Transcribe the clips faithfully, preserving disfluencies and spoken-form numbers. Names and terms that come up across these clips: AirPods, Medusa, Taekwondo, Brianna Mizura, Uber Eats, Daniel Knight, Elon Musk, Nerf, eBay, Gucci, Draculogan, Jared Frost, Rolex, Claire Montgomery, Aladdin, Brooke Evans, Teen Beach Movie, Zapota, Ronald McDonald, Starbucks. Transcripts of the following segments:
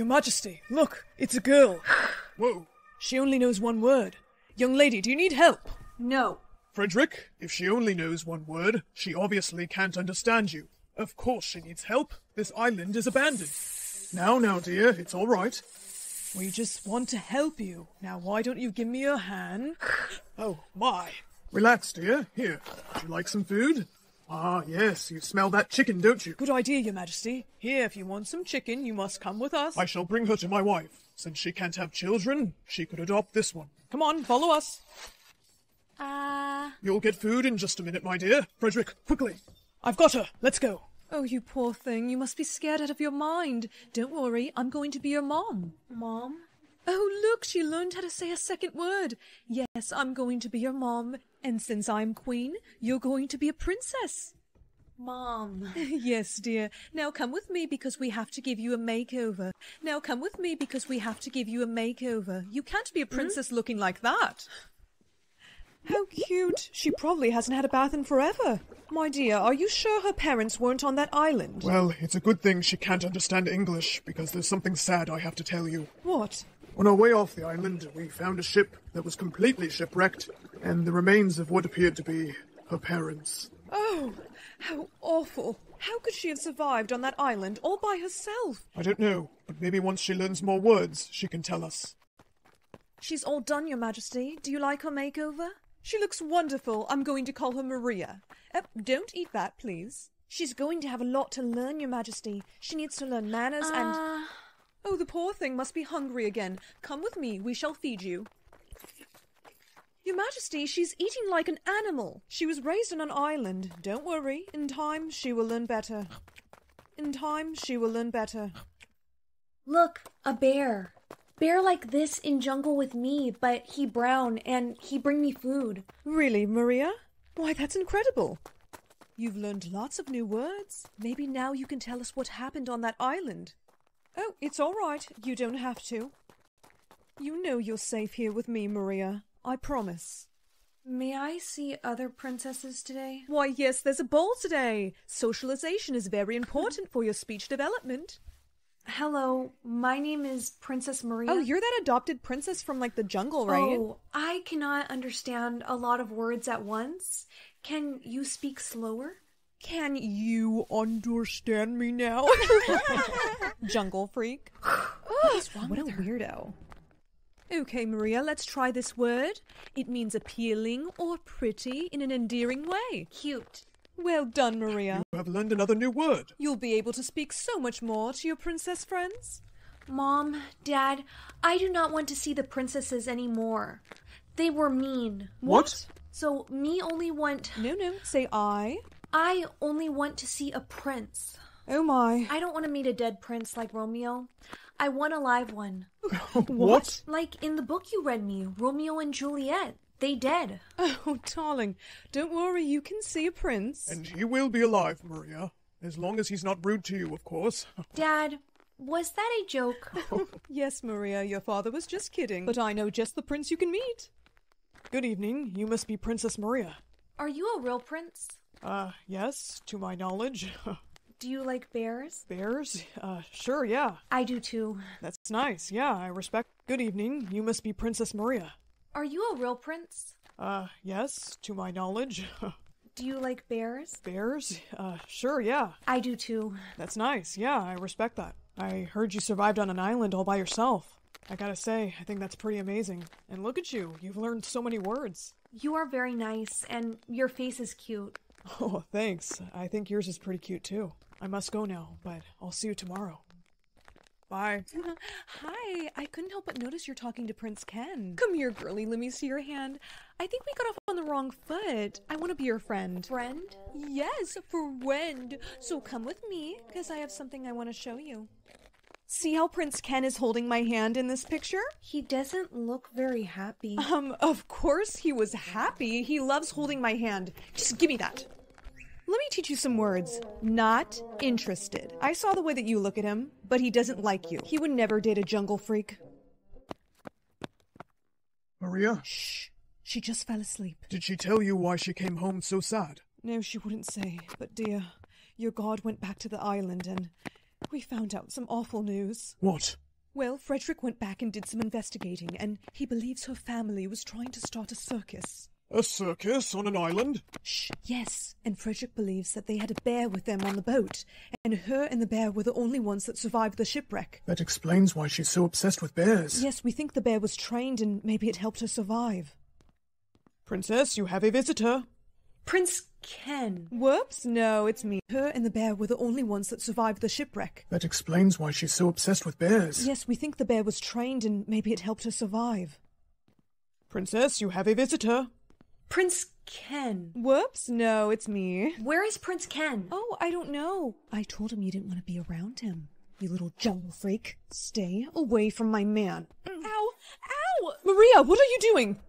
Your Majesty, look, it's a girl. Whoa. She only knows one word. Young lady, do you need help? No. Frederick, if she only knows one word, she obviously can't understand you. Of course she needs help. This island is abandoned. Now, now, dear, it's all right. We just want to help you. Now, why don't you give me your hand? Oh, my. Relax, dear. Here, would you like some food? Ah, yes, you smell that chicken, don't you? Good idea, Your Majesty. Here, if you want some chicken, you must come with us. I shall bring her to my wife. Since she can't have children, she could adopt this one. Come on, follow us. Ah. Uh... You'll get food in just a minute, my dear. Frederick, quickly. I've got her. Let's go. Oh, you poor thing. You must be scared out of your mind. Don't worry. I'm going to be your mom. Mom? Oh, look, she learned how to say a second word. Yes, I'm going to be your mom. And since I'm queen, you're going to be a princess. Mom. Yes, dear. Now come with me because we have to give you a makeover. Now come with me because we have to give you a makeover. You can't be a princess mm-hmm. looking like that. How cute. She probably hasn't had a bath in forever. My dear, are you sure her parents weren't on that island? Well, it's a good thing she can't understand English, because there's something sad I have to tell you. What? On our way off the island, we found a ship that was completely shipwrecked, and the remains of what appeared to be her parents. Oh, how awful. How could she have survived on that island all by herself? I don't know, but maybe once she learns more words, she can tell us. She's all done, Your Majesty. Do you like her makeover? She looks wonderful. I'm going to call her Maria. Uh, don't eat that, please. She's going to have a lot to learn, Your Majesty. She needs to learn manners uh... and... Oh, the poor thing must be hungry again. Come with me. We shall feed you. Your Majesty, she's eating like an animal. She was raised on an island. Don't worry. In time, she will learn better. In time, she will learn better. Look, a bear. Bear like this in jungle with me, but he brown and he bring me food. Really, Maria? Why, that's incredible. You've learned lots of new words. Maybe now you can tell us what happened on that island. Oh, it's all right. You don't have to. You know you're safe here with me, Maria. I promise. May I see other princesses today? Why, yes, there's a ball today. Socialization is very important for your speech development. Hello, my name is Princess Maria. Oh, you're that adopted princess from, like, the jungle, right? Oh, I cannot understand a lot of words at once. Can you speak slower? Can you understand me now? Jungle freak. What's wrong with her? What a weirdo. Okay, Maria, let's try this word. It means appealing or pretty in an endearing way. Cute. Well done, Maria. You have learned another new word. You'll be able to speak so much more to your princess friends. Mom, Dad, I do not want to see the princesses anymore. They were mean. What? So, me only want... No, no, say I. I only want to see a prince. Oh, my. I don't want to meet a dead prince like Romeo. I want a live one. What? Like in the book you read me, Romeo and Juliet. They dead. Oh, darling, don't worry, you can see a prince. And he will be alive, Maria. As long as he's not rude to you, of course. Dad, was that a joke? Yes, Maria, your father was just kidding. But I know just the prince you can meet. Good evening, you must be Princess Maria. Are you a real prince? Uh, yes, to my knowledge. Do you like bears? Bears? Uh, sure, yeah. I do too. That's nice, yeah, I respect. Good evening, you must be Princess Maria. Are you a real prince? Uh, yes, to my knowledge. Do you like bears? Bears? Uh, sure, yeah. I do too. That's nice, yeah, I respect that. I heard you survived on an island all by yourself. I gotta say, I think that's pretty amazing. And look at you, you've learned so many words. You are very nice, and your face is cute. Oh, thanks. I think yours is pretty cute too. I must go now, but I'll see you tomorrow. Bye. Hi, I couldn't help but notice you're talking to Prince Ken. Come here, girlie, let me see your hand. I think we got off on the wrong foot. I want to be your friend. Friend? Yes, friend. So come with me, because I have something I want to show you. See how Prince Ken is holding my hand in this picture? He doesn't look very happy. Um, of course he was happy. He loves holding my hand. Just give me that. Let me teach you some words. Not interested. I saw the way that you look at him, but he doesn't like you. He would never date a jungle freak. Maria? Shh. She just fell asleep. Did she tell you why she came home so sad? No, she wouldn't say. But dear, your god went back to the island and we found out some awful news. What? Well, Frederick went back and did some investigating, and he believes her family was trying to start a circus. A circus on an island? Shh, yes. And Frederick believes that they had a bear with them on the boat, and her and the bear were the only ones that survived the shipwreck. That explains why she's so obsessed with bears. Yes, we think the bear was trained, and maybe it helped her survive. Princess, you have a visitor. Prince Ken. Whoops, no, it's me. Her and the bear were the only ones that survived the shipwreck. That explains why she's so obsessed with bears. Yes, we think the bear was trained, and maybe it helped her survive. Princess, you have a visitor. Prince Ken. Whoops, no, it's me. Where is Prince Ken? Oh, I don't know. I told him you didn't want to be around him, you little jungle freak. Stay away from my man. Ow! Ow! Maria, what are you doing?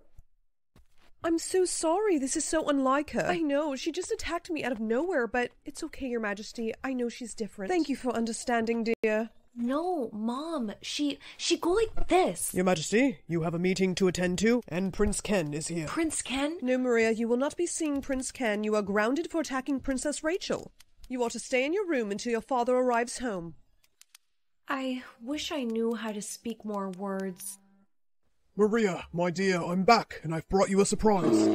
I'm so sorry. This is so unlike her. I know. She just attacked me out of nowhere, but it's okay, Your Majesty. I know she's different. Thank you for understanding, dear. No, Mom. She, she go like this. Your Majesty, you have a meeting to attend to, and Prince Ken is here. Prince Ken? No, Maria, you will not be seeing Prince Ken. You are grounded for attacking Princess Rachel. You are to stay in your room until your father arrives home. I wish I knew how to speak more words. Maria, my dear, I'm back, and I've brought you a surprise.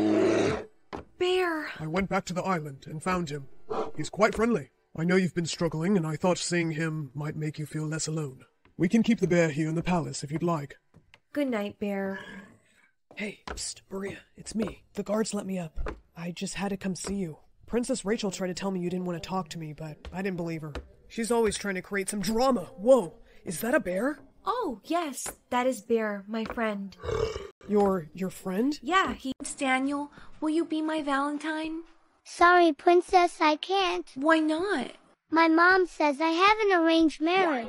Bear! I went back to the island and found him. He's quite friendly. I know you've been struggling, and I thought seeing him might make you feel less alone. We can keep the bear here in the palace if you'd like. Good night, Bear. Hey, psst, Maria, it's me. The guards let me up. I just had to come see you. Princess Rachel tried to tell me you didn't want to talk to me, but I didn't believe her. She's always trying to create some drama. Whoa, is that a bear? Oh, yes, that is Bear, my friend. Your, your friend? Yeah, he's Daniel. Will you be my Valentine? Sorry, Princess, I can't. Why not? My mom says I have an arranged marriage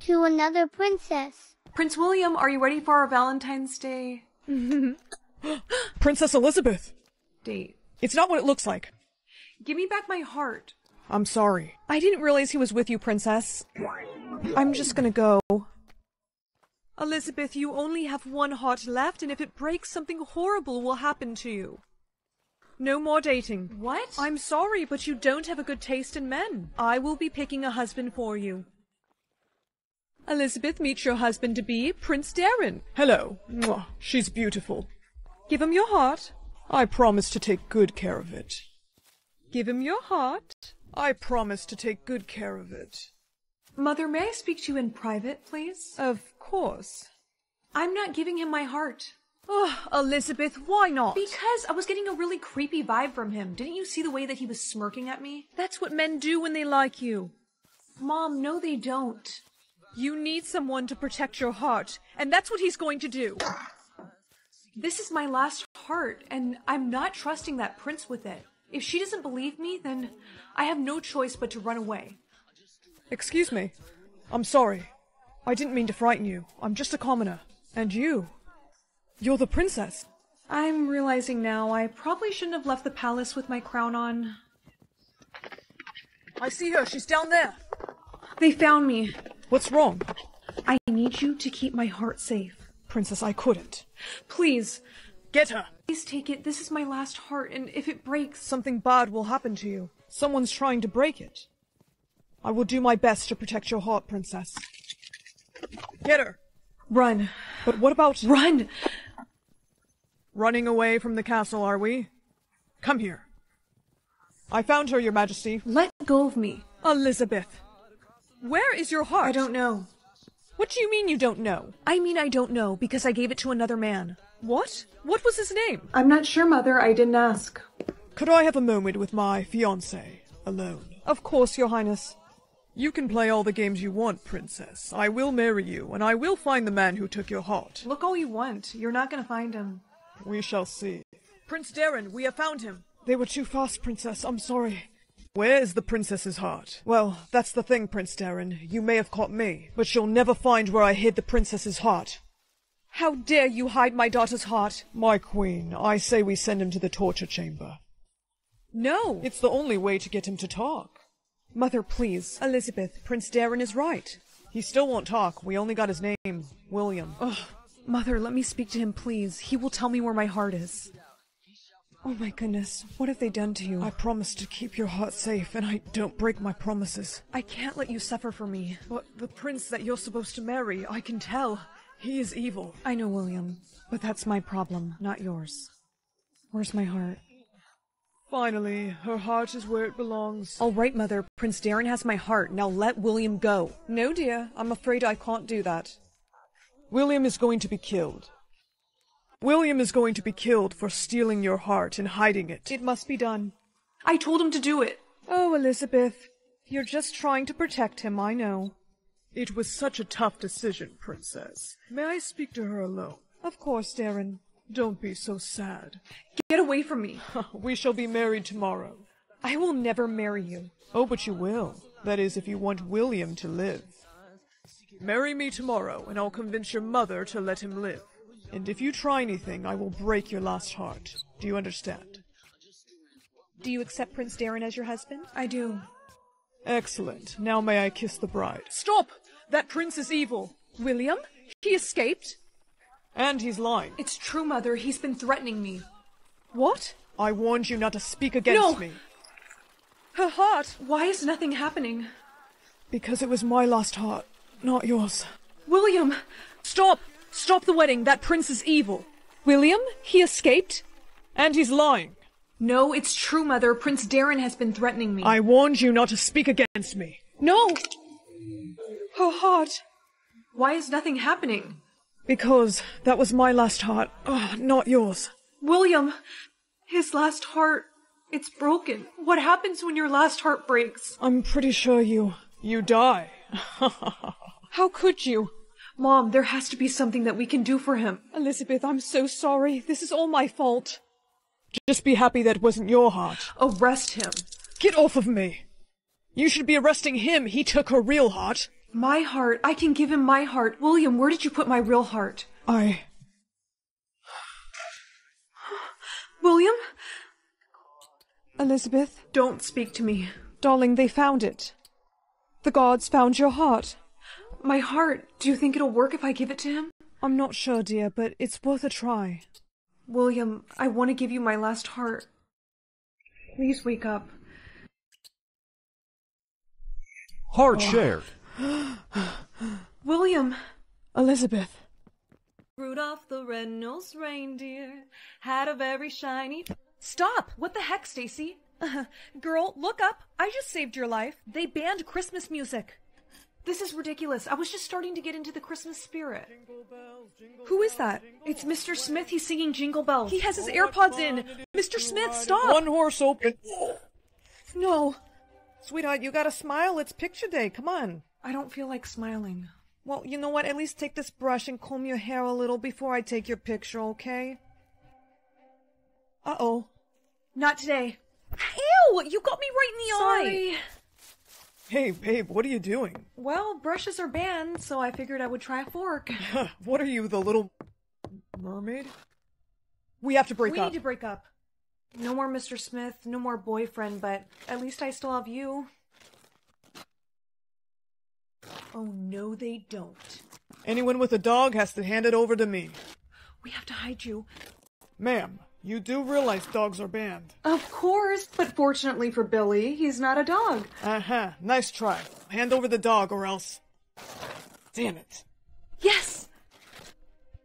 to another princess. Prince William, are you ready for our Valentine's Day? Princess Elizabeth! Date. It's not what it looks like. Give me back my heart. I'm sorry. I didn't realize he was with you, Princess. I'm just gonna go. Elizabeth, you only have one heart left, and if it breaks, something horrible will happen to you. No more dating. What? I'm sorry, but you don't have a good taste in men. I will be picking a husband for you. Elizabeth, meet your husband-to-be, Prince Darren. Hello. Mwah. She's beautiful. Give him your heart. I promise to take good care of it. Give him your heart. I promise to take good care of it. Mother, may I speak to you in private, please? Of course. I'm not giving him my heart. Oh, Elizabeth, why not? Because I was getting a really creepy vibe from him. Didn't you see the way that he was smirking at me? That's what men do when they like you. Mom, no they don't. You need someone to protect your heart, and that's what he's going to do. This is my last heart, and I'm not trusting that prince with it. If she doesn't believe me, then I have no choice but to run away. Excuse me. I'm sorry. I didn't mean to frighten you. I'm just a commoner. And you? You're the princess. I'm realizing now I probably shouldn't have left the palace with my crown on. I see her. She's down there. They found me. What's wrong? I need you to keep my heart safe. Princess, I couldn't. Please. Get her. Please take it. This is my last heart, and if it breaks... Something bad will happen to you. Someone's trying to break it. I will do my best to protect your heart, Princess. Get her! Run. But what about... Run! Running away from the castle, are we? Come here. I found her, Your Majesty. Let go of me. Elizabeth. Where is your heart? I don't know. What do you mean you don't know? I mean I don't know, because I gave it to another man. What? What was his name? I'm not sure, Mother. I didn't ask. Could I have a moment with my fiancé alone? Of course, Your Highness. You can play all the games you want, Princess. I will marry you, and I will find the man who took your heart. Look all you want. You're not going to find him. We shall see. Prince Darren, we have found him. They were too fast, Princess. I'm sorry. Where is the princess's heart? Well, that's the thing, Prince Darren. You may have caught me, but you'll never find where I hid the princess's heart. How dare you hide my daughter's heart? My queen, I say we send him to the torture chamber. No. It's the only way to get him to talk. Mother, please. Elizabeth, Prince Darren is right. He still won't talk. We only got his name, William. Ugh. Mother, let me speak to him, please. He will tell me where my heart is. Oh my goodness, what have they done to you? I promised to keep your heart safe, and I don't break my promises. I can't let you suffer for me. But the prince that you're supposed to marry, I can tell. He is evil. I know, William, but that's my problem, not yours. Where's my heart? Finally, her heart is where it belongs. All right, Mother. Prince Darren has my heart. Now let William go. No, dear. I'm afraid I can't do that. William is going to be killed. William is going to be killed for stealing your heart and hiding it. It must be done. I told him to do it. Oh, Elizabeth. You're just trying to protect him, I know. It was such a tough decision, Princess. May I speak to her alone? Of course, Darren. Don't be so sad. Get away from me. We shall be married tomorrow. I will never marry you. Oh, but you will. That is, if you want William to live. Marry me tomorrow, and I'll convince your mother to let him live. And if you try anything, I will break your last heart. Do you understand? Do you accept Prince Darren as your husband? I do. Excellent. Now may I kiss the bride? Stop! That prince is evil. William? He escaped? And he's lying. It's true, Mother. He's been threatening me. What? I warned you not to speak against me. No! Her heart! Why is nothing happening? Because it was my lost heart, not yours. William! Stop! Stop the wedding! That prince is evil! William? He escaped? And he's lying. No, it's true, Mother. Prince Darren has been threatening me. I warned you not to speak against me. No! Her heart! Why is nothing happening? Because that was my last heart, oh, not yours. William, his last heart, it's broken. What happens when your last heart breaks? I'm pretty sure you... you die. How could you? Mom, there has to be something that we can do for him. Elizabeth, I'm so sorry. This is all my fault. Just be happy that wasn't your heart. Arrest him. Get off of me. You should be arresting him. He took her real heart. My heart. I can give him my heart. William, where did you put my real heart? I... William? Elizabeth? Don't speak to me. Darling, they found it. The gods found your heart. My heart? Do you think it'll work if I give it to him? I'm not sure, dear, but it's worth a try. William, I want to give you my last heart. Please wake up. Heart oh. shared. William! Elizabeth! Rudolph the Red-Nosed Reindeer had a very shiny... Stop! What the heck, Stacy? Uh, girl, look up! I just saved your life. They banned Christmas music. This is ridiculous. I was just starting to get into the Christmas spirit. Jingle bells, jingle Who is that? It's Mister Smith. He's singing Jingle Bells. He has his oh, AirPods in. Mister Smith, stop! One horse open. No. Sweetheart, you gotta smile. It's picture day. Come on. I don't feel like smiling. Well, you know what? At least take this brush and comb your hair a little before I take your picture, okay? Uh-oh. Not today. Ew! You got me right in the Sorry. eye! Hey, babe, what are you doing? Well, brushes are banned, so I figured I would try a fork. What are you, the little... mermaid? We have to break we up. We need to break up. No more Mister Smith, no more boyfriend, but at least I still have you. Oh, no, they don't. Anyone with a dog has to hand it over to me. We have to hide you. Ma'am, you do realize dogs are banned. Of course, but fortunately for Billy, he's not a dog. Uh-huh. Nice try. Hand over the dog or else... Damn it. Yes!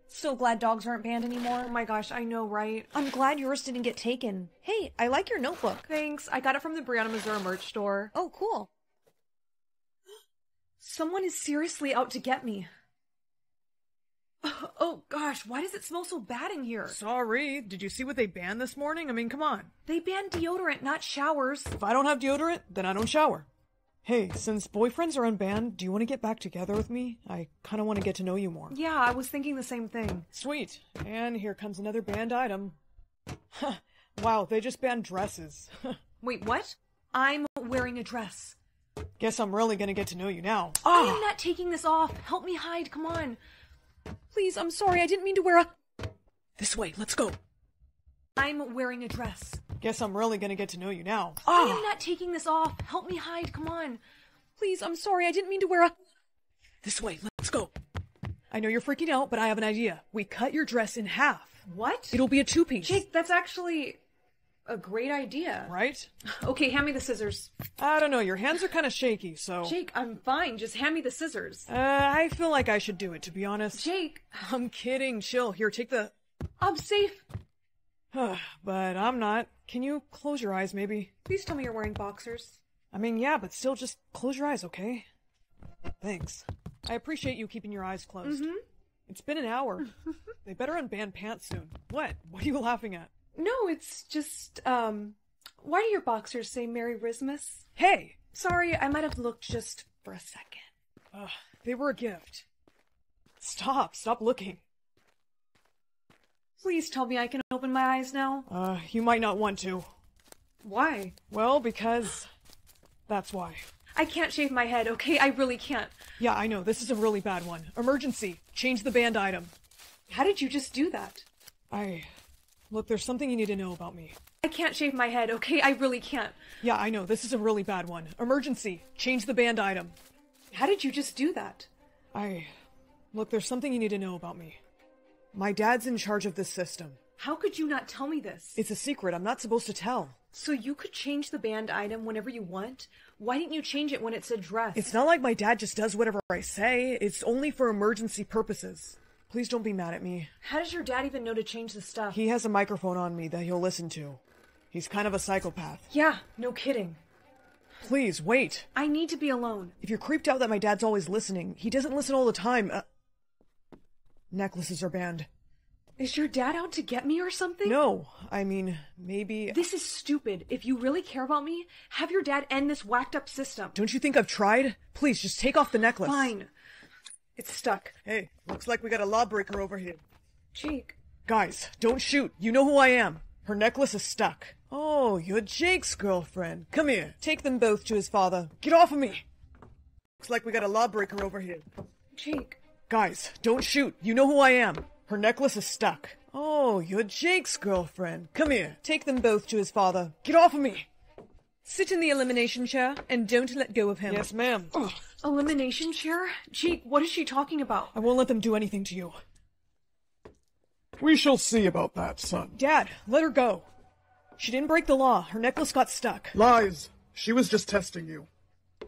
So glad dogs aren't banned anymore. Oh my gosh, I know, right? I'm glad yours didn't get taken. Hey, I like your notebook. Thanks. I got it from the Brianna Mizura merch store. Oh, cool. Someone is seriously out to get me. Oh, oh, gosh, why does it smell so bad in here? Sorry, did you see what they banned this morning? I mean, come on. They banned deodorant, not showers. If I don't have deodorant, then I don't shower. Hey, since boyfriends are unbanned, do you want to get back together with me? I kind of want to get to know you more. Yeah, I was thinking the same thing. Sweet. And here comes another banned item. Wow, they just banned dresses. Wait, what? I'm wearing a dress. Guess I'm really gonna get to know you now. Oh. I am not taking this off. Help me hide, come on. Please, I'm sorry, I didn't mean to wear a... This way, let's go. I'm wearing a dress. Guess I'm really gonna get to know you now. Oh. I am not taking this off. Help me hide, come on. Please, I'm sorry, I didn't mean to wear a... This way, let's go. I know you're freaking out, but I have an idea. We cut your dress in half. What? It'll be a two-piece. Jake, that's actually... a great idea. Right? Okay, hand me the scissors. I don't know. Your hands are kind of shaky, so... Jake, I'm fine. Just hand me the scissors. Uh, I feel like I should do it, to be honest. Jake! I'm kidding. Chill. Here, take the... I'm safe. But I'm not. Can you close your eyes, maybe? Please tell me you're wearing boxers. I mean, yeah, but still, just close your eyes, okay? Thanks. I appreciate you keeping your eyes closed. Mm-hmm. It's been an hour. They better unban pants soon. What? What are you laughing at? No, it's just, um... why do your boxers say Merry Christmas? Hey! Sorry, I might have looked just for a second. Ugh, they were a gift. Stop, stop looking. Please tell me I can open my eyes now. Uh, you might not want to. Why? Well, because... that's why. I can't shave my head, okay? I really can't. Yeah, I know. This is a really bad one. Emergency. Change the banned item. How did you just do that? I... Look, there's something you need to know about me. I can't shave my head, okay? I really can't. Yeah, I know. This is a really bad one. Emergency. Change the banned item. How did you just do that? I... Look, there's something you need to know about me. My dad's in charge of this system. How could you not tell me this? It's a secret. I'm not supposed to tell. So you could change the banned item whenever you want? Why didn't you change it when it said dress? It's not like my dad just does whatever I say. It's only for emergency purposes. Please don't be mad at me. How does your dad even know to change the stuff? He has a microphone on me that he'll listen to. He's kind of a psychopath. Yeah, no kidding. Please, wait. I need to be alone. If you're creeped out that my dad's always listening, he doesn't listen all the time. Uh, necklaces are banned. Is your dad out to get me or something? No, I mean, maybe... This is stupid. If you really care about me, have your dad end this whacked-up system. Don't you think I've tried? Please, just take off the necklace. Fine. It's stuck. Hey, looks like we got a lawbreaker over here. Jake. Guys, don't shoot. You know who I am. Her necklace is stuck. Oh, you're Jake's girlfriend. Come here. Take them both to his father. Get off of me! Looks like we got a lawbreaker over here. Jake. Guys, don't shoot. You know who I am. Her necklace is stuck. Oh, you're Jake's girlfriend. Come here. Take them both to his father. Get off of me! Sit in the elimination chair, and don't let go of him. Yes, ma'am. Elimination chair? Jake, what is she talking about? I won't let them do anything to you. We shall see about that, son. Dad, let her go. She didn't break the law. Her necklace got stuck. Lies. She was just testing you.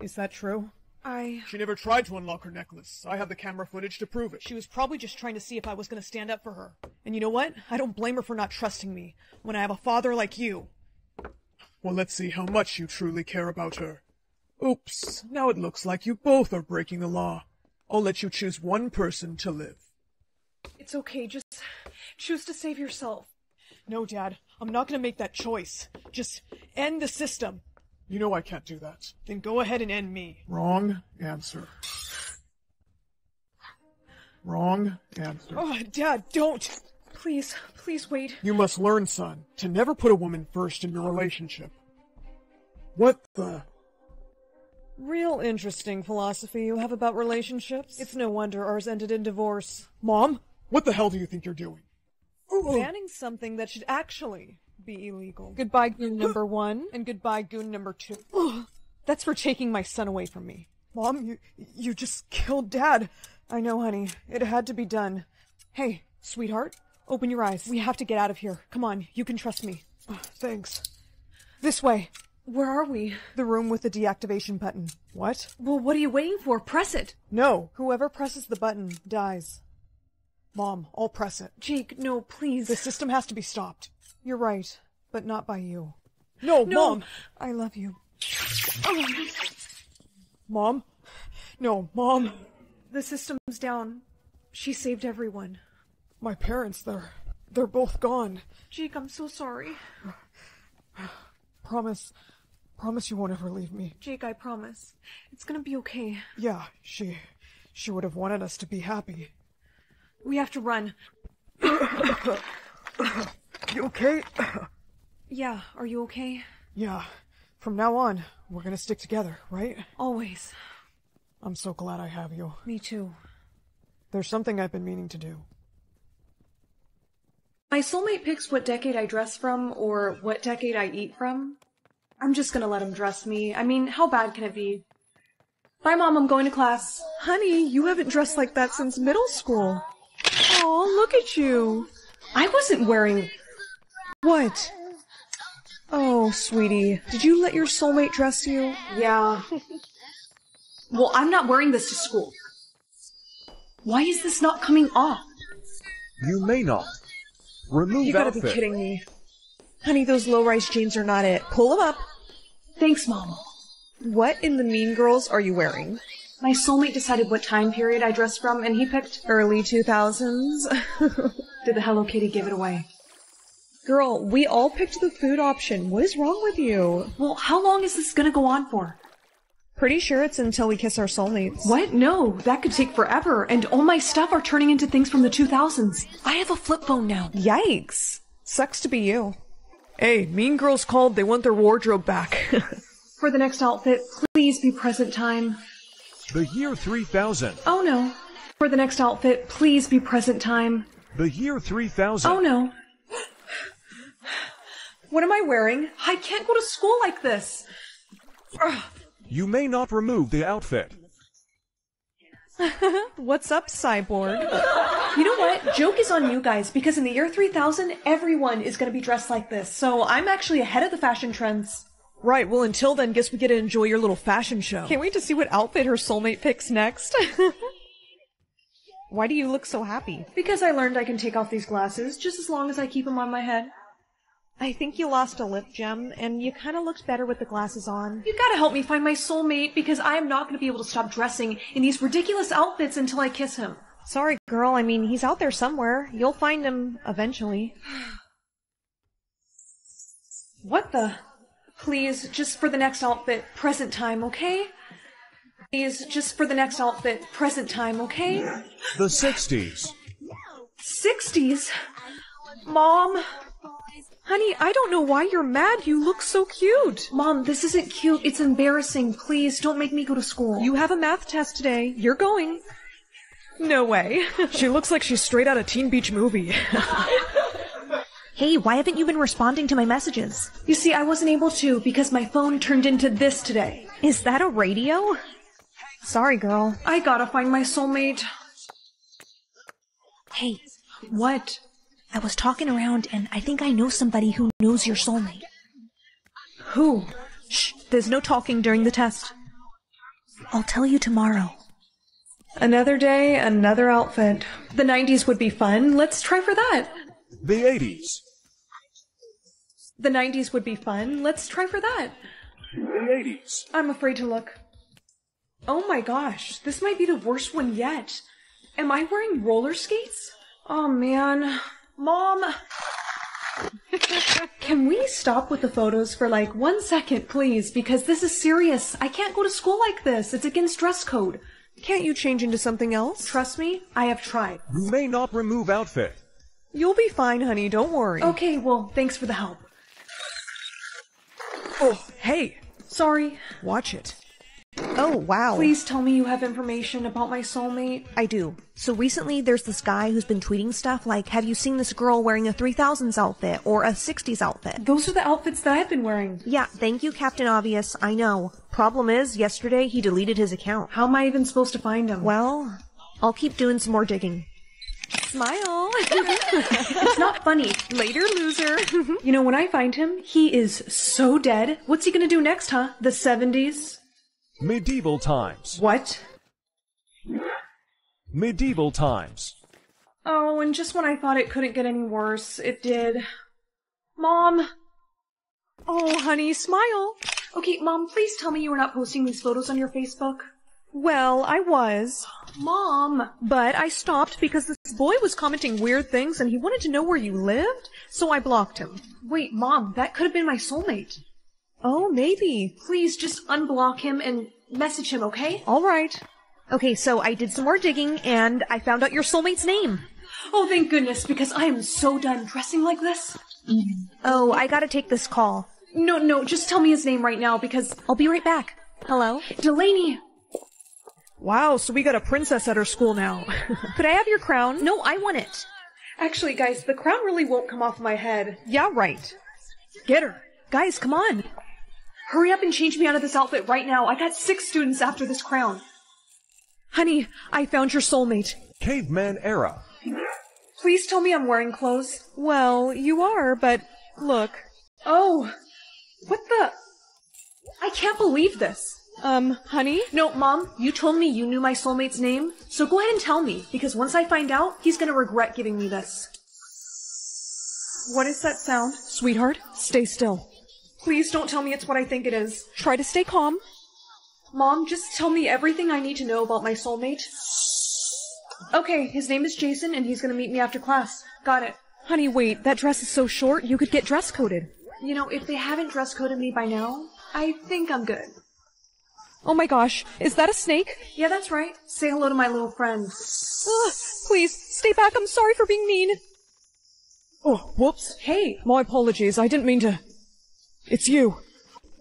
Is that true? I... She never tried to unlock her necklace. I have the camera footage to prove it. She was probably just trying to see if I was going to stand up for her. And you know what? I don't blame her for not trusting me, when I have a father like you. Well, let's see how much you truly care about her. Oops, now it looks like you both are breaking the law. I'll let you choose one person to live. It's okay, just choose to save yourself. No, Dad, I'm not going to make that choice. Just end the system. You know I can't do that. Then go ahead and end me. Wrong answer. Wrong answer. Oh, Dad, don't! Please, please wait. You must learn, son, to never put a woman first in your relationship. What the... Real interesting philosophy you have about relationships. It's no wonder ours ended in divorce. Mom, what the hell do you think you're doing? Banning something that should actually be illegal. Goodbye, goon number one, and goodbye, goon number two. That's for taking my son away from me. Mom, you, you just killed Dad. I know, honey. It had to be done. Hey, sweetheart. Open your eyes. We have to get out of here. Come on, you can trust me. Oh, thanks. This way. Where are we? The room with the deactivation button. What? Well, what are you waiting for? Press it! No. Whoever presses the button dies. Mom, I'll press it. Jake, no, please. The system has to be stopped. You're right, but not by you. No, no. Mom! I love you. Oh. Mom? No, Mom. The system's down. She saved everyone. My parents, they're... they're both gone. Jake, I'm so sorry. Promise... promise you won't ever leave me. Jake, I promise. It's gonna be okay. Yeah, she... she would have wanted us to be happy. We have to run. You okay? Yeah, are you okay? Yeah. From now on, we're gonna stick together, right? Always. I'm so glad I have you. Me too. There's something I've been meaning to do. My soulmate picks what decade I dress from, or what decade I eat from. I'm just gonna let him dress me. I mean, how bad can it be? Bye, Mom, I'm going to class. Honey, you haven't dressed like that since middle school. Aw, look at you. I wasn't wearing... What? Oh, sweetie. Did you let your soulmate dress you? Yeah. Well, I'm not wearing this to school. Why is this not coming off? You may not. Remove you outfit. You gotta be kidding me. Honey, those low-rise jeans are not it. Pull them up. Thanks, Mom. What in the Mean Girls are you wearing? My soulmate decided what time period I dressed from, and he picked early two thousands. Did the Hello Kitty give it away? Girl, we all picked the food option. What is wrong with you? Well, how long is this gonna go on for? Pretty sure it's until we kiss our soulmates. What? No, that could take forever, and all my stuff are turning into things from the two thousands. I have a flip phone now. Yikes. Sucks to be you. Hey, Mean Girls called. They want their wardrobe back. For the next outfit, please be present time. The year three thousand. Oh no. For the next outfit, please be present time. The year three thousand. Oh no. What am I wearing? I can't go to school like this. Ugh. You may not remove the outfit. What's up, Cyborg? You know what? Joke is on you guys, because in the year three thousand, everyone is going to be dressed like this. So I'm actually ahead of the fashion trends. Right, well, until then, guess we get to enjoy your little fashion show. Can't wait to see what outfit her soulmate picks next. Why do you look so happy? Because I learned I can take off these glasses, just as long as I keep them on my head. I think you lost a lip, Gem, and you kind of looked better with the glasses on. You gotta help me find my soulmate, because I am not gonna be able to stop dressing in these ridiculous outfits until I kiss him. Sorry, girl. I mean, he's out there somewhere. You'll find him eventually. What the? Please, just for the next outfit, present time, okay? Please, just for the next outfit, present time, okay? The sixties. sixties? Mom... Honey, I don't know why you're mad. You look so cute. Mom, this isn't cute. It's embarrassing. Please, don't make me go to school. You have a math test today. You're going. No way. She looks like she's straight out of Teen Beach Movie. Hey, why haven't you been responding to my messages? You see, I wasn't able to because my phone turned into this today. Is that a radio? Sorry, girl. I gotta find my soulmate. Hey. What? I was talking around, and I think I know somebody who knows your soulmate. Who? Shh, there's no talking during the test. I'll tell you tomorrow. Another day, another outfit. The nineties would be fun. Let's try for that. The eighties. The nineties would be fun. Let's try for that. The eighties. I'm afraid to look. Oh my gosh, this might be the worst one yet. Am I wearing roller skates? Oh man... Mom, can we stop with the photos for like one second, please? Because this is serious. I can't go to school like this. It's against dress code. Can't you change into something else? Trust me, I have tried. You may not remove outfit. You'll be fine, honey. Don't worry. Okay, well, thanks for the help. Oh, hey. Sorry. Watch it. Oh, wow. Please tell me you have information about my soulmate. I do. So recently there's this guy who's been tweeting stuff like, have you seen this girl wearing a three thousands outfit or a sixties outfit? Those are the outfits that I've been wearing. Yeah, thank you, Captain Obvious. I know. Problem is, yesterday he deleted his account. How am I even supposed to find him? Well, I'll keep doing some more digging. Smile. It's not funny. Later, loser. You know, when I find him, he is so dead. What's he gonna do next, huh? The seventies? Medieval times. What? Medieval times. Oh, and just when I thought it couldn't get any worse, it did. Mom! Oh, honey, smile! Okay, Mom, please tell me you were not posting these photos on your Facebook. Well, I was. Mom! But I stopped because this boy was commenting weird things and he wanted to know where you lived, so I blocked him. Wait, Mom, that could have been my soulmate. Oh, maybe. Please just unblock him and message him, okay? All right. Okay, so I did some more digging, and I found out your soulmate's name. Oh, thank goodness, because I am so done dressing like this. Oh, I gotta take this call. No, no, just tell me his name right now, because... I'll be right back. Hello? Delaney! Wow, so we got a princess at our school now. Could I have your crown? No, I want it. Actually, guys, the crown really won't come off my head. Yeah, right. Get her. Guys, come on. Hurry up and change me out of this outfit right now. I got six students after this crown. Honey, I found your soulmate. Caveman era. Please tell me I'm wearing clothes. Well, you are, but look. Oh, What the? I can't believe this. Um, honey? No, Mom, you told me you knew my soulmate's name, so go ahead and tell me, because once I find out, he's gonna regret giving me this. What is that sound? Sweetheart, stay still. Please don't tell me it's what I think it is. Try to stay calm. Mom, just tell me everything I need to know about my soulmate. Okay, his name is Jason, and he's gonna meet me after class. Got it. Honey, wait, that dress is so short, you could get dress coded. You know, if they haven't dress coded me by now, I think I'm good. Oh my gosh, is that a snake? Yeah, that's right. Say hello to my little friend. Ugh, please, stay back. I'm sorry for being mean. Oh, whoops. Hey. My apologies. I didn't mean to. It's you.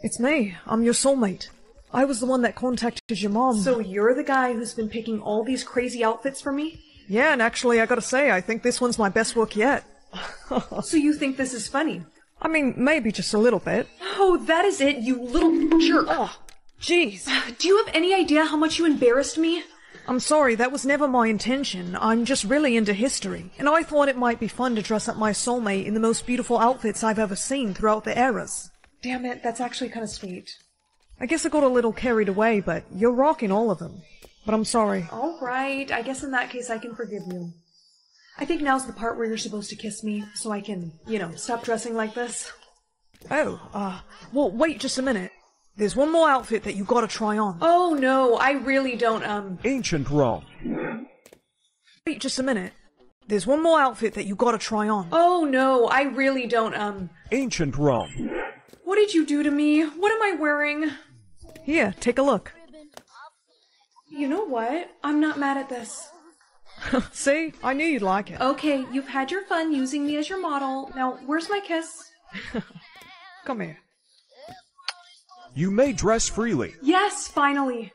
It's me. I'm your soulmate. I was the one that contacted your mom. So you're the guy who's been picking all these crazy outfits for me? Yeah, and actually, I gotta say, I think this one's my best work yet. So you think this is funny? I mean, maybe just a little bit. Oh, that is it, you little jerk. Oh. Jeez. Do you have any idea how much you embarrassed me? I'm sorry, that was never my intention. I'm just really into history, and I thought it might be fun to dress up my soulmate in the most beautiful outfits I've ever seen throughout the eras. Damn it, that's actually kind of sweet. I guess I got a little carried away, but you're rocking all of them. But I'm sorry. All right, I guess in that case I can forgive you. I think now's the part where you're supposed to kiss me, so I can, you know, stop dressing like this. Oh, uh, well, wait just a minute. There's one more outfit that you gotta try on. Oh no, I really don't, um... Ancient Rome. Wait just a minute. There's one more outfit that you gotta try on. Oh no, I really don't, um... Ancient Rome. What did you do to me? What am I wearing? Here, take a look. You know what? I'm not mad at this. See? I knew you'd like it. Okay, you've had your fun using me as your model. Now, where's my kiss? Come here. You may dress freely. Yes, finally.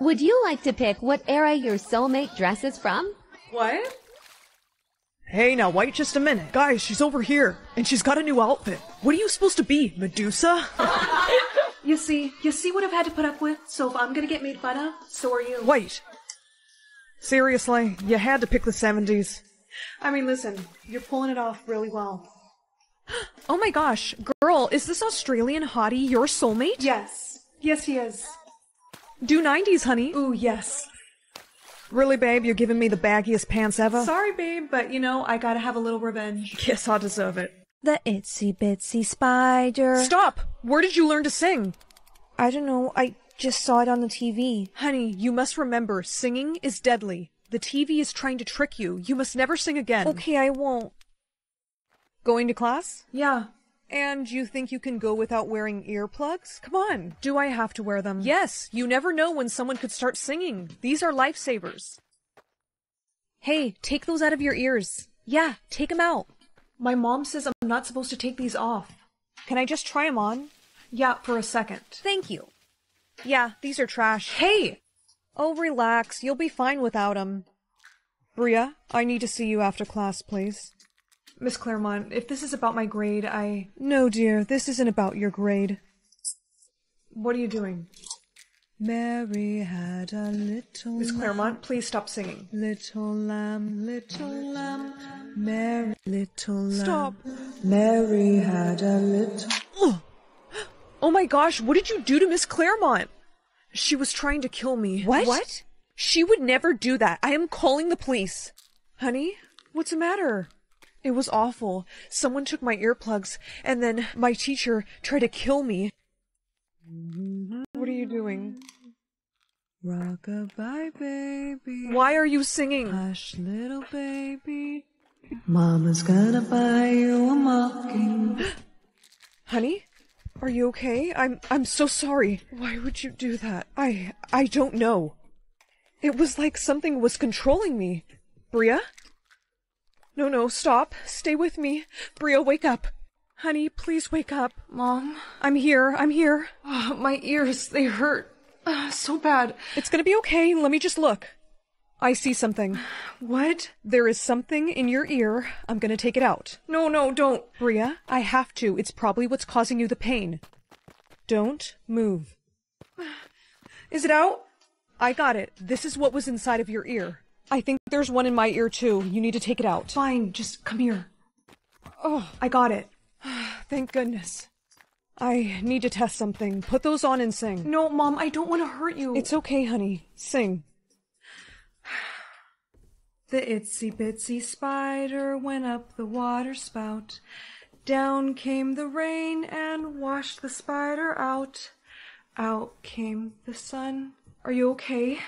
Would you like to pick what era your soulmate dresses from? What? Hey, now wait just a minute. Guys, she's over here, and she's got a new outfit. What are you supposed to be, Medusa? You see, you see what I've had to put up with, so if I'm gonna get made fun of, so are you. Wait. Seriously, you had to pick the seventies. I mean, listen, you're pulling it off really well. Oh my gosh, girl, is this Australian hottie your soulmate? Yes. Yes, he is. Do nineties, honey. Ooh, yes. Really, babe, you're giving me the baggiest pants ever? Sorry, babe, but you know, I gotta have a little revenge. Guess I'll deserve it. The itsy bitsy spider. Stop! Where did you learn to sing? I don't know, I just saw it on the T V. Honey, you must remember, singing is deadly. The T V is trying to trick you. You must never sing again. Okay, I won't. Going to class? Yeah. And you think you can go without wearing earplugs? Come on. Do I have to wear them? Yes. You never know when someone could start singing. These are lifesavers. Hey, take those out of your ears. Yeah, take them out. My mom says I'm not supposed to take these off. Can I just try them on? Yeah, for a second. Thank you. Yeah, these are trash. Hey! Oh, relax. You'll be fine without them. Bria, I need to see you after class, please. Miss Claremont, if this is about my grade, I... No, dear, this isn't about your grade. What are you doing? Mary had a little... Miss Claremont, please stop singing. Little lamb, little lamb, Mary... Little lamb... Stop! Mary had a little... Ugh. Oh my gosh, what did you do to Miss Claremont? She was trying to kill me. What? What? She would never do that. I am calling the police. Honey, what's the matter? It was awful. Someone took my earplugs, and then my teacher tried to kill me. What are you doing? Rock-a-bye, baby. Why are you singing? Hush, little baby. Mama's gonna buy you a mocking. Honey, are you okay? I'm I'm so sorry. Why would you do that? I I don't know. It was like something was controlling me. Bria? No, no, stop. Stay with me. Bria, wake up. Honey, please wake up. Mom? I'm here. I'm here. Oh, my ears, they hurt oh, so bad. It's gonna be okay. Let me just look. I see something. What? There is something in your ear. I'm gonna take it out. No, no, don't. Bria, I have to. It's probably what's causing you the pain. Don't move. Is it out? I got it. This is what was inside of your ear. I think there's one in my ear, too. You need to take it out. Fine, just come here. Oh, I got it. Thank goodness. I need to test something. Put those on and sing. No, Mom, I don't want to hurt you. It's okay, honey. Sing. The itsy bitsy spider went up the water spout. Down came the rain and washed the spider out. Out came the sun. Are you okay?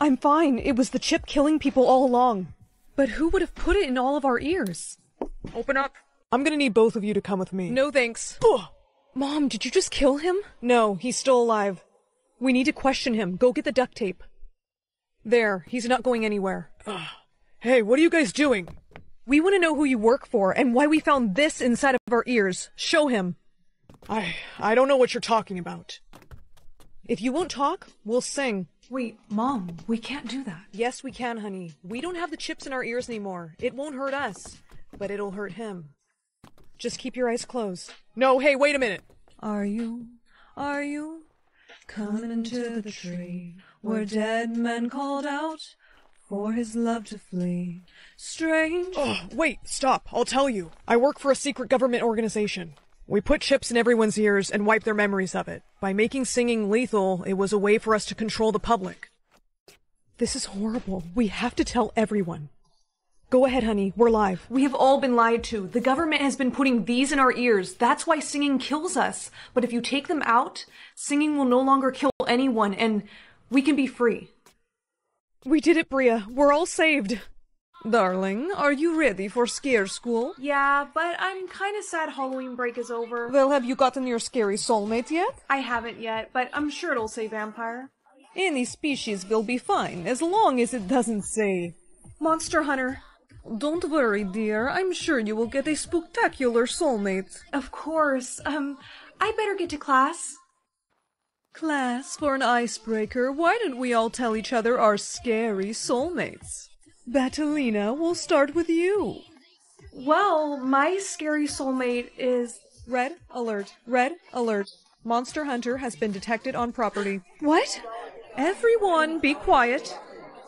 I'm fine. It was the chip killing people all along. But who would have put it in all of our ears? Open up. I'm gonna need both of you to come with me. No thanks. Ugh. Mom, did you just kill him? No, he's still alive. We need to question him. Go get the duct tape. There, he's not going anywhere. Ugh. Hey, what are you guys doing? We want to know who you work for and why we found this inside of our ears. Show him. I... I don't know what you're talking about. If you won't talk, we'll sing. Wait, Mom, we can't do that. Yes, we can, honey. We don't have the chips in our ears anymore. It won't hurt us, but it'll hurt him. Just keep your eyes closed. No, hey, wait a minute. Are you, are you coming to the tree where dead men called out for his love to flee? Strange. Oh, wait, stop. I'll tell you. I work for a secret government organization. We put chips in everyone's ears and wipe their memories of it. By making singing lethal, it was a way for us to control the public. This is horrible. We have to tell everyone. Go ahead, honey. We're live. We have all been lied to. The government has been putting these in our ears. That's why singing kills us. But if you take them out, singing will no longer kill anyone, and we can be free. We did it, Bria. We're all saved. Darling, are you ready for scare school? Yeah, but I'm kind of sad Halloween break is over. Well, have you gotten your scary soulmate yet? I haven't yet, but I'm sure it'll say vampire. Any species will be fine, as long as it doesn't say... Monster Hunter. Don't worry, dear. I'm sure you will get a spooktacular soulmate. Of course. Um, I better get to class. Class, for an icebreaker, why don't we all tell each other our scary soulmates? Batalina, we'll start with you. Well, my scary soulmate is... Red alert. Red alert. Monster Hunter has been detected on property. What? Everyone, be quiet.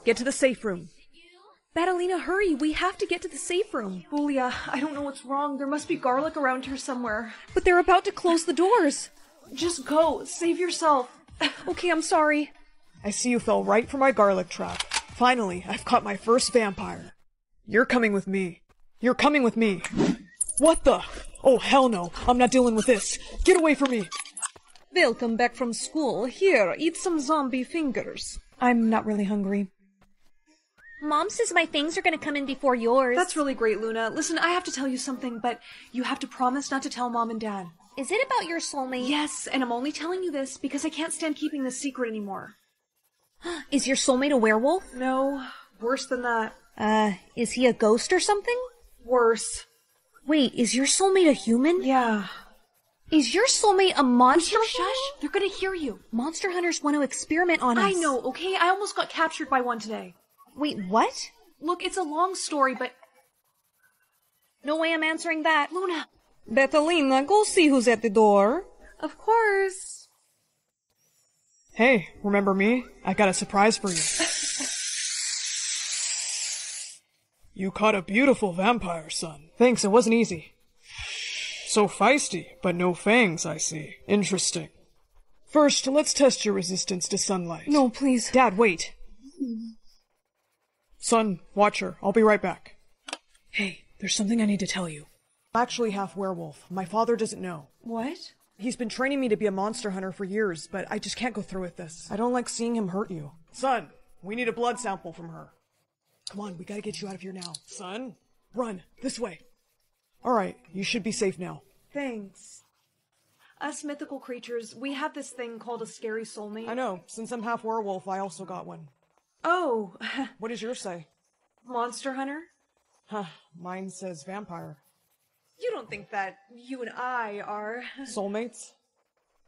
Get to the safe room. Batalina, hurry. We have to get to the safe room. Julia, I don't know what's wrong. There must be garlic around here somewhere. But they're about to close the doors. Just go. Save yourself. Okay, I'm sorry. I see you fell right for my garlic trap. Finally, I've caught my first vampire. You're coming with me. You're coming with me. What the? Oh, hell no. I'm not dealing with this. Get away from me. Welcome back from school. Here, eat some zombie fingers. I'm not really hungry. Mom says my things are going to come in before yours. That's really great, Luna. Listen, I have to tell you something, but you have to promise not to tell Mom and Dad. Is it about your soulmate? Yes, and I'm only telling you this because I can't stand keeping this secret anymore. Is your soulmate a werewolf? No, worse than that. Uh, is he a ghost or something? Worse. Wait, is your soulmate a human? Yeah. Is your soulmate a monster? Shush, they're gonna hear you. Monster hunters want to experiment on us. I know, okay? I almost got captured by one today. Wait, what? Look, it's a long story, but... No way I'm answering that. Luna! Batalina, go see who's at the door. Of course. Hey, remember me? I got a surprise for you. You caught a beautiful vampire, son. Thanks, it wasn't easy. So feisty, but no fangs, I see. Interesting. First, let's test your resistance to sunlight. No, please. Dad, wait. Son, watch her. I'll be right back. Hey, there's something I need to tell you. I'm actually half werewolf. My father doesn't know. What? He's been training me to be a monster hunter for years, but I just can't go through with this. I don't like seeing him hurt you. Son, we need a blood sample from her. Come on, we gotta get you out of here now. Son? Run, this way. All right, you should be safe now. Thanks. Us mythical creatures, we have this thing called a scary soulmate. I know. Since I'm half werewolf, I also got one. Oh. What does yours say? Monster hunter? Huh, mine says vampire. You don't think that you and I are... Soulmates?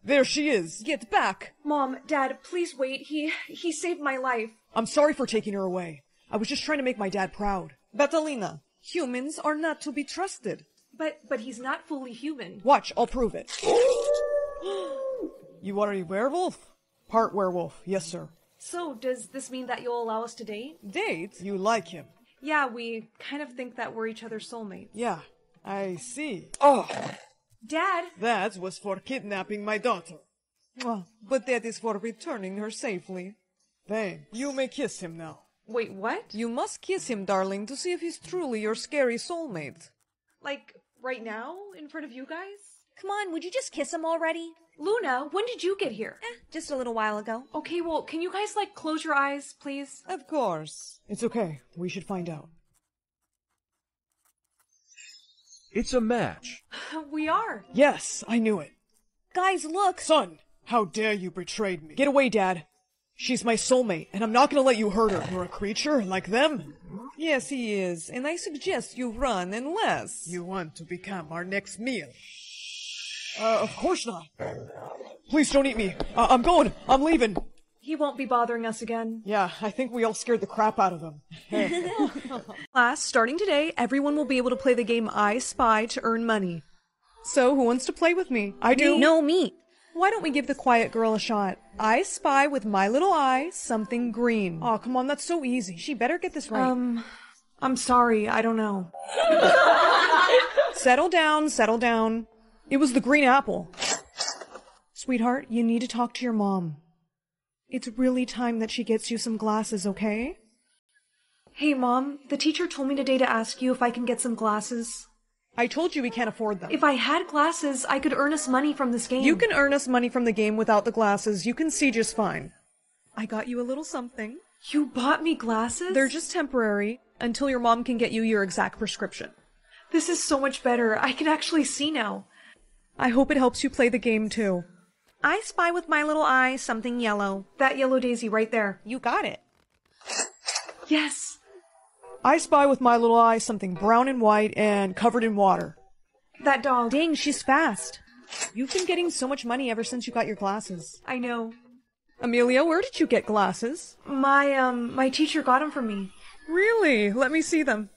There she is! Get back! Mom, Dad, please wait. He... he saved my life. I'm sorry for taking her away. I was just trying to make my dad proud. Batalina, humans are not to be trusted. But... but he's not fully human. Watch, I'll prove it. You are a werewolf? Part werewolf, yes sir. So, does this mean that you'll allow us to date? Date? You like him. Yeah, we kind of think that we're each other's soulmates. Yeah. I see. Oh! Dad! That was for kidnapping my daughter. Well, but that is for returning her safely. Thanks. You may kiss him now. Wait, what? You must kiss him, darling, to see if he's truly your scary soulmate. Like, right now? In front of you guys? Come on, would you just kiss him already? Luna, when did you get here? Eh, just a little while ago. Okay, well, can you guys, like, close your eyes, please? Of course. It's okay. We should find out. It's a match. We are. Yes, I knew it. Guys, look. Son, how dare you betray me. Get away, Dad. She's my soulmate, and I'm not gonna let you hurt her. You're a creature like them. Yes, he is, and I suggest you run unless... You want to become our next meal. Uh, of course not. Please don't eat me. Uh, I'm going. I'm leaving. He won't be bothering us again. Yeah, I think we all scared the crap out of them. Class, starting today, everyone will be able to play the game I Spy to earn money. So, who wants to play with me? I do. No, me. Why don't we give the quiet girl a shot? I spy with my little eye something green. Aw, oh, come on, that's so easy. She better get this right. Um, I'm sorry, I don't know. Settle down, settle down. It was the green apple. Sweetheart, you need to talk to your mom. It's really time that she gets you some glasses, okay? Hey, Mom, the teacher told me today to ask you if I can get some glasses. I told you we can't afford them. If I had glasses, I could earn us money from this game. You can earn us money from the game without the glasses. You can see just fine. I got you a little something. You bought me glasses? They're just temporary, until your mom can get you your exact prescription. This is so much better. I can actually see now. I hope it helps you play the game, too. I spy with my little eye something yellow. That yellow daisy right there. You got it. Yes. I spy with my little eye something brown and white and covered in water. That dog. Dang, she's fast. You've been getting so much money ever since you got your glasses. I know. Amelia, where did you get glasses? My, um, my teacher got them for me. Really? Let me see them.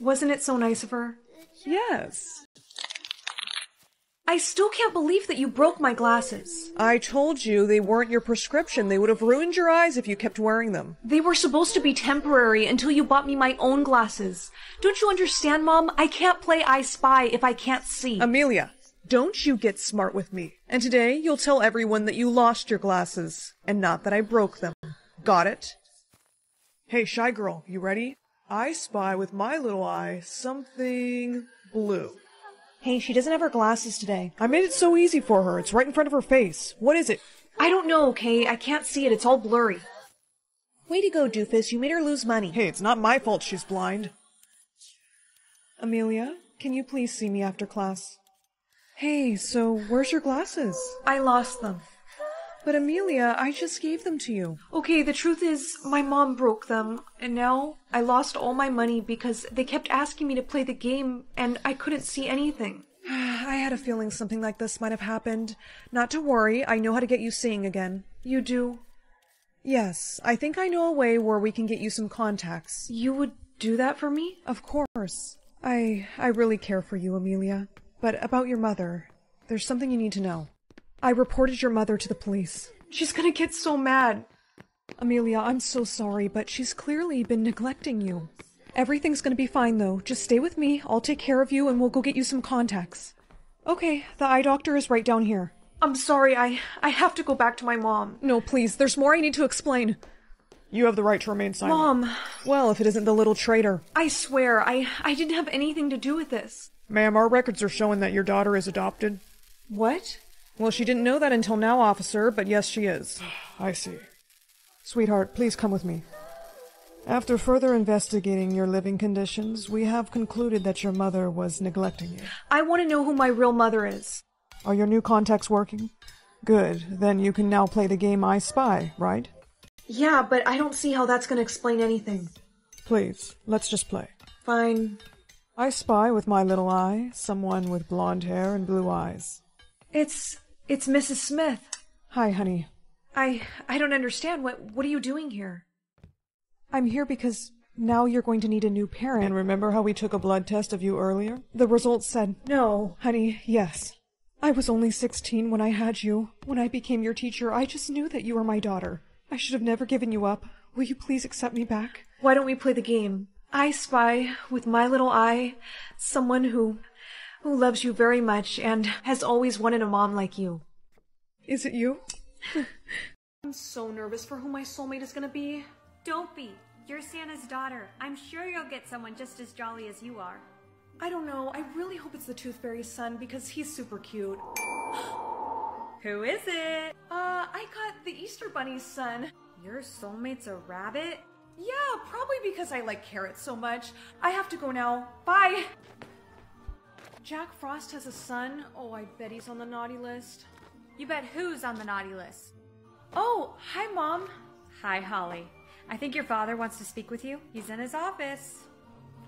Wasn't it so nice of her? Yes. I still can't believe that you broke my glasses. I told you they weren't your prescription. They would have ruined your eyes if you kept wearing them. They were supposed to be temporary until you bought me my own glasses. Don't you understand, Mom? I can't play I Spy if I can't see. Amelia, don't you get smart with me. And today, you'll tell everyone that you lost your glasses, and not that I broke them. Got it? Hey, shy girl, you ready? I spy with my little eye something blue. Hey, she doesn't have her glasses today. I made it so easy for her. It's right in front of her face. What is it? I don't know, okay? I can't see it. It's all blurry. Way to go, doofus. You made her lose money. Hey, it's not my fault she's blind. Amelia, can you please see me after class? Hey, so where's your glasses? I lost them. But Amelia, I just gave them to you. Okay, the truth is, my mom broke them, and now I lost all my money because they kept asking me to play the game, and I couldn't see anything. I had a feeling something like this might have happened. Not to worry, I know how to get you seeing again. You do? Yes, I think I know a way where we can get you some contacts. You would do that for me? Of course. I, I really care for you, Amelia. But about your mother, there's something you need to know. I reported your mother to the police. She's gonna get so mad. Amelia, I'm so sorry, but she's clearly been neglecting you. Everything's gonna be fine, though. Just stay with me, I'll take care of you, and we'll go get you some contacts. Okay, the eye doctor is right down here. I'm sorry, I, I have to go back to my mom. No, please, there's more I need to explain. You have the right to remain silent. Mom! Well, if it isn't the little traitor. I swear, I, I didn't have anything to do with this. Ma'am, our records are showing that your daughter is adopted. What? Well, she didn't know that until now, officer, but yes, she is. I see. Sweetheart, please come with me. After further investigating your living conditions, we have concluded that your mother was neglecting you. I want to know who my real mother is. Are your new contacts working? Good. Then you can now play the game I Spy, right? Yeah, but I don't see how that's going to explain anything. Please, let's just play. Fine. I spy with my little eye someone with blonde hair and blue eyes. It's... it's Missus Smith. Hi, honey. I... I don't understand. What What are you doing here? I'm here because now you're going to need a new parent. And remember how we took a blood test of you earlier? The results said, no, honey, yes. I was only sixteen when I had you. When I became your teacher, I just knew that you were my daughter. I should have never given you up. Will you please accept me back? Why don't we play the game? I spy, with my little eye, someone who... who loves you very much and has always wanted a mom like you. Is it you? I'm so nervous for who my soulmate is gonna be. Don't be. You're Santa's daughter. I'm sure you'll get someone just as jolly as you are. I don't know. I really hope it's the Tooth Fairy's son because he's super cute. Who is it? Uh, I got the Easter Bunny's son. Your soulmate's a rabbit? Yeah, probably because I like carrots so much. I have to go now. Bye! Jack Frost has a son? Oh, I bet he's on the naughty list. You bet who's on the naughty list? Oh, hi, Mom. Hi, Holly. I think your father wants to speak with you. He's in his office.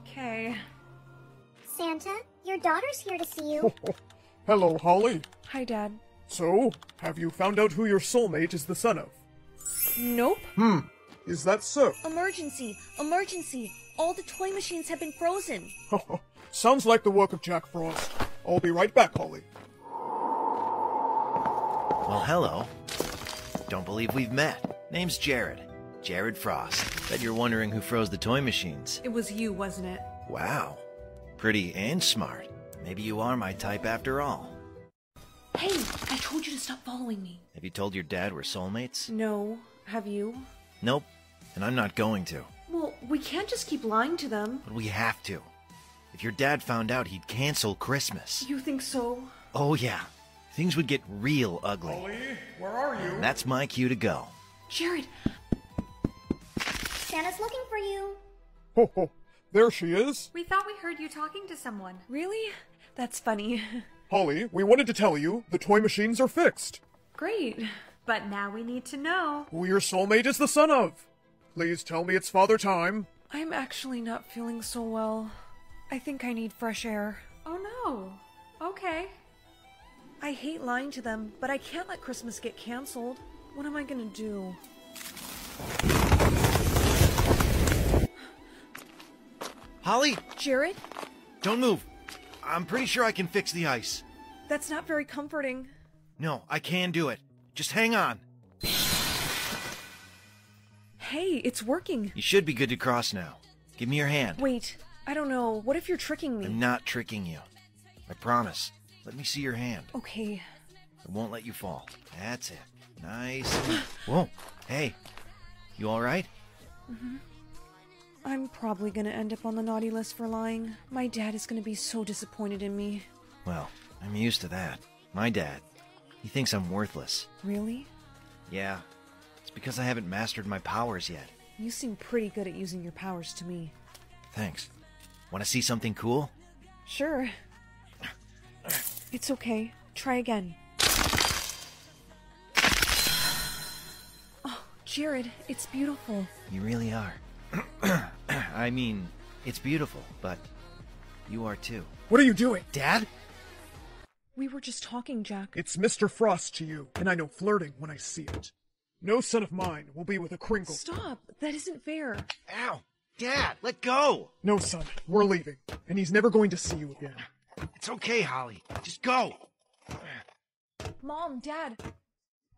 Okay. Santa, your daughter's here to see you. Hello, Holly. Hi, Dad. So, have you found out who your soulmate is the son of? Nope. Hmm. Is that so? Emergency! Emergency! All the toy machines have been frozen. Sounds like the work of Jack Frost. I'll be right back, Holly. Well, hello. Don't believe we've met. Name's Jared. Jared Frost. Bet you're wondering who froze the toy machines. It was you, wasn't it? Wow. Pretty and smart. Maybe you are my type after all. Hey, I told you to stop following me. Have you told your dad we're soulmates? No. Have you? Nope. And I'm not going to. Well, we can't just keep lying to them. But we have to. If your dad found out, he'd cancel Christmas. You think so? Oh, yeah. Things would get real ugly. Holly, where are you? And that's my cue to go. Jared! Santa's looking for you. Ho, ho. There she is. We thought we heard you talking to someone. Really? That's funny. Holly, we wanted to tell you the toy machines are fixed. Great. But now we need to know who your soulmate is the son of. Please tell me it's father time. I'm actually not feeling so well. I think I need fresh air. Oh no. Okay. I hate lying to them, but I can't let Christmas get canceled. What am I gonna do? Holly? Jared? Don't move. I'm pretty sure I can fix the ice. That's not very comforting. No, I can do it. Just hang on. Hey, it's working. You should be good to cross now. Give me your hand. Wait, I don't know. What if you're tricking me? I'm not tricking you. I promise. Let me see your hand. Okay. I won't let you fall. That's it. Nice. Whoa. Hey, you all right? Mm-hmm. I'm probably going to end up on the naughty list for lying. My dad is going to be so disappointed in me. Well, I'm used to that. My dad. He thinks I'm worthless. Really? Yeah. It's because I haven't mastered my powers yet. You seem pretty good at using your powers to me. Thanks. Want to see something cool? Sure. It's okay. Try again. Oh, Jared, it's beautiful. You really are. I mean, it's beautiful, but you are too. What are you doing? Dad? We were just talking, Jack. It's Mister Frost to you, and I know flirting when I see it. No son of mine will be with a Kringle. Stop! That isn't fair. Ow! Dad, let go! No, son. We're leaving, and he's never going to see you again. It's okay, Holly. Just go! Mom, Dad,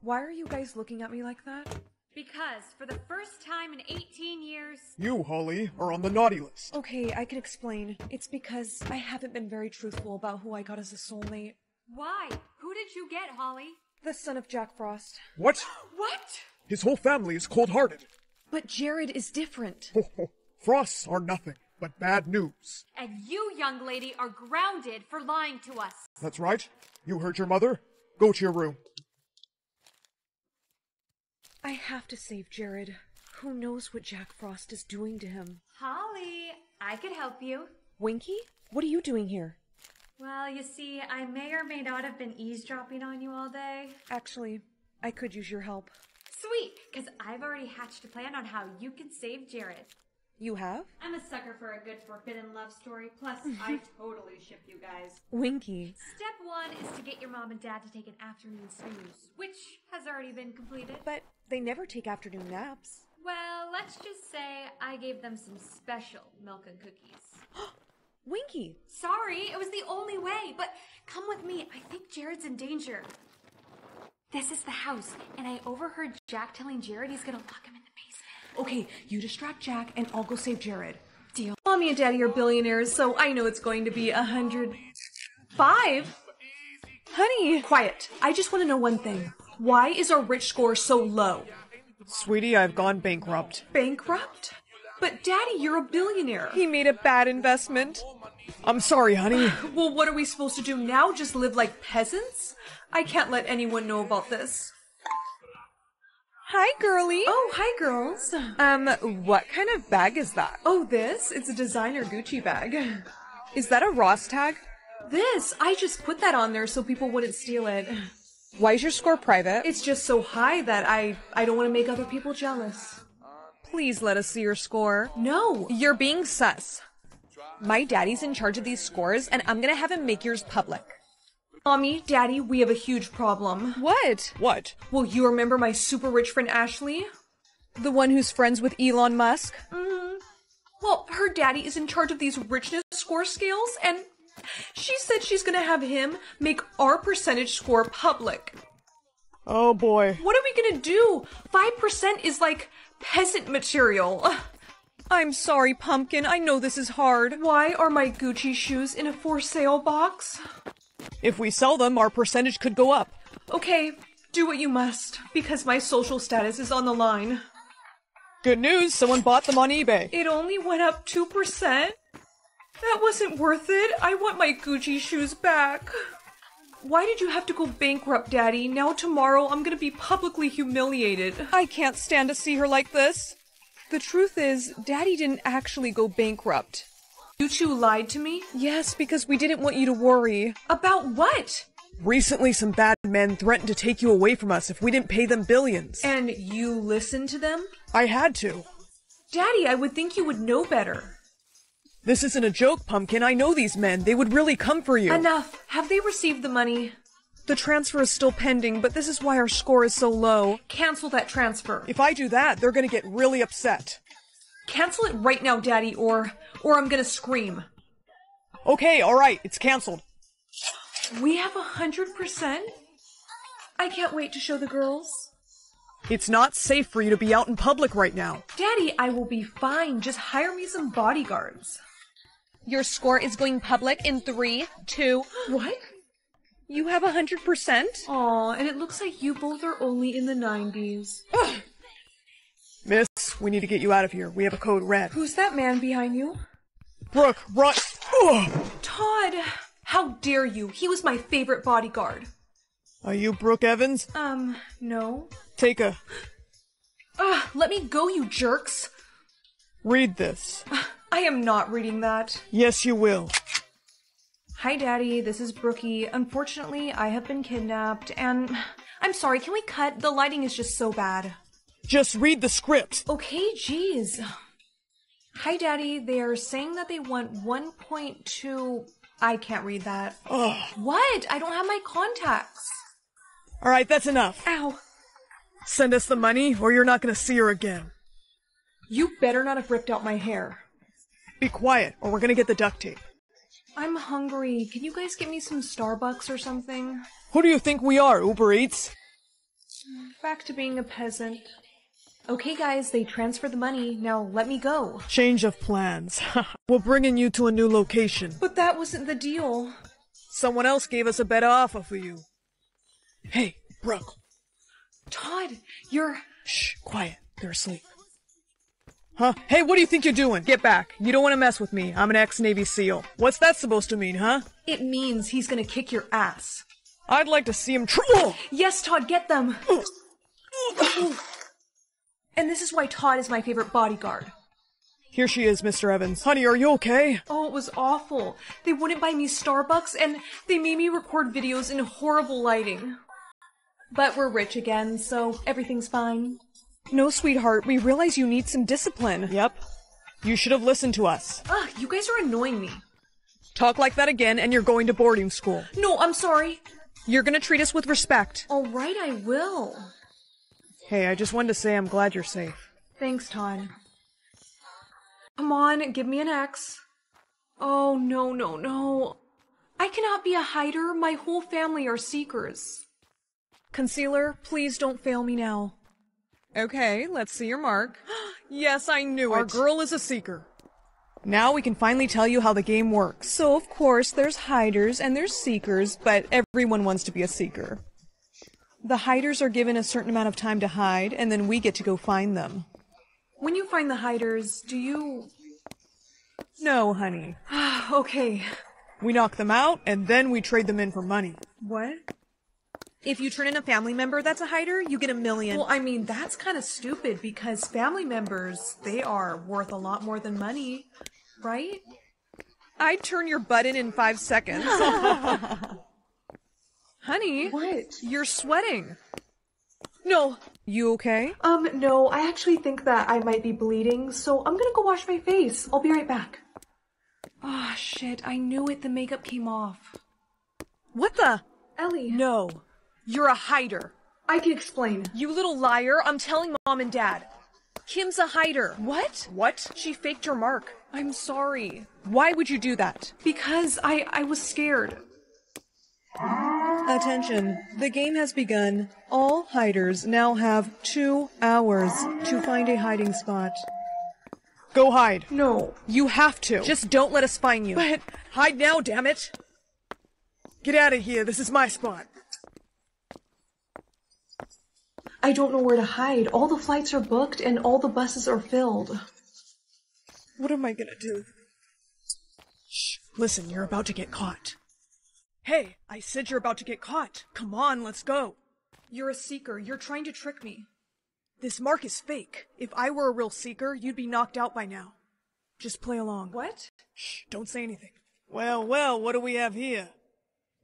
why are you guys looking at me like that? Because, for the first time in eighteen years... You, Holly, are on the naughty list. Okay, I can explain. It's because I haven't been very truthful about who I got as a soulmate. Why? Who did you get, Holly? The son of Jack Frost. What? What? His whole family is cold-hearted. But Jared is different. Ho, ho. Frosts are nothing but bad news. And you, young lady, are grounded for lying to us. That's right. You heard your mother. Go to your room. I have to save Jared. Who knows what Jack Frost is doing to him? Holly, I could help you. Winky? What are you doing here? Well, you see, I may or may not have been eavesdropping on you all day. Actually, I could use your help. Sweet, because I've already hatched a plan on how you can save Jared. You have? I'm a sucker for a good forbidden love story, plus I totally ship you guys. Winky. Step one is to get your mom and dad to take an afternoon snooze, which has already been completed. But they never take afternoon naps. Well, let's just say I gave them some special milk and cookies. Winky! Sorry, it was the only way, but come with me. I think Jared's in danger. This is the house, and I overheard Jack telling Jared he's gonna lock him in the basement. Okay, you distract Jack, and I'll go save Jared. Deal. Mommy and Daddy are billionaires, so I know it's going to be a hundred... Five? Honey! Quiet. I just want to know one thing. Why is our rich score so low? Sweetie, I've gone bankrupt. Bankrupt? But Daddy, you're a billionaire. He made a bad investment. I'm sorry, honey. Well, what are we supposed to do now? Just live like peasants? I can't let anyone know about this. Hi, girlie. Oh, hi, girls. Um, what kind of bag is that? Oh, this? It's a designer Gucci bag. Is that a Ross tag? This? I just put that on there so people wouldn't steal it. Why is your score private? It's just so high that I, I don't want to make other people jealous. Please let us see your score. No. You're being sus. My daddy's in charge of these scores, and I'm gonna have him make yours public. Mommy, Daddy, we have a huge problem. What? What? Well, you remember my super rich friend Ashley? The one who's friends with Elon Musk? Mm-hmm. Well, her daddy is in charge of these richness score scales, and she said she's gonna have him make our percentage score public. Oh boy. What are we gonna do? five percent is like peasant material. I'm sorry, Pumpkin. I know this is hard. Why are my Gucci shoes in a for sale box? If we sell them, our percentage could go up. Okay, do what you must, because my social status is on the line. Good news, someone bought them on eBay. It only went up two percent. That wasn't worth it. I want my Gucci shoes back. Why did you have to go bankrupt, Daddy? Now tomorrow I'm gonna be publicly humiliated. I can't stand to see her like this. The truth is, Daddy didn't actually go bankrupt. You two lied to me? Yes, because we didn't want you to worry. About what? Recently, some bad men threatened to take you away from us if we didn't pay them billions. And you listened to them? I had to. Daddy, I would think you would know better. This isn't a joke, Pumpkin. I know these men. They would really come for you. Enough. Have they received the money? The transfer is still pending, but this is why our score is so low. Cancel that transfer. If I do that, they're gonna get really upset. Cancel it right now, Daddy, or or I'm gonna scream. Okay, all right, it's canceled. We have a hundred percent? I can't wait to show the girls. It's not safe for you to be out in public right now. Daddy, I will be fine. Just hire me some bodyguards. Your score is going public in three, two... What? You have a hundred percent? Aw, and it looks like you both are only in the nineties. Ugh. Miss, we need to get you out of here. We have a code red. Who's that man behind you? Brooke, run! Ugh. Todd, how dare you? He was my favorite bodyguard. Are you Brooke Evans? Um, no. Take a... Ugh, let me go, you jerks! Read this. I am not reading that. Yes, you will. Hi, Daddy. This is Brookie. Unfortunately, I have been kidnapped, and... I'm sorry, can we cut? The lighting is just so bad. Just read the script. Okay, geez. Hi, Daddy. They are saying that they want one point two... I can't read that. Ugh. What? I don't have my contacts. All right, that's enough. Ow. Send us the money, or you're not going to see her again. You better not have ripped out my hair. Be quiet, or we're going to get the duct tape. I'm hungry. Can you guys get me some Starbucks or something? Who do you think we are, Uber Eats? Back to being a peasant. Okay, guys, they transferred the money. Now let me go. Change of plans. We're bringing you to a new location. But that wasn't the deal. Someone else gave us a better offer for you. Hey, Brooke. Todd, you're... Shh, quiet. They're asleep. Huh? Hey, what do you think you're doing? Get back. You don't want to mess with me. I'm an ex-Navy SEAL. What's that supposed to mean, huh? It means he's gonna kick your ass. I'd like to see him tr- oh! Yes, Todd, get them! Oh. Oh. And this is why Todd is my favorite bodyguard. Here she is, Mister Evans. Honey, are you okay? Oh, it was awful. They wouldn't buy me Starbucks, and they made me record videos in horrible lighting. But we're rich again, so everything's fine. No, sweetheart, we realize you need some discipline. Yep. You should have listened to us. Ugh, you guys are annoying me. Talk like that again, and you're going to boarding school. No, I'm sorry. You're gonna treat us with respect. All right, I will. Hey, I just wanted to say I'm glad you're safe. Thanks, Todd. Come on, give me an X. Oh, no, no, no. I cannot be a hider. My whole family are seekers. Concealer, please don't fail me now. Okay, let's see your mark. Yes, I knew it. Our girl is a seeker. Now we can finally tell you how the game works. So of course there's hiders and there's seekers, but everyone wants to be a seeker. The hiders are given a certain amount of time to hide, and then we get to go find them. When you find the hiders, do you... No, honey. Okay. We knock them out, and then we trade them in for money. What? If you turn in a family member that's a hider, you get a million. Well, I mean, that's kind of stupid because family members, they are worth a lot more than money, right? I'd turn your butt in in five seconds. Honey. What? You're sweating. No. You okay? Um, no, I actually think that I might be bleeding, so I'm gonna go wash my face. I'll be right back. Ah, shit, I knew it. The makeup came off. What the? Ellie. No. You're a hider. I can explain. You little liar. I'm telling Mom and Dad. Kim's a hider. What? What? She faked her mark. I'm sorry. Why would you do that? Because I, I was scared. Attention. The game has begun. All hiders now have two hours to find a hiding spot. Go hide. No. You have to. Just don't let us find you. But hide now, damn it. Get out of here. This is my spot. I don't know where to hide. All the flights are booked and all the buses are filled. What am I gonna do? Shh. Listen, you're about to get caught. Hey, I said you're about to get caught. Come on, let's go. You're a seeker. You're trying to trick me. This mark is fake. If I were a real seeker, you'd be knocked out by now. Just play along. What? Shh, don't say anything. Well, well, what do we have here?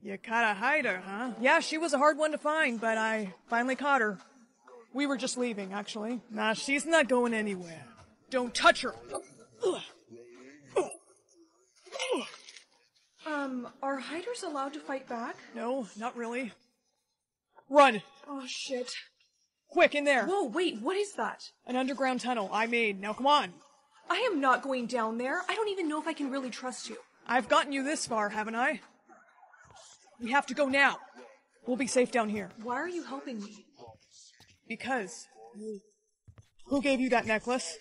You caught a hider, huh? Yeah, she was a hard one to find, but I finally caught her. We were just leaving, actually. Nah, she's not going anywhere. Don't touch her! Um, are hiders allowed to fight back? No, not really. Run! Oh, shit. Quick, in there! Whoa, wait, what is that? An underground tunnel I made. Now, come on! I am not going down there. I don't even know if I can really trust you. I've gotten you this far, haven't I? We have to go now. We'll be safe down here. Why are you helping me? Because. Who gave you that necklace?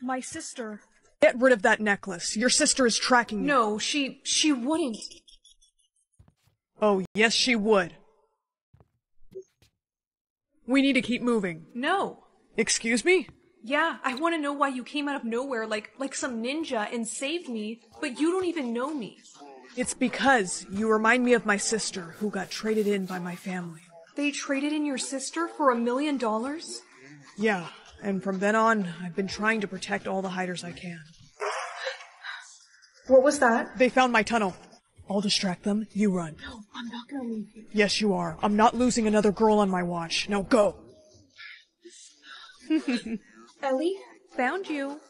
My sister. Get rid of that necklace. Your sister is tracking you. No, she... she wouldn't. Oh, yes she would. We need to keep moving. No. Excuse me? Yeah, I want to know why you came out of nowhere like, like some ninja and saved me, but you don't even know me. It's because you remind me of my sister who got traded in by my family. They traded in your sister for a million dollars? Yeah, and from then on, I've been trying to protect all the hiders I can. What was that? They found my tunnel. I'll distract them, you run. No, I'm not gonna leave you. Yes, you are. I'm not losing another girl on my watch. Now go! Ellie, found you.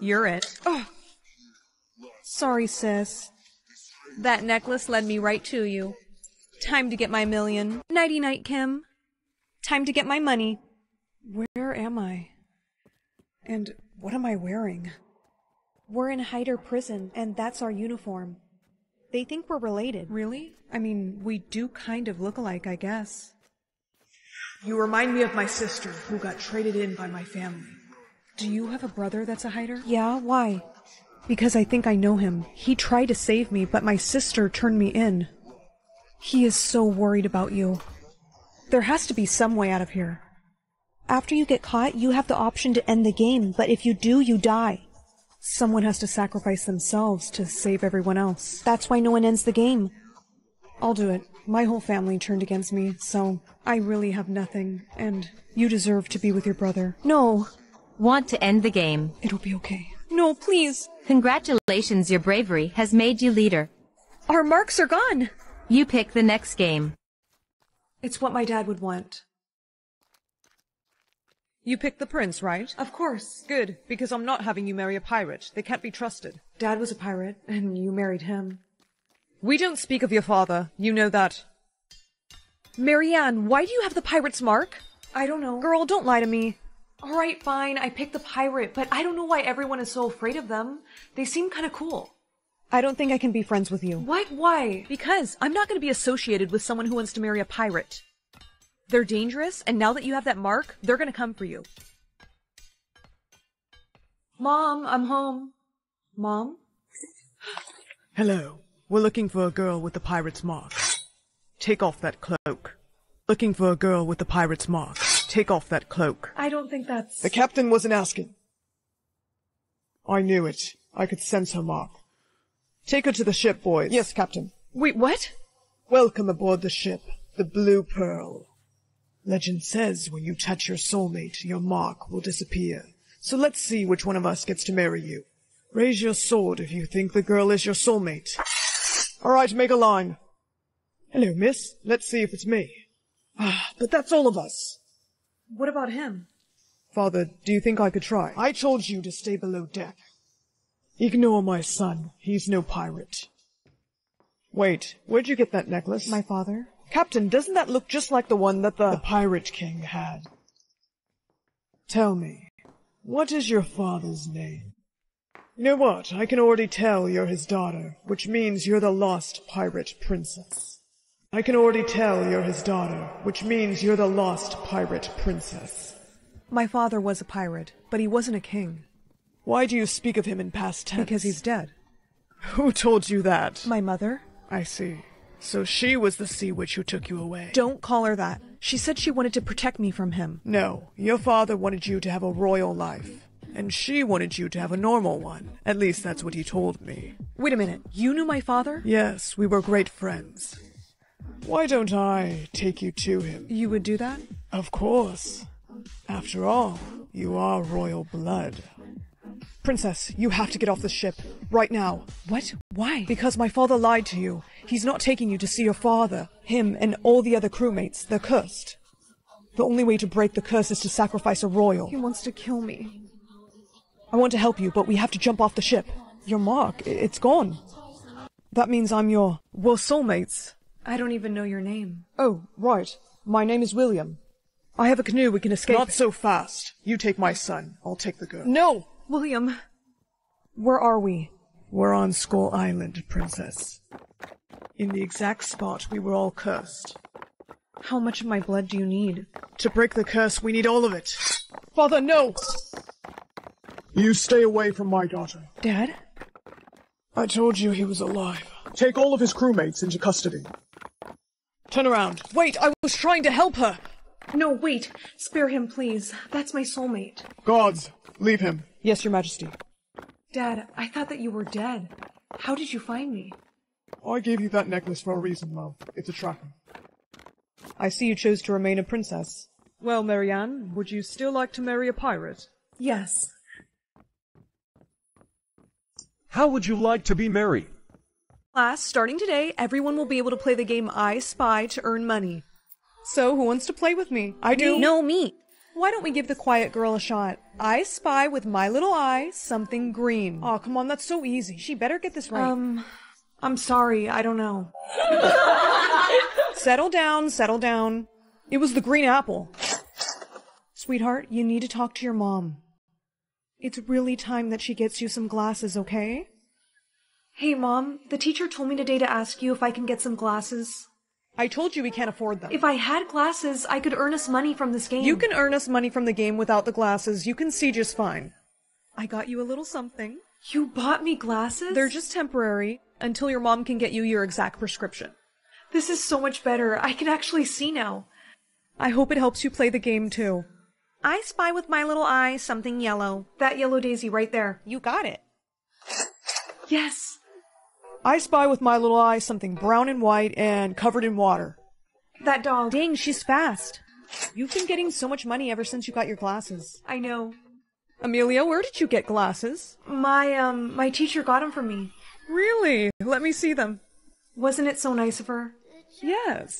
You're it. Oh. Sorry, sis. That necklace led me right to you. Time to get my million. Nighty-night, Kim. Time to get my money. Where am I? And what am I wearing? We're in hider prison, and that's our uniform. They think we're related. Really? I mean, we do kind of look alike, I guess. You remind me of my sister, who got traded in by my family. Do you have a brother that's a hider? Yeah, why? Because I think I know him. He tried to save me, but my sister turned me in. He is so worried about you. There has to be some way out of here. After you get caught, you have the option to end the game, but if you do, you die. Someone has to sacrifice themselves to save everyone else. That's why no one ends the game. I'll do it. My whole family turned against me, so I really have nothing, and you deserve to be with your brother. No. Want to end the game? It'll be okay. No, please. Congratulations, your bravery has made you leader. Our marks are gone. You pick the next game. It's what my dad would want. You picked the prince, right? Of course. Good, because I'm not having you marry a pirate. They can't be trusted. Dad was a pirate, and you married him. We don't speak of your father. You know that. Marianne, why do you have the pirate's mark? I don't know. Girl, don't lie to me. All right, fine. I picked the pirate, but I don't know why everyone is so afraid of them. They seem kind of cool. I don't think I can be friends with you. What? Why? Because I'm not going to be associated with someone who wants to marry a pirate. They're dangerous, and now that you have that mark, they're going to come for you. Mom, I'm home. Mom? Hello. We're looking for a girl with the pirate's mark. Take off that cloak. Looking for a girl with the pirate's mark. Take off that cloak. I don't think that's... The captain wasn't asking. I knew it. I could sense her mark. Take her to the ship, boys. Yes, Captain. Wait, what? Welcome aboard the ship, the Blue Pearl. Legend says when you touch your soulmate, your mark will disappear. So let's see which one of us gets to marry you. Raise your sword if you think the girl is your soulmate. All right, make a line. Hello, miss. Let's see if it's me. Ah, but that's all of us. What about him? Father, do you think I could try? I told you to stay below deck. Ignore my son. He's no pirate. Wait, where'd you get that necklace? My father. Captain, doesn't that look just like the one that the... the Pirate King had? Tell me, what is your father's name? You know what? I can already tell you're his daughter, which means you're the lost pirate princess. I can already tell you're his daughter, which means you're the lost pirate princess. My father was a pirate, but he wasn't a king. Why do you speak of him in past tense? Because he's dead. Who told you that? My mother. I see. So she was the sea witch who took you away. Don't call her that. She said she wanted to protect me from him. No, your father wanted you to have a royal life, and she wanted you to have a normal one. At least that's what he told me. Wait a minute. You knew my father? Yes, we were great friends. Why don't I take you to him? You would do that? Of course. After all, you are royal blood. Princess, you have to get off the ship. Right now. What? Why? Because my father lied to you. He's not taking you to see your father. Him and all the other crewmates. They're cursed. The only way to break the curse is to sacrifice a royal. He wants to kill me. I want to help you, but we have to jump off the ship. Your mark, it's gone. That means I'm your... well, soulmates. I don't even know your name. Oh, right. My name is William. I have a canoe, we can escape. Not so fast. You take my son. I'll take the girl. No! William, where are we? We're on Skull Island, Princess. In the exact spot we were all cursed. How much of my blood do you need? To break the curse, we need all of it. Father, no! You stay away from my daughter. Dad? I told you he was alive. Take all of his crewmates into custody. Turn around. Wait, I was trying to help her! No, wait. Spare him, please. That's my soulmate. Guards, leave him. Yes, Your Majesty. Dad, I thought that you were dead. How did you find me? I gave you that necklace for a reason, love. It's a tracker. I see you chose to remain a princess. Well, Marianne, would you still like to marry a pirate? Yes. How would you like to be married? Class, starting today, everyone will be able to play the game I Spy to earn money. So, who wants to play with me? I do. No, me. Why don't we give the quiet girl a shot? I spy with my little eye something green. Oh, come on, that's so easy. She better get this right. Um, I'm sorry, I don't know. Settle down, settle down. It was the green apple. Sweetheart, you need to talk to your mom. It's really time that she gets you some glasses, okay? Hey, Mom, the teacher told me today to ask you if I can get some glasses. I told you we can't afford them. If I had glasses, I could earn us money from this game. You can earn us money from the game without the glasses. You can see just fine. I got you a little something. You bought me glasses? They're just temporary, until your mom can get you your exact prescription. This is so much better. I can actually see now. I hope it helps you play the game, too. I spy with my little eye something yellow. That yellow daisy right there. You got it. Yes. I spy with my little eye something brown and white and covered in water. That dog. Dang, she's fast. You've been getting so much money ever since you got your glasses. I know. Amelia, where did you get glasses? My, um, my teacher got them for me. Really? Let me see them. Wasn't it so nice of her? Yes.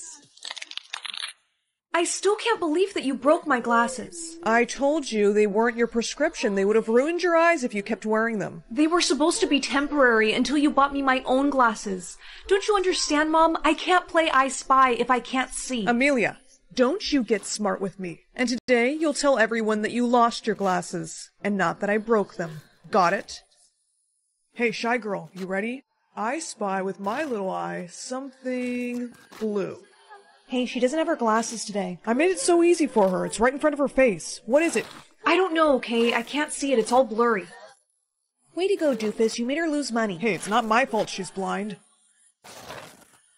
I still can't believe that you broke my glasses. I told you they weren't your prescription. They would have ruined your eyes if you kept wearing them. They were supposed to be temporary until you bought me my own glasses. Don't you understand, Mom? I can't play I Spy if I can't see. Amelia, don't you get smart with me. And today you'll tell everyone that you lost your glasses, and not that I broke them. Got it? Hey, shy girl, you ready? I spy with my little eye something blue. Hey, she doesn't have her glasses today. I made it so easy for her. It's right in front of her face. What is it? I don't know, okay? I can't see it. It's all blurry. Way to go, doofus. You made her lose money. Hey, it's not my fault she's blind.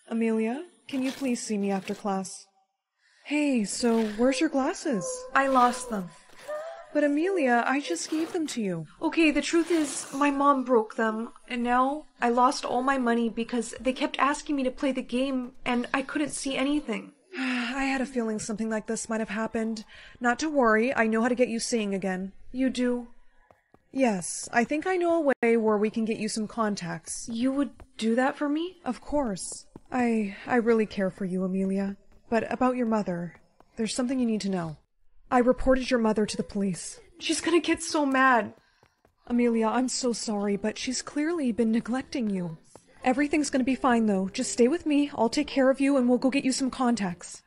Amelia, can you please see me after class? Hey, so where's your glasses? I lost them. But Amelia, I just gave them to you. Okay, the truth is, my mom broke them, and now I lost all my money because they kept asking me to play the game, and I couldn't see anything. I had a feeling something like this might have happened. Not to worry, I know how to get you seeing again. You do? Yes, I think I know a way where we can get you some contacts. You would do that for me? Of course. I, I really care for you, Amelia. But about your mother, there's something you need to know. I reported your mother to the police. She's gonna get so mad. Amelia, I'm so sorry, but she's clearly been neglecting you. Everything's gonna be fine, though. Just stay with me, I'll take care of you, and we'll go get you some contacts.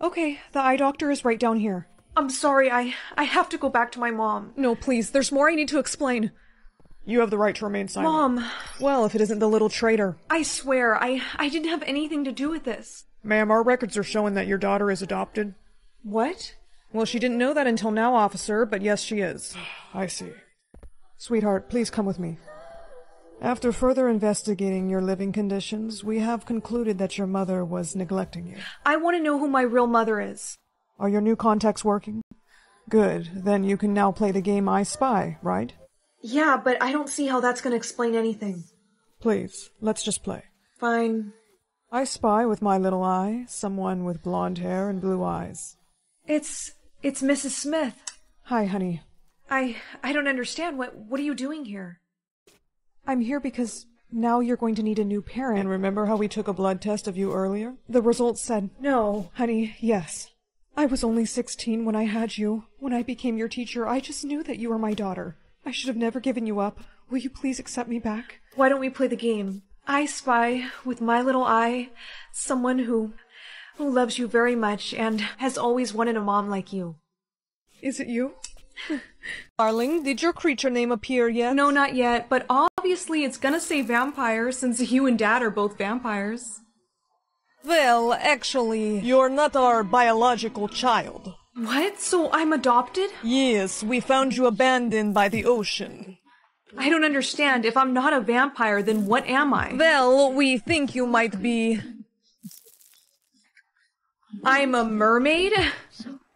Okay, the eye doctor is right down here. I'm sorry, I, I have to go back to my mom. No, please, there's more I need to explain. You have the right to remain silent. Mom! Well, if it isn't the little traitor. I swear, I, I didn't have anything to do with this. Ma'am, our records are showing that your daughter is adopted. What? Well, she didn't know that until now, officer, but yes, she is. I see. Sweetheart, please come with me. After further investigating your living conditions, we have concluded that your mother was neglecting you. I want to know who my real mother is. Are your new contacts working? Good. Then you can now play the game I Spy, right? Yeah, but I don't see how that's going to explain anything. Please, let's just play. Fine. I spy with my little eye someone with blonde hair and blue eyes. It's... it's Missus Smith. Hi, honey. I... I don't understand. What What are you doing here? I'm here because now you're going to need a new parent. And remember how we took a blood test of you earlier? The results said... No. Honey, yes. I was only sixteen when I had you. When I became your teacher, I just knew that you were my daughter. I should have never given you up. Will you please accept me back? Why don't we play the game? I spy, with my little eye, someone who... who loves you very much and has always wanted a mom like you. Is it you? Darling, did your creature name appear yet? No, not yet, but obviously it's gonna say vampire since you and Dad are both vampires. Well, actually, you're not our biological child. What? So I'm adopted? Yes, we found you abandoned by the ocean. I don't understand. If I'm not a vampire, then what am I? Well, we think you might be... I'm a mermaid?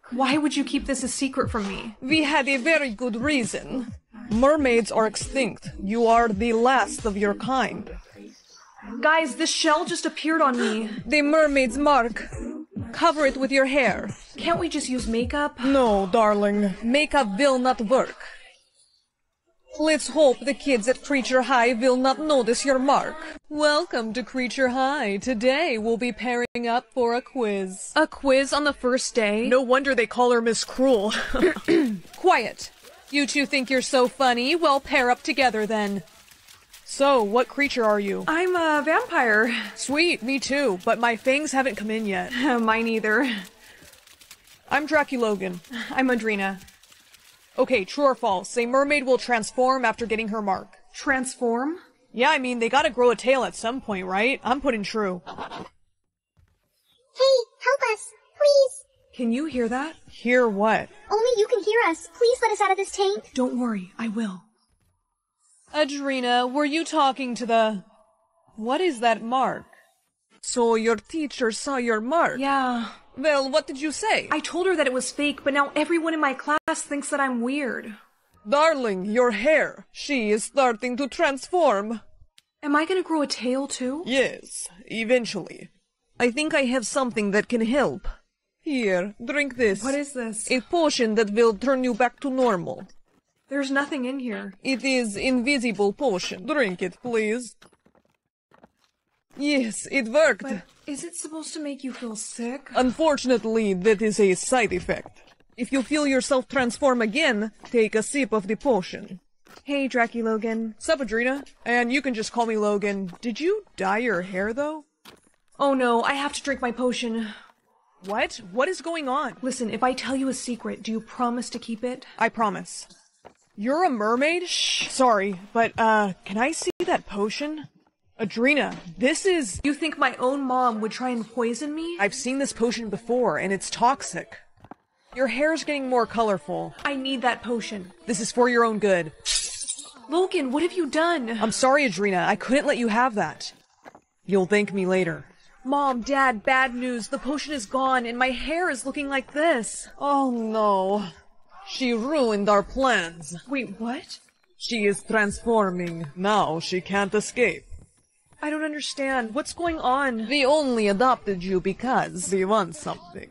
Why would you keep this a secret from me? We had a very good reason. Mermaids are extinct. You are the last of your kind. Guys, this shell just appeared on me. The mermaid's mark. Cover it with your hair. Can't we just use makeup? No, darling. Makeup will not work. Let's hope the kids at Creature High will not notice your mark. Welcome to Creature High. Today we'll be pairing up for a quiz. A quiz on the first day? No wonder they call her Miss Cruel. Quiet. You two think you're so funny? Well, pair up together then. So, what creature are you? I'm a vampire. Sweet, me too, but my fangs haven't come in yet. Mine either. I'm Draculogan. I'm Adrina. Okay, true or false, a mermaid will transform after getting her mark. Transform? Yeah, I mean, they gotta grow a tail at some point, right? I'm putting true. Hey, help us, please! Can you hear that? Hear what? Only you can hear us. Please let us out of this tank. Don't worry, I will. Adrina, were you talking to the... What is that mark? So your teacher saw your mark? Yeah... Well, what did you say? I told her that it was fake, but now everyone in my class thinks that I'm weird. Darling, your hair. She is starting to transform. Am I gonna grow a tail too? Yes, eventually. I think I have something that can help. Here, drink this. What is this? A potion that will turn you back to normal. There's nothing in here. It is invisible potion. Drink it, please. Yes, it worked. But is it supposed to make you feel sick? Unfortunately, that is a side effect. If you feel yourself transform again, take a sip of the potion. Hey, Draculogan. Sup, Adrina? And you can just call me Logan. Did you dye your hair, though? Oh no, I have to drink my potion. What? What is going on? Listen, if I tell you a secret, do you promise to keep it? I promise. You're a mermaid? Shh. Sorry, but, uh, can I see that potion? Adrina, this is... You think my own mom would try and poison me? I've seen this potion before, and it's toxic. Your hair's getting more colorful. I need that potion. This is for your own good. Logan, what have you done? I'm sorry, Adrena. I couldn't let you have that. You'll thank me later. Mom, Dad, bad news. The potion is gone, and my hair is looking like this. Oh, no. She ruined our plans. Wait, what? She is transforming. Now she can't escape. I don't understand. What's going on? We only adopted you because we want something.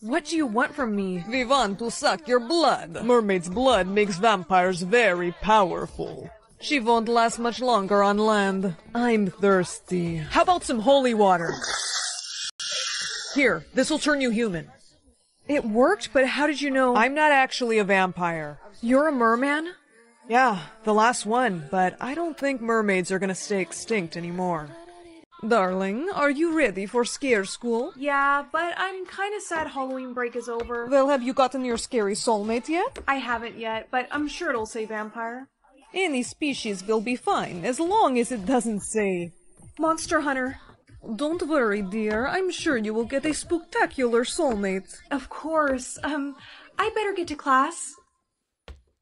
What do you want from me? We want to suck your blood. Mermaid's blood makes vampires very powerful. She won't last much longer on land. I'm thirsty. How about some holy water? Here, this will turn you human. It worked, but how did you know? I'm not actually a vampire. You're a merman? Yeah, the last one, but I don't think mermaids are gonna stay extinct anymore. Darling, are you ready for scare school? Yeah, but I'm kinda sad Halloween break is over. Well, have you gotten your scary soulmate yet? I haven't yet, but I'm sure it'll say vampire. Any species will be fine, as long as it doesn't say... Monster Hunter. Don't worry, dear. I'm sure you will get a spooktacular soulmate. Of course. Um, I better get to class.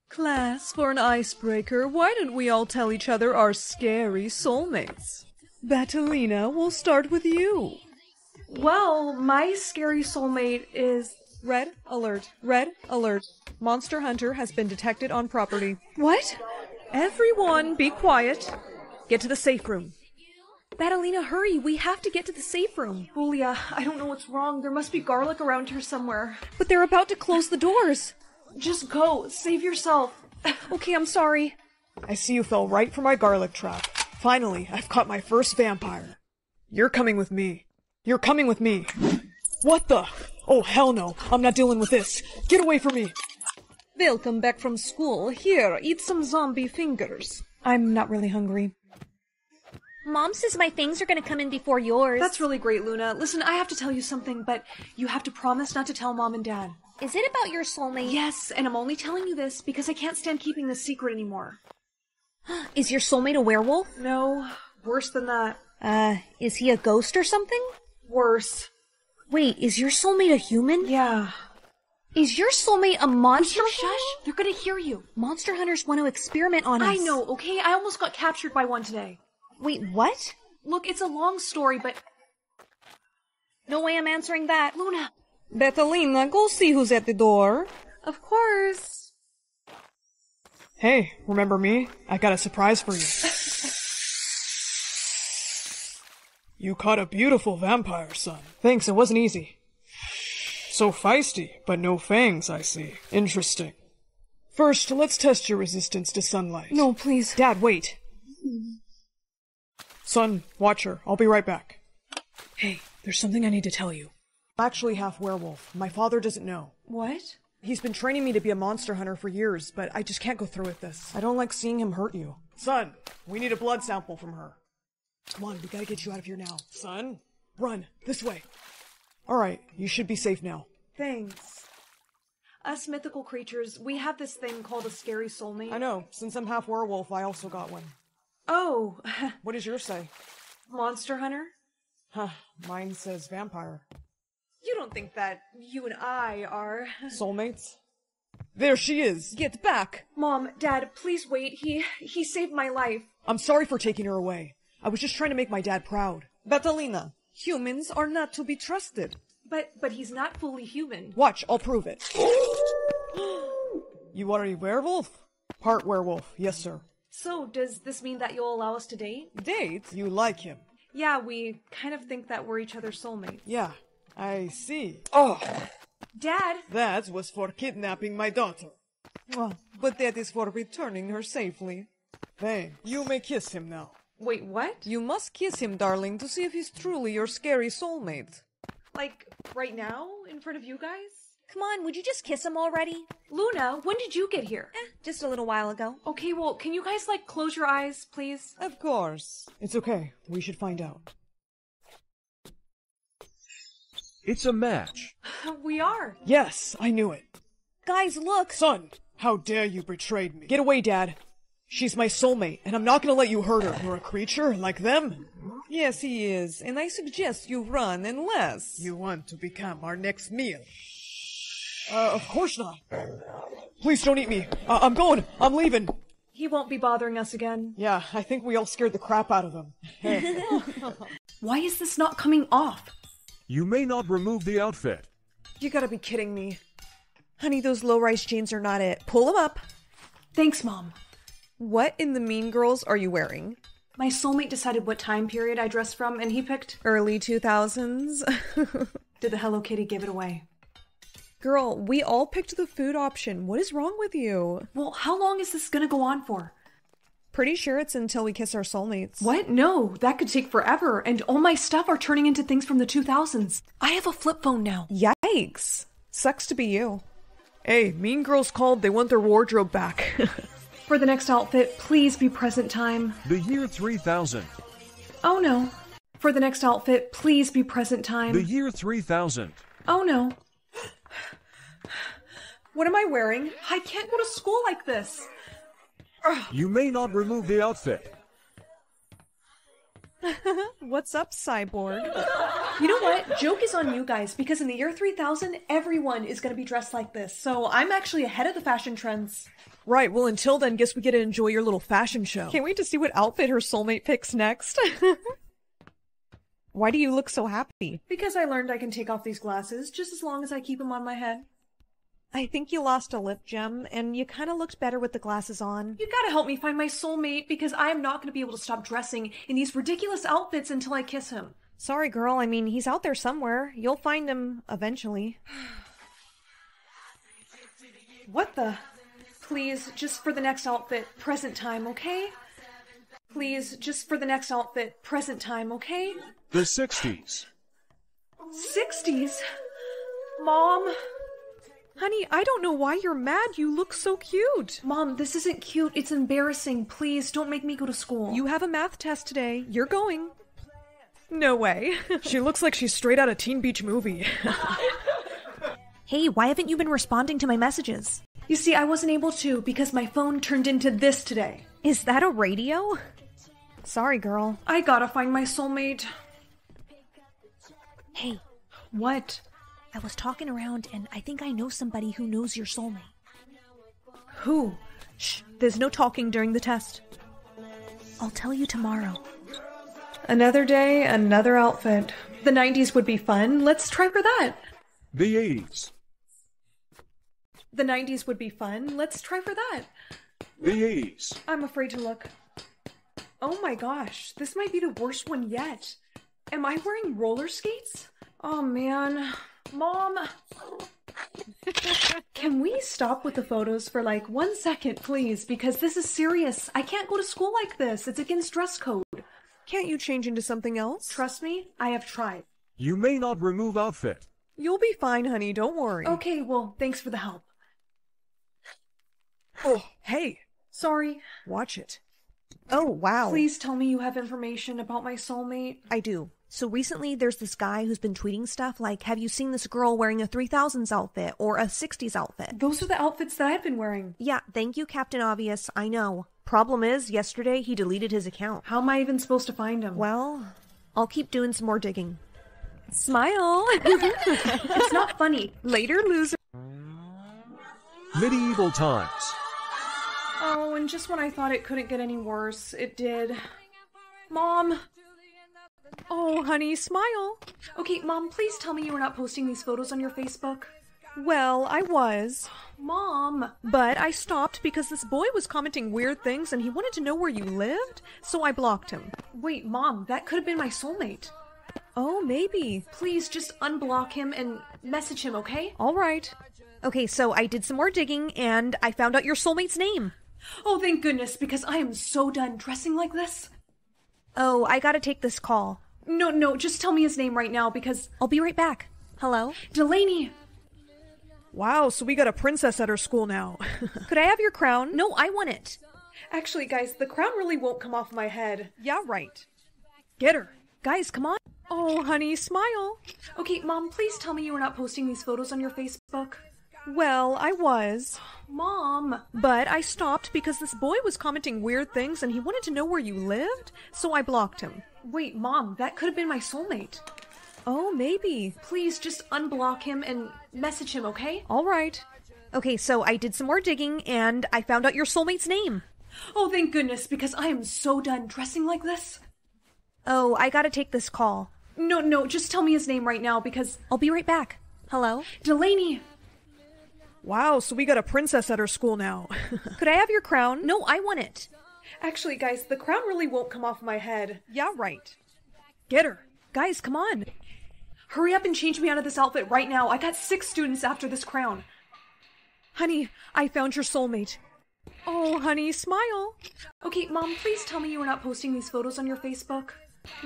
Class, for an icebreaker, why don't we all tell each other our scary soulmates? Batalina, we'll start with you. Well, my scary soulmate is... Red alert. Red alert. Monster Hunter has been detected on property. What? Everyone, be quiet. Get to the safe room. Batalina, hurry. We have to get to the safe room. Julia, I don't know what's wrong. There must be garlic around here somewhere. But they're about to close the doors. Just go. Save yourself. Okay, I'm sorry. I see you fell right for my garlic trap. Finally, I've caught my first vampire. You're coming with me. You're coming with me. What the? Oh, hell no. I'm not dealing with this. Get away from me. Welcome back from school. Here, eat some zombie fingers. I'm not really hungry. Mom says my things are going to come in before yours. That's really great, Luna. Listen, I have to tell you something, but you have to promise not to tell Mom and Dad. Is it about your soulmate? Yes, and I'm only telling you this because I can't stand keeping this secret anymore. Is your soulmate a werewolf? No, worse than that. Uh, is he a ghost or something? Worse. Wait, is your soulmate a human? Yeah. Is your soulmate a monster? Would you shush? They're gonna hear you. Monster hunters want to experiment on us. I know, okay? I almost got captured by one today. Wait, what? Look, it's a long story, but... No way I'm answering that. Luna! Batalina, go see who's at the door. Of course. Hey, remember me? I got a surprise for you. You caught a beautiful vampire, son. Thanks, it wasn't easy. So feisty, but no fangs, I see. Interesting. First, let's test your resistance to sunlight. No, please. Dad, wait. Son, watch her. I'll be right back. Hey, there's something I need to tell you. I'm actually half werewolf. My father doesn't know. What? He's been training me to be a monster hunter for years, but I just can't go through with this. I don't like seeing him hurt you. Son, we need a blood sample from her. Come on, we gotta get you out of here now. Son? Run, this way. Alright, you should be safe now. Thanks. Us mythical creatures, we have this thing called a scary soulmate. I know. Since I'm half werewolf, I also got one. Oh. What does yours say? Monster hunter? Huh, mine says vampire. You don't think that you and I are... Soulmates? There she is! Get back! Mom, Dad, please wait. He... he saved my life. I'm sorry for taking her away. I was just trying to make my dad proud. Batalina, humans are not to be trusted. But... but he's not fully human. Watch, I'll prove it. You are a werewolf? Part werewolf, yes sir. So, does this mean that you'll allow us to date? Date? You like him. Yeah, we kind of think that we're each other's soulmates. Yeah. I see. Oh! Dad! That was for kidnapping my daughter. Well, but that is for returning her safely. Hey, you may kiss him now. Wait, what? You must kiss him, darling, to see if he's truly your scary soulmate. Like, right now? In front of you guys? Come on, would you just kiss him already? Luna, when did you get here? Eh, just a little while ago. Okay, well, can you guys, like, close your eyes, please? Of course. It's okay. We should find out. It's a match. We are. Yes, I knew it. Guys, look. Son, how dare you betray me. Get away, Dad. She's my soulmate, and I'm not going to let you hurt her. You're a creature like them. Yes, he is, and I suggest you run unless... You want to become our next meal. Uh, of course not. Please don't eat me. Uh, I'm going. I'm leaving. He won't be bothering us again. Yeah, I think we all scared the crap out of him. Why is this not coming off? You may not remove the outfit. You gotta be kidding me. Honey, those low-rise jeans are not it. Pull them up. Thanks, Mom. What in the Mean Girls are you wearing? My soulmate decided what time period I dressed from, and he picked... early two thousands. Did the Hello Kitty give it away? Girl, we all picked the food option. What is wrong with you? Well, how long is this gonna go on for? Pretty sure it's until we kiss our soulmates. What? No, that could take forever, and all my stuff are turning into things from the two thousands. I have a flip phone now. Yikes. Sucks to be you. Hey, Mean Girls called. They want their wardrobe back. For the next outfit, please be present time. The year three thousand. Oh no. For the next outfit, please be present time. The year three thousand. Oh no. What am I wearing? I can't go to school like this. You may not remove the outfit. What's up, Cyborg? You know what? Joke is on you guys, because in the year three thousand, everyone is going to be dressed like this. So I'm actually ahead of the fashion trends. Right. Well, until then, guess we get to enjoy your little fashion show. Can't wait to see what outfit her soulmate picks next. Why do you look so happy? Because I learned I can take off these glasses just as long as I keep them on my head. I think you lost a lip, Gem, and you kind of looked better with the glasses on. You gotta help me find my soulmate, because I am not gonna be able to stop dressing in these ridiculous outfits until I kiss him. Sorry, girl. I mean, he's out there somewhere. You'll find him eventually. What the? Please, just for the next outfit, present time, okay? Please, just for the next outfit, present time, okay? The sixties. sixties? Mom... Honey, I don't know why you're mad. You look so cute. Mom, this isn't cute. It's embarrassing. Please, don't make me go to school. You have a math test today. You're going. No way. She looks like she's straight out of Teen Beach Movie. Hey, why haven't you been responding to my messages? You see, I wasn't able to because my phone turned into this today. Is that a radio? Sorry, girl. I gotta find my soulmate. Hey. What? I was talking around, and I think I know somebody who knows your soulmate. Who? Shh, there's no talking during the test. I'll tell you tomorrow. Another day, another outfit. The nineties would be fun. Let's try for that. The eighties. The nineties would be fun. Let's try for that. The eighties. I'm afraid to look. Oh my gosh, this might be the worst one yet. Am I wearing roller skates? Oh man... Mom, can we stop with the photos for like one second, please? Because this is serious. I can't go to school like this. It's against dress code. Can't you change into something else? Trust me, I have tried. You may not remove outfit. You'll be fine, honey. Don't worry. Okay, well, thanks for the help. Oh, hey. Sorry. Watch it. Oh, wow. Please tell me you have information about my soulmate. I do. So recently, there's this guy who's been tweeting stuff like, have you seen this girl wearing a three thousands outfit or a sixties outfit? Those are the outfits that I've been wearing. Yeah, thank you, Captain Obvious. I know. Problem is, yesterday he deleted his account. How am I even supposed to find him? Well, I'll keep doing some more digging. Smile. It's not funny. Later, loser. Medieval times. Oh, and just when I thought it couldn't get any worse, it did. Mom... Oh, honey, smile. Okay, Mom, please tell me you were not posting these photos on your Facebook. Well, I was. Mom. But I stopped because this boy was commenting weird things and he wanted to know where you lived, so I blocked him. Wait, Mom, that could have been my soulmate. Oh, maybe. Please just unblock him and message him, okay? All right. Okay, so I did some more digging and I found out your soulmate's name. Oh, thank goodness, because I am so done dressing like this. Oh, I gotta take this call. No, no, just tell me his name right now, because... I'll be right back. Hello? Delaney! Wow, so we got a princess at our school now. Could I have your crown? No, I want it. Actually, guys, the crown really won't come off my head. Yeah, right. Get her. Guys, come on. Oh, honey, smile. Okay, Mom, please tell me you were not posting these photos on your Facebook. Well, I was. Mom. But I stopped because this boy was commenting weird things and he wanted to know where you lived, so I blocked him. Wait, Mom, that could have been my soulmate. Oh, maybe. Please just unblock him and message him, okay? All right. Okay, so I did some more digging and I found out your soulmate's name. Oh, thank goodness, because I am so done dressing like this. Oh, I gotta take this call. No, no, just tell me his name right now, because... I'll be right back. Hello? Delaney! Wow, so we got a princess at our school now. Could I have your crown? No, I want it. Actually, guys, the crown really won't come off my head. Yeah, right. Get her. Guys, come on. Hurry up and change me out of this outfit right now. I got six students after this crown. Honey, I found your soulmate. Oh, honey, smile. Okay, Mom, please tell me you were not posting these photos on your Facebook.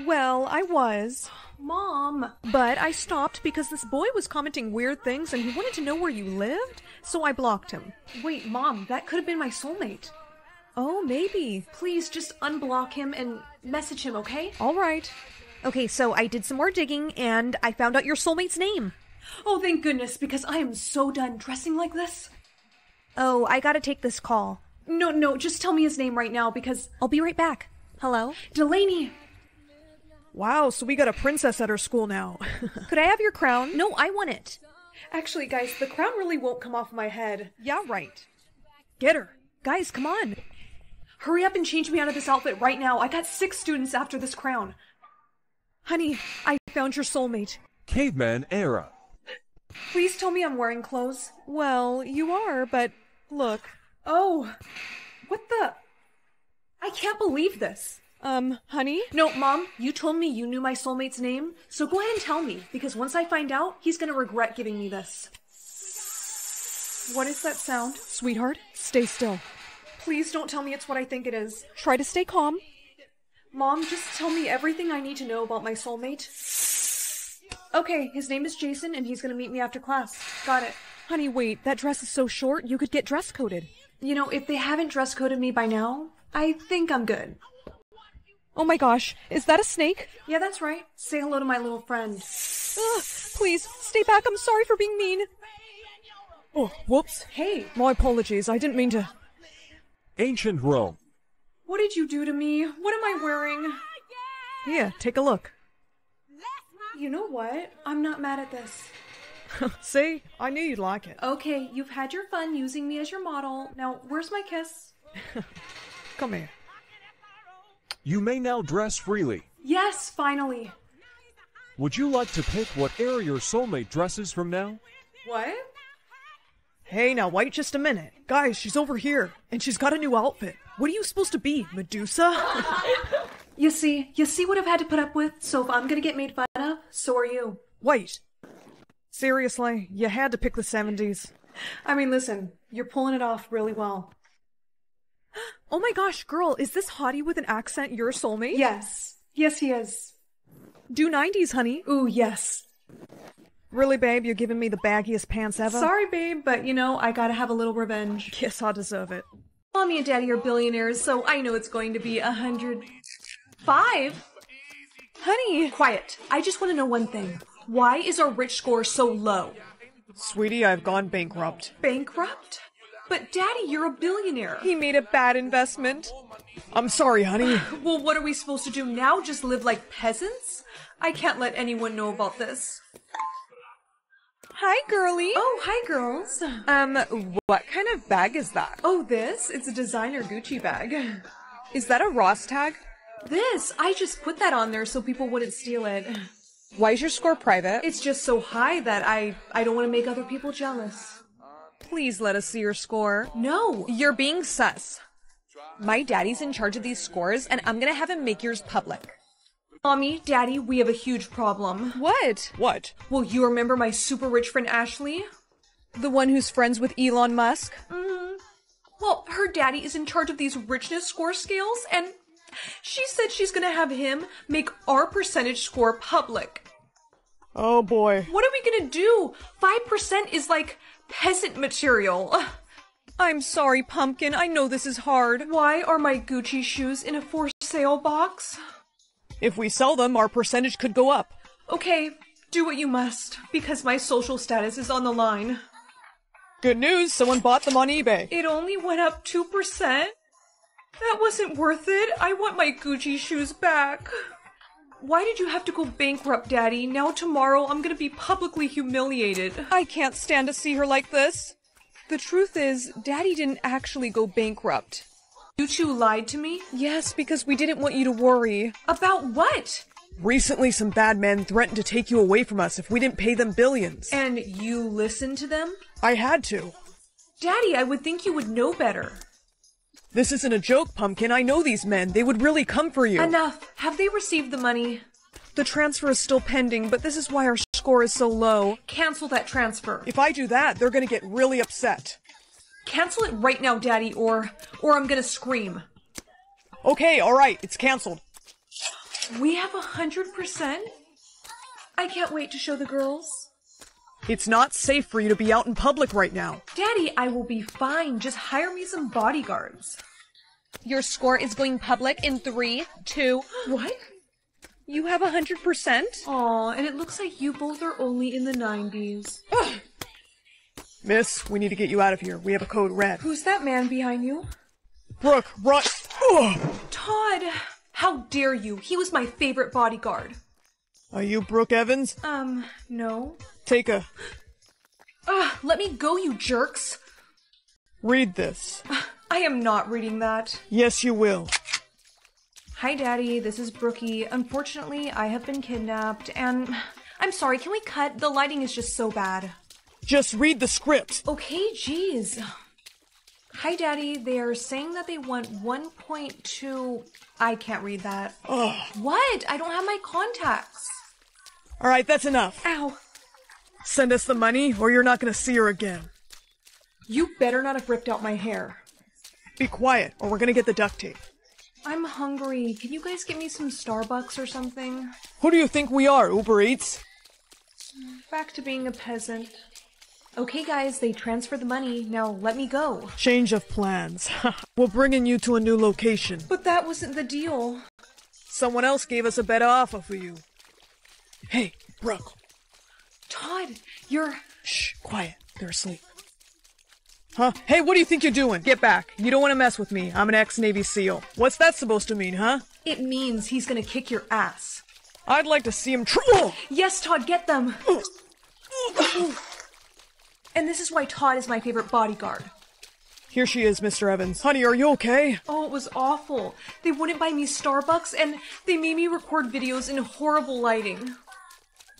Well, I was. Mom! But I stopped because this boy was commenting weird things and he wanted to know where you lived, so I blocked him. Wait, Mom, that could have been my soulmate. Oh, maybe. Please just unblock him and message him, okay? All right. Okay, so I did some more digging and I found out your soulmate's name. Oh, thank goodness, because I am so done dressing like this. Oh, I gotta take this call. No, no, just tell me his name right now, because... I'll be right back. Hello? Delaney! Wow, so we got a princess at our school now. Could I have your crown? No, I want it. Actually, guys, the crown really won't come off my head. Yeah, right. Get her. Guys, come on. Hurry up and change me out of this outfit right now. I got six students after this crown. Honey, I found your soulmate. Caveman era. Please tell me I'm wearing clothes. Well, you are, but look. Oh, what the? I can't believe this. Um, honey? No, Mom, you told me you knew my soulmate's name, so go ahead and tell me, because once I find out, he's gonna regret giving me this. What is that sound? Sweetheart, stay still. Please don't tell me it's what I think it is. Try to stay calm. Mom, just tell me everything I need to know about my soulmate. Okay, his name is Jason, and he's gonna meet me after class. Got it. Honey, wait, that dress is so short, you could get dress coded. You know, if they haven't dress coded me by now, I think I'm good. Oh my gosh, is that a snake? Yeah, that's right. Say hello to my little friend. Ugh, please, stay back. I'm sorry for being mean. Oh, whoops. Hey. My apologies, I didn't mean to. Ancient Rome. What did you do to me? What am I wearing? Here, take a look. You know what? I'm not mad at this. See? I knew you'd like it. Okay, you've had your fun using me as your model. Now, where's my kiss? Come here. You may now dress freely. Yes, finally. Would you like to pick what era your soulmate dresses from now? What? Hey, now wait just a minute. Guys, she's over here, and she's got a new outfit. What are you supposed to be, Medusa? You see, you see what I've had to put up with, so if I'm gonna get made fun of, so are you. Wait. Seriously, you had to pick the seventies. I mean, listen, you're pulling it off really well. Oh my gosh, girl, is this hottie with an accent your soulmate? Yes. Yes, he is. Do nineties, honey. Ooh, yes. Really, babe, you're giving me the baggiest pants ever? Sorry, babe, but, you know, I gotta have a little revenge. Guess I'll deserve it. Mommy and Daddy are billionaires, so I know it's going to be a hundred... Five? Honey! Quiet. I just want to know one thing. Why is our rich score so low? Sweetie, I've gone bankrupt. Bankrupt? But Daddy, you're a billionaire. He made a bad investment. I'm sorry, honey. Well, what are we supposed to do now? Just live like peasants? I can't let anyone know about this. Hi, girlie. Oh, hi, girls. Um, what kind of bag is that? Oh, this? It's a designer Gucci bag. Is that a Ross tag? This? I just put that on there so people wouldn't steal it. Why is your score private? It's just so high that I, I don't want to make other people jealous. Please let us see your score. No! You're being sus. My daddy's in charge of these scores, and I'm gonna have him make yours public. Mommy, Daddy, we have a huge problem. What? What? Well, you remember my super rich friend Ashley? The one who's friends with Elon Musk? Mm-hmm. Well, her daddy is in charge of these richness score scales, and she said she's gonna have him make our percentage score public. Oh boy. What are we gonna do? five percent is like... peasant material. I'm sorry, Pumpkin. I know this is hard. Why are my Gucci shoes in a for sale box? If we sell them, our percentage could go up. Okay, do what you must, because my social status is on the line. Good news, someone bought them on eBay. It only went up two percent. That wasn't worth it. I want my Gucci shoes back. Why did you have to go bankrupt, Daddy? Now tomorrow I'm gonna be publicly humiliated. I can't stand to see her like this. The truth is, Daddy didn't actually go bankrupt. You two lied to me? Yes, because we didn't want you to worry. About what? Recently, some bad men threatened to take you away from us if we didn't pay them billions. And you listened to them? I had to. Daddy, I would think you would know better. This isn't a joke, Pumpkin. I know these men. They would really come for you. Enough. Have they received the money? The transfer is still pending, but this is why our score is so low. Cancel that transfer. If I do that, they're gonna get really upset. Cancel it right now, Daddy, or... or I'm gonna scream. Okay, alright. It's canceled. We have a hundred percent? I can't wait to show the girls. It's not safe for you to be out in public right now. Daddy, I will be fine. Just hire me some bodyguards. Your score is going public in three, two... What? You have a hundred percent? Aw, and it looks like you both are only in the nineties. Ugh. Miss, we need to get you out of here. We have a code red. Who's that man behind you? Brooke, run! Ugh. Todd! How dare you? He was my favorite bodyguard. Are you Brooke Evans? Um, no. Take a... Ugh, let me go, you jerks! Read this. I am not reading that. Yes, you will. Hi, Daddy. This is Brookie. Unfortunately, I have been kidnapped, and... I'm sorry, can we cut? The lighting is just so bad. Just read the script! Okay, jeez. Hi, Daddy. They are saying that they want one point two... I can't read that. Ugh. What? I don't have my contacts. All right, that's enough. Ow. Send us the money, or you're not going to see her again. You better not have ripped out my hair. Be quiet, or we're going to get the duct tape. I'm hungry. Can you guys get me some Starbucks or something? Who do you think we are, Uber Eats? Back to being a peasant. Okay, guys, they transferred the money. Now let me go. Change of plans. We're bringing you to a new location. But that wasn't the deal. Someone else gave us a better offer for you. Hey, Brooke. Todd, you're... Shh, quiet. They're asleep. Huh? Hey, what do you think you're doing? Get back. You don't want to mess with me. I'm an ex-Navy SEAL. What's that supposed to mean, huh? It means he's gonna kick your ass. I'd like to see him... Tr yes, Todd, get them! And this is why Todd is my favorite bodyguard. Here she is, Mister Evans. Honey, are you okay? Oh, it was awful. They wouldn't buy me Starbucks, and they made me record videos in horrible lighting.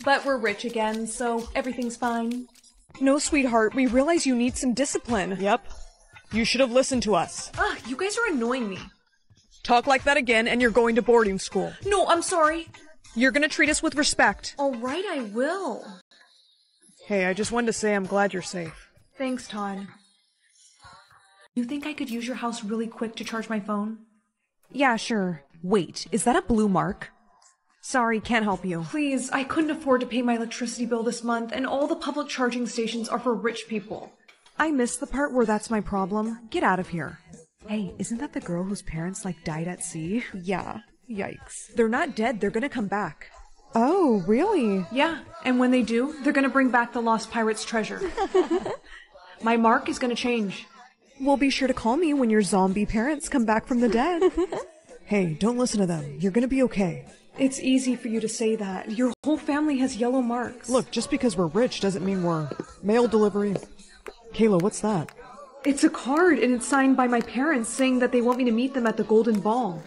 But we're rich again, so everything's fine. No, sweetheart, we realize you need some discipline. Yep. You should have listened to us. Ugh, you guys are annoying me. Talk like that again, and you're going to boarding school. No, I'm sorry. You're gonna treat us with respect. All right, I will. Hey, I just wanted to say I'm glad you're safe. Thanks, Todd. You think I could use your house really quick to charge my phone? Yeah, sure. Wait, is that a blue mark? Sorry, can't help you. Please, I couldn't afford to pay my electricity bill this month, and all the public charging stations are for rich people. I missed the part where that's my problem. Get out of here. Hey, isn't that the girl whose parents, like, died at sea? Yeah. Yikes. They're not dead. They're gonna come back. Oh, really? Yeah, and when they do, they're going to bring back the lost pirate's treasure. My mark is going to change. Well, be sure to call me when your zombie parents come back from the dead. Hey, don't listen to them. You're going to be okay. It's easy for you to say that. Your whole family has yellow marks. Look, just because we're rich doesn't mean we're... Mail delivery. Kayla, what's that? It's a card, and it's signed by my parents saying that they want me to meet them at the Golden Ball.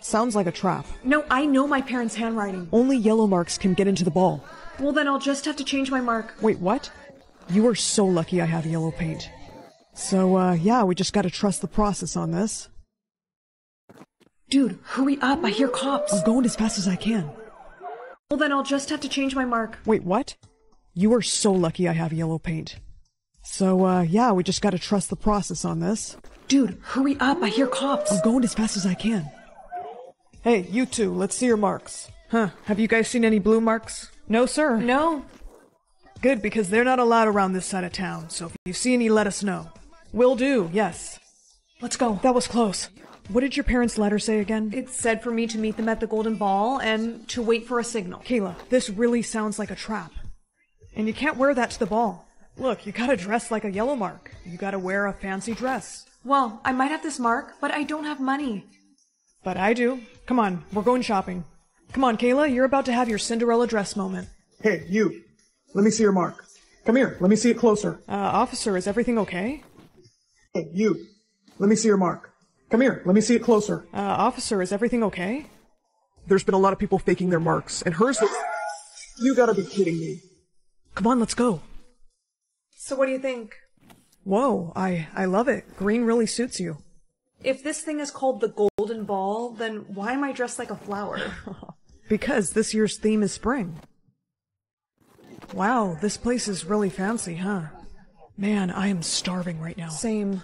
Sounds like a trap. No, I know my parents' handwriting. Only yellow marks can get into the ball. Well, then I'll just have to change my mark. Wait, what? You are so lucky I have yellow paint. So, uh, yeah, we just gotta trust the process on this. Dude, hurry up, I hear cops. I'm going as fast as I can. Well, then I'll just have to change my mark. Wait, what? You are so lucky I have yellow paint. So, uh, yeah, we just gotta trust the process on this. Dude, hurry up, I hear cops. I'm going as fast as I can. Hey, you two, let's see your marks. Huh, have you guys seen any blue marks? No, sir. No. Good, because they're not allowed around this side of town, so if you see any, let us know. Will do, yes. Let's go. That was close. What did your parents' letter say again? It said for me to meet them at the Golden Ball and to wait for a signal. Kayla, this really sounds like a trap. And you can't wear that to the ball. Look, you gotta dress like a yellow mark. You gotta wear a fancy dress. Well, I might have this mark, but I don't have money. But I do. Come on, we're going shopping. Come on, Kayla, you're about to have your Cinderella dress moment. Hey, you. Let me see your mark. Come here, let me see it closer. Uh, officer, is everything okay? Hey, you. Let me see your mark. Come here, let me see it closer. Uh, officer, is everything okay? There's been a lot of people faking their marks, and hers looks... You gotta be kidding me. Come on, let's go. So what do you think? Whoa, I, I love it. Green really suits you. If this thing is called the Golden Ball, then why am I dressed like a flower? Because this year's theme is spring. Wow, this place is really fancy, huh? Man, I am starving right now. Same.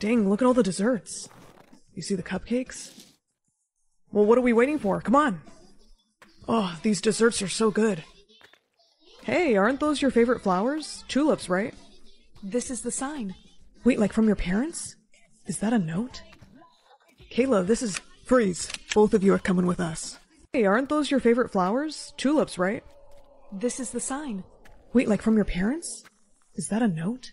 Dang, look at all the desserts. You see the cupcakes? Well, what are we waiting for? Come on! Oh, these desserts are so good. Hey, aren't those your favorite flowers? Tulips, right? This is the sign. Wait, like from your parents? Is that a note? Kayla, this is... Freeze! Both of you are coming with us. Hey, aren't those your favorite flowers? Tulips, right? This is the sign. Wait, like from your parents? Is that a note?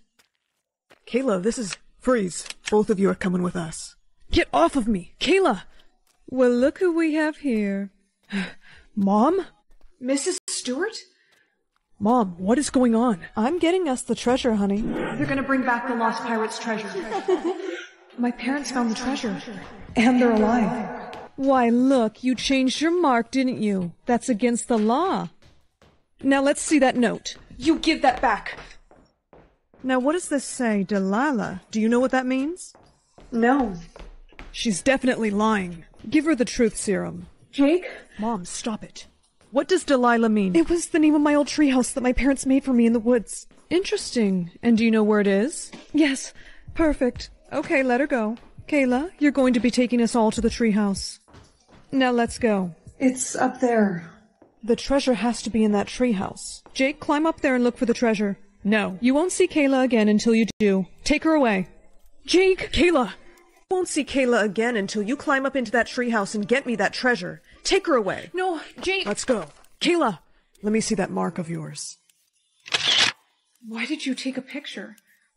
Kayla, this is... Freeze! Both of you are coming with us. Get off of me! Kayla! Well, look who we have here. Mom? Missus Stewart? Mom, what is going on? I'm getting us the treasure, honey. They're gonna bring back the Lost Pirates' treasure. My parents found the treasure. And they're alive. Why, look, you changed your mark, didn't you? That's against the law. Now let's see that note. You give that back! Now what does this say, Delilah? Do you know what that means? No. She's definitely lying. Give her the truth serum. Jake? Mom, stop it. What does Delilah mean? It was the name of my old treehouse that my parents made for me in the woods. Interesting. And do you know where it is? Yes. Perfect. Okay, let her go. Kayla, you're going to be taking us all to the treehouse. Now let's go. It's up there. The treasure has to be in that treehouse. Jake, climb up there and look for the treasure. No. You won't see Kayla again until you do. Take her away. Jake! Kayla! You won't see Kayla again until you climb up into that treehouse and get me that treasure. Take her away. No, Jake! Let's go. Kayla! Let me see that mark of yours. Why did you take a picture?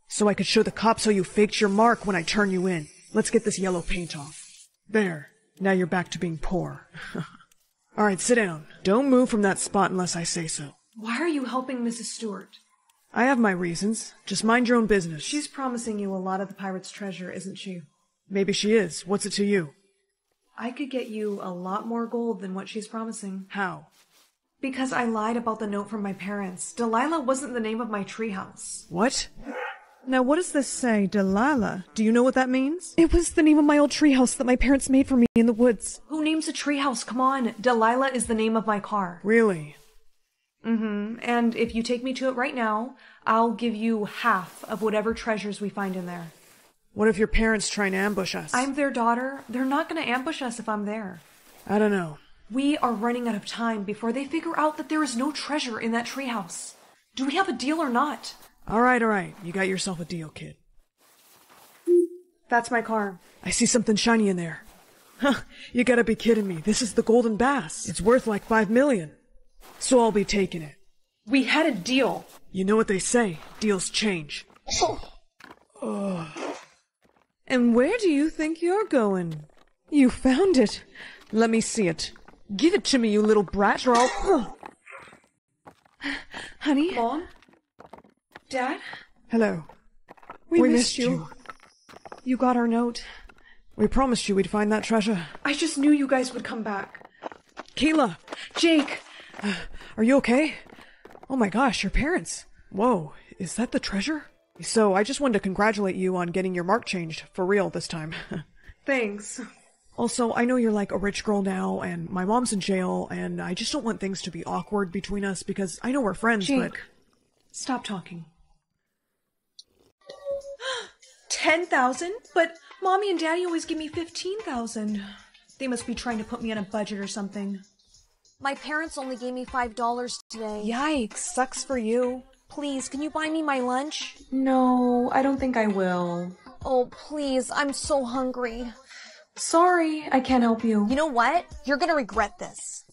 So I could show the cops how you faked your mark when I turn you in. Let's get this yellow paint off. There. Now you're back to being poor. All right, sit down. Don't move from that spot unless I say so. Why are you helping Missus Stewart? I have my reasons. Just mind your own business. She's promising you a lot of the pirate's treasure, isn't she? Maybe she is. What's it to you? I could get you a lot more gold than what she's promising. How? Because I lied about the note from my parents. Delilah wasn't the name of my treehouse. What? Now, what does this say, Delilah? Do you know what that means? It was the name of my old treehouse that my parents made for me in the woods. Who names a treehouse? Come on. Delilah is the name of my car. Really? Mm-hmm. And if you take me to it right now, I'll give you half of whatever treasures we find in there. What if your parents try and ambush us? I'm their daughter. They're not going to ambush us if I'm there. I don't know. We are running out of time before they figure out that there is no treasure in that treehouse. Do we have a deal or not? All right, all right. You got yourself a deal, kid. That's my car. I see something shiny in there. Huh, you gotta be kidding me. This is the golden bass. It's worth like five million. So I'll be taking it. We had a deal. You know what they say. Deals change. Ugh. And where do you think you're going? You found it. Let me see it. Give it to me, you little brat, or I'll... Honey? Mom? Dad? Hello. We, we missed, missed you. you. You got our note. We promised you we'd find that treasure. I just knew you guys would come back. Kayla! Jake! Uh, are you okay? Oh my gosh, your parents. Whoa, is that the treasure? So, I just wanted to congratulate you on getting your mark changed, for real this time. Thanks. Also, I know you're like a rich girl now, and my mom's in jail, and I just don't want things to be awkward between us, because I know we're friends, Jake, but... stop talking. ten thousand? But Mommy and Daddy always give me fifteen thousand. They must be trying to put me on a budget or something. My parents only gave me five dollars today. Yikes, sucks for you. Please, can you buy me my lunch? No, I don't think I will. Oh, please, I'm so hungry. Sorry, I can't help you. You know what? You're gonna regret this.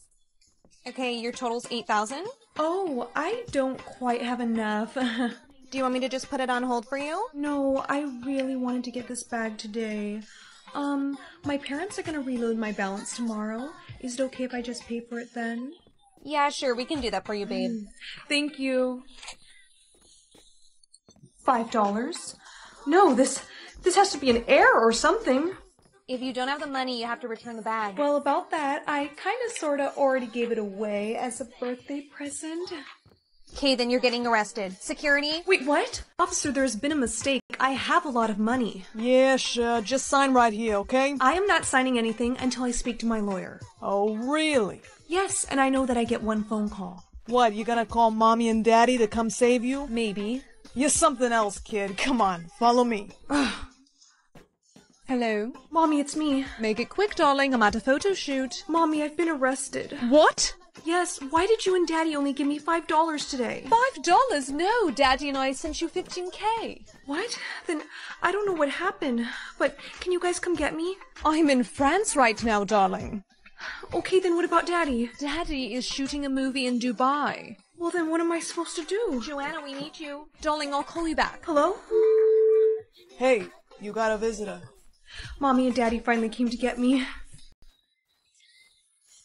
Okay, your total's eight thousand. Oh, I don't quite have enough. Do you want me to just put it on hold for you? No, I really wanted to get this bag today. Um, my parents are going to reload my balance tomorrow. Is it okay if I just pay for it then? Yeah, sure. We can do that for you, babe. Mm, thank you. Five dollars? No, this, this has to be an error or something. If you don't have the money, you have to return the bag. Well, about that, I kind of sort of already gave it away as a birthday present. Okay, then you're getting arrested. Security? Wait, what? Officer, there's been a mistake. I have a lot of money. Yeah, sure. Just sign right here, okay? I am not signing anything until I speak to my lawyer. Oh, really? Yes, and I know that I get one phone call. What, you gonna call Mommy and Daddy to come save you? Maybe. You're something else, kid. Come on, follow me. Hello? Mommy, it's me. Make it quick, darling. I'm at a photo shoot. Mommy, I've been arrested. What? Yes, why did you and Daddy only give me five dollars today? five dollars? No, Daddy and I sent you fifteen K. What? Then I don't know what happened, but can you guys come get me? I'm in France right now, darling. Okay, then what about Daddy? Daddy is shooting a movie in Dubai. Well, then what am I supposed to do? Joanna, we need you. Darling, I'll call you back. Hello? Hey, you got a visitor. Mommy and Daddy finally came to get me.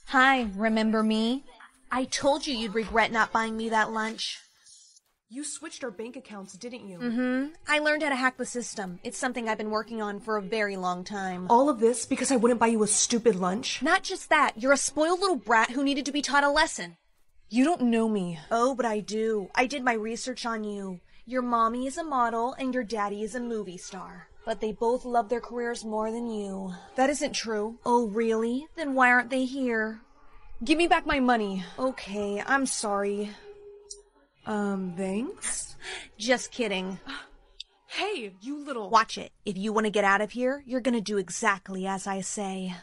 Hi, remember me? I told you you'd regret not buying me that lunch. You switched our bank accounts, didn't you? Mm-hmm. I learned how to hack the system. It's something I've been working on for a very long time. All of this because I wouldn't buy you a stupid lunch? Not just that. You're a spoiled little brat who needed to be taught a lesson. You don't know me. Oh, but I do. I did my research on you. Your mommy is a model and your daddy is a movie star. But they both love their careers more than you. That isn't true. Oh, really? Then why aren't they here? Give me back my money. Okay, I'm sorry. Um, thanks? Just kidding. Hey, you little... Watch it. If you want to get out of here, you're gonna do exactly as I say.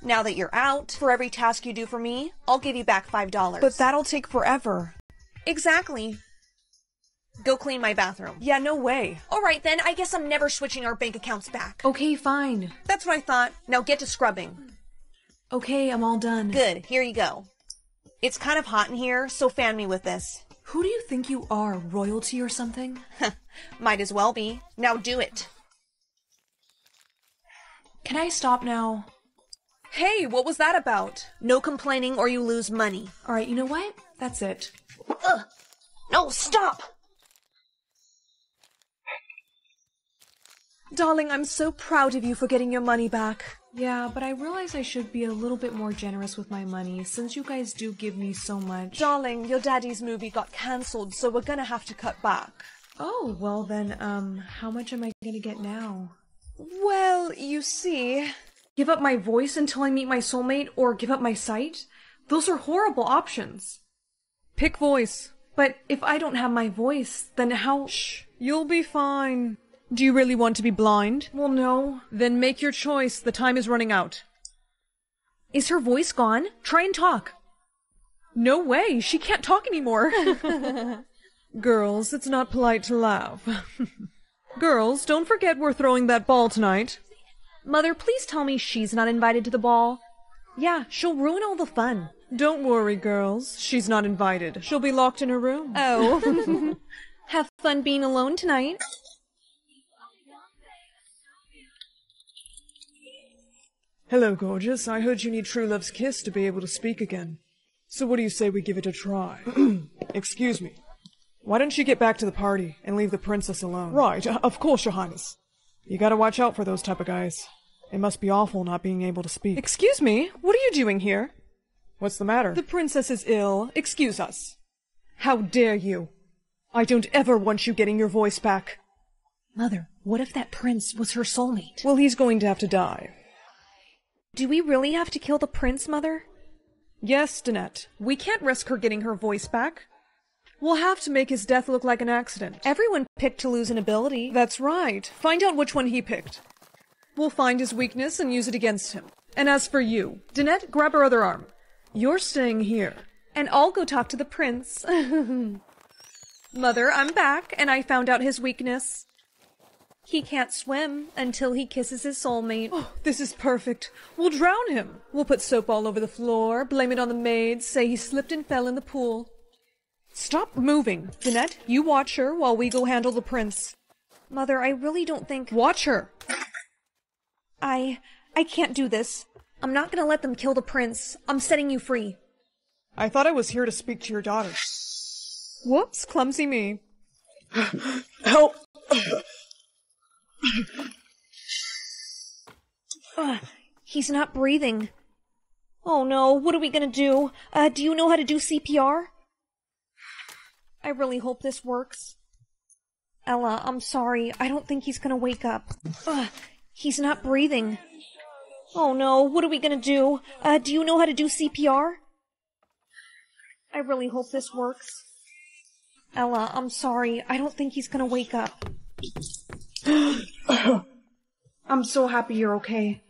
Now that you're out, for every task you do for me, I'll give you back five dollars. But that'll take forever. Exactly. Go clean my bathroom. Yeah, no way. All right, then. I guess I'm never switching our bank accounts back. Okay, fine. That's what I thought. Now get to scrubbing. Okay, I'm all done. Good. Here you go. It's kind of hot in here, so fan me with this. Who do you think you are, royalty or something? Might as well be. Now do it. Can I stop now? Hey, what was that about? No complaining or you lose money. All right, you know what? That's it. Ugh. No, stop! Darling, I'm so proud of you for getting your money back. Yeah, but I realize I should be a little bit more generous with my money, since you guys do give me so much. Darling, your daddy's movie got cancelled, so we're gonna have to cut back. Oh, well then, um, how much am I gonna get now? Well, you see... Give up my voice until I meet my soulmate, or give up my sight? Those are horrible options. Pick voice. But if I don't have my voice, then how- Shh, you'll be fine. Do you really want to be blind? Well, no. Then make your choice. The time is running out. Is her voice gone? Try and talk. No way. She can't talk anymore. Girls, it's not polite to laugh. Girls, don't forget we're throwing that ball tonight. Mother, please tell me she's not invited to the ball. Yeah, she'll ruin all the fun. Don't worry, girls. She's not invited. She'll be locked in her room. Oh. Have fun being alone tonight. Hello, gorgeous. I heard you need true love's kiss to be able to speak again. So what do you say we give it a try? Excuse me. Why don't you get back to the party and leave the princess alone? Right, uh, of course, Your Highness. You gotta watch out for those type of guys. It must be awful not being able to speak. Excuse me? What are you doing here? What's the matter? The princess is ill. Excuse us. How dare you? I don't ever want you getting your voice back. Mother, what if that prince was her soulmate? Well, he's going to have to die. Do we really have to kill the prince, Mother? Yes, Danette. We can't risk her getting her voice back. We'll have to make his death look like an accident. Everyone picked to lose an ability. That's right. Find out which one he picked. We'll find his weakness and use it against him. And as for you, Danette, grab her other arm. You're staying here. And I'll go talk to the prince. Mother, I'm back, and I found out his weakness. He can't swim until he kisses his soulmate. Oh, this is perfect. We'll drown him. We'll put soap all over the floor, blame it on the maids, say he slipped and fell in the pool. Stop moving. Danette, you watch her while we go handle the prince. Mother, I really don't think... Watch her. I... I can't do this. I'm not gonna let them kill the prince. I'm setting you free. I thought I was here to speak to your daughter. Whoops, clumsy me. Help! Ugh, he's not breathing. Oh no, what are we gonna do? Uh, do you know how to do C P R? I really hope this works. Ella, I'm sorry. I don't think he's gonna wake up. Ugh, he's not breathing. Oh no, what are we gonna do? Uh, do you know how to do C P R? I really hope this works. Ella, I'm sorry. I don't think he's gonna wake up. I'm so happy you're okay.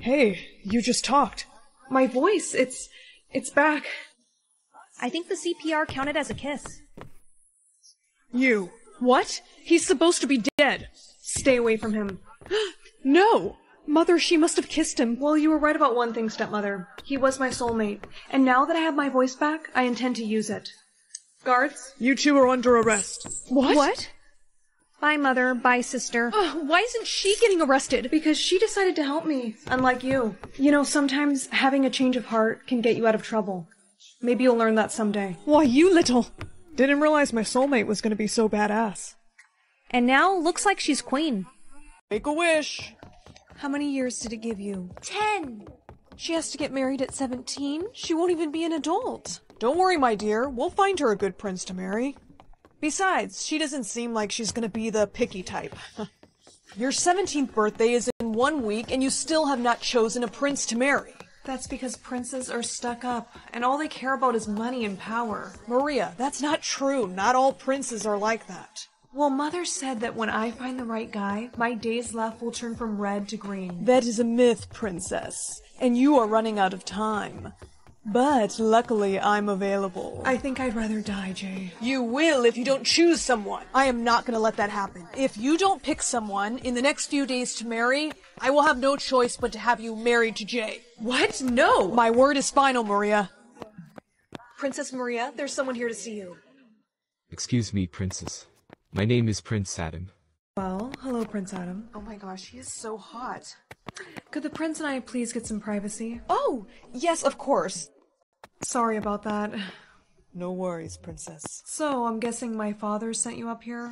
Hey, you just talked. My voice, it's... it's back. I think the C P R counted as a kiss. You. What? He's supposed to be dead. Stay away from him. No! Mother, she must have kissed him. Well, you were right about one thing, stepmother. He was my soulmate. And now that I have my voice back, I intend to use it. Guards? You two are under arrest. What? What? Bye, Mother. Bye, Sister. Ugh, why isn't she getting arrested? Because she decided to help me, unlike you. You know, sometimes having a change of heart can get you out of trouble. Maybe you'll learn that someday. Why, you little... Didn't realize my soulmate was gonna be so badass. And now, looks like she's queen. Make a wish. How many years did it give you? Ten! She has to get married at seventeen. She won't even be an adult. Don't worry, my dear. We'll find her a good prince to marry. Besides, she doesn't seem like she's gonna be the picky type. Your seventeenth birthday is in one week, and you still have not chosen a prince to marry. That's because princes are stuck up, and all they care about is money and power. Maria, that's not true. Not all princes are like that. Well, Mother said that when I find the right guy, my days left will turn from red to green. That is a myth, Princess, and you are running out of time. But luckily, I'm available. I think I'd rather die, Jay. You will if you don't choose someone. I am not going to let that happen. If you don't pick someone in the next few days to marry, I will have no choice but to have you married to Jay. What? No! My word is final, Maria. Princess Maria, there's someone here to see you. Excuse me, Princess. My name is Prince Adam. Well, hello, Prince Adam. Oh my gosh, he is so hot. Could the prince and I please get some privacy? Oh, yes, of course. Sorry about that. No worries, Princess. So, I'm guessing my father sent you up here?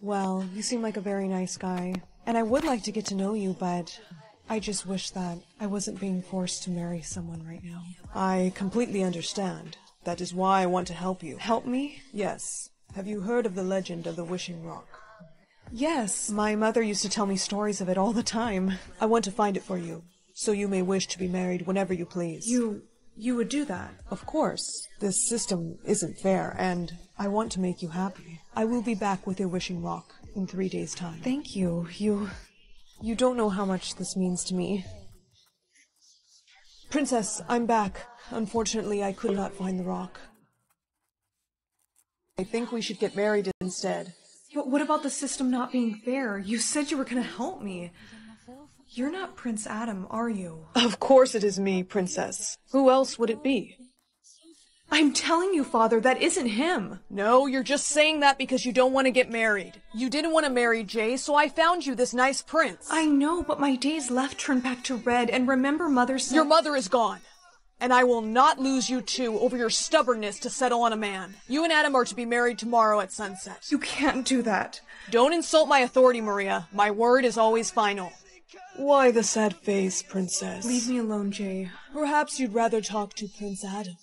Well, you seem like a very nice guy, and I would like to get to know you, but I just wish that I wasn't being forced to marry someone right now. I completely understand. That is why I want to help you. Help me? Yes. Have you heard of the legend of the Wishing Rock? Yes, my mother used to tell me stories of it all the time. I want to find it for you, so you may wish to be married whenever you please. You... you would do that? Of course. This system isn't fair, and I want to make you happy. I will be back with your wishing rock in three days' time. Thank you. You... you don't know how much this means to me. Princess, I'm back. Unfortunately, I could not find the rock. I think we should get married instead. But what about the system not being fair? You said you were going to help me. You're not Prince Adam, are you? Of course it is me, Princess. Who else would it be? I'm telling you, Father, that isn't him. No, you're just saying that because you don't want to get married. You didn't want to marry Jay, so I found you this nice prince. I know, but my days left turned back to red, and remember Mother said— Your mother is gone. And I will not lose you two over your stubbornness to settle on a man. You and Adam are to be married tomorrow at sunset. You can't do that. Don't insult my authority, Maria. My word is always final. Why the sad face, Princess? Leave me alone, Jay. Perhaps you'd rather talk to Prince Adam.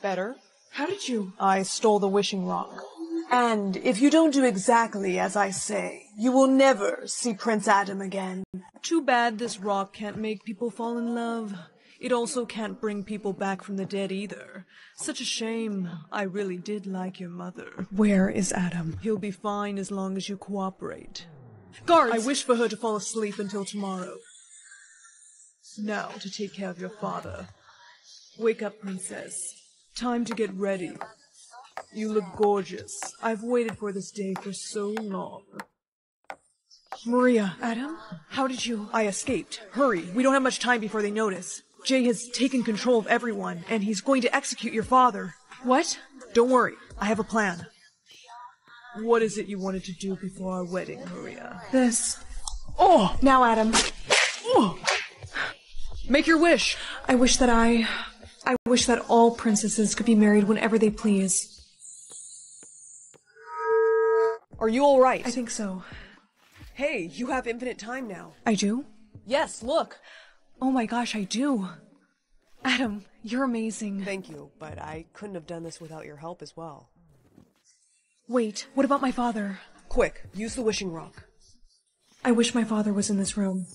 Better? How did you? I stole the wishing rock. And if you don't do exactly as I say, you will never see Prince Adam again. Too bad this rock can't make people fall in love. It also can't bring people back from the dead either. Such a shame. I really did like your mother. Where is Adam? He'll be fine as long as you cooperate. Guards! I wish for her to fall asleep until tomorrow. Now to take care of your father. Wake up, Princess. Time to get ready. You look gorgeous. I've waited for this day for so long. Maria. Adam? How did you... I escaped. Hurry. We don't have much time before they notice. Jay has taken control of everyone, and he's going to execute your father. What? Don't worry. I have a plan. What is it you wanted to do before our wedding, Maria? This. Oh! Now, Adam. Oh! Make your wish. I wish that I... I wish that all princesses could be married whenever they please. Are you all right? I think so. Hey, you have infinite time now. I do? Yes, look. Oh my gosh, I do. Adam, you're amazing. Thank you, but I couldn't have done this without your help as well. Wait, what about my father? Quick, use the wishing rock. I wish my father was in this room.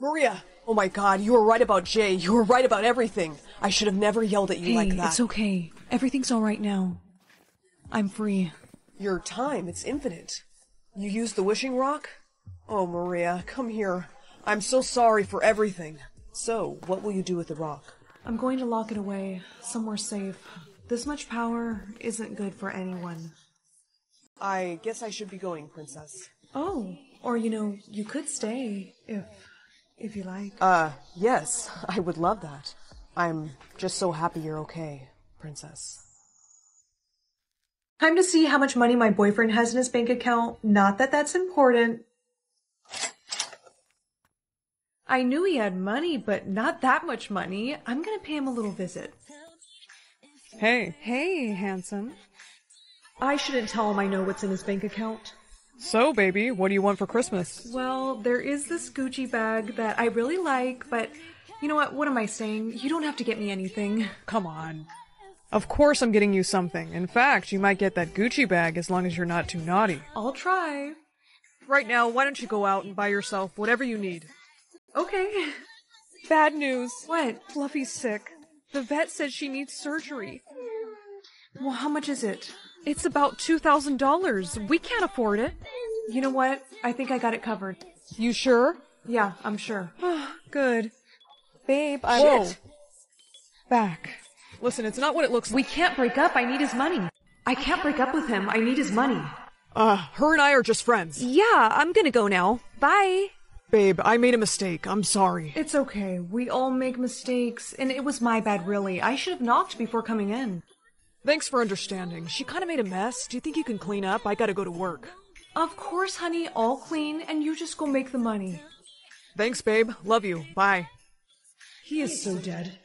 Maria! Oh my god, you were right about Jay. You were right about everything. I should have never yelled at you hey, like that. Hey, it's okay. Everything's alright now. I'm free. Your time, it's infinite. You used the wishing rock? Oh, Maria, come here. I'm so sorry for everything. So, what will you do with the rock? I'm going to lock it away, somewhere safe. This much power isn't good for anyone. I guess I should be going, Princess. Oh, or you know, you could stay, if... if you like. Uh, yes, I would love that. I'm just so happy you're okay, Princess. Time to see how much money my boyfriend has in his bank account. Not that that's important. I knew he had money, but not that much money. I'm gonna pay him a little visit. Hey. Hey, handsome. I shouldn't tell him I know what's in his bank account. So, baby, what do you want for Christmas? Well, there is this Gucci bag that I really like, but you know what? What am I saying? You don't have to get me anything. Come on. Of course I'm getting you something. In fact, you might get that Gucci bag as long as you're not too naughty. I'll try. Right now, why don't you go out and buy yourself whatever you need? Okay. Bad news. What? Fluffy's sick. The vet says she needs surgery. Well, how much is it? It's about two thousand dollars. We can't afford it. You know what? I think I got it covered. You sure? Yeah, I'm sure. Good. Babe, I... Whoa. Shit. Back. Listen, it's not what it looks like. We can't break up. I need his money. I can't break up with him. I need his money. Uh, her and I are just friends. Yeah, I'm gonna go now. Bye. Babe, I made a mistake. I'm sorry. It's okay. We all make mistakes, and it was my bad, really. I should have knocked before coming in. Thanks for understanding. She kind of made a mess. Do you think you can clean up? I gotta go to work. Of course, honey. All clean, and you just go make the money. Thanks, babe. Love you. Bye. He is so dead.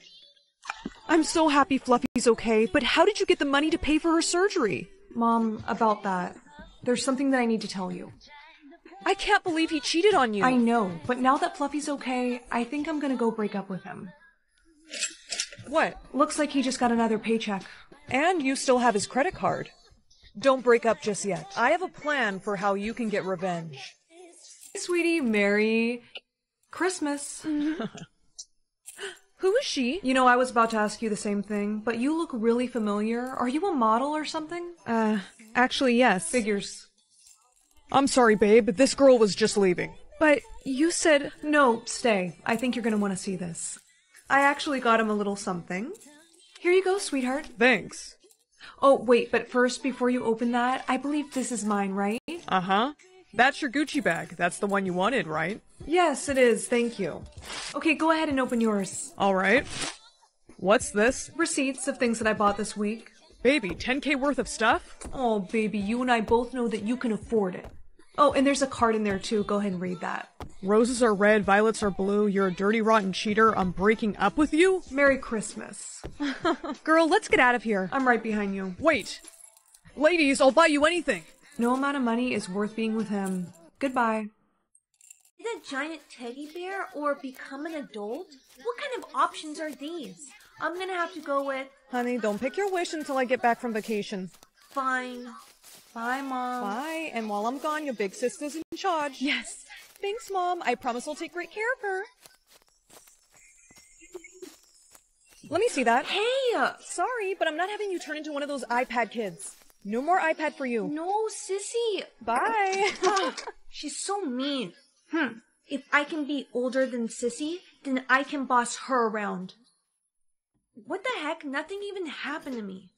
I'm so happy Fluffy's okay, but how did you get the money to pay for her surgery? Mom, about that. There's something that I need to tell you. I can't believe he cheated on you. I know, but now that Fluffy's okay, I think I'm gonna go break up with him. What? Looks like he just got another paycheck. And you still have his credit card. Don't break up just yet. I have a plan for how you can get revenge. Sweetie, Merry Christmas. Who is she? You know, I was about to ask you the same thing, but you look really familiar. Are you a model or something? Uh, actually, yes. Figures. I'm sorry, babe, but this girl was just leaving. But you said... No, stay. I think you're going to want to see this. I actually got him a little something. Here you go, sweetheart. Thanks. Oh, wait, but first, before you open that, I believe this is mine, right? Uh-huh. That's your Gucci bag. That's the one you wanted, right? Yes, it is. Thank you. Okay, go ahead and open yours. All right. What's this? Receipts of things that I bought this week. Baby, ten K worth of stuff? Oh, baby, you and I both know that you can afford it. Oh, and there's a card in there, too. Go ahead and read that. Roses are red, violets are blue. You're a dirty, rotten cheater. I'm breaking up with you? Merry Christmas. Girl, let's get out of here. I'm right behind you. Wait. Ladies, I'll buy you anything. No amount of money is worth being with him. Goodbye. Be a giant teddy bear or become an adult? What kind of options are these? I'm gonna have to go with... Honey, don't pick your wish until I get back from vacation. Fine. Bye, Mom. Bye, and while I'm gone, your big sister's in charge. Yes. Thanks, Mom. I promise I'll take great care of her. Let me see that. Hey! Uh, Sorry, but I'm not having you turn into one of those iPad kids. No more iPad for you. No, sissy. Bye. Oh, she's so mean. Hmm. If I can be older than Sissy, then I can boss her around. What the heck? Nothing even happened to me.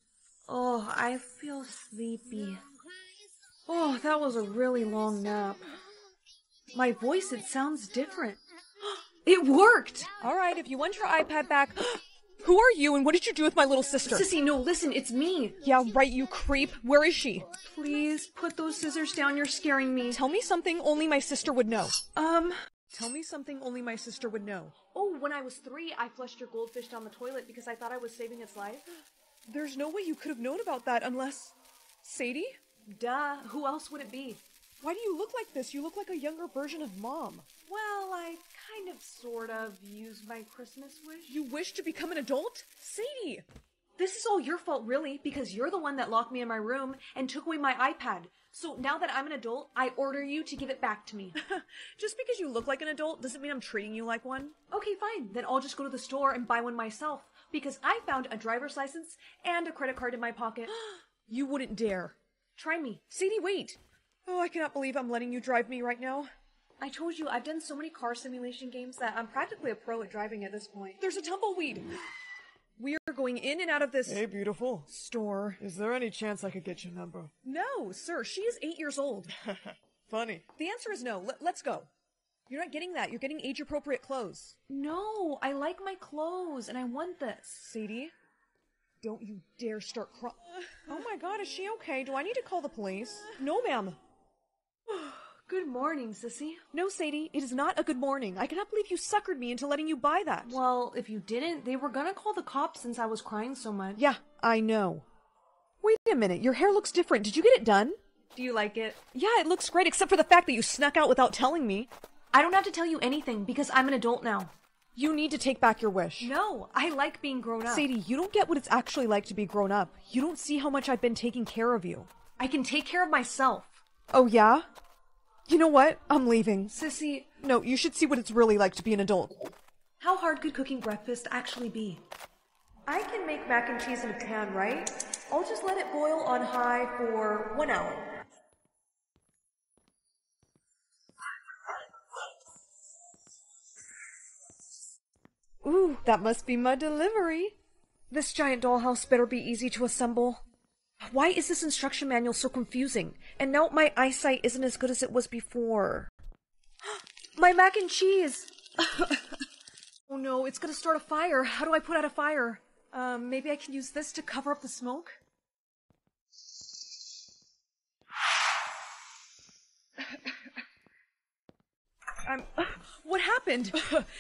Oh, I feel sleepy. Oh, that was a really long nap. My voice, it sounds different. It worked! Alright, if you want your iPad back... Who are you and what did you do with my little sister? Sissy, no, listen, it's me. Yeah, right, you creep. Where is she? Please, put those scissors down, you're scaring me. Tell me something only my sister would know. Um... Tell me something only my sister would know. Oh, when I was three, I flushed your goldfish down the toilet because I thought I was saving its life. There's no way you could have known about that unless... Sadie? Duh, who else would it be? Why do you look like this? You look like a younger version of Mom. Well, I kind of, sort of, used my Christmas wish. You wish to become an adult? Sadie! This is all your fault, really, because you're the one that locked me in my room and took away my iPad. So now that I'm an adult, I order you to give it back to me. Just because you look like an adult doesn't mean I'm treating you like one. Okay, fine. Then I'll just go to the store and buy one myself, because I found a driver's license and a credit card in my pocket. You wouldn't dare. Try me. Sadie, wait. Oh, I cannot believe I'm letting you drive me right now. I told you, I've done so many car simulation games that I'm practically a pro at driving at this point. There's a tumbleweed! We are going in and out of this... Hey, beautiful. ...store. Is there any chance I could get your number? No, sir. She is eight years old. Funny. The answer is no. L- let's go. You're not getting that. You're getting age-appropriate clothes. No, I like my clothes, and I want this. Sadie, don't you dare start crying. Oh my god, is she okay? Do I need to call the police? No, ma'am. Good morning, sissy. No, Sadie, it is not a good morning. I cannot believe you suckered me into letting you buy that. Well, if you didn't, they were gonna call the cops since I was crying so much. Yeah, I know. Wait a minute, your hair looks different. Did you get it done? Do you like it? Yeah, it looks great, except for the fact that you snuck out without telling me. I don't have to tell you anything, because I'm an adult now. You need to take back your wish. No, I like being grown up. Sadie, you don't get what it's actually like to be grown up. You don't see how much I've been taking care of you. I can take care of myself. Oh, yeah? You know what? I'm leaving. Sissy... No, you should see what it's really like to be an adult. How hard could cooking breakfast actually be? I can make mac and cheese in a pan, right? I'll just let it boil on high for one hour. Ooh, that must be my delivery. This giant dollhouse better be easy to assemble. Why is this instruction manual so confusing? And now my eyesight isn't as good as it was before. My mac and cheese! Oh no, it's gonna start a fire. How do I put out a fire? Um, maybe I can use this to cover up the smoke? I'm... What happened?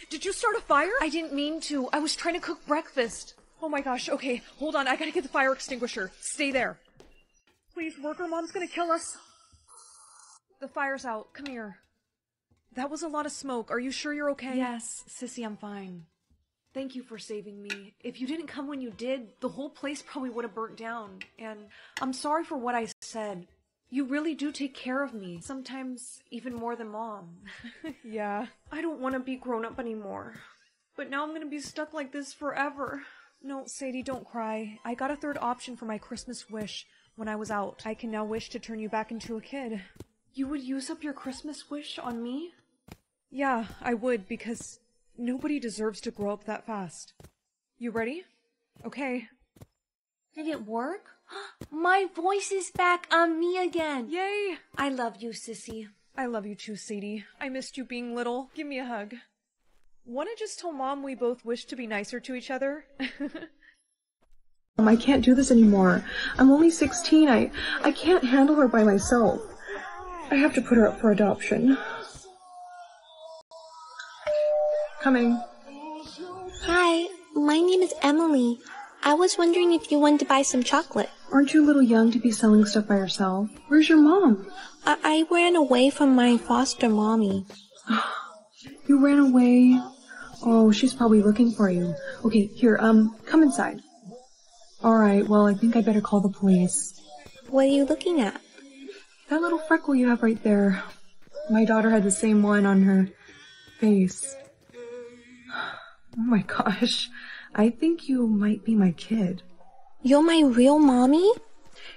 Did you start a fire? I didn't mean to. I was trying to cook breakfast. Oh my gosh, okay, hold on, I gotta get the fire extinguisher. Stay there. Please, worker mom's gonna kill us. The fire's out, come here. That was a lot of smoke, are you sure you're okay? Yes, sissy, I'm fine. Thank you for saving me. If you didn't come when you did, the whole place probably would have burnt down. And I'm sorry for what I said. You really do take care of me, sometimes even more than mom. Yeah. I don't want to be grown up anymore. But now I'm gonna be stuck like this forever. No, Sadie, don't cry. I got a third option for my Christmas wish when I was out. I can now wish to turn you back into a kid. You would use up your Christmas wish on me? Yeah, I would, because nobody deserves to grow up that fast. You ready? Okay. Did it work? My voice is back on me again! Yay! I love you, sissy. I love you too, Sadie. I missed you being little. Give me a hug. Want to just tell mom we both wish to be nicer to each other? Mom, I can't do this anymore. I'm only sixteen. I, I can't handle her by myself. I have to put her up for adoption. Coming. Hi, my name is Emily. I was wondering if you wanted to buy some chocolate. Aren't you a little young to be selling stuff by yourself? Where's your mom? I, I ran away from my foster mommy. You ran away. Oh, she's probably looking for you. Okay, here, um, come inside. Alright, well, I think I better call the police. What are you looking at? That little freckle you have right there. My daughter had the same one on her face. Oh my gosh. I think you might be my kid. You're my real mommy?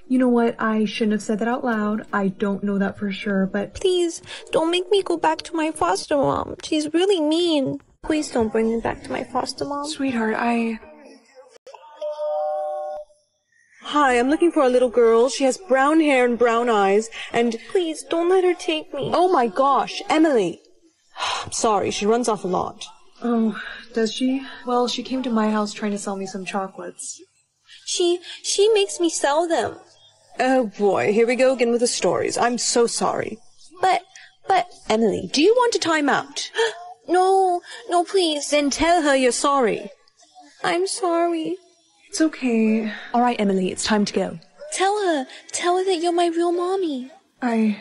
You know what? I shouldn't have said that out loud. I don't know that for sure, but... Please, don't make me go back to my foster mom. She's really mean. Please don't bring me back to my foster mom. Sweetheart, I... Hi, I'm looking for a little girl. She has brown hair and brown eyes, and... Please, don't let her take me. Oh my gosh, Emily! I'm sorry, she runs off a lot. Oh, does she? Well, she came to my house trying to sell me some chocolates. She... she makes me sell them. Oh boy, here we go again with the stories. I'm so sorry. But, but... Emily, do you want to time out? No, no, please. Then tell her you're sorry. I'm sorry. It's okay. All right, Emily, it's time to go. Tell her. Tell her that you're my real mommy. I...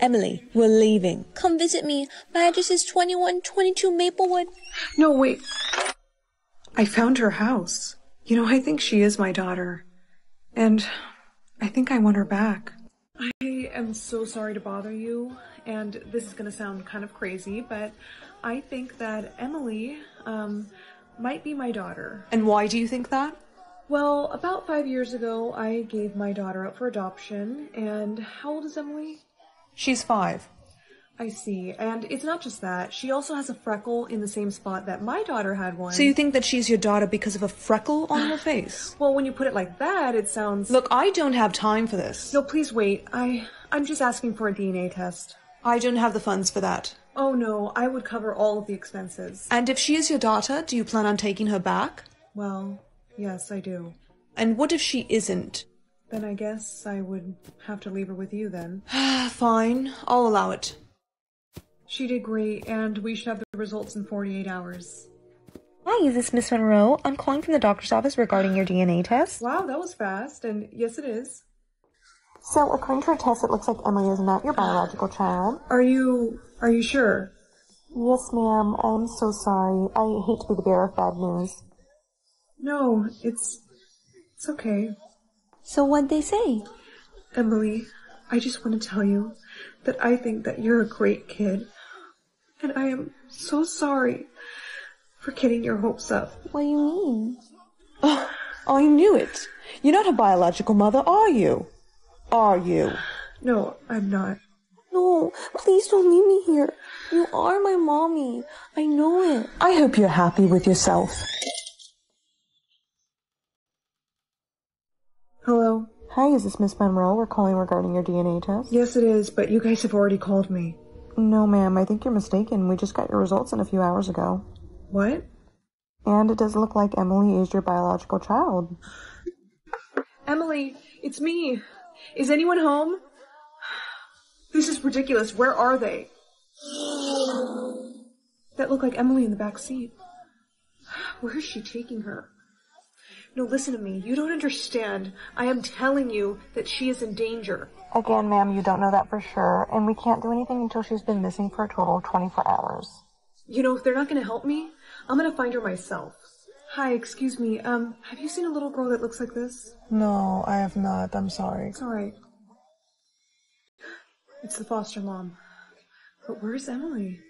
Emily, we're leaving. Come visit me. My address is twenty-one twenty-two Maplewood. No, wait. I found her house. You know, I think she is my daughter. And I think I want her back. I am so sorry to bother you. And this is going to sound kind of crazy, but I think that Emily um, might be my daughter. And why do you think that? Well, about five years ago, I gave my daughter up for adoption. And how old is Emily? She's five. I see. And it's not just that. She also has a freckle in the same spot that my daughter had one. So you think that she's your daughter because of a freckle on her face? Well, when you put it like that, it sounds... Look, I don't have time for this. No, please wait. I, I'm just asking for a D N A test. I don't have the funds for that. Oh, no. I would cover all of the expenses. And if she is your daughter, do you plan on taking her back? Well... yes, I do. And what if she isn't? Then I guess I would have to leave her with you then. Fine, I'll allow it. She did great, and we should have the results in forty-eight hours. Hi, is this Miss Monroe? I'm calling from the doctor's office regarding your D N A test. Wow, that was fast, and yes it is. So, according to our test, it looks like Emily is not your biological child. Are you... are you sure? Yes, ma'am. I'm so sorry. I hate to be the bearer of bad news. No, it's... it's okay. So what'd they say? Emily, I just want to tell you that I think that you're a great kid. And I am so sorry for getting your hopes up. What do you mean? Oh, I knew it. You're not a biological mother, are you? Are you? No, I'm not. No, please don't leave me here. You are my mommy. I know it. I hope you're happy with yourself. Hello. Hi, is this Miss Monroe? We're calling regarding your D N A test. Yes, it is, but you guys have already called me. No, ma'am. I think you're mistaken. We just got your results in a few hours ago. What? And it does look like Emily is your biological child. Emily, it's me. Is anyone home? This is ridiculous. Where are they? That looked like Emily in the back seat. Where is she taking her? No, listen to me. You don't understand. I am telling you that she is in danger. Again, ma'am, you don't know that for sure, and we can't do anything until she's been missing for a total of twenty-four hours. You know, if they're not going to help me, I'm going to find her myself. Hi, excuse me. Um, have you seen a little girl that looks like this? No, I have not. I'm sorry. It's all right. It's the foster mom. But where's Emily?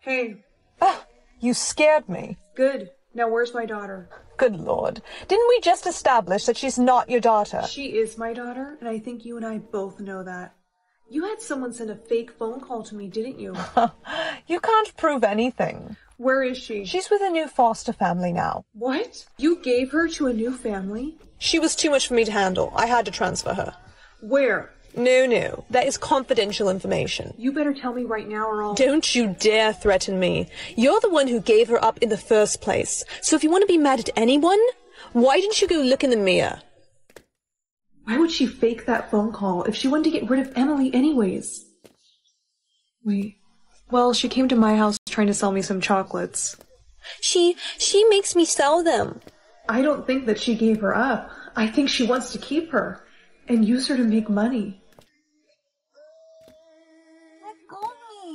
Hey. Ah, you scared me. Good. Now, where's my daughter? Good Lord. Didn't we just establish that she's not your daughter? She is my daughter, and I think you and I both know that. You had someone send a fake phone call to me, didn't you? You can't prove anything. Where is she? She's with a new foster family now. What? You gave her to a new family? She was too much for me to handle. I had to transfer her. Where? No, no. That is confidential information. You better tell me right now or I'll... Don't you dare threaten me. You're the one who gave her up in the first place. So if you want to be mad at anyone, why didn't you go look in the mirror? Why would she fake that phone call if she wanted to get rid of Emily anyways? Wait. Well, she came to my house trying to sell me some chocolates. She... she makes me sell them. I don't think that she gave her up. I think she wants to keep her and use her to make money.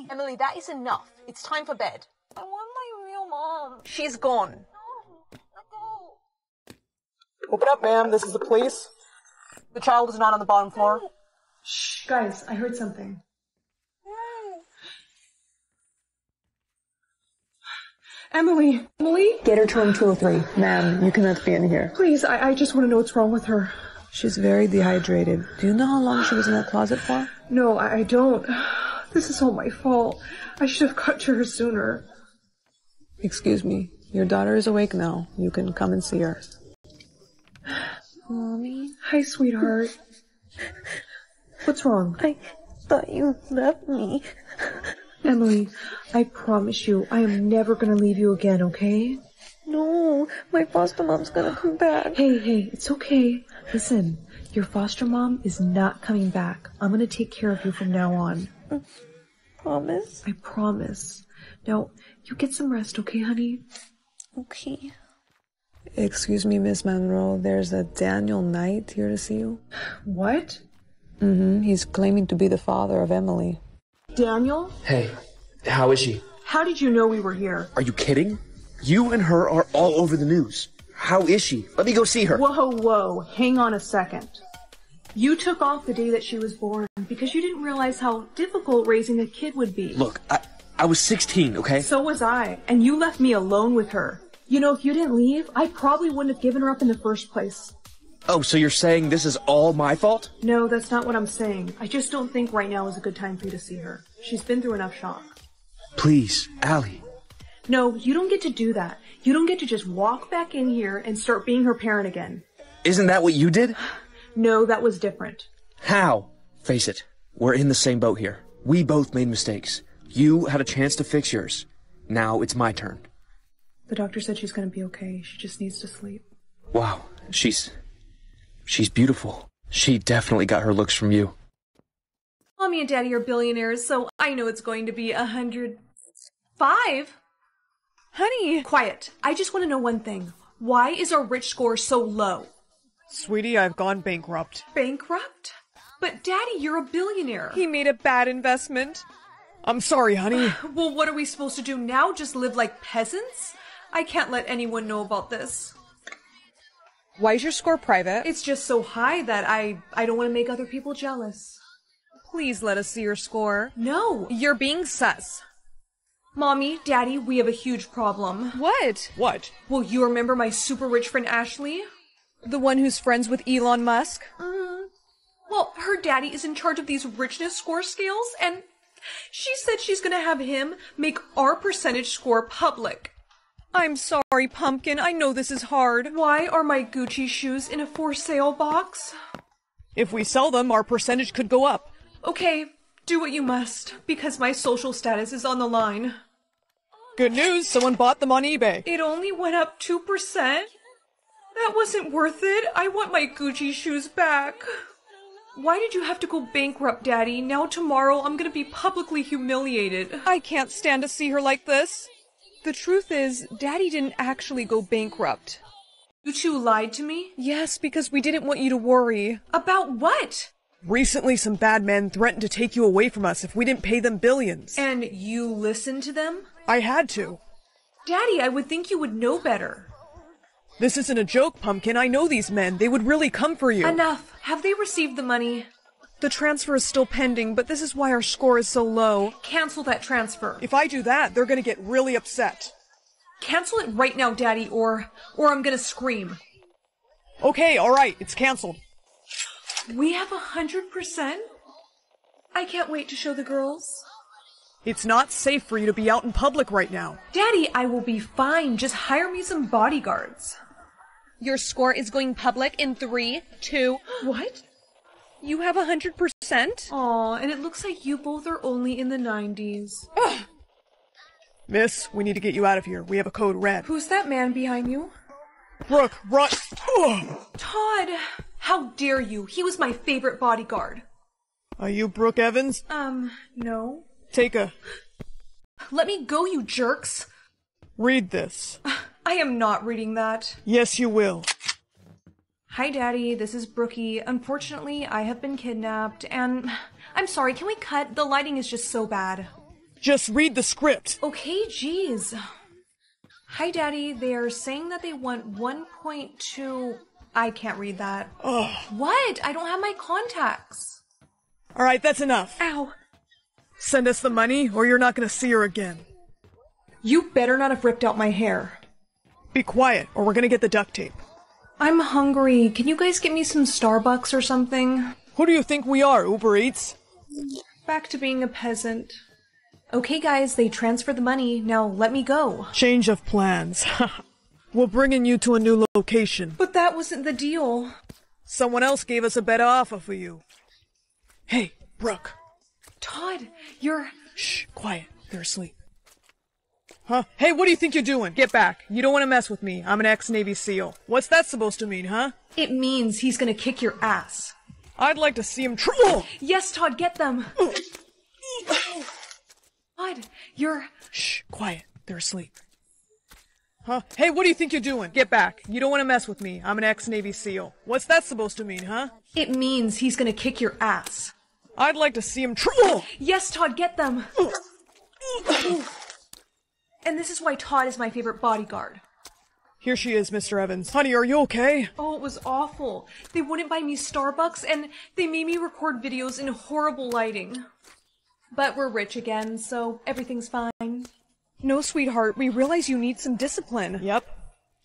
Emily, that is enough. It's time for bed. I want my real mom. She's gone. No, let go. Open up, ma'am. This is the police. The child was not on the bottom floor. Shh, guys, I heard something. No. Emily, Emily? Get her to room two oh three. Ma'am, you cannot be in here. Please, I, I just want to know what's wrong with her. She's very dehydrated. Do you know how long she was in that closet for? No, I, I don't. This is all my fault. I should have got to her sooner. Excuse me. Your daughter is awake now. You can come and see her. Mommy? Hi, sweetheart. What's wrong? I thought you left me. Emily, I promise you, I am never going to leave you again, okay? No, my foster mom's going to come back. Hey, hey, it's okay. Listen, your foster mom is not coming back. I'm going to take care of you from now on. Promise? I promise. Now, you get some rest, okay, honey? Okay. Excuse me, Miss Monroe, there's a Daniel Knight here to see you. What? Mm-hmm. He's claiming to be the father of Emily. Daniel? Hey, how is she? How did you know we were here? Are you kidding? You and her are all over the news. How is she? Let me go see her. Whoa, whoa, hang on a second. You took off the day that she was born because you didn't realize how difficult raising a kid would be. Look, I, I was sixteen, okay? So was I, and you left me alone with her. You know, if you didn't leave, I probably wouldn't have given her up in the first place. Oh, so you're saying this is all my fault? No, that's not what I'm saying. I just don't think right now is a good time for you to see her. She's been through enough shock. Please, Allie. No, you don't get to do that. You don't get to just walk back in here and start being her parent again. Isn't that what you did? No, that was different. How? Face it, we're in the same boat here. We both made mistakes. You had a chance to fix yours. Now it's my turn. The doctor said she's going to be okay. She just needs to sleep. Wow, she's... she's beautiful. She definitely got her looks from you. Mommy and Daddy are billionaires, so I know it's going to be a hundred... five? Honey! Quiet. I just want to know one thing. Why is our rich score so low? Sweetie, I've gone bankrupt. Bankrupt? But Daddy, you're a billionaire. He made a bad investment. I'm sorry, honey. Well, what are we supposed to do now? Just live like peasants? I can't let anyone know about this. Why is your score private? It's just so high that I, I don't want to make other people jealous. Please let us see your score. No. You're being sus. Mommy, Daddy, we have a huge problem. What? What? Well, you remember my super rich friend Ashley? The one who's friends with Elon Musk? Mm-hmm. Well, her daddy is in charge of these richness score scales, and she said she's going to have him make our percentage score public. I'm sorry, Pumpkin. I know this is hard. Why are my Gucci shoes in a for-sale box? If we sell them, our percentage could go up. Okay, do what you must, because my social status is on the line. Good news, someone bought them on eBay. It only went up two percent. That wasn't worth it. I want my Gucci shoes back. Why did you have to go bankrupt, Daddy? Now tomorrow I'm gonna be publicly humiliated. I can't stand to see her like this. The truth is, Daddy didn't actually go bankrupt. You two lied to me? Yes, because we didn't want you to worry. About what? Recently, some bad men threatened to take you away from us if we didn't pay them billions. And you listened to them? I had to. Daddy, I would think you would know better. This isn't a joke, Pumpkin. I know these men. They would really come for you. Enough. Have they received the money? The transfer is still pending, but this is why our score is so low. Cancel that transfer. If I do that, they're going to get really upset. Cancel it right now, Daddy, or, or I'm going to scream. Okay, all right. It's canceled. We have a hundred percent? I can't wait to show the girls. It's not safe for you to be out in public right now. Daddy, I will be fine. Just hire me some bodyguards. Your score is going public in three, two... What? You have a hundred percent? Aw, and it looks like you both are only in the nineties. Ugh. Miss, we need to get you out of here. We have a code red. Who's that man behind you? Brooke, run! Todd! How dare you? He was my favorite bodyguard. Are you Brooke Evans? Um, no. Take a... Let me go, you jerks! Read this. I am not reading that. Yes, you will. Hi, Daddy. This is Brookie. Unfortunately, I have been kidnapped, and... I'm sorry, can we cut? The lighting is just so bad. Just read the script! Okay, geez. Hi, Daddy. They are saying that they want one point two... I can't read that. Ugh. What? I don't have my contacts. All right, that's enough. Ow. Send us the money, or you're not going to see her again. You better not have ripped out my hair. Be quiet, or we're going to get the duct tape. I'm hungry. Can you guys get me some Starbucks or something? Who do you think we are, Uber Eats? Back to being a peasant. Okay, guys, they transferred the money. Now let me go. Change of plans. Ha. We're bringing you to a new location. But that wasn't the deal. Someone else gave us a better offer for you. Hey, Brooke. Todd, you're... Shh, quiet. They're asleep. Huh? Hey, what do you think you're doing? Get back. You don't want to mess with me. I'm an ex-Navy SEAL. What's that supposed to mean, huh? It means he's gonna kick your ass. I'd like to see him tr- oh! Yes, Todd, get them! Oh. Oh. Todd, you're... Shh, quiet. They're asleep. Huh? Hey, what do you think you're doing? Get back. You don't want to mess with me. I'm an ex-Navy SEAL. What's that supposed to mean, huh? It means he's gonna kick your ass. I'd like to see him try. Yes, Todd, get them! And this is why Todd is my favorite bodyguard. Here she is, Mister Evans. Honey, are you okay? Oh, it was awful. They wouldn't buy me Starbucks, and they made me record videos in horrible lighting. But we're rich again, so everything's fine. No, sweetheart, we realize you need some discipline. Yep.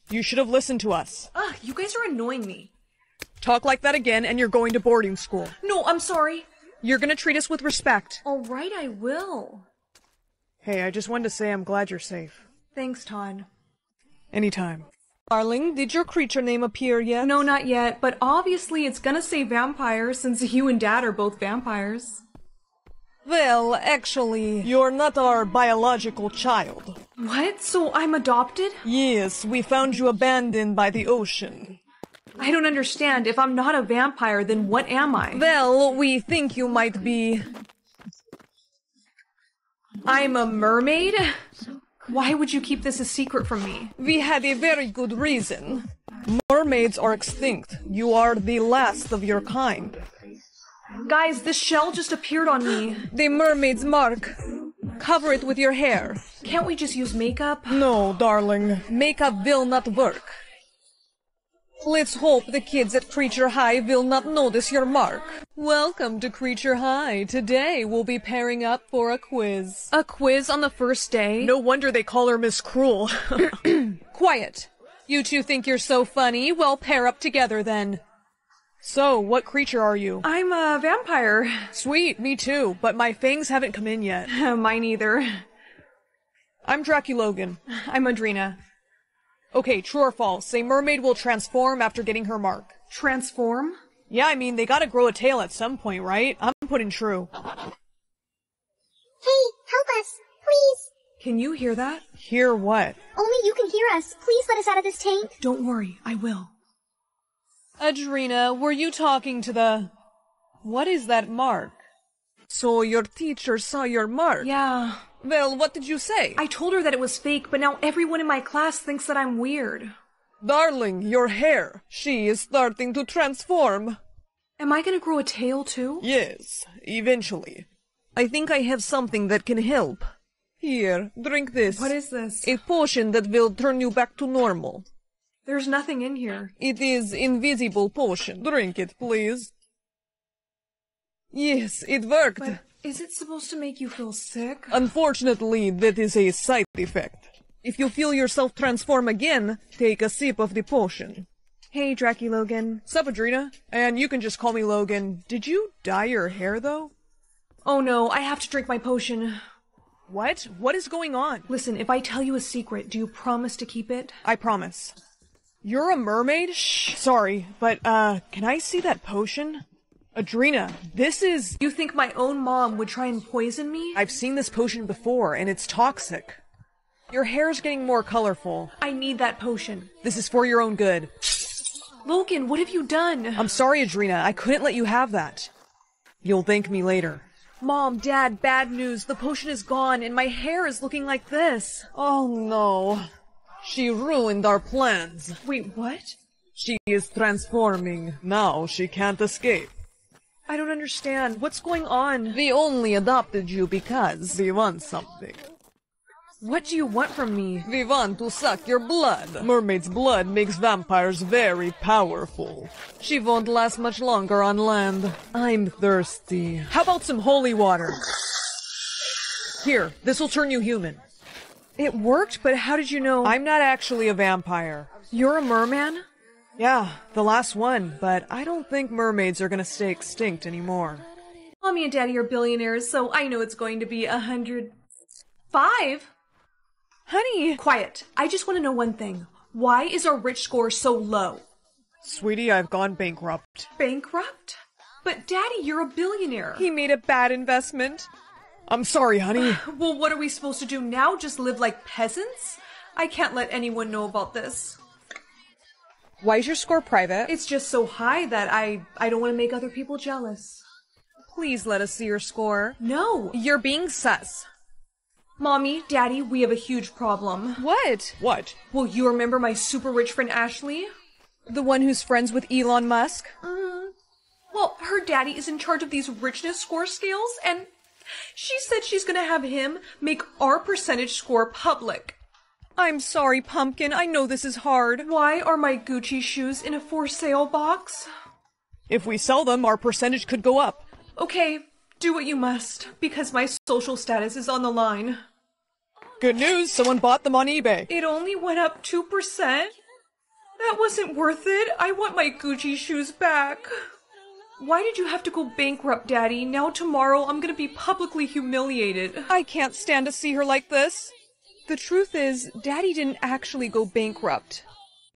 You should have listened to us. Ugh, you guys are annoying me. Talk like that again, and you're going to boarding school. No, I'm sorry. You're gonna treat us with respect. All right, I will. Hey, I just wanted to say I'm glad you're safe. Thanks, Todd. Anytime. Darling, did your creature name appear yet? No, not yet, but obviously it's gonna say vampire, since you and Dad are both vampires. Well, actually, you're not our biological child. What? So I'm adopted? Yes, we found you abandoned by the ocean. I don't understand. If I'm not a vampire, then what am I? Well, we think you might be... I'm a mermaid? Why would you keep this a secret from me? We had a very good reason. Mermaids are extinct. You are the last of your kind. Guys, this shell just appeared on me. The mermaid's mark. Cover it with your hair. Can't we just use makeup? No, darling. Makeup will not work. Let's hope the kids at Creature High will not notice your mark. Welcome to Creature High. Today we'll be pairing up for a quiz. A quiz on the first day? No wonder they call her Miss Cruel. Quiet. You two think you're so funny? Well, pair up together then. So, what creature are you? I'm a vampire. Sweet, me too, but my fangs haven't come in yet. Mine either. I'm Draculogan. I'm Adrena. Okay, true or false, a mermaid will transform after getting her mark. Transform? Yeah, I mean, they gotta grow a tail at some point, right? I'm putting true. Hey, help us, please! Can you hear that? Hear what? Only you can hear us. Please let us out of this tank. Don't worry, I will. Adrena, were you talking to the... What is that mark? So your teacher saw your mark? Yeah... Well, what did you say? I told her that it was fake, but now everyone in my class thinks that I'm weird. Darling, your hair. She is starting to transform. Am I gonna grow a tail too? Yes, eventually. I think I have something that can help. Here, drink this. What is this? A potion that will turn you back to normal. There's nothing in here. It is invisible potion. Drink it, please. Yes, it worked. But is it supposed to make you feel sick? Unfortunately, that is a side effect. If you feel yourself transform again, take a sip of the potion. Hey, Draculogan. Sup, Adrena? And you can just call me Logan. Did you dye your hair, though? Oh no, I have to drink my potion. What? What is going on? Listen, if I tell you a secret, do you promise to keep it? I promise. You're a mermaid? Shh. Sorry, but, uh, can I see that potion? Adrena, this is... You think my own mom would try and poison me? I've seen this potion before, and it's toxic. Your hair's getting more colorful. I need that potion. This is for your own good. Logan, what have you done? I'm sorry, Adrena. I couldn't let you have that. You'll thank me later. Mom, Dad, bad news. The potion is gone, and my hair is looking like this. Oh, no. She ruined our plans. Wait, what? She is transforming. Now she can't escape. I don't understand. What's going on? We only adopted you because we want something. What do you want from me? We want to suck your blood. Mermaid's blood makes vampires very powerful. She won't last much longer on land. I'm thirsty. How about some holy water? Here, this will turn you human. It worked, but how did you know? I'm not actually a vampire. You're a merman? Yeah, the last one, but I don't think mermaids are gonna stay extinct anymore. Mommy and Daddy are billionaires, so I know it's going to be a hundred... Five? Honey! Quiet. I just want to know one thing. Why is our rich score so low? Sweetie, I've gone bankrupt. Bankrupt? But Daddy, you're a billionaire. He made a bad investment. I'm sorry, honey. Well, what are we supposed to do now? Just live like peasants? I can't let anyone know about this. Why is your score private? It's just so high that I, I don't want to make other people jealous. Please let us see your score. No! You're being sus. Mommy, Daddy, we have a huge problem. What? What? Well, you remember my super rich friend Ashley? The one who's friends with Elon Musk? Mm-hmm. Well, her daddy is in charge of these richness score scales, and she said she's gonna have him make our percentage score public. I'm sorry, Pumpkin. I know this is hard. Why are my Gucci shoes in a for-sale box? If we sell them, our percentage could go up. Okay, do what you must, because my social status is on the line. Good news, someone bought them on eBay. It only went up two percent. That wasn't worth it. I want my Gucci shoes back. Why did you have to go bankrupt, Daddy? Now tomorrow I'm gonna be publicly humiliated. I can't stand to see her like this. The truth is, Daddy didn't actually go bankrupt.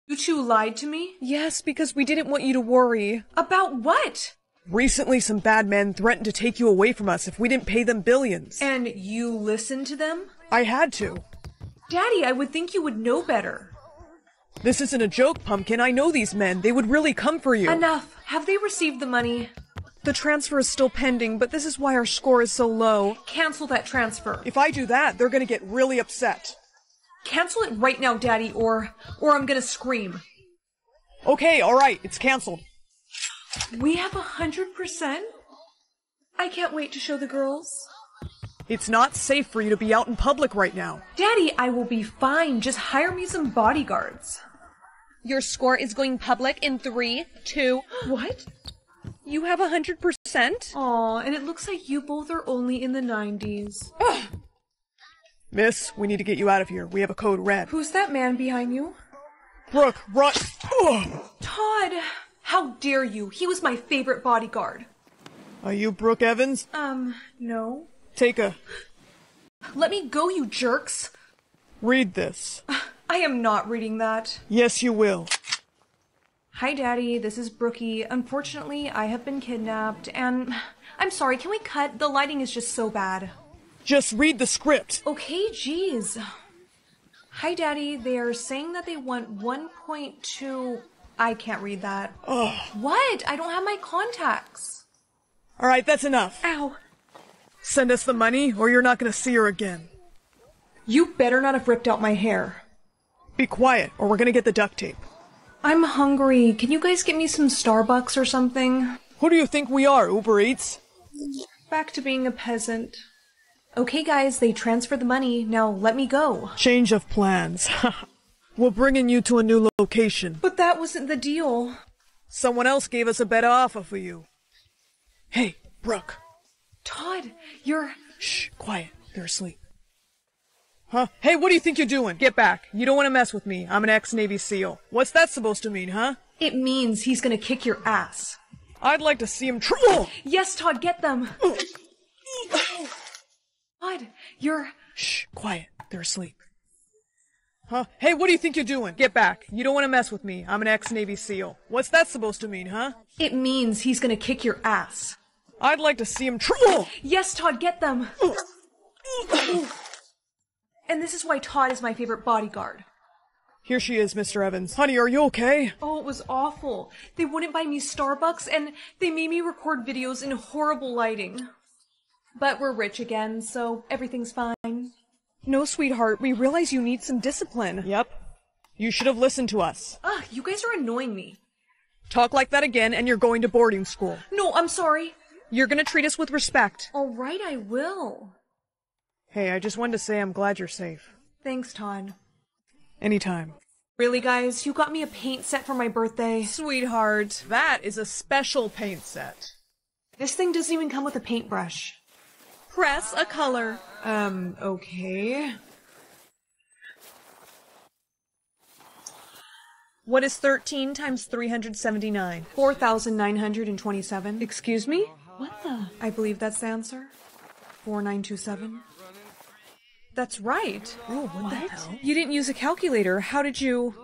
You two lied to me? Yes, because we didn't want you to worry. About what? Recently, some bad men threatened to take you away from us if we didn't pay them billions. And you listened to them? I had to. Daddy, I would think you would know better. This isn't a joke, Pumpkin. I know these men. They would really come for you. Enough. Have they received the money? The transfer is still pending, but this is why our score is so low. Cancel that transfer. If I do that, they're gonna get really upset. Cancel it right now, Daddy, or or I'm gonna scream. Okay, all right, it's canceled. We have a hundred percent? I can't wait to show the girls. It's not safe for you to be out in public right now. Daddy, I will be fine. Just hire me some bodyguards. Your score is going public in three, two... What? You have a hundred percent? Aw, and it looks like you both are only in the nineties. Ugh. Miss, we need to get you out of here. We have a code red. Who's that man behind you? Brooke, run! Ugh. Todd, how dare you? He was my favorite bodyguard. Are you Brooke Evans? Um, no. Take a... Let me go, you jerks! Read this. I am not reading that. Yes, you will. Hi, Daddy. This is Brookie. Unfortunately, I have been kidnapped, and... I'm sorry, can we cut? The lighting is just so bad. Just read the script. Okay, jeez. Hi, Daddy. They are saying that they want one point two... I can't read that. Ugh. What? I don't have my contacts. All right, that's enough. Ow. Send us the money, or you're not going to see her again. You better not have ripped out my hair. Be quiet, or we're going to get the duct tape. I'm hungry. Can you guys get me some Starbucks or something? Who do you think we are, Uber Eats? Back to being a peasant. Okay, guys, they transferred the money. Now let me go. Change of plans. We're bringing you to a new location. But that wasn't the deal. Someone else gave us a better offer for you. Hey, Brooke. Todd, you're... Shh, quiet. They're asleep. Huh? Hey, what do you think you're doing? Get back. You don't want to mess with me. I'm an ex-Navy SEAL. What's that supposed to mean, huh? It means he's gonna kick your ass. I'd like to see him tr- oh! Yes, Todd, get them! Oh. Oh. Todd, you're- Shh, quiet. They're asleep. Huh? Hey, what do you think you're doing? Get back. You don't want to mess with me. I'm an ex-Navy SEAL. What's that supposed to mean, huh? It means he's gonna kick your ass. I'd like to see him tr- oh! Yes, Todd, get them! Oh. Oh. And this is why Todd is my favorite bodyguard. Here she is, Mister Evans. Honey, are you okay? Oh, it was awful. They wouldn't buy me Starbucks, and they made me record videos in horrible lighting. But we're rich again, so everything's fine. No, sweetheart, we realize you need some discipline. Yep. You should have listened to us. Ugh, you guys are annoying me. Talk like that again, and you're going to boarding school. No, I'm sorry. You're gonna treat us with respect. All right, I will. Hey, I just wanted to say I'm glad you're safe. Thanks, Todd. Anytime. Really, guys? You got me a paint set for my birthday? Sweetheart, that is a special paint set. This thing doesn't even come with a paintbrush. Press a color. Um, okay. What is thirteen times three hundred seventy-nine? four thousand nine hundred twenty-seven. Excuse me? What the? I believe that's the answer. four nine two seven. That's right. Oh, what, what the hell? You didn't use a calculator. How did you...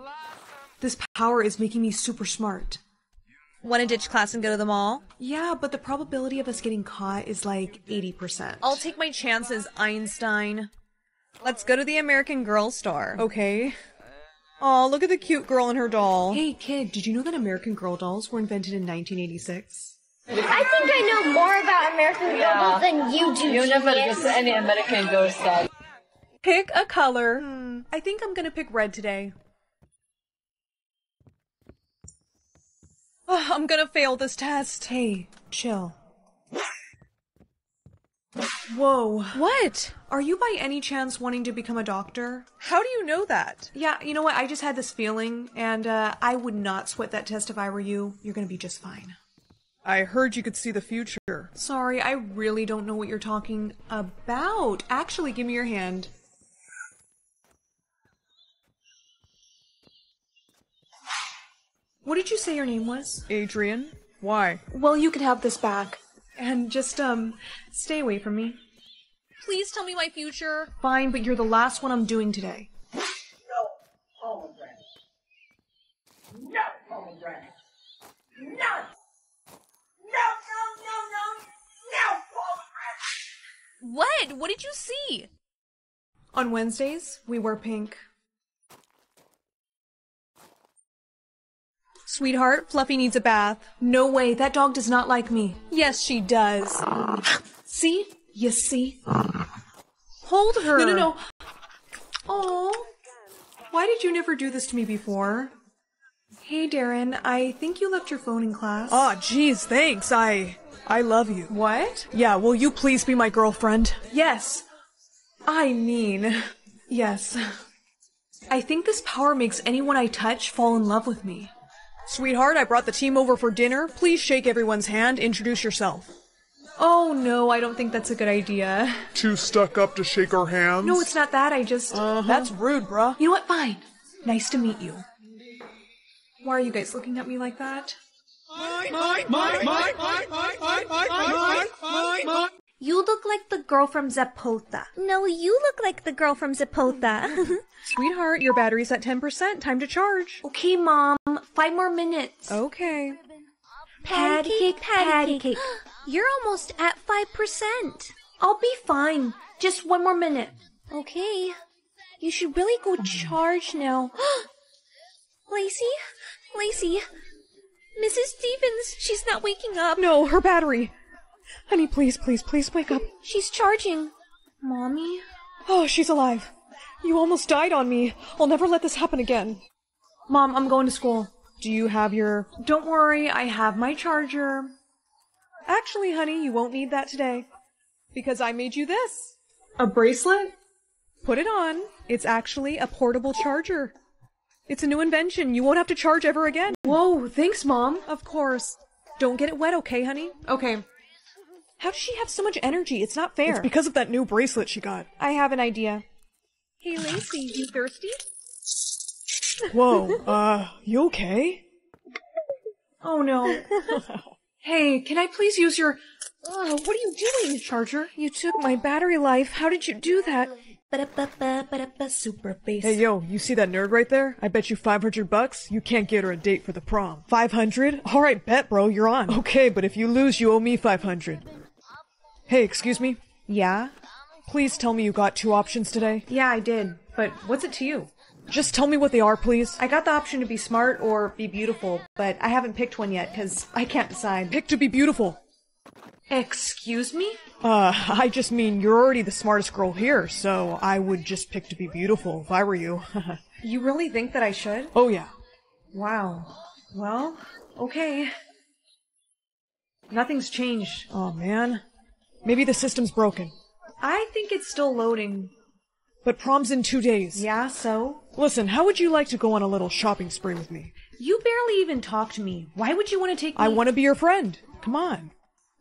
This power is making me super smart. Want to ditch class and go to the mall? Yeah, but the probability of us getting caught is like eighty percent. I'll take my chances, Einstein. Let's go to the American Girl store. Okay. Aw, look at the cute girl and her doll. Hey, kid, did you know that American Girl dolls were invented in nineteen eighty-six? I think I know more about American Girl dolls yeah. than you do, You genius. Never just any American Girl doll. Pick a color. Hmm. I think I'm gonna pick red today. Oh, I'm gonna fail this test. Hey, chill. Whoa. What? Are you by any chance wanting to become a doctor? How do you know that? Yeah, you know what? I just had this feeling, and uh, I would not sweat that test if I were you. You're gonna be just fine. I heard you could see the future. Sorry, I really don't know what you're talking about. Actually, give me your hand. What did you say your name was? Adrian. Why? Well, you can have this back. And just, um, stay away from me. Please tell me my future. Fine, but you're the last one I'm doing today. No pomegranate. No pomegranate. No! No, no, no, no, no pomegranate! What? What did you see? On Wednesdays, we were pink. Sweetheart, Fluffy needs a bath. No way, that dog does not like me. Yes, she does. See? You see? Hold her. No, no, no. Aw. Why did you never do this to me before? Hey, Darren, I think you left your phone in class. Aw, jeez, thanks. I... I love you. What? Yeah, will you please be my girlfriend? Yes. I mean... Yes. I think this power makes anyone I touch fall in love with me. Sweetheart, I brought the team over for dinner. Please shake everyone's hand. Introduce yourself. Oh, no, I don't think that's a good idea. Too stuck up to shake our hands? No, it's not that. I just... Uh-huh. That's rude, bruh. You know what? Fine. Nice to meet you. Why are you guys looking at me like that? You look like the girl from Zapota. No, you look like the girl from Zapota. Sweetheart, your battery's at ten percent. Time to charge. Okay, Mom. Five more minutes. Okay. Patty cake, patty cake. You're almost at five percent. I'll be fine. Just one more minute. Okay. You should really go charge now. Lacey? Lacey? Missus Stevens, she's not waking up. No, her battery. Honey, please, please, please wake up. She's charging. Mommy? Oh, she's alive. You almost died on me. I'll never let this happen again. Mom, I'm going to school. Do you have your... Don't worry, I have my charger. Actually, honey, you won't need that today. Because I made you this. A bracelet? Put it on. It's actually a portable charger. It's a new invention. You won't have to charge ever again. Whoa, thanks, Mom. Of course. Don't get it wet, okay, honey? Okay. How does she have so much energy? It's not fair. It's because of that new bracelet she got. I have an idea. Hey, Lacey, you thirsty? Whoa, uh, you okay? Oh no. Hey, can I please use your... Uh, what are you doing, Charger? You took my battery life. How did you do that? Super bass. Hey, yo, you see that nerd right there? I bet you five hundred bucks you can't get her a date for the prom. five hundred? Alright, bet, bro, you're on. Okay, but if you lose, you owe me five hundred. Hey, excuse me? Yeah? Please tell me you got two options today. Yeah, I did. But what's it to you? Just tell me what they are, please. I got the option to be smart or be beautiful, but I haven't picked one yet because I can't decide. Pick to be beautiful. Excuse me? Uh, I just mean you're already the smartest girl here, so I would just pick to be beautiful if I were you. You really think that I should? Oh, yeah. Wow. Well, okay. Nothing's changed. Oh, man. Maybe the system's broken. I think it's still loading. But prom's in two days. Yeah, so? Listen, how would you like to go on a little shopping spree with me? You barely even talk to me. Why would you want to take me? I want to be your friend. Come on.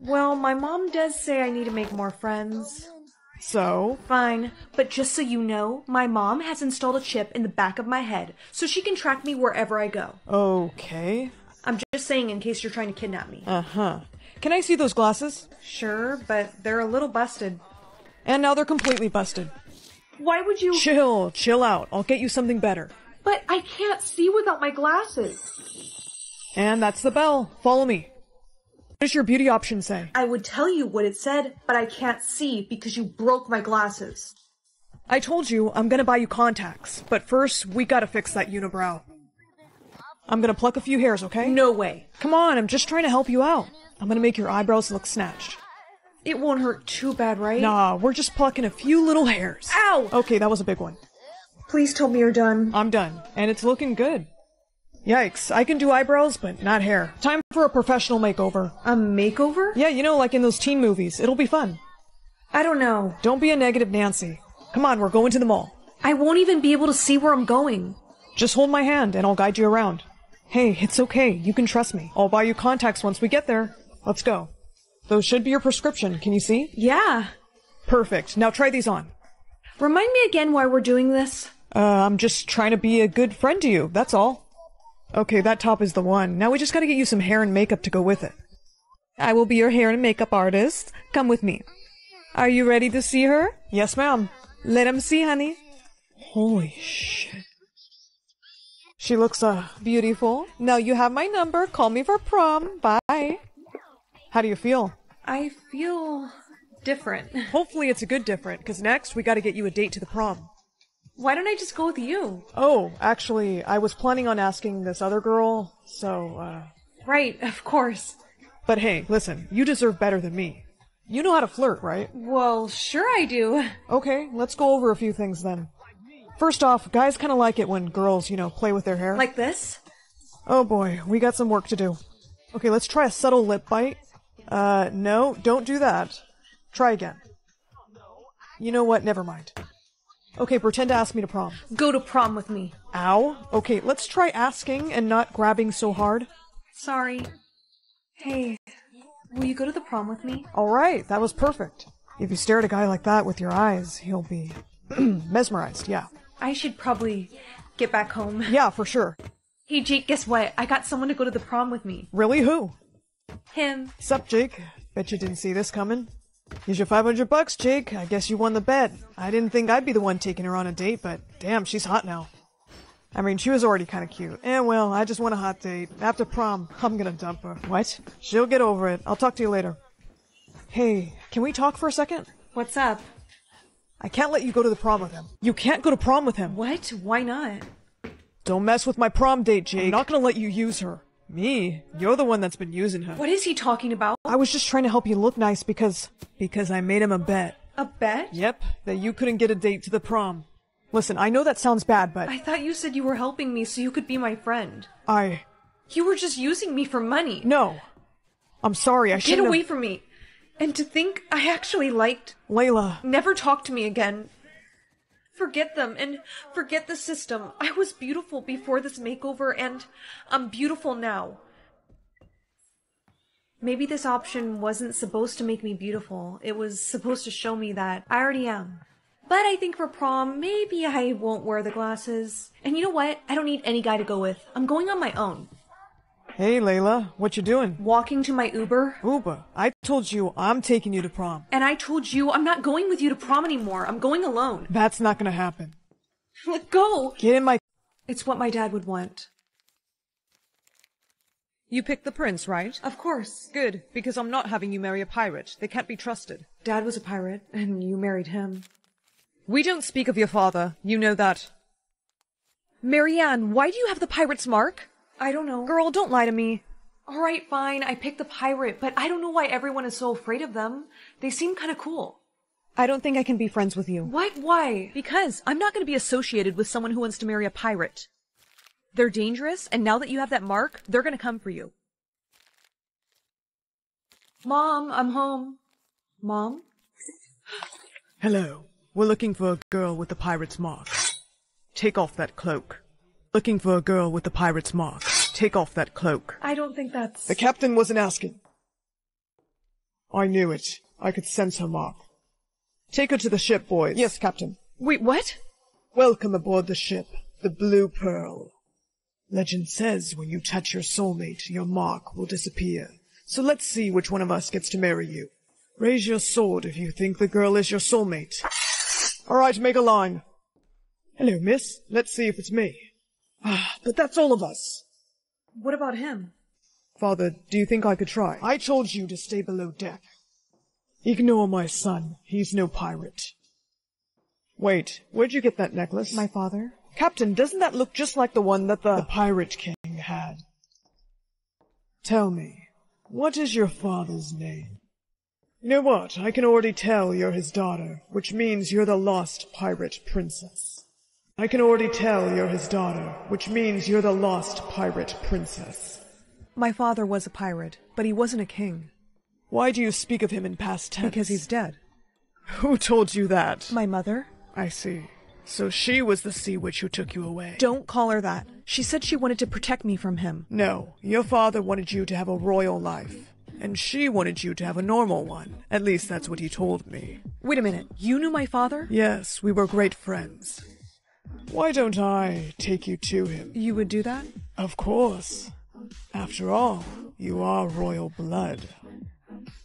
Well, my mom does say I need to make more friends. So? Fine. But just so you know, my mom has installed a chip in the back of my head, so she can track me wherever I go. Okay. I'm just saying in case you're trying to kidnap me. Uh-huh. Can I see those glasses? Sure, but they're a little busted. And now they're completely busted. Why would you- Chill, chill out. I'll get you something better. But I can't see without my glasses. And that's the bell. Follow me. What does your beauty option say? I would tell you what it said, but I can't see because you broke my glasses. I told you I'm gonna buy you contacts, but first we gotta fix that unibrow. I'm gonna pluck a few hairs, okay? No way. Come on, I'm just trying to help you out. I'm gonna make your eyebrows look snatched. It won't hurt too bad, right? Nah, we're just plucking a few little hairs. Ow! Okay, that was a big one. Please tell me you're done. I'm done, and it's looking good. Yikes, I can do eyebrows, but not hair. Time for a professional makeover. A makeover? Yeah, you know, like in those teen movies. It'll be fun. I don't know. Don't be a negative Nancy. Come on, we're going to the mall. I won't even be able to see where I'm going. Just hold my hand, and I'll guide you around. Hey, it's okay. You can trust me. I'll buy you contacts once we get there. Let's go. Those should be your prescription. Can you see? Yeah. Perfect. Now try these on. Remind me again why we're doing this. Uh, I'm just trying to be a good friend to you. That's all. Okay, that top is the one. Now we just gotta get you some hair and makeup to go with it. I will be your hair and makeup artist. Come with me. Are you ready to see her? Yes, ma'am. Let him see, honey. Holy shit. She looks, uh, beautiful. Now you have my number. Call me for prom. Bye. How do you feel? I feel different. Hopefully it's a good different, because next we gotta get you a date to the prom. Why don't I just go with you? Oh, actually, I was planning on asking this other girl, so, uh... Right, of course. But hey, listen, you deserve better than me. You know how to flirt, right? Well, sure I do. Okay, let's go over a few things then. First off, guys kind of like it when girls, you know, play with their hair. Like this? Oh boy, we got some work to do. Okay, let's try a subtle lip bite. Uh, no, don't do that. Try again. You know what, never mind. Okay, pretend to ask me to prom. Go to prom with me. Ow. Okay, let's try asking and not grabbing so hard. Sorry. Hey, will you go to the prom with me? Alright, that was perfect. If you stare at a guy like that with your eyes, he'll be mesmerized, yeah. I should probably get back home. Yeah, for sure. Hey, Jake, guess what? I got someone to go to the prom with me. Really? Who? Him. Sup, Jake? Bet you didn't see this coming. Here's your five hundred bucks, Jake. I guess you won the bet. I didn't think I'd be the one taking her on a date, but damn, she's hot now. I mean, she was already kind of cute. Eh, well, I just want a hot date. After prom, I'm gonna dump her. What? She'll get over it. I'll talk to you later. Hey, can we talk for a second? What's up? I can't let you go to the prom with him. You can't go to prom with him. What? Why not? Don't mess with my prom date, Jake. I'm not gonna let you use her. Me? You're the one that's been using her. What is he talking about? I was just trying to help you look nice because... Because I made him a bet. A bet? Yep, that you couldn't get a date to the prom. Listen, I know that sounds bad, but... I thought you said you were helping me so you could be my friend. I... You were just using me for money. No. I'm sorry, I shouldn't have... Get away from me. And to think I actually liked... Layla. Never talk to me again. Forget them and forget the system. I was beautiful before this makeover and I'm beautiful now. Maybe this option wasn't supposed to make me beautiful. It was supposed to show me that I already am. But I think for prom, maybe I won't wear the glasses. And you know what? I don't need any guy to go with. I'm going on my own. Hey, Layla. What you doing? Walking to my Uber. Uber? I told you I'm taking you to prom. And I told you I'm not going with you to prom anymore. I'm going alone. That's not gonna happen. Let go! Get in my... It's what my dad would want. You picked the prince, right? Of course. Good, because I'm not having you marry a pirate. They can't be trusted. Dad was a pirate, and you married him. We don't speak of your father. You know that. Marianne, why do you have the pirate's mark? I don't know. Girl, don't lie to me. All right, fine. I picked the pirate, but I don't know why everyone is so afraid of them. They seem kind of cool. I don't think I can be friends with you. What? Why? Because I'm not going to be associated with someone who wants to marry a pirate. They're dangerous, and now that you have that mark, they're going to come for you. Mom, I'm home. Mom? Hello. We're looking for a girl with the pirate's mark. Take off that cloak. Looking for a girl with the pirate's mark. Take off that cloak. I don't think that's... The captain wasn't asking. I knew it. I could sense her mark. Take her to the ship, boys. Yes, Captain. Wait, what? Welcome aboard the ship, the Blue Pearl. Legend says when you touch your soulmate, your mark will disappear. So let's see which one of us gets to marry you. Raise your sword if you think the girl is your soulmate. All right, make a line. Hello, miss. Let's see if it's me. Ah, but that's all of us. What about him? Father, do you think I could try? I told you to stay below deck. Ignore my son. He's no pirate. Wait, where'd you get that necklace? My father. Captain, doesn't that look just like the one that the... The Pirate King had. Tell me, what is your father's name? You know what? I can already tell you're his daughter, which means you're the lost pirate princess. I can already tell you're his daughter, which means you're the lost pirate princess. My father was a pirate, but he wasn't a king. Why do you speak of him in past tense? Because he's dead. Who told you that? My mother. I see. So she was the sea witch who took you away. Don't call her that. She said she wanted to protect me from him. No, your father wanted you to have a royal life, and she wanted you to have a normal one. At least that's what he told me. Wait a minute. You knew my father? Yes, we were great friends. Why don't I take you to him? You would do that? Of course. After all, you are royal blood.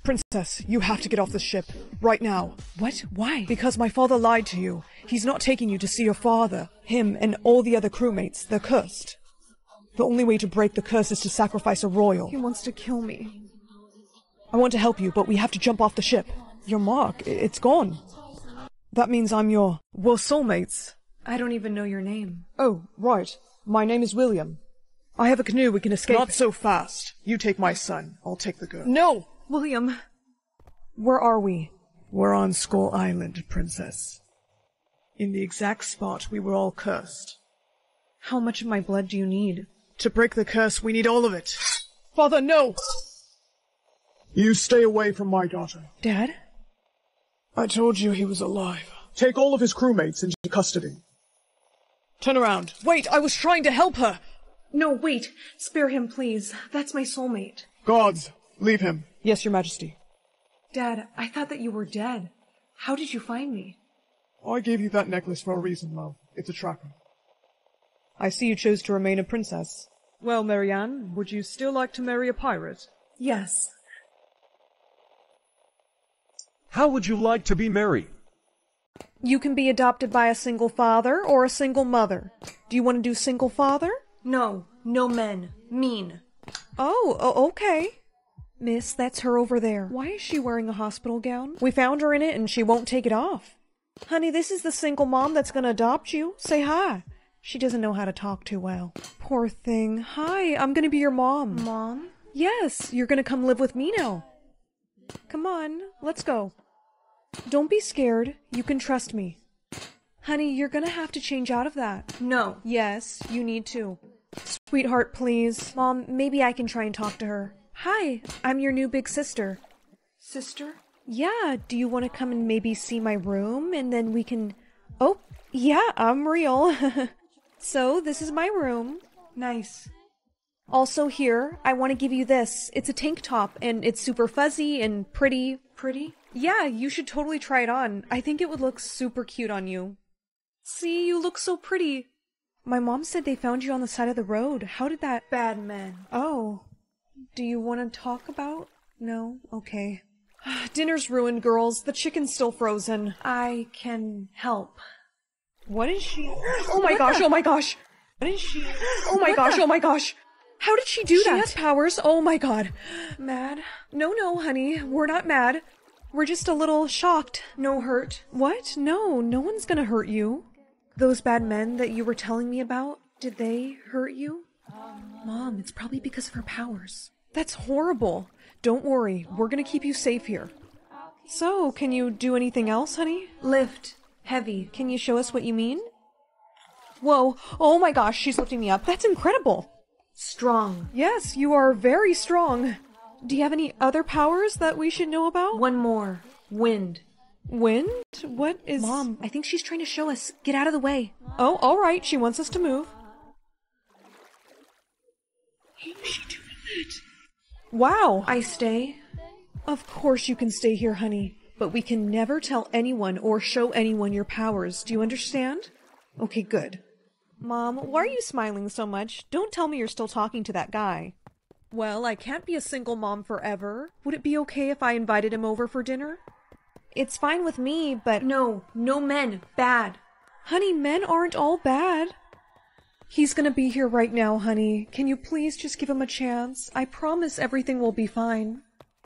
Princess, you have to get off the ship. Right now. What? Why? Because my father lied to you. He's not taking you to see your father. Him and all the other crewmates. They're cursed. The only way to break the curse is to sacrifice a royal. He wants to kill me. I want to help you, but we have to jump off the ship. Your mark, it's gone. That means I'm your... We're soulmates. I don't even know your name. Oh, right. My name is William. I have a canoe, we can escape. Not so fast. You take my son, I'll take the girl. No! William, where are we? We're on Skull Island, Princess. In the exact spot we were all cursed. How much of my blood do you need? To break the curse, we need all of it. Father, no! You stay away from my daughter. Dad? I told you he was alive. Take all of his crewmates into custody. Turn around. Wait, I was trying to help her! No, wait. Spare him, please. That's my soulmate. Gods, leave him. Yes, Your Majesty. Dad, I thought that you were dead. How did you find me? I gave you that necklace for a reason, love. It's a tracker. I see you chose to remain a princess. Well, Marianne, would you still like to marry a pirate? Yes. How would you like to be married? You can be adopted by a single father or a single mother. Do you want to do single father? No. No men. Mean. Oh, oh okay. Miss, that's her over there. Why is she wearing a hospital gown? We found her in it and she won't take it off. Honey, this is the single mom that's gonna adopt you. Say hi. She doesn't know how to talk too well. Poor thing. Hi, I'm gonna be your mom. Mom? Yes, you're gonna come live with me now. Come on, let's go. Don't be scared. You can trust me. Honey, you're gonna have to change out of that. No. Yes, you need to. Sweetheart, please. Mom, maybe I can try and talk to her. Hi, I'm your new big sister. Sister? Yeah, do you want to come and maybe see my room and then we can... Oh, yeah, I'm real. So, this is my room. Nice. Also here, I want to give you this. It's a tank top and it's super fuzzy and pretty. Pretty? Yeah, you should totally try it on. I think it would look super cute on you. See, you look so pretty. My mom said they found you on the side of the road. How did that... Bad man. Oh... Do you want to talk about? No? Okay. Dinner's ruined, girls. The chicken's still frozen. I can help. What is she? Oh my gosh, oh my gosh. What is she? Oh my gosh, oh my gosh. How did she do that? She has powers. Oh my god. Mad? No, no, honey. We're not mad. We're just a little shocked. No hurt. What? No, no one's gonna hurt you. Those bad men that you were telling me about, did they hurt you? Mom, it's probably because of her powers. That's horrible. Don't worry, we're gonna keep you safe here. So, can you do anything else, honey? Lift. Heavy. Can you show us what you mean? Whoa, oh my gosh, she's lifting me up. That's incredible. Strong. Yes, you are very strong. Do you have any other powers that we should know about? One more. Wind. Wind? What is... Mom, I think she's trying to show us. Get out of the way. Oh, all right, she wants us to move. She do that. Wow. I stay? Of course you can stay here, honey. But we can never tell anyone or show anyone your powers. Do you understand? Okay, good. Mom, why are you smiling so much? Don't tell me you're still talking to that guy. Well, I can't be a single mom forever. Would it be okay if I invited him over for dinner? It's fine with me, but... No, no men. Bad. Honey, men aren't all bad. He's gonna be here right now, honey. Can you please just give him a chance? I promise everything will be fine.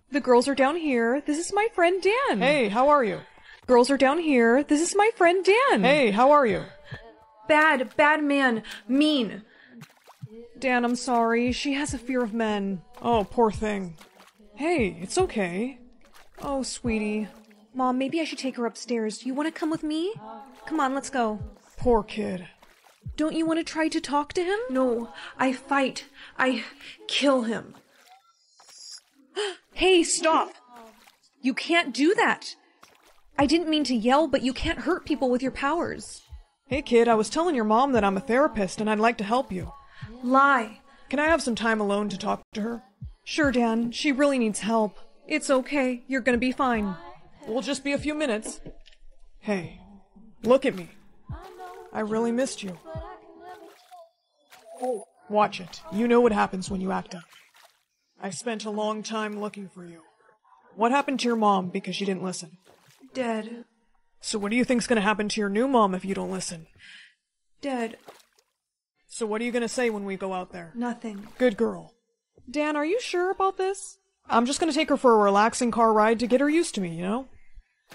The girls are down here. This is my friend Dan. Hey, how are you? Girls are down here. This is my friend Dan. Hey, how are you? Bad, bad man. Mean. Dan, I'm sorry. She has a fear of men. Oh, poor thing. Hey, it's okay. Oh, sweetie. Mom, maybe I should take her upstairs. You want to come with me? Come on, let's go. Poor kid. Don't you want to try to talk to him? No, I fight. I kill him. Hey, stop! You can't do that! I didn't mean to yell, but you can't hurt people with your powers. Hey, kid, I was telling your mom that I'm a therapist and I'd like to help you. Lie. Can I have some time alone to talk to her? Sure, Dan. She really needs help. It's okay. You're gonna be fine. We'll just be a few minutes. Hey, look at me. I really missed you. Oh, watch it. You know what happens when you act up. I spent a long time looking for you. What happened to your mom because she didn't listen? Dead. So what do you think's gonna happen to your new mom if you don't listen? Dead. So what are you gonna say when we go out there? Nothing. Good girl. Dan, are you sure about this? I'm just gonna take her for a relaxing car ride to get her used to me, you know?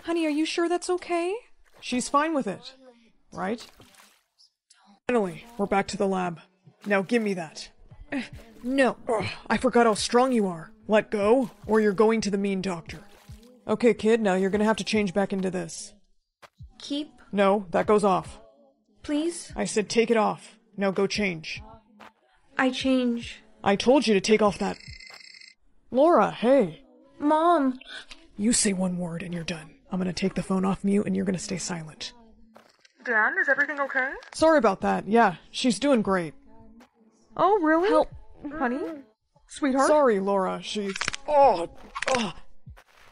Honey, are you sure that's okay? She's fine with it. Right? Finally, we're back to the lab. Now give me that. Uh, no. Ugh, I forgot how strong you are. Let go, or you're going to the mean doctor. Okay, kid, now you're gonna have to change back into this. Keep? No, that goes off. Please? I said take it off. Now go change. I change. I told you to take off that... Laura, hey. Mom. You say one word and you're done. I'm gonna take the phone off mute and you're gonna stay silent. Dan, is everything okay? Sorry about that. Yeah, she's doing great. Oh, really? Help, honey? Sweetheart? Sorry, Laura. She's... Oh, oh,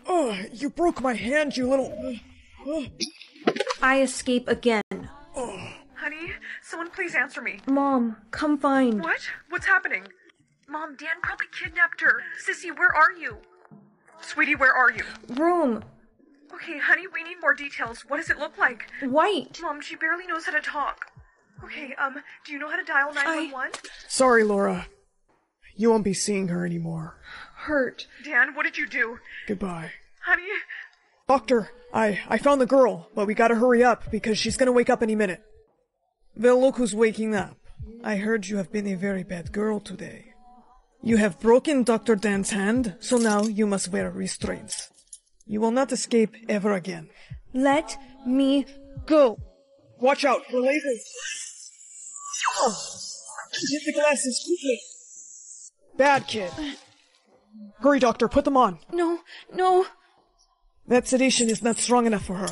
oh, you broke my hand, you little... Oh. I escape again. Oh. Honey, someone please answer me. Mom, come find... What? What's happening? Mom, Dan probably kidnapped her. Sissy, where are you? Sweetie, where are you? Room. Okay, honey, we need more details. What does it look like? White. Mom, she barely knows how to talk. Okay, um, do you know how to dial nine one one? I... Sorry, Laura. You won't be seeing her anymore. Hurt. Dan, what did you do? Goodbye. Honey... Doctor, I, I found the girl, but we gotta hurry up because she's gonna wake up any minute. Well, look who's waking up. I heard you have been a very bad girl today. You have broken Doctor Dan's hand, so now you must wear restraints. You will not escape ever again. Let me go. Watch out, we're later. Oh. Get the glasses, quickly. Bad kid. Hurry, Doctor, put them on. No, no. That sedation is not strong enough for her.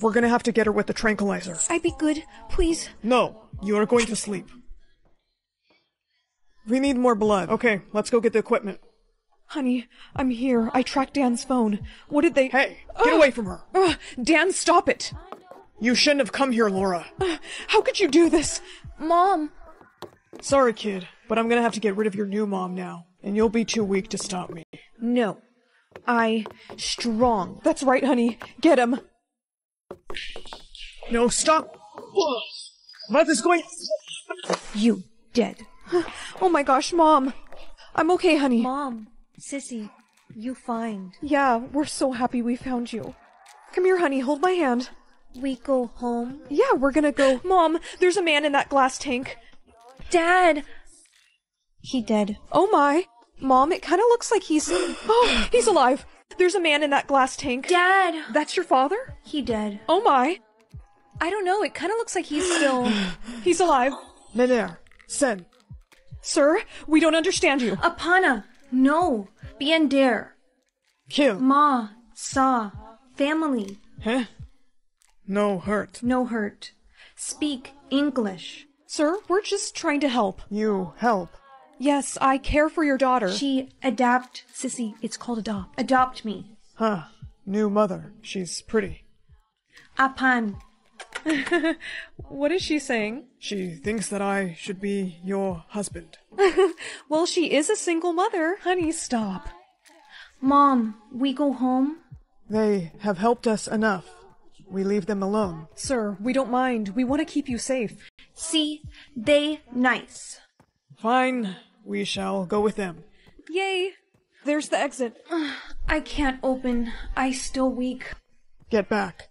We're gonna have to get her with the tranquilizer. I'd be good, please. No, you are going to sleep. We need more blood. Okay, let's go get the equipment. Honey, I'm here. I tracked Dan's phone. What did they- Hey, get uh, away from her! Uh, Dan, stop it! You shouldn't have come here, Laura. Uh, how could you do this? Mom! Sorry, kid, but I'm gonna have to get rid of your new mom now, and you'll be too weak to stop me. No. I... strong. That's right, honey. Get him. No, stop! What is going- You dead. Oh my gosh, Mom. I'm okay, honey. Mom, Sissy, you find. Yeah, we're so happy we found you. Come here, honey, hold my hand. We go home? Yeah, we're gonna go- Mom, there's a man in that glass tank. Dad! He dead. Oh my. Mom, it kind of looks like he's... Oh, he's alive. There's a man in that glass tank. Dad! That's your father? He dead. Oh my. I don't know, it kind of looks like he's still... He's alive. Menair, sen. Sir, we don't understand you. Apana, no. Bien der. Kill. Ma, sa, family. Huh? No hurt. No hurt. Speak English. Sir, we're just trying to help. You help. Yes, I care for your daughter. She adapt, Sissy. It's called adopt. Adopt me. Huh. New mother. She's pretty. Apan. What is she saying? She thinks that I should be your husband. Well, she is a single mother. Honey, stop. Mom, we go home? They have helped us enough. We leave them alone. Sir, we don't mind. We want to keep you safe. See, they nice. Fine. We shall go with them. Yay! There's the exit. Uh, I can't open. I still weak. Get back.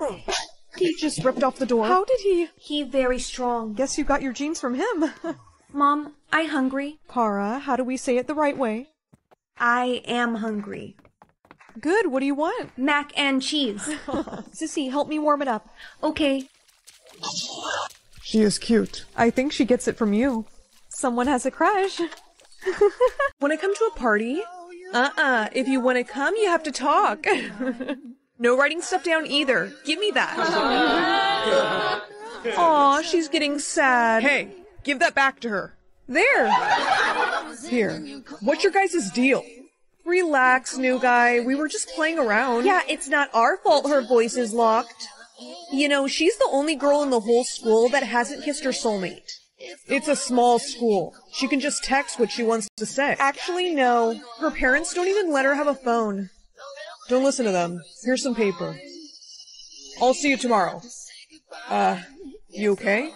Oh. He just ripped off the door. How did he? He very strong. Guess you got your genes from him. Mom, I hungry. Kara, how do we say it the right way? I am hungry. Good. What do you want? Mac and cheese. Sissy, help me warm it up. Okay. She is cute. I think she gets it from you. Someone has a crush. When I come to a party, uh-uh, if you want to come, you have to talk. No writing stuff down either. Give me that. Aw, she's getting sad. Hey, give that back to her. There. Here. What's your guys' deal? Relax, new guy. We were just playing around. Yeah, it's not our fault her voice is locked. You know, she's the only girl in the whole school that hasn't kissed her soulmate. It's a small school. She can just text what she wants to say. Actually, no. Her parents don't even let her have a phone. Don't listen to them. Here's some paper. I'll see you tomorrow. Uh, you okay?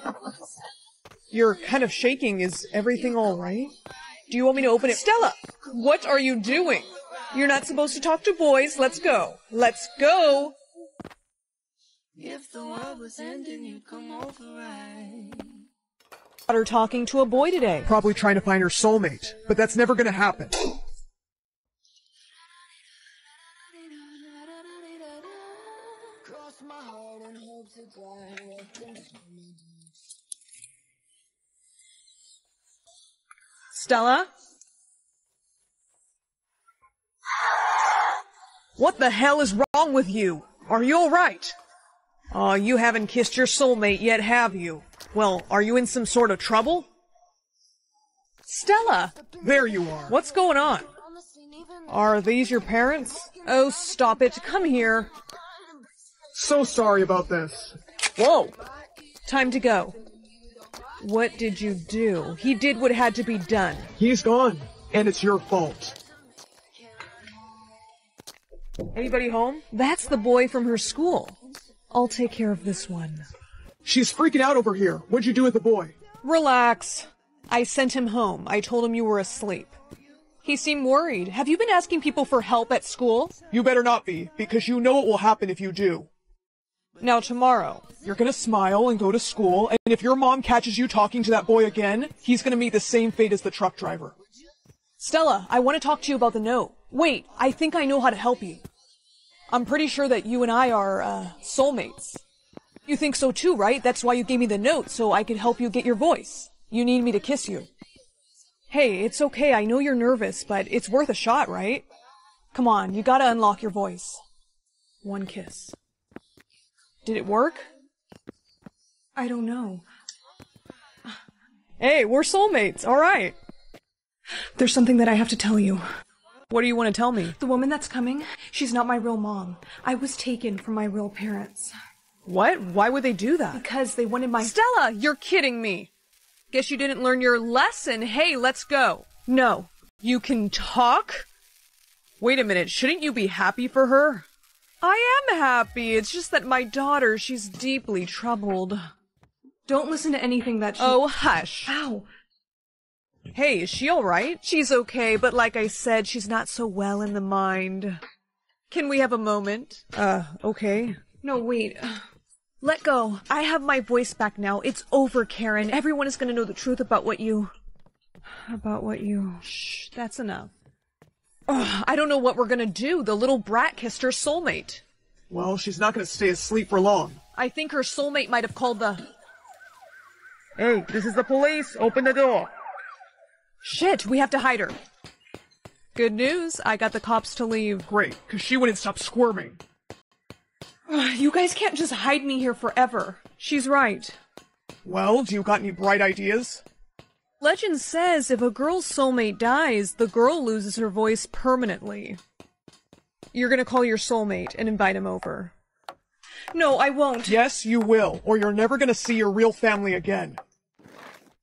You're kind of shaking. Is everything all right? Do you want me to open it? Stella! What are you doing? You're not supposed to talk to boys. Let's go. Let's go! If the world was ending, you'd come over right. Got her talking to a boy today. Probably trying to find her soulmate, but that's never gonna happen. Cross my heart and hope to die. Stella? What the hell is wrong with you? Are you alright? Aw, uh, you haven't kissed your soulmate yet, have you? Well, are you in some sort of trouble? Stella! There you are. What's going on? Are these your parents? Oh, stop it. Come here. So sorry about this. Whoa! Time to go. What did you do? He did what had to be done. He's gone, and it's your fault. Anybody home? That's the boy from her school. I'll take care of this one. She's freaking out over here. What'd you do with the boy? Relax. I sent him home. I told him you were asleep. He seemed worried. Have you been asking people for help at school? You better not be, because you know what will happen if you do. Now tomorrow, you're gonna smile and go to school, and if your mom catches you talking to that boy again, he's gonna meet the same fate as the truck driver. Stella, I want to talk to you about the note. Wait, I think I know how to help you. I'm pretty sure that you and I are, uh, soulmates. You think so too, right? That's why you gave me the note, so I could help you get your voice. You need me to kiss you. Hey, it's okay, I know you're nervous, but it's worth a shot, right? Come on, you gotta unlock your voice. One kiss. Did it work? I don't know. Hey, we're soulmates, alright. There's something that I have to tell you. What do you want to tell me? The woman that's coming, she's not my real mom. I was taken from my real parents. What? Why would they do that? Because they wanted my— Stella, you're kidding me. Guess you didn't learn your lesson. Hey, let's go. No. You can talk? Wait a minute, shouldn't you be happy for her? I am happy. It's just that my daughter, she's deeply troubled. Don't listen to anything that she— Oh, hush. Ow. Hey, is she alright? She's okay, but like I said, she's not so well in the mind. Can we have a moment? Uh, okay. No, wait. Let go. I have my voice back now. It's over, Karen. Everyone is gonna know the truth about what you... About what you... Shh, that's enough. Ugh, I don't know what we're gonna do. The little brat kissed her soulmate. Well, she's not gonna stay asleep for long. I think her soulmate might have called the... Hey, this is the police. Open the door. Shit, we have to hide her. Good news, I got the cops to leave. Great, because she wouldn't stop squirming. Ugh, you guys can't just hide me here forever. She's right. Well, do you got any bright ideas? Legend says if a girl's soulmate dies, the girl loses her voice permanently. You're gonna call your soulmate and invite him over. No, I won't. Yes, you will, or you're never gonna see your real family again.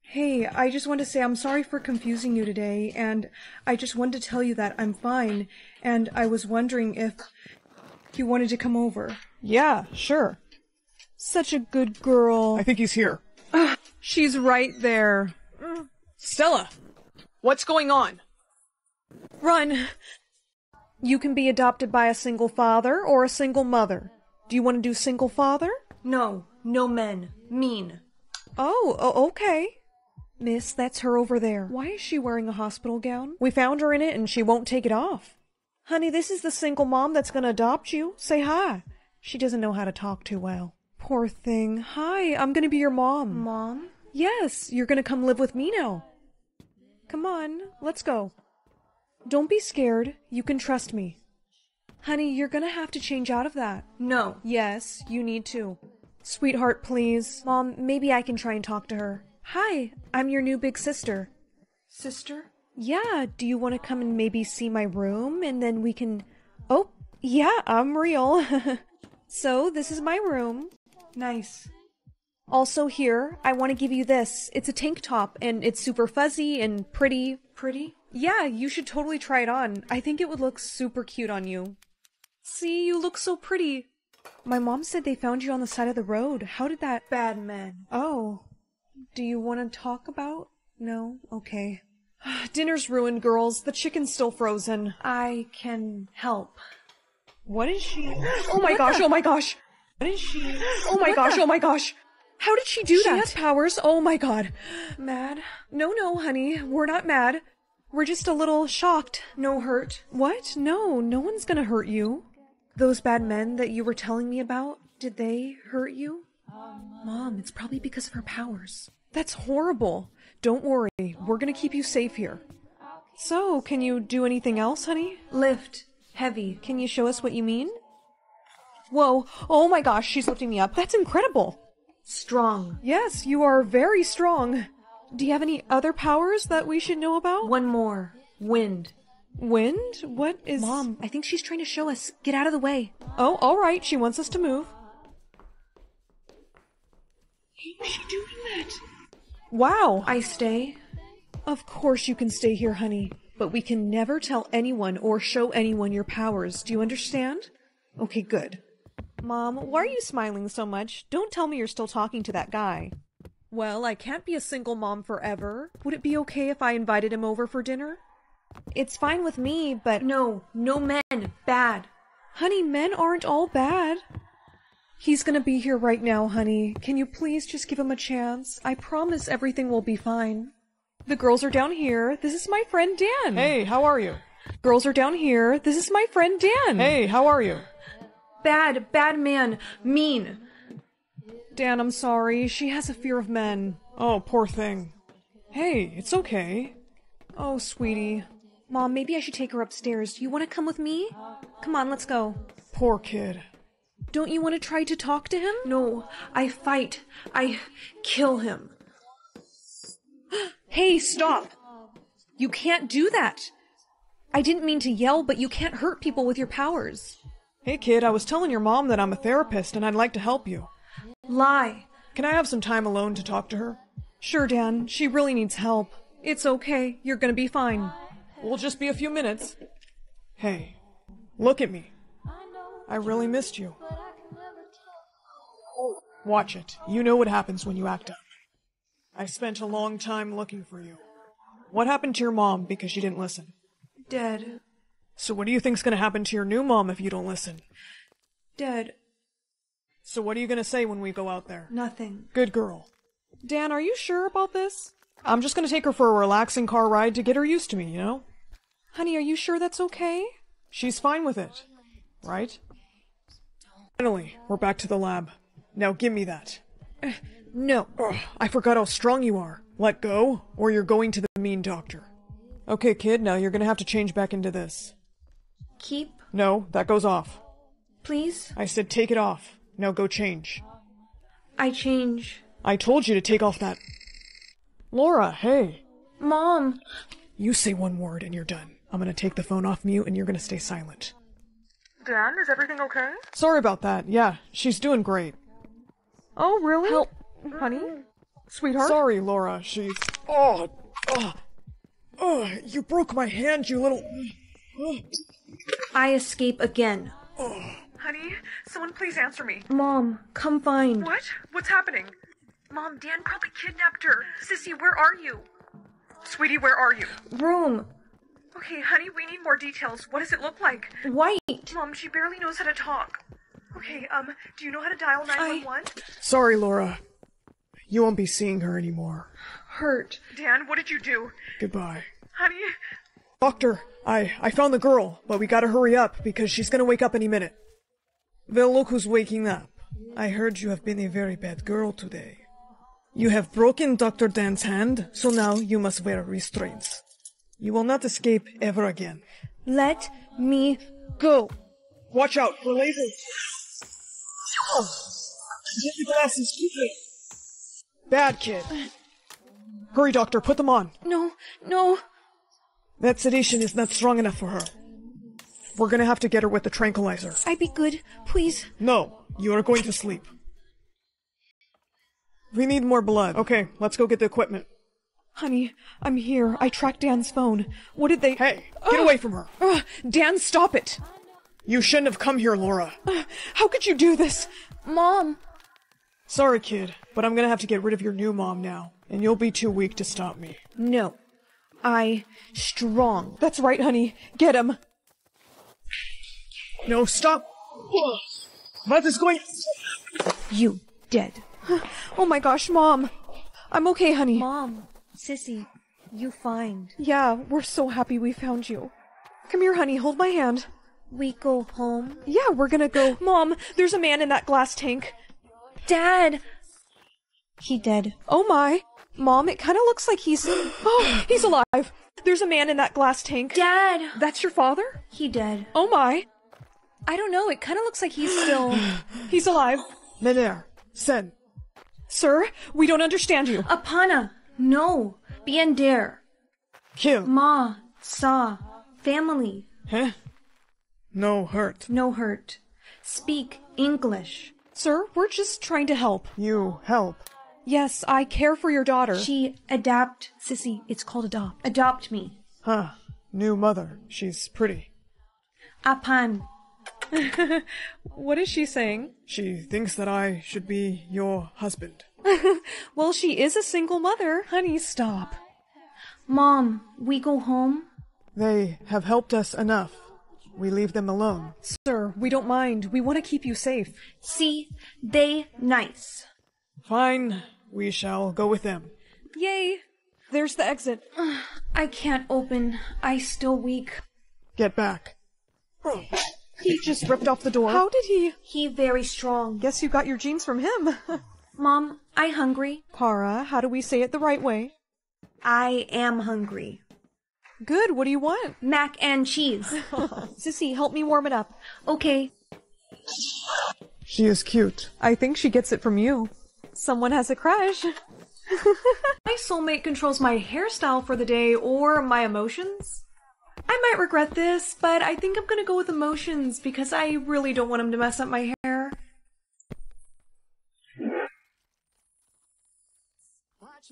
Hey, I just want to say I'm sorry for confusing you today, and I just wanted to tell you that I'm fine, and I was wondering if you wanted to come over. Yeah, sure. Such a good girl. I think he's here. Uh, she's right there. Stella, what's going on? Run. You can be adopted by a single father or a single mother. Do you want to do single father? No, no men. Mean. Oh, oh okay. Miss, that's her over there. Why is she wearing a hospital gown? We found her in it and she won't take it off. Honey, this is the single mom that's going to adopt you. Say hi. She doesn't know how to talk too well. Poor thing. Hi, I'm going to be your mom. Mom? Yes, you're going to come live with me now. Come on, let's go. Don't be scared. You can trust me. Honey, you're going to have to change out of that. No. Yes, you need to. Sweetheart, please. Mom, maybe I can try and talk to her. Hi, I'm your new big sister. Sister? Yeah, do you want to come and maybe see my room and then we can... Oh, yeah, I'm real. So, this is my room. Nice. Also here, I want to give you this. It's a tank top and it's super fuzzy and pretty. Pretty? Yeah, you should totally try it on. I think it would look super cute on you. See, you look so pretty. My mom said they found you on the side of the road. How did that... Bad men. Oh. Do you want to talk about... No? Okay. Dinner's ruined, girls. The chicken's still frozen. I can help. What is she... Oh my what gosh, the... oh my gosh. What is she... Oh my what gosh, the... oh my gosh. How did she do she that? She has powers. Oh my god. Mad? No, no, honey. We're not mad. We're just a little shocked. No hurt. What? No, no one's gonna hurt you. Those bad men that you were telling me about, did they hurt you? Mom, it's probably because of her powers. That's horrible. Don't worry, we're gonna keep you safe here. So, can you do anything else, honey? Lift. Heavy. Can you show us what you mean? Whoa, oh my gosh, she's lifting me up. That's incredible. Strong. Yes, you are very strong. Do you have any other powers that we should know about? One more. Wind. Wind? What is... Mom, I think she's trying to show us. Get out of the way. Oh, all right. She wants us to move. Why is she doing that? Wow. I stay? Of course you can stay here, honey. But we can never tell anyone or show anyone your powers. Do you understand? Okay, good. Mom, why are you smiling so much? Don't tell me you're still talking to that guy. Well, I can't be a single mom forever. Would it be okay if I invited him over for dinner? It's fine with me, but... No, no men. Bad. Honey, men aren't all bad. He's gonna be here right now, honey. Can you please just give him a chance? I promise everything will be fine. The girls are down here. This is my friend Dan. Hey, how are you? Girls are down here. This is my friend Dan. Hey, how are you? Bad, bad man. Mean. Dan, I'm sorry. She has a fear of men. Oh, poor thing. Hey, it's okay. Oh, sweetie. Mom, maybe I should take her upstairs. Do you want to come with me? Come on, let's go. Poor kid. Don't you want to try to talk to him? No, I fight. I kill him. Hey, stop! You can't do that! I didn't mean to yell, but you can't hurt people with your powers. Hey, kid, I was telling your mom that I'm a therapist and I'd like to help you. Lie. Can I have some time alone to talk to her? Sure, Dan. She really needs help. It's okay. You're gonna be fine. We'll just be a few minutes. Hey, look at me. I really missed you. Watch it. You know what happens when you act up. I spent a long time looking for you. What happened to your mom because she didn't listen? Dead. So what do you think's gonna happen to your new mom if you don't listen? Dead. So what are you gonna say when we go out there? Nothing. Good girl. Dan, are you sure about this? I'm just going to take her for a relaxing car ride to get her used to me, you know? Honey, are you sure that's okay? She's fine with it, right? Finally, we're back to the lab. Now give me that. Uh, no. Ugh, I forgot how strong you are. Let go, or you're going to the mean doctor. Okay, kid, now you're going to have to change back into this. Keep? No, that goes off. Please? I said take it off. Now go change. I change. I told you to take off that... Laura, hey. Mom. You say one word and you're done. I'm gonna take the phone off mute and you're gonna stay silent. Dan, is everything okay? Sorry about that. Yeah, she's doing great. Oh, really? Help. Honey? Sweetheart? Sorry, Laura. She's... Oh, oh, oh, you broke my hand, you little... Oh. I escape again. Oh. Honey, someone please answer me. Mom, come find... What? What's happening? Mom, Dan probably kidnapped her. Sissy, where are you? Sweetie, where are you? Room. Okay, honey, we need more details. What does it look like? White. Mom, she barely knows how to talk. Okay, um, do you know how to dial nine one one? I... Sorry, Laura. You won't be seeing her anymore. Hurt. Dan, what did you do? Goodbye. Honey, Doctor, I, I found the girl, but we gotta hurry up because she's gonna wake up any minute. Well, look who's waking up. I heard you have been a very bad girl today. You have broken Doctor Dan's hand, so now you must wear restraints. You will not escape ever again. Let me go. Watch out for lasers. Oh, get the glasses quickly. Bad kid. Hurry, Doctor, put them on. No, no. That sedation is not strong enough for her. We're gonna have to get her with the tranquilizer. I'd be good, please. No, you are going to sleep. We need more blood. Okay, let's go get the equipment. Honey, I'm here. I tracked Dan's phone. What did they- Hey, get uh, away from her! Uh, Dan, stop it! You shouldn't have come here, Laura. Uh, how could you do this? Mom! Sorry, kid, but I'm gonna have to get rid of your new mom now, and you'll be too weak to stop me. No. I... strong. That's right, honey. Get him! No, stop! What is going- You dead. Oh my gosh, Mom. I'm okay, honey. Mom, Sissy, you find. Yeah, we're so happy we found you. Come here, honey, hold my hand. We go home? Yeah, we're gonna go- Mom, there's a man in that glass tank. Dad! He dead. Oh my. Mom, it kinda looks like he's- Oh, he's alive. There's a man in that glass tank. Dad! That's your father? He dead. Oh my. I don't know, it kinda looks like he's still- He's alive. Menair, Sen. Sir, we don't understand you. Apana, no. Biender. Kill. Ma, sa, family. Huh? No hurt. No hurt. Speak English. Sir, we're just trying to help. You help. Yes, I care for your daughter. She adapt. Sissy, it's called adopt. Adopt me. Huh. New mother. She's pretty. Apan. What is she saying? She thinks that I should be your husband. Well, she is a single mother. Honey, stop. Mom, we go home? They have helped us enough. We leave them alone. Sir, we don't mind. We want to keep you safe. See, they nice. Fine. We shall go with them. Yay. There's the exit. Uh, I can't open. I still weak. Get back. Oh. He just ripped off the door. How did he? He very strong. Guess you got your genes from him. Mom, I hungry. Para, how do we say it the right way? I am hungry. Good, what do you want? Mac and cheese. Sissy, help me warm it up. Okay. She is cute. I think she gets it from you. Someone has a crush. My soulmate controls my hairstyle for the day or my emotions. I might regret this, but I think I'm gonna go with emotions because I really don't want him to mess up my hair.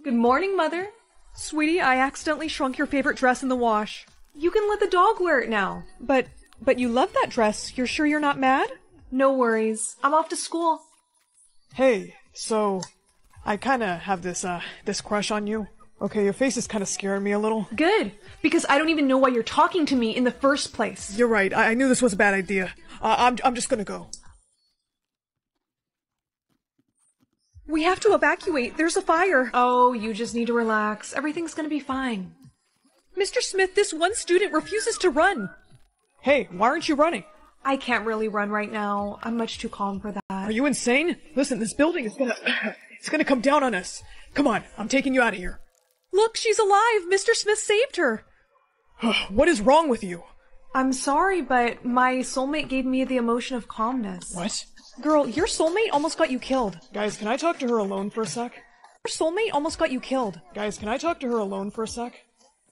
Good morning, Mother. Sweetie, I accidentally shrunk your favorite dress in the wash. You can let the dog wear it now. But, but you love that dress. You're sure you're not mad? No worries. I'm off to school. Hey, so, I kinda have this, uh, this crush on you. Okay, your face is kind of scaring me a little. Good, because I don't even know why you're talking to me in the first place. You're right. I, I knew this was a bad idea. Uh, I'm I'm just gonna go. We have to evacuate. There's a fire. Oh, you just need to relax. Everything's gonna be fine. Mister Smith, this one student refuses to run. Hey, why aren't you running? I can't really run right now. I'm much too calm for that. Are you insane? Listen, this building is gonna it's gonna come down on us. Come on, I'm taking you out of here. Look, she's alive! Mister Smith saved her! What is wrong with you? I'm sorry, but my soulmate gave me the emotion of calmness. What? Girl, your soulmate almost got you killed. Guys, can I talk to her alone for a sec? Your soulmate almost got you killed. Guys, can I talk to her alone for a sec?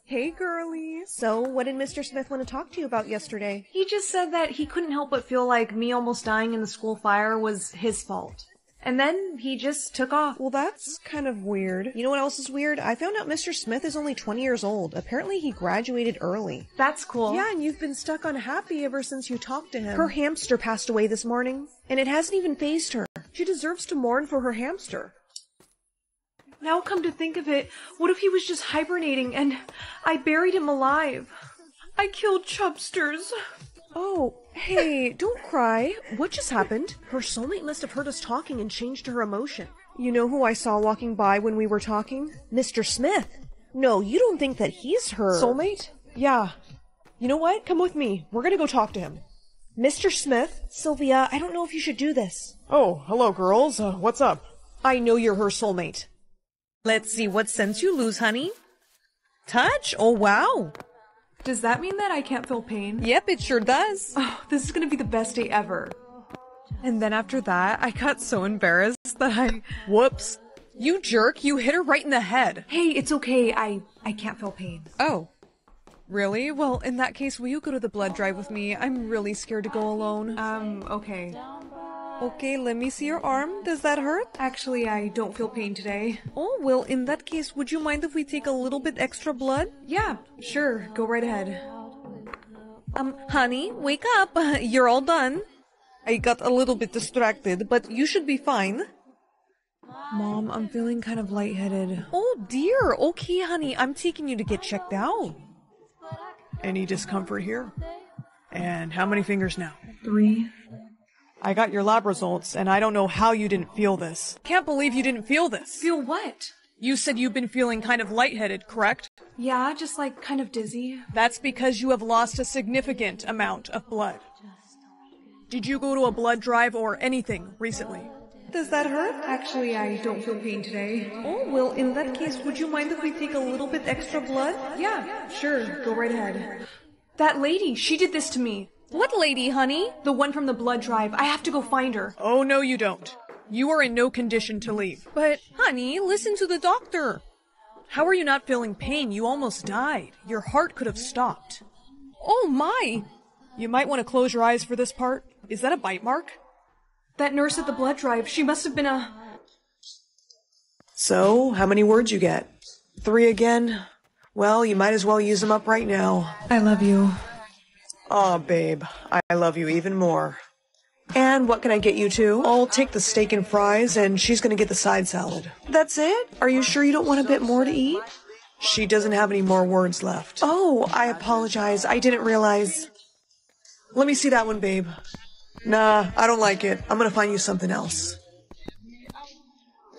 Hey, girlie. So, what did Mister Smith want to talk to you about yesterday? He just said that he couldn't help but feel like me almost dying in the school fire was his fault. And then he just took off. Well, that's kind of weird. You know what else is weird? I found out Mister Smith is only twenty years old. Apparently he graduated early. That's cool. Yeah, and you've been stuck unhappy ever since you talked to him. Her hamster passed away this morning, and it hasn't even fazed her. She deserves to mourn for her hamster. Now come to think of it, what if he was just hibernating and I buried him alive? I killed Chubsters. Oh, hey, don't cry. What just happened? Her soulmate must have heard us talking and changed her emotion. You know who I saw walking by when we were talking? Mister Smith. No, you don't think that he's her... soulmate? Yeah. You know what? Come with me. We're gonna go talk to him. Mister Smith? Sylvia, I don't know if you should do this. Oh, hello, girls. Uh, what's up? I know you're her soulmate. Let's see what sense you lose, honey. Touch? Oh, wow. Does that mean that I can't feel pain? Yep, it sure does. Oh, this is gonna be the best day ever. And then after that, I got so embarrassed that I... Whoops. You jerk, you hit her right in the head. Hey, it's okay. I, I can't feel pain. Oh. Really? Well, in that case, will you go to the blood drive with me? I'm really scared to go alone. Um, okay. Okay, let me see your arm. Does that hurt? Actually, I don't feel pain today. Oh, well, in that case, would you mind if we take a little bit extra blood? Yeah, sure. Go right ahead. Um, honey, wake up. You're all done. I got a little bit distracted, but you should be fine. Mom, I'm feeling kind of lightheaded. Oh, dear. Okay, honey. I'm taking you to get checked out. Any discomfort here? And how many fingers now? Three. I got your lab results, and I don't know how you didn't feel this. Can't believe you didn't feel this. Feel what? You said you've been feeling kind of lightheaded, correct? Yeah, just like kind of dizzy. That's because you have lost a significant amount of blood. Did you go to a blood drive or anything recently? Does that hurt? Actually, I don't feel pain today. Oh, well, in that case, would you mind if we take a little bit extra blood? Yeah, yeah sure. sure. Go right ahead. That lady, she did this to me. What lady, honey? The one from the blood drive. I have to go find her. Oh, no, you don't. You are in no condition to leave. But, honey, listen to the doctor. How are you not feeling pain? You almost died. Your heart could have stopped. Oh, my. You might want to close your eyes for this part. Is that a bite mark? That nurse at the blood drive, she must have been a... So, how many words you get? Three again? Well, you might as well use them up right now. I love you. Aw, babe. I love you even more. And what can I get you to? I'll take the steak and fries, and she's gonna get the side salad. That's it? Are you sure you don't want a bit more to eat? She doesn't have any more words left. Oh, I apologize. I didn't realize. Let me see that one, babe. Nah, I don't like it. I'm gonna find you something else.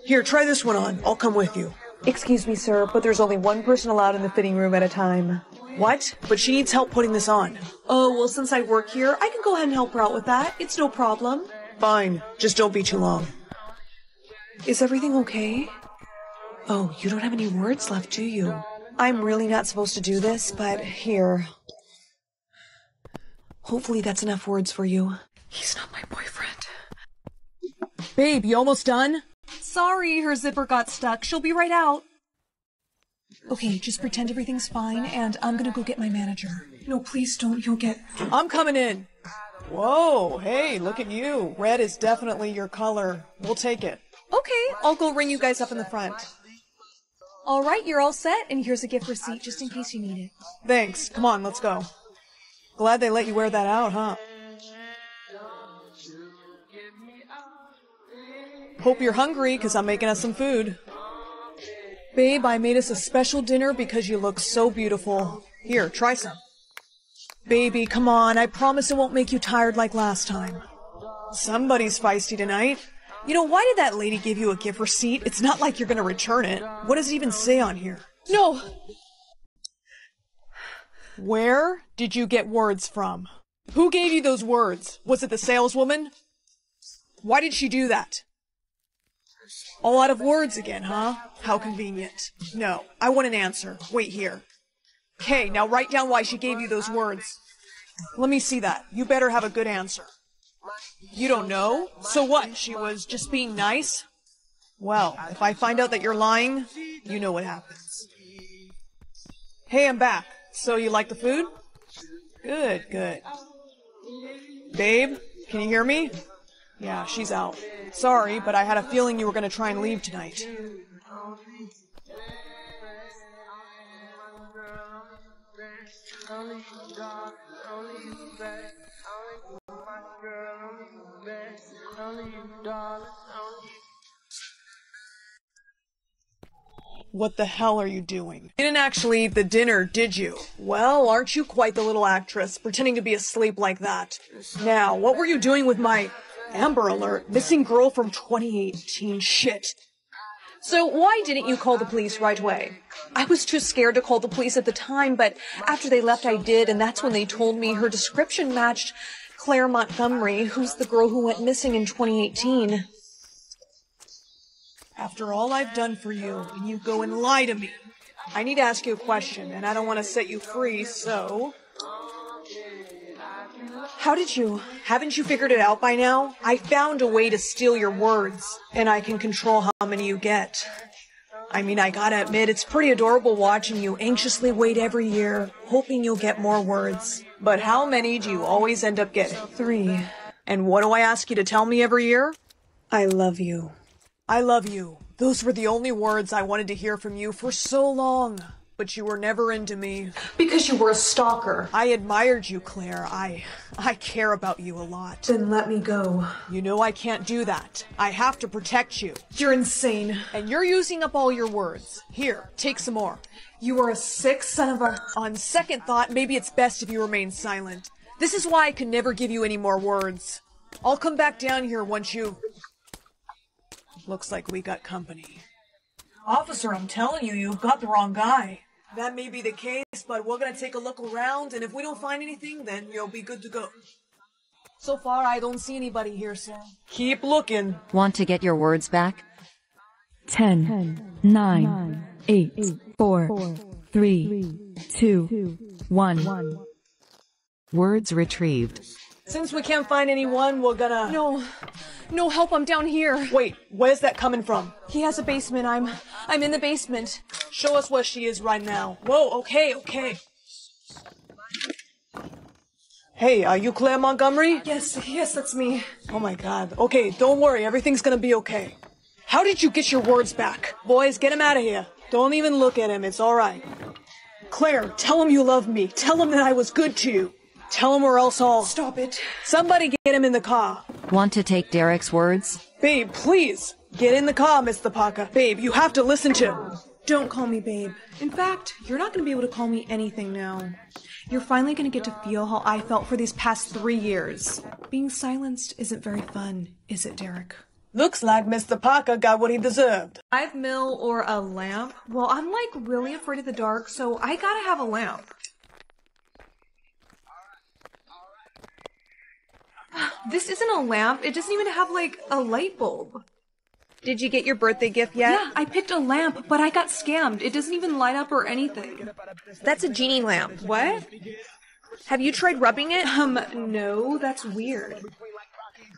Here, try this one on. I'll come with you. Excuse me, sir, but there's only one person allowed in the fitting room at a time. What? But she needs help putting this on. Oh, well, since I work here, I can go ahead and help her out with that. It's no problem. Fine. Just don't be too long. Is everything okay? Oh, you don't have any words left, do you? I'm really not supposed to do this, but here. Hopefully that's enough words for you. He's not my boyfriend. Babe, you almost done? Sorry, her zipper got stuck. She'll be right out. Okay, just pretend everything's fine, and I'm gonna go get my manager. No, please don't. You'll get... I'm coming in. Whoa, hey, look at you. Red is definitely your color. We'll take it. Okay, I'll go ring you guys up in the front. All right, you're all set, and here's a gift receipt just in case you need it. Thanks. Come on, let's go. Glad they let you wear that out, huh? Hope you're hungry, because I'm making us some food. Babe, I made us a special dinner because you look so beautiful. Here, try some. Baby, come on. I promise it won't make you tired like last time. Somebody's feisty tonight. You know, why did that lady give you a gift receipt? It's not like you're going to return it. What does it even say on here? No! Where did you get words from? Who gave you those words? Was it the saleswoman? Why did she do that? All out of words again, huh? How convenient. No, I want an answer. Wait here. Okay, now write down why she gave you those words. Let me see that. You better have a good answer. You don't know? So what? She was just being nice? Well, if I find out that you're lying, you know what happens. Hey, I'm back. So you like the food? Good, good. Babe, can you hear me? Yeah, she's out. Sorry, but I had a feeling you were going to try and leave tonight. What the hell are you doing? You didn't actually eat the dinner, did you? Well, aren't you quite the little actress, pretending to be asleep like that? Now, what were you doing with my... Amber alert, missing girl from twenty eighteen, shit. So why didn't you call the police right away? I was too scared to call the police at the time, but after they left, I did, and that's when they told me her description matched Claire Montgomery, who's the girl who went missing in twenty eighteen. After all I've done for you, and you go and lie to me, I need to ask you a question, and I don't want to set you free, so... How did you? Haven't you figured it out by now? I found a way to steal your words, and I can control how many you get. I mean, I gotta admit, it's pretty adorable watching you anxiously wait every year, hoping you'll get more words. But how many do you always end up getting? Three. And what do I ask you to tell me every year? I love you. I love you. Those were the only words I wanted to hear from you for so long. But you were never into me. Because you were a stalker. I admired you, Claire. I... I care about you a lot. Then let me go. You know I can't do that. I have to protect you. You're insane. And you're using up all your words. Here, take some more. You are a sick son of a... On second thought, maybe it's best if you remain silent. This is why I can never give you any more words. I'll come back down here once you... Looks like we got company. Officer, I'm telling you, you've got the wrong guy. That may be the case, but we're gonna take a look around, and if we don't find anything, then you'll be good to go. So far, I don't see anybody here, sir. Keep looking. Want to get your words back? Ten, Ten nine, nine, eight, eight four, four, three, two, two one. one. Words retrieved. Since we can't find anyone, we're gonna... No. No help, I'm down here. Wait, where's that coming from? He has a basement. I'm... I'm in the basement. Show us where she is right now. Whoa, okay, okay. Hey, are you Claire Montgomery? Yes, yes, that's me. Oh my god. Okay, don't worry, everything's gonna be okay. How did you get your words back? Boys, get him out of here. Don't even look at him, it's alright. Claire, tell him you love me. Tell him that I was good to you. Tell him or else I'll... Stop it. Somebody get him in the car. Want to take Derek's words? Babe, please. Get in the car, Miss Zapota. Babe, you have to listen to... Don't call me babe. In fact, you're not going to be able to call me anything now. You're finally going to get to feel how I felt for these past three years. Being silenced isn't very fun, is it, Derek? Looks like Miss Zapota got what he deserved. Five mil or a lamp? Well, I'm like really afraid of the dark, so I gotta have a lamp. This isn't a lamp. It doesn't even have, like, a light bulb. Did you get your birthday gift yet? Yeah, I picked a lamp, but I got scammed. It doesn't even light up or anything. That's a genie lamp. What? Have you tried rubbing it? Um, no, that's weird.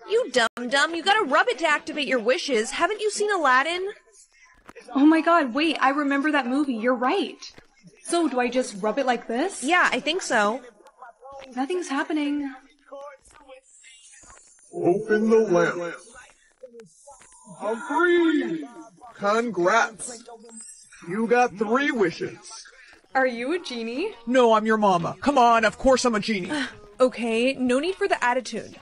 You dum-dum, you gotta rub it to activate your wishes. Haven't you seen Aladdin? Oh my god, wait, I remember that movie. You're right. So, do I just rub it like this? Yeah, I think so. Nothing's happening. Open the lamp. I'm free. Congrats. You got three wishes. Are you a genie? No, I'm your mama. Come on, of course I'm a genie. Okay, no need for the attitude.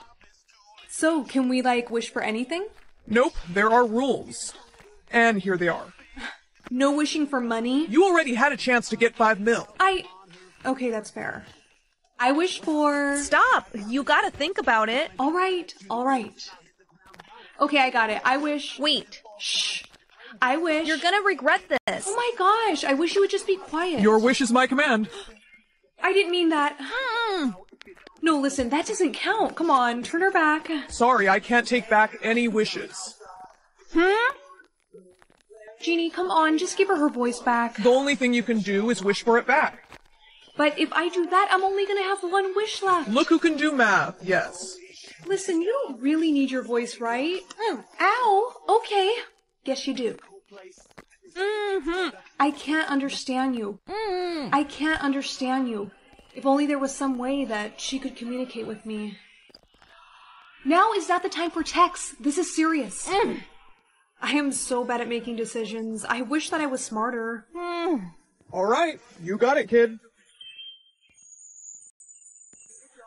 So, can we, like, wish for anything? Nope, there are rules. And here they are. No wishing for money? You already had a chance to get five mil. I... Okay, that's fair. I wish for... Stop! You gotta think about it. All right, all right. Okay, I got it. I wish... Wait. Shh. I wish... You're gonna regret this. Oh my gosh, I wish you would just be quiet. Your wish is my command. I didn't mean that. Mm. No, listen, that doesn't count. Come on, turn her back. Sorry, I can't take back any wishes. Hmm? Jeannie, come on, just give her her voice back. The only thing you can do is wish for it back. But if I do that, I'm only going to have one wish left. Look who can do math, yes. Listen, you don't really need your voice, right? Mm. Ow! Okay. Yes, you do. Mm-hmm. I can't understand you. Mm. I can't understand you. If only there was some way that she could communicate with me. Now is not the time for texts. This is serious. Mm. I am so bad at making decisions. I wish that I was smarter. Mm. All right. You got it, kid.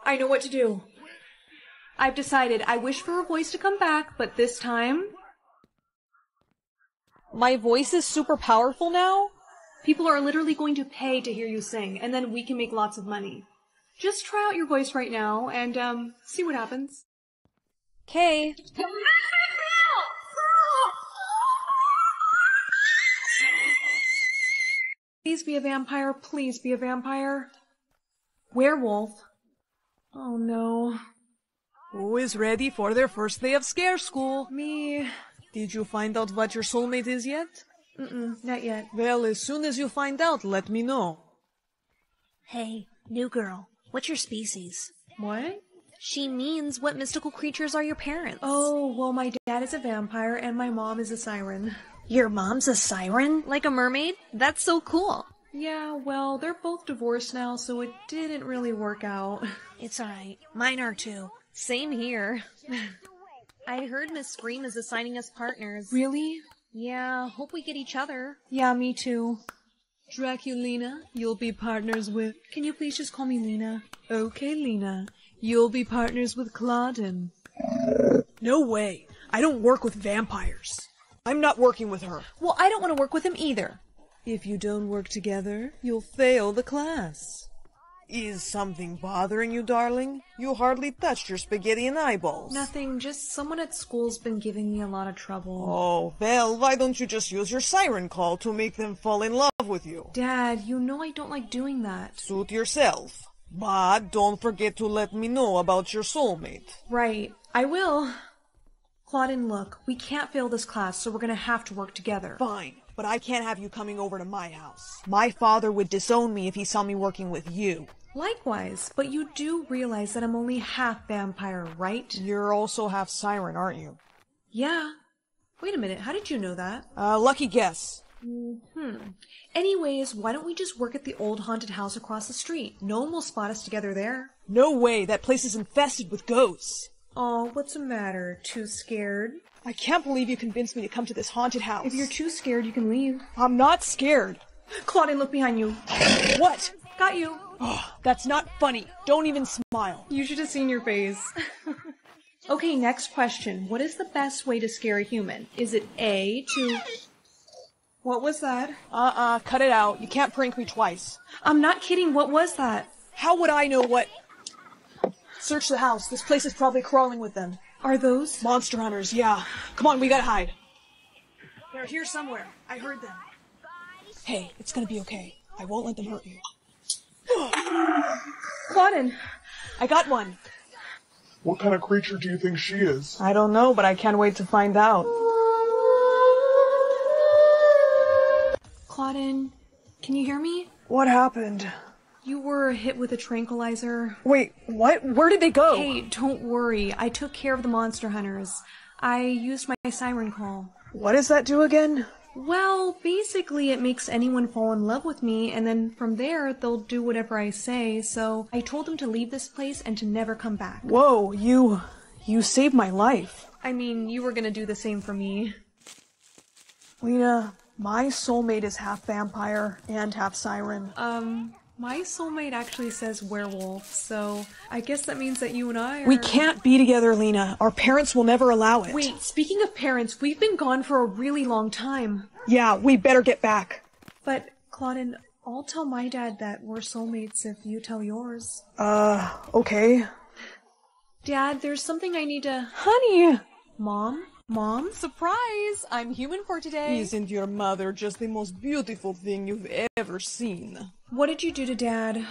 I know what to do. I've decided. I wish for her voice to come back, but this time... My voice is super powerful now? People are literally going to pay to hear you sing, and then we can make lots of money. Just try out your voice right now, and, um, see what happens. Okay. Please be a vampire. Please be a vampire. Werewolf. Oh no. Who is ready for their first day of scare school? Me. Did you find out what your soulmate is yet? Mm-mm, not yet. Well, as soon as you find out, let me know. Hey, new girl, what's your species? What? She means, what mystical creatures are your parents? Oh, well, my dad is a vampire and my mom is a siren. Your mom's a siren? Like a mermaid? That's so cool. Yeah, well, they're both divorced now, so it didn't really work out. It's alright. Mine are too. Same here. I heard Miss Scream is assigning us partners. Really? Yeah, hope we get each other. Yeah, me too. Draculina, you'll be partners with... Can you please just call me Lena? Okay, Lena. You'll be partners with Claudin. No way. I don't work with vampires. I'm not working with her. Well, I don't want to work with him either. If you don't work together, you'll fail the class. Is something bothering you, darling? You hardly touched your spaghetti and eyeballs. Nothing, just someone at school's been giving me a lot of trouble. Oh, well, why don't you just use your siren call to make them fall in love with you? Dad, you know I don't like doing that. Suit yourself. But don't forget to let me know about your soulmate. Right, I will. Claudine, look, we can't fail this class, so we're gonna have to work together. Fine. But I can't have you coming over to my house. My father would disown me if he saw me working with you. Likewise, but you do realize that I'm only half vampire, right? You're also half siren, aren't you? Yeah. Wait a minute, how did you know that? Uh, lucky guess. Hmm. Anyways, why don't we just work at the old haunted house across the street? No one will spot us together there. No way, that place is infested with ghosts. Oh, what's the matter? Too scared? I can't believe you convinced me to come to this haunted house. If you're too scared, you can leave. I'm not scared. Claudine, look behind you. What? Got you. Oh, that's not funny. Don't even smile. You should have seen your face. Okay, next question. What is the best way to scare a human? Is it A, to... What was that? Uh-uh, cut it out. You can't prank me twice. I'm not kidding. What was that? How would I know what... Search the house. This place is probably crawling with them. Are those? Monster hunters, yeah. Come on, we gotta hide. They're here somewhere. I heard them. Hey, it's gonna be okay. I won't let them hurt you. Claudin! I got one. What kind of creature do you think she is? I don't know, but I can't wait to find out. Claudin, can you hear me? What happened? You were hit with a tranquilizer. Wait, what? Where did they go? Hey, don't worry. I took care of the monster hunters. I used my siren call. What does that do again? Well, basically it makes anyone fall in love with me, and then from there they'll do whatever I say, so I told them to leave this place and to never come back. Whoa, you... you saved my life. I mean, you were gonna do the same for me. Lena, my soulmate is half vampire and half siren. Um... My soulmate actually says werewolf, so I guess that means that you and I are... We can't be together, Lena. Our parents will never allow it. Wait, speaking of parents, we've been gone for a really long time. Yeah, we better get back. But, Claudine, I'll tell my dad that we're soulmates if you tell yours. Uh, okay. Dad, there's something I need to... Honey! Mom? Mom? Surprise! I'm human for today. Isn't your mother just the most beautiful thing you've ever seen? What did you do to Dad?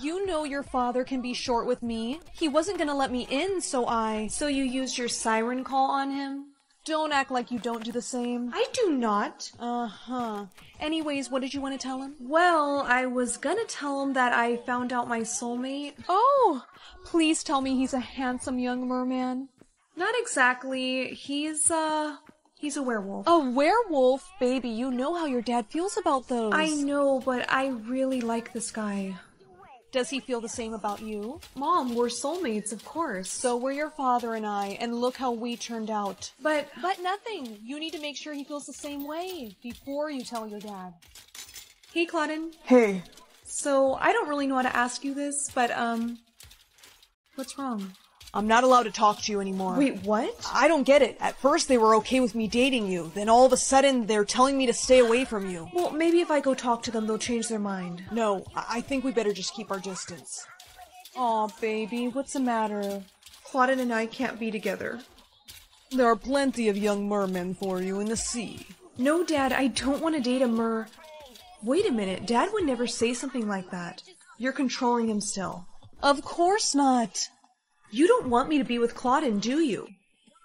You know your father can be short with me. He wasn't gonna let me in, so I... So you used your siren call on him? Don't act like you don't do the same. I do not. Uh-huh. Anyways, what did you want to tell him? Well, I was gonna tell him that I found out my soulmate. Oh! Please tell me he's a handsome young merman. Not exactly. He's, uh... He's a werewolf. A werewolf? Baby, you know how your dad feels about those. I know, but I really like this guy. Does he feel the same about you? Mom, we're soulmates, of course. So were your father and I, and look how we turned out. But... But nothing. You need to make sure he feels the same way before you tell your dad. Hey, Claudine. Hey. So, I don't really know how to ask you this, but, um... what's wrong? I'm not allowed to talk to you anymore. Wait, what? I don't get it. At first they were okay with me dating you. Then all of a sudden they're telling me to stay away from you. Well, maybe if I go talk to them, they'll change their mind. No, I think we better just keep our distance. Aw, baby, what's the matter? Claudine and I can't be together. There are plenty of young mermen for you in the sea. No, Dad, I don't want to date a mer... Wait a minute, Dad would never say something like that. You're controlling him still. Of course not. You don't want me to be with Claudin, do you?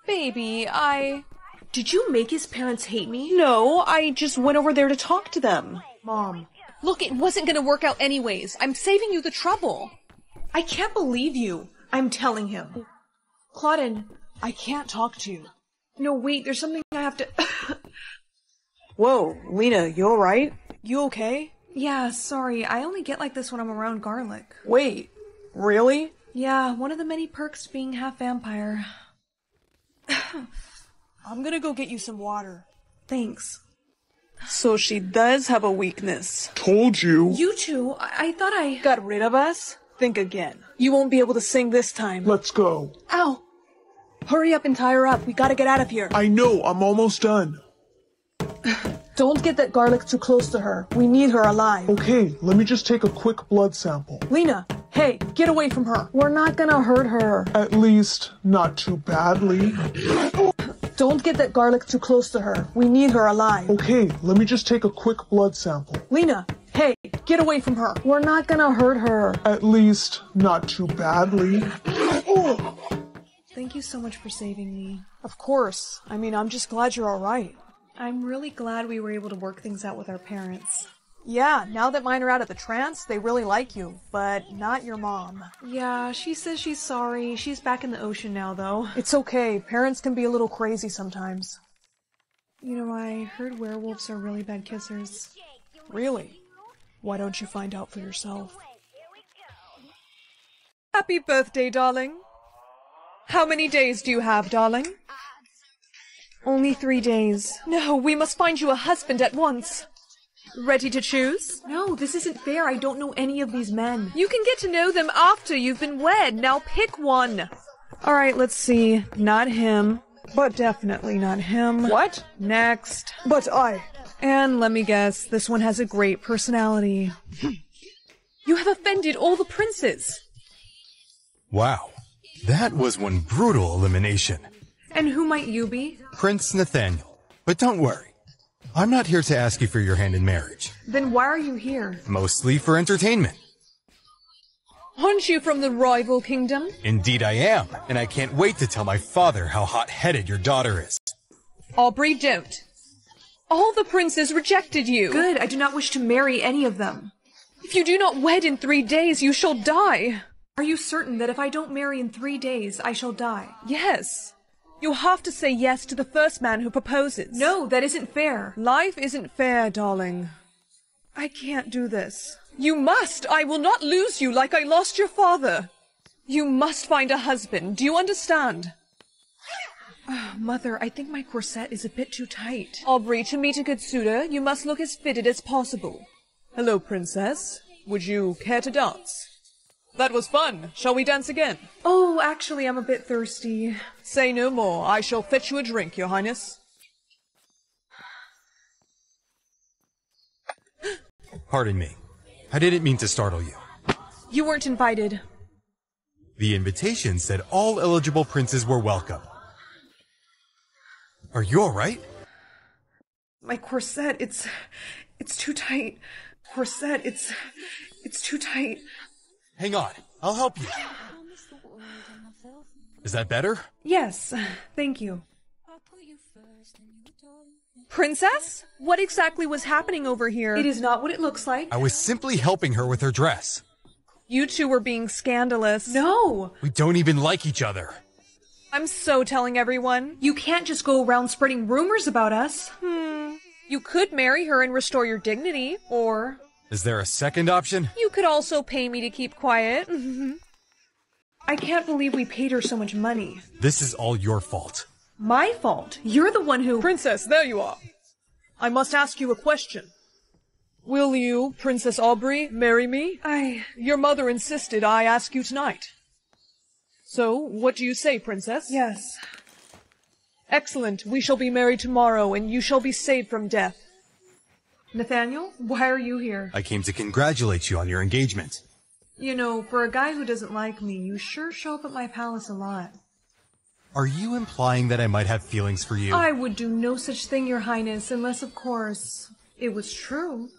Baby, I... Did you make his parents hate me? No, I just went over there to talk to them. Mom. Look, it wasn't going to work out anyways. I'm saving you the trouble. I can't believe you. I'm telling him. Claudin, I can't talk to you. No, wait, there's something I have to... Whoa, Lena, you alright? You okay? Yeah, sorry, I only get like this when I'm around garlic. Wait, really? Yeah, one of the many perks to being half vampire. I'm gonna go get you some water. Thanks. So she does have a weakness. Told you. You two, I, I thought I... Got rid of us? Think again. You won't be able to sing this time. Let's go. Ow! Hurry up and tie her up. We gotta get out of here. I know, I'm almost done. Don't get that garlic too close to her. We need her alive. Okay, let me just take a quick blood sample. Lena, hey, get away from her. We're not gonna hurt her. At least, not too badly. Don't get that garlic too close to her. We need her alive. Okay, let me just take a quick blood sample. Lena, hey, get away from her. We're not gonna hurt her. At least, not too badly. Thank you so much for saving me. Of course. I mean, I'm just glad you're all right. I'm really glad we were able to work things out with our parents. Yeah, now that mine are out of the trance, they really like you, but not your mom. Yeah, she says she's sorry. She's back in the ocean now, though. It's okay. Parents can be a little crazy sometimes. You know, I heard werewolves are really bad kissers. Really? Why don't you find out for yourself? Happy birthday, darling. How many days do you have, darling? Only three days. No, we must find you a husband at once. Ready to choose? No, this isn't fair. I don't know any of these men. You can get to know them after you've been wed. Now pick one. All right, let's see. Not him. But definitely not him. What? Next. But I. And let me guess, this one has a great personality. You have offended all the princes. Wow. That was one brutal elimination. And who might you be? Prince Nathaniel. But don't worry. I'm not here to ask you for your hand in marriage. Then why are you here? Mostly for entertainment. Aren't you from the rival kingdom? Indeed I am, and I can't wait to tell my father how hot-headed your daughter is. Aubrey, don't. All the princes rejected you. Good, I do not wish to marry any of them. If you do not wed in three days, you shall die. Are you certain that if I don't marry in three days, I shall die? Yes. You have to say yes to the first man who proposes. No, that isn't fair. Life isn't fair, darling. I can't do this. You must! I will not lose you like I lost your father. You must find a husband. Do you understand? Oh, Mother, I think my corset is a bit too tight. Aubrey, to meet a good suitor, you must look as fitted as possible. Hello, Princess. Would you care to dance? That was fun. Shall we dance again? Oh, actually, I'm a bit thirsty. Say no more. I shall fetch you a drink, Your Highness. Pardon me. I didn't mean to startle you. You weren't invited. The invitation said all eligible princes were welcome. Are you all right? My corset, it's... it's too tight. Corset, it's... it's too tight. Hang on, I'll help you. Is that better? Yes, thank you. Princess? What exactly was happening over here? It is not what it looks like. I was simply helping her with her dress. You two were being scandalous. No! We don't even like each other. I'm so telling everyone. You can't just go around spreading rumors about us. Hmm. You could marry her and restore your dignity, or... Is there a second option? You could also pay me to keep quiet. Mm-hmm. I can't believe we paid her so much money. This is all your fault. My fault? You're the one who... Princess, there you are. I must ask you a question. Will you, Princess Aubrey, marry me? I... Your mother insisted I ask you tonight. So, what do you say, Princess? Yes. Excellent. We shall be married tomorrow, and you shall be saved from death. Nathaniel, why are you here? I came to congratulate you on your engagement. You know, for a guy who doesn't like me, you sure show up at my palace a lot. Are you implying that I might have feelings for you? I would do no such thing, Your Highness, unless, of course, it was true.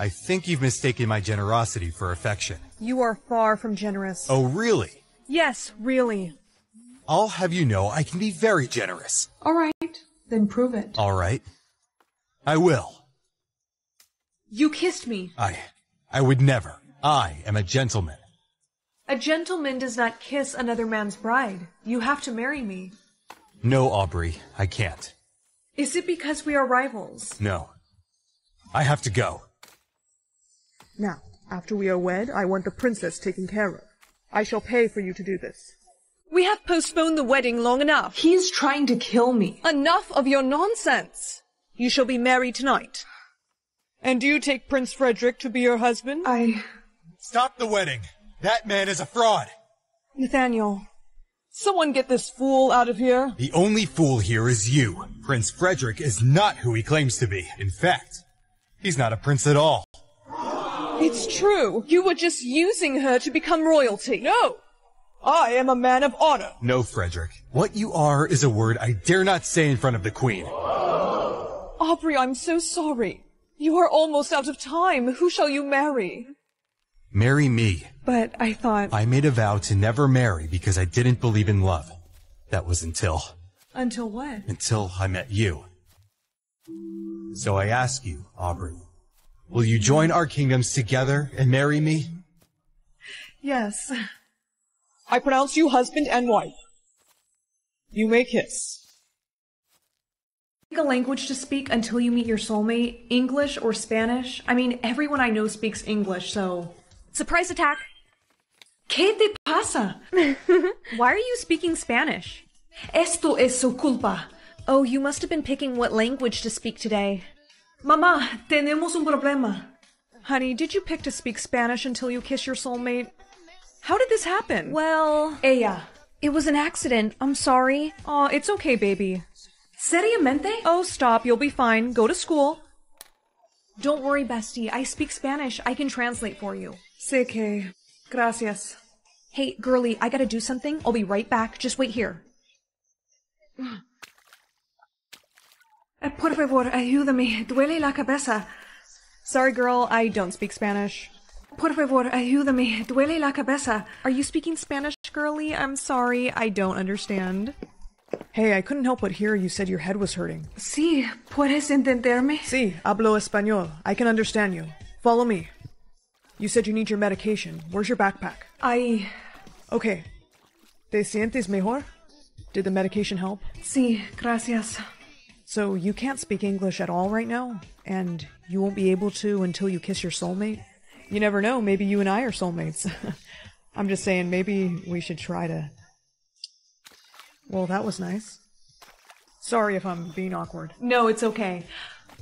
I think you've mistaken my generosity for affection. You are far from generous. Oh, really? Yes, really. I'll have you know I can be very generous. All right, then prove it. All right, I will. You kissed me. I, I would never. I am a gentleman. A gentleman does not kiss another man's bride. You have to marry me. No, Aubrey, I can't. Is it because we are rivals? No. I have to go. Now, after we are wed, I want the princess taken care of. I shall pay for you to do this. We have postponed the wedding long enough. He is trying to kill me. Enough of your nonsense. You shall be married tonight. And do you take Prince Frederick to be your husband? I... Stop the wedding. That man is a fraud. Nathaniel, someone get this fool out of here. The only fool here is you. Prince Frederick is not who he claims to be. In fact, he's not a prince at all. It's true. You were just using her to become royalty. No! I am a man of honor. No, Frederick. What you are is a word I dare not say in front of the Queen. Aubrey, I'm so sorry. You are almost out of time. Who shall you marry? Marry me. But I thought... I made a vow to never marry because I didn't believe in love. That was until... Until what? Until I met you. So I ask you, Aubrey, will you join our kingdoms together and marry me? Yes. I pronounce you husband and wife. You may kiss. Pick a language to speak until you meet your soulmate. English or Spanish. I mean, everyone I know speaks English, so... Surprise attack! ¿Qué te pasa? Why are you speaking Spanish? Esto es su culpa. Oh, you must have been picking what language to speak today. Mamá, tenemos un problema. Honey, did you pick to speak Spanish until you kiss your soulmate? How did this happen? Well... Ella. It was an accident. I'm sorry. Aw, uh, it's okay, baby. Seriamente? Oh, stop. You'll be fine. Go to school. Don't worry, bestie. I speak Spanish. I can translate for you. Sé que. Gracias. Hey, girlie, I gotta do something. I'll be right back. Just wait here. Por favor, ayúdame. Duele la cabeza. Sorry, girl. I don't speak Spanish. Por favor, ayúdame. Duele la cabeza. Are you speaking Spanish, girlie? I'm sorry. I don't understand. Hey, I couldn't help but hear you said your head was hurting. Sí, ¿puedes entenderme? Sí, hablo español. I can understand you. Follow me. You said you need your medication. Where's your backpack? I... Okay. ¿Te sientes mejor? Did the medication help? Sí, gracias. So you can't speak English at all right now? And you won't be able to until you kiss your soulmate? You never know. Maybe you and I are soulmates. I'm just saying, maybe we should try to... Well, that was nice. Sorry if I'm being awkward. No, it's okay.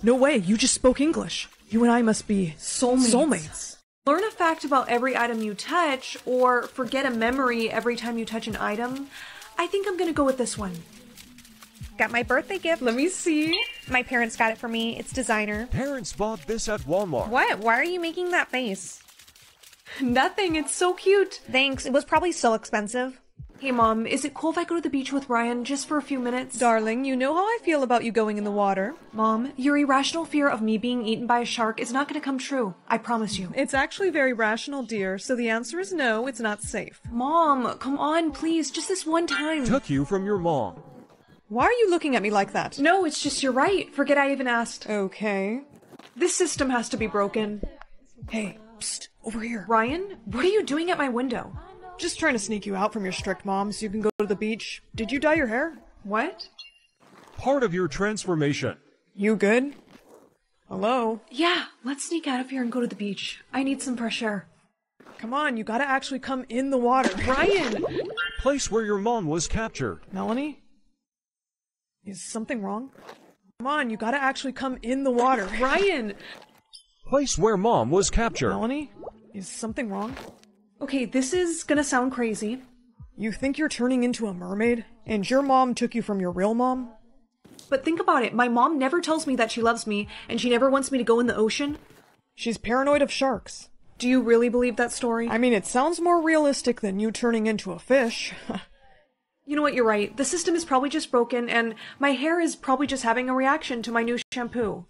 No way, you just spoke English. You and I must be soulmates. soulmates. Learn a fact about every item you touch, or forget a memory every time you touch an item. I think I'm gonna go with this one. Got my birthday gift. Let me see. My parents got it for me. It's designer. Parents bought this at Walmart. What? Why are you making that face? Nothing. It's so cute. Thanks. It was probably so expensive. Hey, Mom, is it cool if I go to the beach with Ryan just for a few minutes? Darling, you know how I feel about you going in the water. Mom, your irrational fear of me being eaten by a shark is not going to come true. I promise you. It's actually very rational, dear, so the answer is no, it's not safe. Mom, come on, please, just this one time. Took you from your mom. Why are you looking at me like that? No, it's just you're right. Forget I even asked. Okay. This system has to be broken. Hey, psst, over here. Ryan, what are you doing at my window? Just trying to sneak you out from your strict mom so you can go to the beach. Did you dye your hair? What? Part of your transformation. You good? Hello? Yeah, let's sneak out of here and go to the beach. I need some fresh air. Come on, you gotta actually come in the water. Ryan! Place where your mom was captured. Melanie? Is something wrong? Come on, you gotta actually come in the water. Ryan! Place where mom was captured. Melanie? Is something wrong? Okay, this is gonna sound crazy. You think you're turning into a mermaid? And your mom took you from your real mom? But think about it, my mom never tells me that she loves me, and she never wants me to go in the ocean. She's paranoid of sharks. Do you really believe that story? I mean, it sounds more realistic than you turning into a fish. You know what, you're right. The system is probably just broken, and my hair is probably just having a reaction to my new shampoo.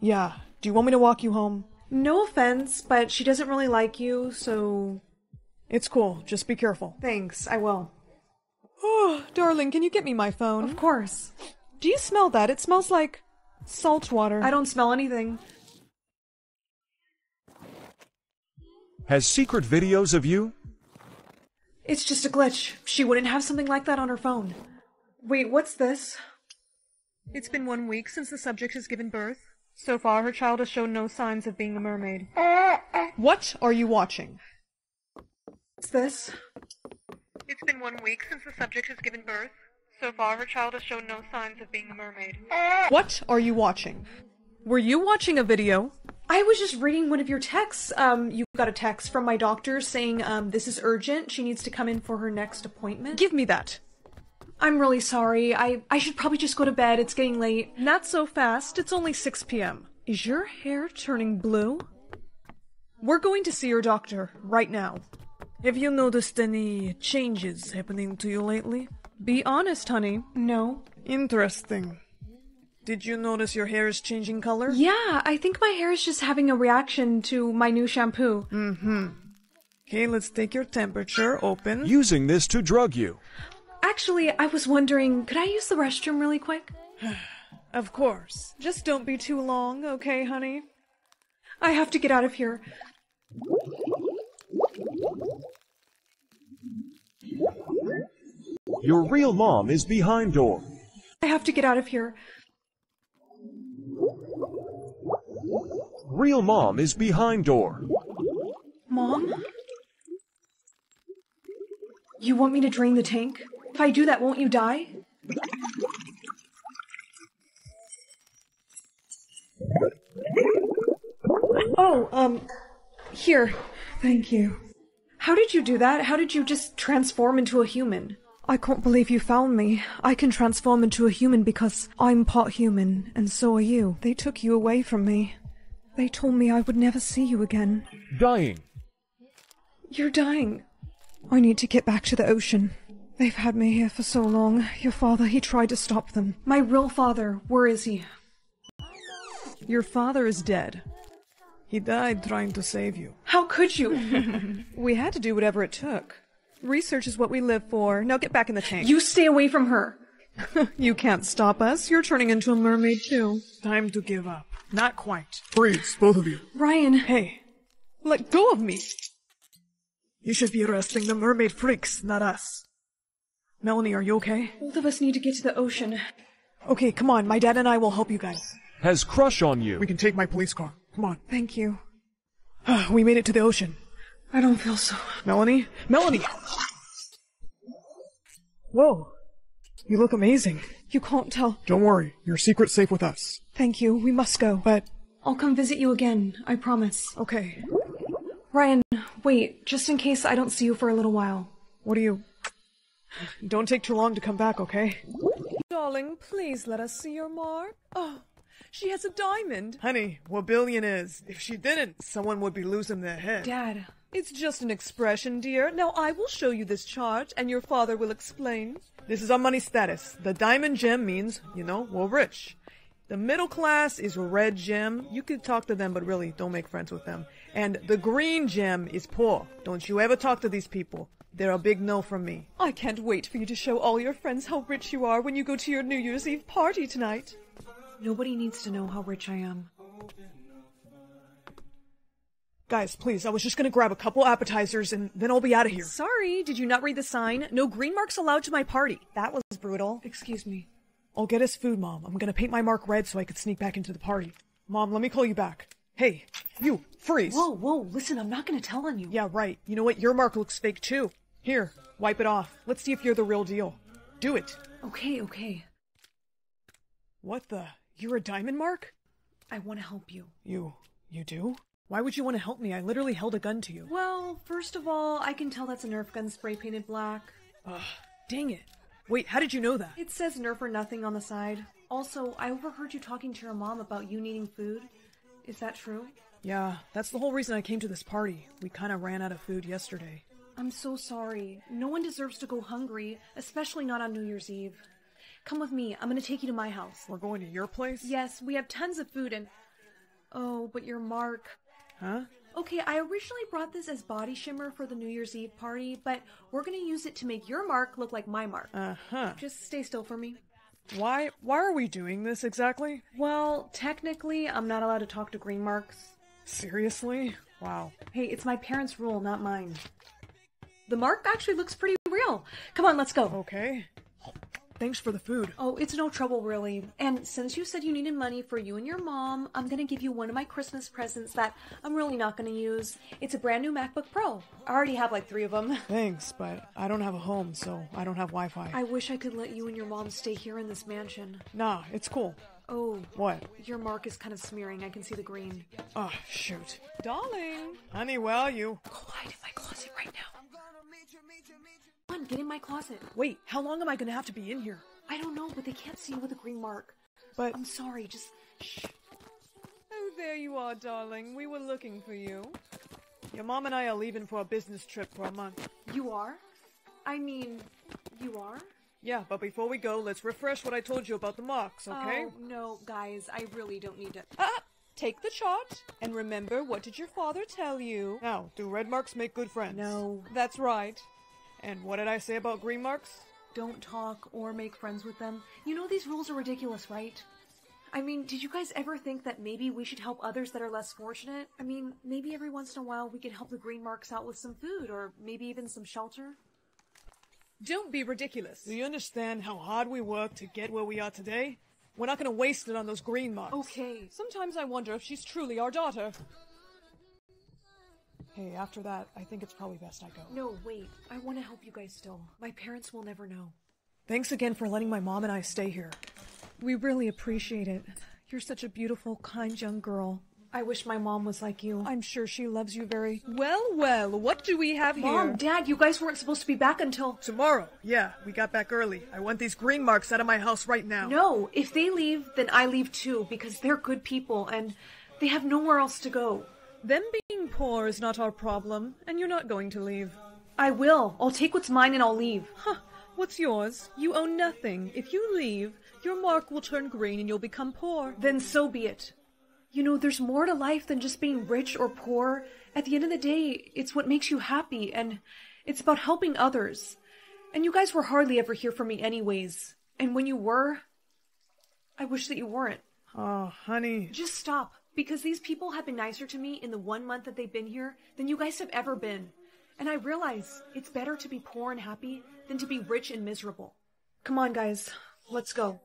Yeah. Do you want me to walk you home? No offense, but she doesn't really like you, so... It's cool. Just be careful. Thanks. I will. Oh, darling, can you get me my phone? Of course. Do you smell that? It smells like salt water. I don't smell anything. Has secret videos of you? It's just a glitch. She wouldn't have something like that on her phone. Wait, what's this? It's been one week since the subject has given birth. So far, her child has shown no signs of being a mermaid. What are you watching? What's this? It's been one week since the subject has given birth. So far, her child has shown no signs of being a mermaid. What are you watching? Were you watching a video? I was just reading one of your texts. Um, you got a text from my doctor saying, um, this is urgent. She needs to come in for her next appointment. Give me that. I'm really sorry. I, I should probably just go to bed. It's getting late. Not so fast. It's only six p m Is your hair turning blue? We're going to see your doctor right now. Have you noticed any changes happening to you lately? Be honest, honey. No. Interesting. Did you notice your hair is changing color? Yeah, I think my hair is just having a reaction to my new shampoo. Mm-hmm. Okay, let's take your temperature. Open. Using this to drug you. Actually, I was wondering, could I use the restroom really quick? Of course. Just don't be too long, okay, honey? I have to get out of here. Your real mom is behind door. I have to get out of here. Real mom is behind door. Mom? You want me to drain the tank? If I do that, won't you die? Oh, um, here. Thank you. How did you do that? How did you just transform into a human? I can't believe you found me. I can transform into a human because I'm part human, and so are you. They took you away from me. They told me I would never see you again. Dying. You're dying. I need to get back to the ocean. They've had me here for so long. Your father, he tried to stop them. My real father, where is he? Your father is dead. He died trying to save you. How could you? We had to do whatever it took. Research is what we live for. Now get back in the tank. You stay away from her. You can't stop us. You're turning into a mermaid too. Time to give up. Not quite. Freeze, both of you. Ryan. Hey, let go of me. You should be arresting the mermaid freaks, not us. Melanie, are you okay? Both of us need to get to the ocean. Okay, come on. My dad and I will help you guys. Has crush on you. We can take my police car. Come on. Thank you. We made it to the ocean. I don't feel so... Melanie? Melanie! Whoa. You look amazing. You can't tell. Don't worry. Your secret's safe with us. Thank you. We must go. But... I'll come visit you again. I promise. Okay. Ryan, wait. Just in case I don't see you for a little while. What are you... Don't take too long to come back, okay? Darling, please let us see your mark. Oh, she has a diamond. Honey, we're billionaires. If she didn't, someone would be losing their head. Dad. It's just an expression, dear. Now I will show you this chart, and your father will explain. This is our money status. The diamond gem means, you know, we're rich. The middle class is red gem. You could talk to them, but really, don't make friends with them. And the green gem is poor. Don't you ever talk to these people. They're a big no from me. I can't wait for you to show all your friends how rich you are when you go to your New Year's Eve party tonight. Nobody needs to know how rich I am. Guys, please, I was just gonna grab a couple appetizers and then I'll be out of here. Sorry, did you not read the sign? No green marks allowed to my party. That was brutal. Excuse me. I'll get us food, Mom. I'm gonna paint my mark red so I could sneak back into the party. Mom, let me call you back. Hey, you, freeze. Whoa, whoa, listen, I'm not gonna tell on you. Yeah, right. You know what? Your mark looks fake, too. Here, wipe it off. Let's see if you're the real deal. Do it. Okay, okay. What the? You're a diamond mark? I want to help you. You... you do? Why would you want to help me? I literally held a gun to you. Well, first of all, I can tell that's a Nerf gun spray painted black. Ugh, dang it. Wait, how did you know that? It says Nerf or nothing on the side. Also, I overheard you talking to your mom about you needing food. Is that true? Yeah, that's the whole reason I came to this party. We kind of ran out of food yesterday. I'm so sorry. No one deserves to go hungry, especially not on New Year's Eve. Come with me. I'm going to take you to my house. We're going to your place? Yes, we have tons of food and... Oh, but your mark... Huh? Okay, I originally brought this as body shimmer for the New Year's Eve party, but we're gonna use it to make your mark look like my mark. Uh-huh. Just stay still for me. Why, why are we doing this exactly? Well, technically, I'm not allowed to talk to green marks. Seriously? Wow. Hey, it's my parents' rule, not mine. The mark actually looks pretty real. Come on, let's go. Okay. Thanks for the food. Oh, it's no trouble, really. And since you said you needed money for you and your mom, I'm gonna give you one of my Christmas presents that I'm really not gonna use. It's a brand new MacBook Pro. I already have like three of them. Thanks, but I don't have a home, so I don't have Wi-Fi. I wish I could let you and your mom stay here in this mansion. Nah, it's cool. Oh. What? Your mark is kind of smearing. I can see the green. Oh, shoot. Darling. Honey, where are you? Go hide in my closet right now. Come on, get in my closet. Wait, how long am I gonna have to be in here? I don't know, but they can't see you with a green mark. But... I'm sorry, just... Shh. Oh, there you are, darling. We were looking for you. Your mom and I are leaving for a business trip for a month. You are? I mean, you are? Yeah, but before we go, let's refresh what I told you about the marks, okay? Oh, no, guys, I really don't need to... Ah! Take the chart, and remember, what did your father tell you? Now, do red marks make good friends? No. That's right. And what did I say about green marks? Don't talk or make friends with them. You know these rules are ridiculous, right? I mean, did you guys ever think that maybe we should help others that are less fortunate? I mean, maybe every once in a while we could help the green marks out with some food, or maybe even some shelter? Don't be ridiculous. Do you understand how hard we work to get where we are today? We're not gonna waste it on those green marks. Okay. Sometimes I wonder if she's truly our daughter. Hey, after that, I think it's probably best I go. No, wait. I want to help you guys still. My parents will never know. Thanks again for letting my mom and I stay here. We really appreciate it. You're such a beautiful, kind young girl. I wish my mom was like you. I'm sure she loves you very... Well, well, what do we have here? Mom, Dad, you guys weren't supposed to be back until... Tomorrow. Yeah, we got back early. I want these green marks out of my house right now. No, if they leave, then I leave too, because they're good people, and they have nowhere else to go. Them being poor is not our problem, and you're not going to leave. I will. I'll take what's mine and I'll leave. Huh. What's yours? You own nothing. If you leave, your mark will turn green and you'll become poor. Then so be it. You know, there's more to life than just being rich or poor. At the end of the day, it's what makes you happy, and it's about helping others. And you guys were hardly ever here for me anyways. And when you were, I wish that you weren't. Oh, honey. Just stop. Because these people have been nicer to me in the one month that they've been here than you guys have ever been. And I realize it's better to be poor and happy than to be rich and miserable. Come on, guys. Let's go.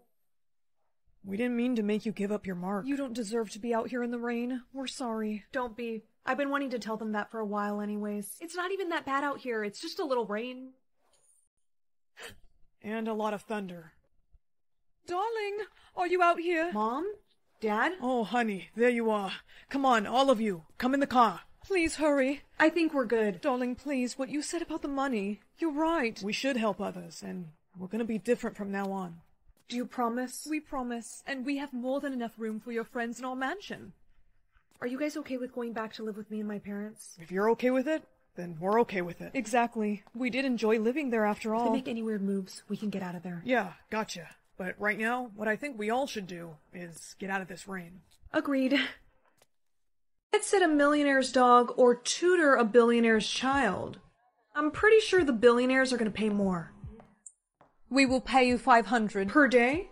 We didn't mean to make you give up your mark. You don't deserve to be out here in the rain. We're sorry. Don't be. I've been wanting to tell them that for a while anyways. It's not even that bad out here. It's just a little rain. And a lot of thunder. Darling, are you out here? Mom? Dad? Oh, honey, there you are. Come on, all of you. Come in the car. Please hurry. I think we're good. Darling, please, what you said about the money, you're right. We should help others, and we're gonna be different from now on. Do you promise? We promise, and we have more than enough room for your friends in our mansion. Are you guys okay with going back to live with me and my parents? If you're okay with it, then we're okay with it. Exactly. We did enjoy living there after all. If they make any weird moves, we can get out of there. Yeah, gotcha. But right now, what I think we all should do is get out of this rain. Agreed. I'd sit a millionaire's dog or tutor a billionaire's child. I'm pretty sure the billionaires are going to pay more. We will pay you five hundred. Per day?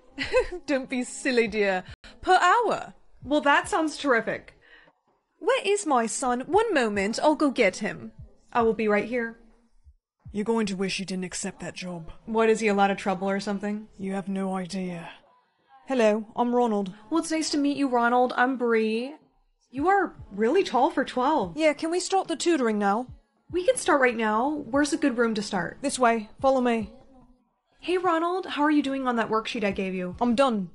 Don't be silly, dear. Per hour. Well, that sounds terrific. Where is my son? One moment, I'll go get him. I will be right here. You're going to wish you didn't accept that job. What, is he a lot of trouble or something? You have no idea. Hello, I'm Ronald. Well, it's nice to meet you, Ronald. I'm Bree. You are really tall for twelve. Yeah, can we start the tutoring now? We can start right now. Where's a good room to start? This way. Follow me. Hey, Ronald. How are you doing on that worksheet I gave you? I'm done.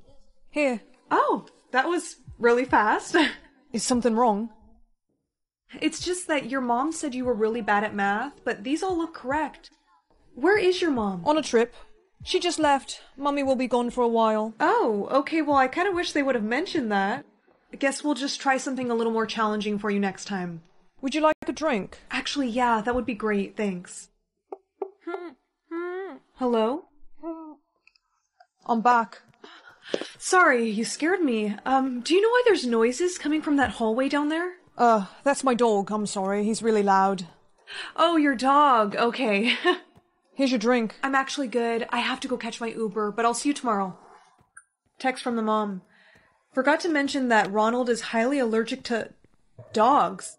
Here. Oh, that was really fast. Is something wrong? It's just that your mom said you were really bad at math, but these all look correct. Where is your mom? On a trip. She just left. Mummy will be gone for a while. Oh, okay, well, I kind of wish they would have mentioned that. I guess we'll just try something a little more challenging for you next time. Would you like a drink? Actually, yeah, that would be great, thanks. Hello? I'm back. Sorry, you scared me. Um, do you know why there's noises coming from that hallway down there? Uh, that's my dog. I'm sorry. He's really loud. Oh, your dog. Okay. Here's your drink. I'm actually good. I have to go catch my Uber, but I'll see you tomorrow. Text from the mom. Forgot to mention that Ronald is highly allergic to dogs.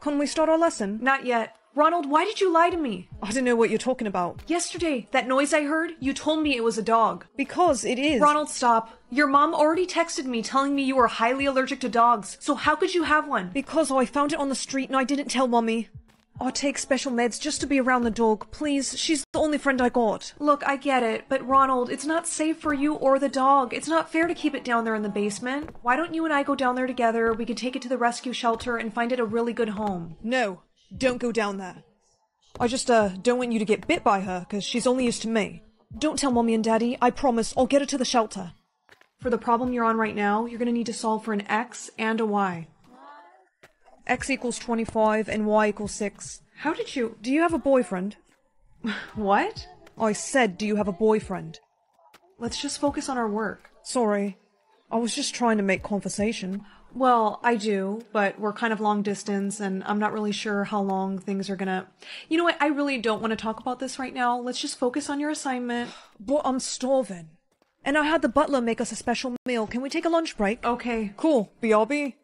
Can we start our lesson? Not yet. Ronald, why did you lie to me? I don't know what you're talking about. Yesterday, that noise I heard, you told me it was a dog. Because it is. Ronald, stop. Your mom already texted me telling me you were highly allergic to dogs, so how could you have one? Because I found it on the street and I didn't tell mommy. I take special meds just to be around the dog, please. She's the only friend I got. Look, I get it, but Ronald, it's not safe for you or the dog. It's not fair to keep it down there in the basement. Why don't you and I go down there together? We can take it to the rescue shelter and find it a really good home. No. Don't go down there. I just, uh, don't want you to get bit by her, because she's only used to me. Don't tell Mommy and Daddy. I promise I'll get her to the shelter. For the problem you're on right now, you're going to need to solve for an X and a Y. X equals twenty-five and Y equals six. How did you... Do you have a boyfriend? What? I said, do you have a boyfriend? Let's just focus on our work. Sorry. I was just trying to make conversation. Well, I do, but we're kind of long distance, and I'm not really sure how long things are gonna... You know what? I really don't want to talk about this right now. Let's just focus on your assignment. But I'm starving. And I had the butler make us a special meal. Can we take a lunch break? Okay. Cool. B R B.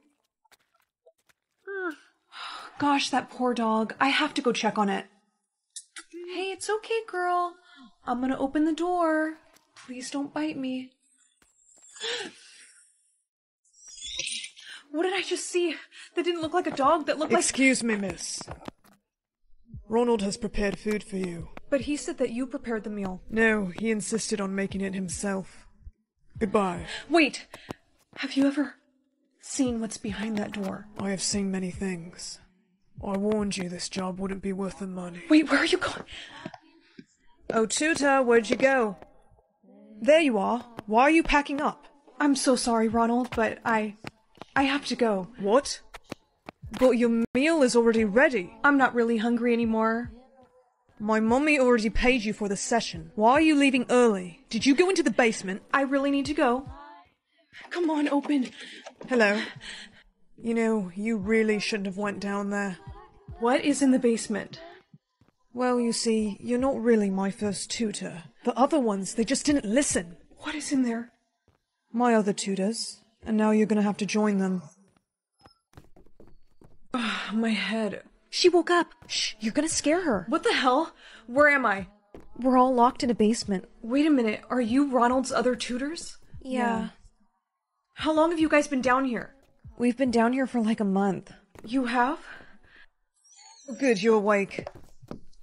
Gosh, that poor dog. I have to go check on it. Hey, it's okay, girl. I'm gonna open the door. Please don't bite me. What did I just see? That didn't look like a dog, that looked like— Excuse me, miss. Ronald has prepared food for you. But he said that you prepared the meal. No, he insisted on making it himself. Goodbye. Wait! Have you ever seen what's behind that door? I have seen many things. I warned you this job wouldn't be worth the money. Wait, where are you going? Oh, Tutor, where'd you go? There you are. Why are you packing up? I'm so sorry, Ronald, but I... I have to go. What? But your meal is already ready. I'm not really hungry anymore. My mommy already paid you for the session. Why are you leaving early? Did you go into the basement? I really need to go. Come on, open. Hello. You know, you really shouldn't have went down there. What is in the basement? Well, you see, you're not really my first tutor. The other ones, they just didn't listen. What is in there? My other tutors. And now you're gonna have to join them. Ugh, my head. She woke up. Shh, you're gonna scare her. What the hell? Where am I? We're all locked in a basement. Wait a minute, are you Ronald's other tutors? Yeah. yeah. How long have you guys been down here? We've been down here for like a month. You have? Good, you're awake.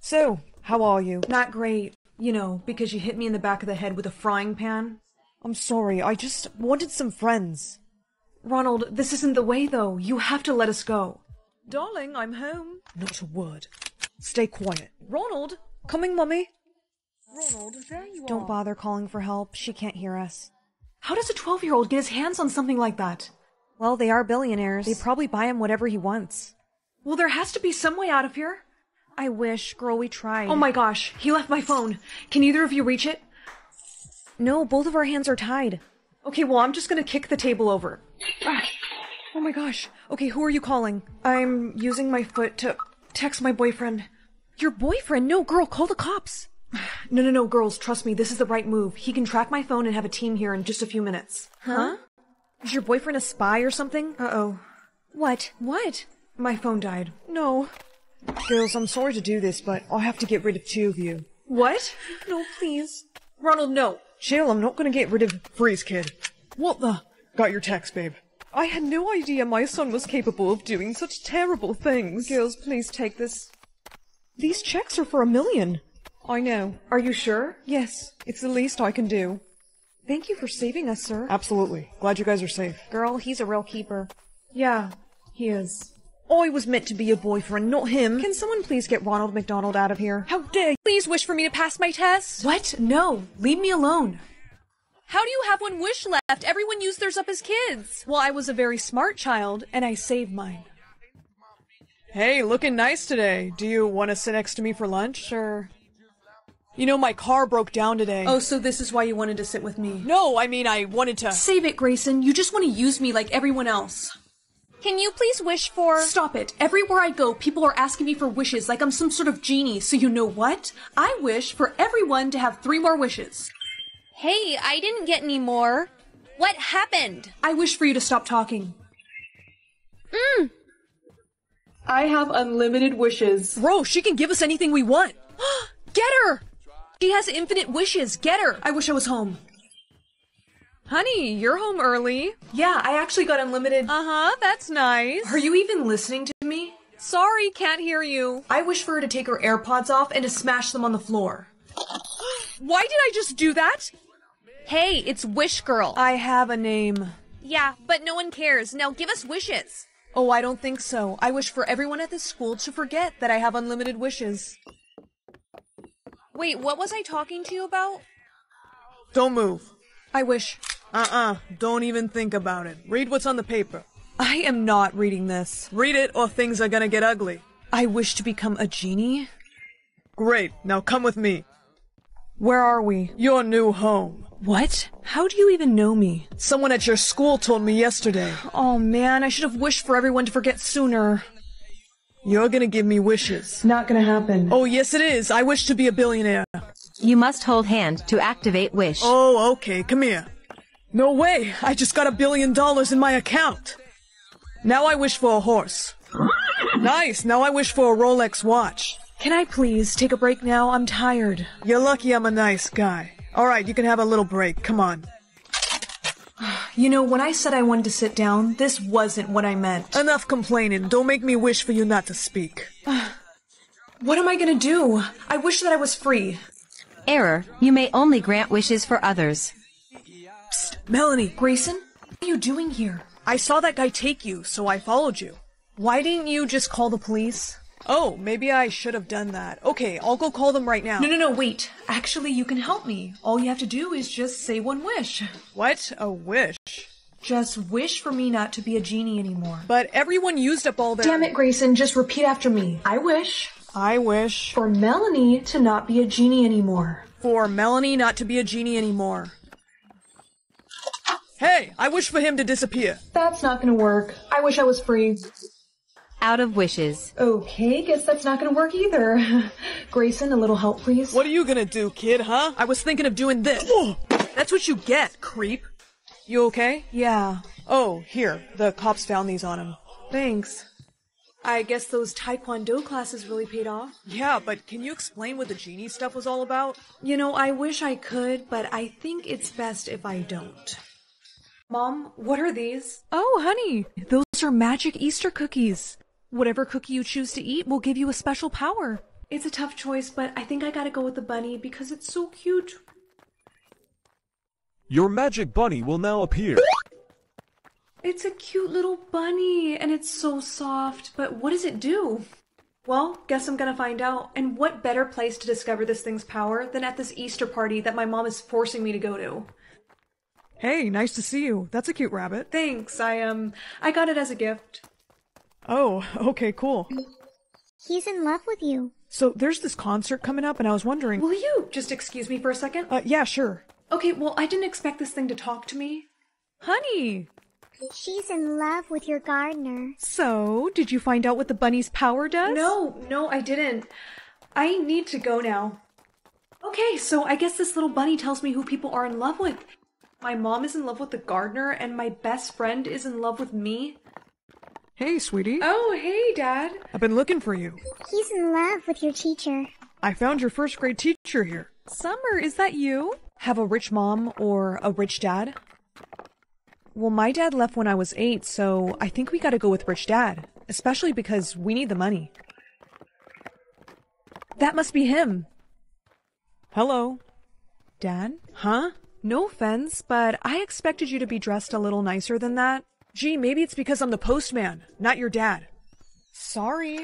So, how are you? Not great. You know, because you hit me in the back of the head with a frying pan. I'm sorry, I just wanted some friends. Ronald, this isn't the way, though. You have to let us go. Darling, I'm home. Not a word. Stay quiet. Ronald! Coming, Mummy. Ronald, there you are. Don't bother calling for help. She can't hear us. How does a twelve-year-old get his hands on something like that? Well, they are billionaires. They probably buy him whatever he wants. Well, there has to be some way out of here. I wish, girl, we tried. Oh my gosh, he left my phone. Can either of you reach it? No, both of our hands are tied. Okay, well, I'm just gonna kick the table over. Ah. Oh my gosh. Okay, who are you calling? I'm using my foot to text my boyfriend. Your boyfriend? No, girl, call the cops. No, no, no, girls, trust me, this is the right move. He can track my phone and have a team here in just a few minutes. Huh? huh? Is your boyfriend a spy or something? Uh-oh. What? What? My phone died. No. Girls, I'm sorry to do this, but I'll have to get rid of two of you. What? No, please. Ronald, no. Chill, I'm not gonna get rid of— Freeze, kid. What the— Got your text, babe. I had no idea my son was capable of doing such terrible things. Girls, please take this. These checks are for a million. I know. Are you sure? Yes. It's the least I can do. Thank you for saving us, sir. Absolutely. Glad you guys are safe. Girl, he's a real keeper. Yeah, he is. I was meant to be your boyfriend, not him. Can someone please get Ronald McDonald out of here? How dare you? Please wish for me to pass my test. What? No. Leave me alone. How do you have one wish left? Everyone used theirs up as kids. Well, I was a very smart child, and I saved mine. Hey, looking nice today. Do you want to sit next to me for lunch? Sure. You know, my car broke down today. Oh, so this is why you wanted to sit with me. No, I mean, I wanted to— Save it, Grayson. You just want to use me like everyone else. Can you please wish for— Stop it. Everywhere I go, people are asking me for wishes like I'm some sort of genie. So you know what? I wish for everyone to have three more wishes. Hey, I didn't get any more. What happened? I wish for you to stop talking. Mm. I have unlimited wishes. Bro, she can give us anything we want. Get her! She has infinite wishes. Get her! I wish I was home. Honey, you're home early. Yeah, I actually got unlimited. Uh-huh, that's nice. Are you even listening to me? Sorry, can't hear you. I wish for her to take her AirPods off and to smash them on the floor. Why did I just do that? Hey, it's Wish Girl. I have a name. Yeah, but no one cares. Now give us wishes. Oh, I don't think so. I wish for everyone at this school to forget that I have unlimited wishes. Wait, what was I talking to you about? Don't move. I wish... Uh-uh. Don't even think about it. Read what's on the paper. I am not reading this. Read it or things are gonna get ugly. I wish to become a genie. Great. Now come with me. Where are we? Your new home. What? How do you even know me? Someone at your school told me yesterday. Oh man, I should have wished for everyone to forget sooner. You're gonna give me wishes. Not gonna happen. Oh yes it is. I wish to be a billionaire. You must hold hand to activate wish. Oh, okay. Come here. No way! I just got a billion dollars in my account! Now I wish for a horse. Nice! Now I wish for a Rolex watch. Can I please take a break now? I'm tired. You're lucky I'm a nice guy. Alright, you can have a little break. Come on. You know, when I said I wanted to sit down, this wasn't what I meant. Enough complaining. Don't make me wish for you not to speak. What am I gonna do? I wish that I was free. Error. You may only grant wishes for others. Psst, Melanie. Grayson, what are you doing here? I saw that guy take you, so I followed you. Why didn't you just call the police? Oh, maybe I should have done that. Okay, I'll go call them right now. No, no, no, wait. Actually, you can help me. All you have to do is just say one wish. What? A wish? Just wish for me not to be a genie anymore. But everyone used up all their— Damn it, Grayson. Just repeat after me. I wish... I wish... For Melanie to not be a genie anymore. For Melanie not to be a genie anymore. Hey, I wish for him to disappear. That's not gonna work. I wish I was free. Out of wishes. Okay, guess that's not gonna work either. Grayson, a little help, please. What are you gonna do, kid, huh? I was thinking of doing this. That's what you get, creep. You okay? Yeah. Oh, here. The cops found these on him. Thanks. I guess those Taekwondo classes really paid off. Yeah, but can you explain what the genie stuff was all about? You know, I wish I could, but I think it's best if I don't. Mom, what are these? Oh, honey, those are magic Easter cookies. Whatever cookie you choose to eat will give you a special power. It's a tough choice, but I think I gotta go with the bunny because it's so cute. Your magic bunny will now appear. It's a cute little bunny, and it's so soft, but what does it do? Well, guess I'm gonna find out, and what better place to discover this thing's power than at this Easter party that my mom is forcing me to go to. Hey, nice to see you. That's a cute rabbit. Thanks, I, um, I got it as a gift. Oh, okay, cool. He's in love with you. So, there's this concert coming up, and I was wondering— Will you just excuse me for a second? Uh, yeah, sure. Okay, well, I didn't expect this thing to talk to me. Honey! She's in love with your gardener. So, did you find out what the bunny's power does? No, no, I didn't. I need to go now. Okay, so I guess this little bunny tells me who people are in love with. My mom is in love with the gardener, and my best friend is in love with me. Hey, sweetie. Oh, hey, Dad. I've been looking for you. He's in love with your teacher. I found your first grade teacher here. Summer, is that you? Have a rich mom or a rich dad? Well, my dad left when I was eight, so I think we gotta go with Rich Dad, especially because we need the money. That must be him. Hello. Dad? Huh? No offense, but I expected you to be dressed a little nicer than that. Gee, maybe it's because I'm the postman, not your dad. Sorry.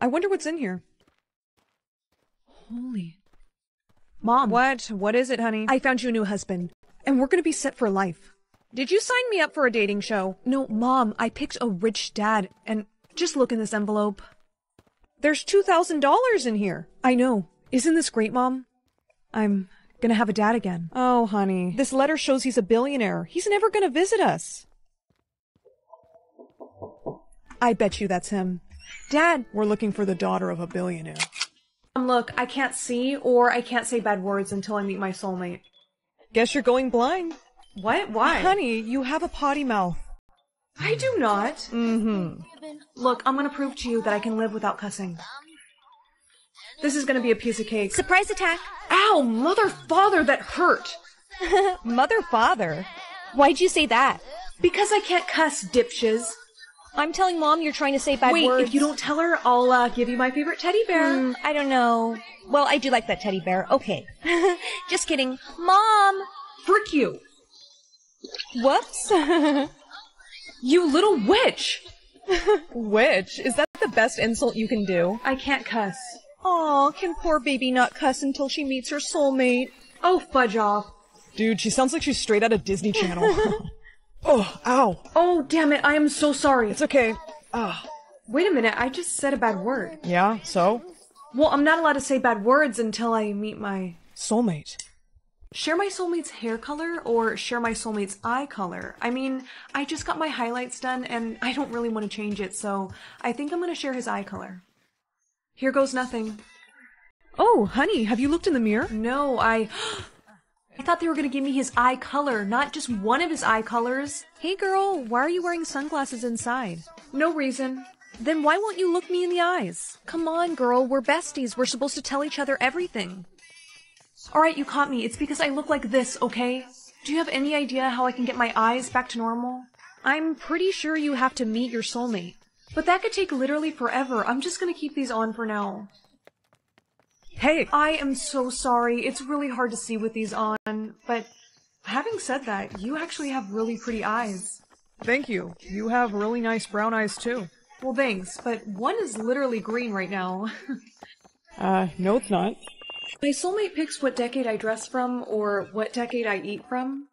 I wonder what's in here. Holy... Mom. What? What is it, honey? I found you a new husband, and we're gonna be set for life. Did you sign me up for a dating show? No, Mom, I picked a rich dad, and just look in this envelope. There's two thousand dollars in here. I know. Isn't this great, Mom? I'm gonna have a dad again. Oh, honey. This letter shows he's a billionaire. He's never gonna visit us. I bet you that's him. Dad, we're looking for the daughter of a billionaire. Um, look, I can't see or I can't say bad words until I meet my soulmate. Guess you're going blind. What? Why? Honey, you have a potty mouth. I do not. Mm-hmm. Look, I'm gonna prove to you that I can live without cussing. This is gonna be a piece of cake. Surprise attack. Ow, mother, father, that hurt. Mother, father? Why'd you say that? Because I can't cuss, dipshits. I'm telling Mom you're trying to say bad Wait, words. Wait, if you don't tell her, I'll uh, give you my favorite teddy bear. Mm, I don't know. Well, I do like that teddy bear. Okay. Just kidding. Mom! Frick you! Whoops. You little witch! Witch? Is that the best insult you can do? I can't cuss. Aw, can poor baby not cuss until she meets her soulmate? Oh, fudge off. Dude, she sounds like she's straight out of Disney Channel. Oh, ow. Oh, damn it. I am so sorry. It's okay. Ah. Wait a minute. I just said a bad word. Yeah, so? Well, I'm not allowed to say bad words until I meet my... soulmate. Share my soulmate's hair color or share my soulmate's eye color. I mean, I just got my highlights done and I don't really want to change it, so I think I'm going to share his eye color. Here goes nothing. Oh, honey, have you looked in the mirror? No, I... I thought they were going to give me his eye color, not just one of his eye colors. Hey girl, why are you wearing sunglasses inside? No reason. Then why won't you look me in the eyes? Come on girl, we're besties. We're supposed to tell each other everything. Alright, you caught me. It's because I look like this, okay? Do you have any idea how I can get my eyes back to normal? I'm pretty sure you have to meet your soulmate. But that could take literally forever. I'm just going to keep these on for now. Hey! I am so sorry. It's really hard to see with these on, but having said that, you actually have really pretty eyes. Thank you. You have really nice brown eyes, too. Well, thanks, but one is literally green right now. uh, no it's not. My soulmate picks what decade I dress from or what decade I eat from.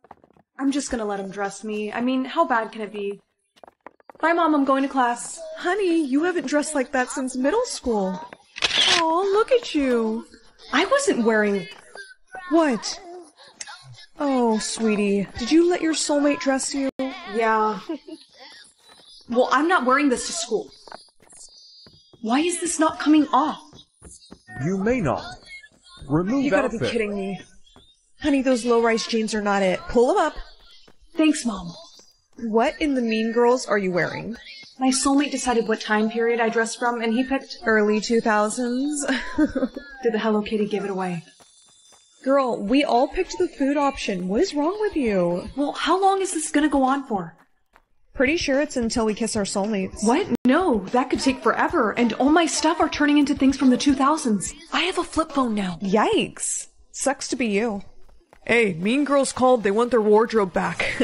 I'm just gonna let him dress me. I mean, how bad can it be? Bye, Mom, I'm going to class. Honey, you haven't dressed like that since middle school. Oh, look at you. I wasn't wearing... What? Oh, sweetie. Did you let your soulmate dress you? Yeah. Well, I'm not wearing this to school. Why is this not coming off? You may not. Remove You gotta outfit. Be kidding me. Honey, those low-rise jeans are not it. Pull them up. Thanks, Mom. What in the Mean Girls are you wearing? My soulmate decided what time period I dressed from, and he picked early two thousands. Did the Hello Kitty give it away? Girl, we all picked the food option. What is wrong with you? Well, how long is this gonna go on for? Pretty sure it's until we kiss our soulmates. What? No, that could take forever, and all my stuff are turning into things from the two thousands. I have a flip phone now. Yikes. Sucks to be you. Hey, Mean Girls called. They want their wardrobe back.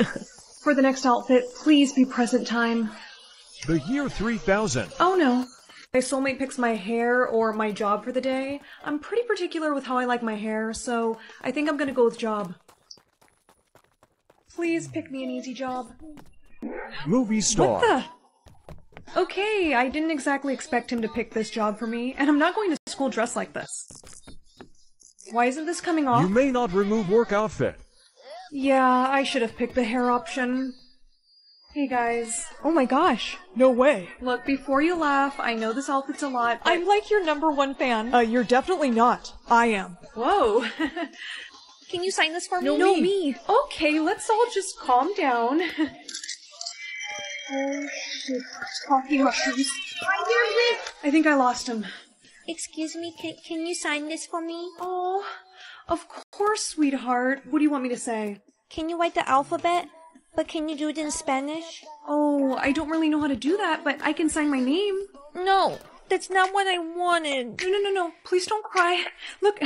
For the next outfit, please be present time. The year three thousand. Oh no. My soulmate picks my hair or my job for the day. I'm pretty particular with how I like my hair, so I think I'm gonna go with job. Please pick me an easy job. Movie star. What the? Okay, I didn't exactly expect him to pick this job for me, and I'm not going to school dressed like this. Why isn't this coming off? You may not remove work outfit. Yeah, I should have picked the hair option. Hey guys. Oh my gosh. No way. Look, before you laugh, I know this outfit's a lot, but... I'm like your number one fan. Uh, you're definitely not. I am. Whoa. Can you sign this for me? No, no me. me. Okay, let's all just calm down. Oh shit. Coffee mushrooms. I think I lost him. Excuse me, can, can you sign this for me? Oh, of course, sweetheart. What do you want me to say? Can you write the alphabet? But can you do it in Spanish? Oh, I don't really know how to do that, but I can sign my name. No, that's not what I wanted. No, no, no, no. Please don't cry. Look,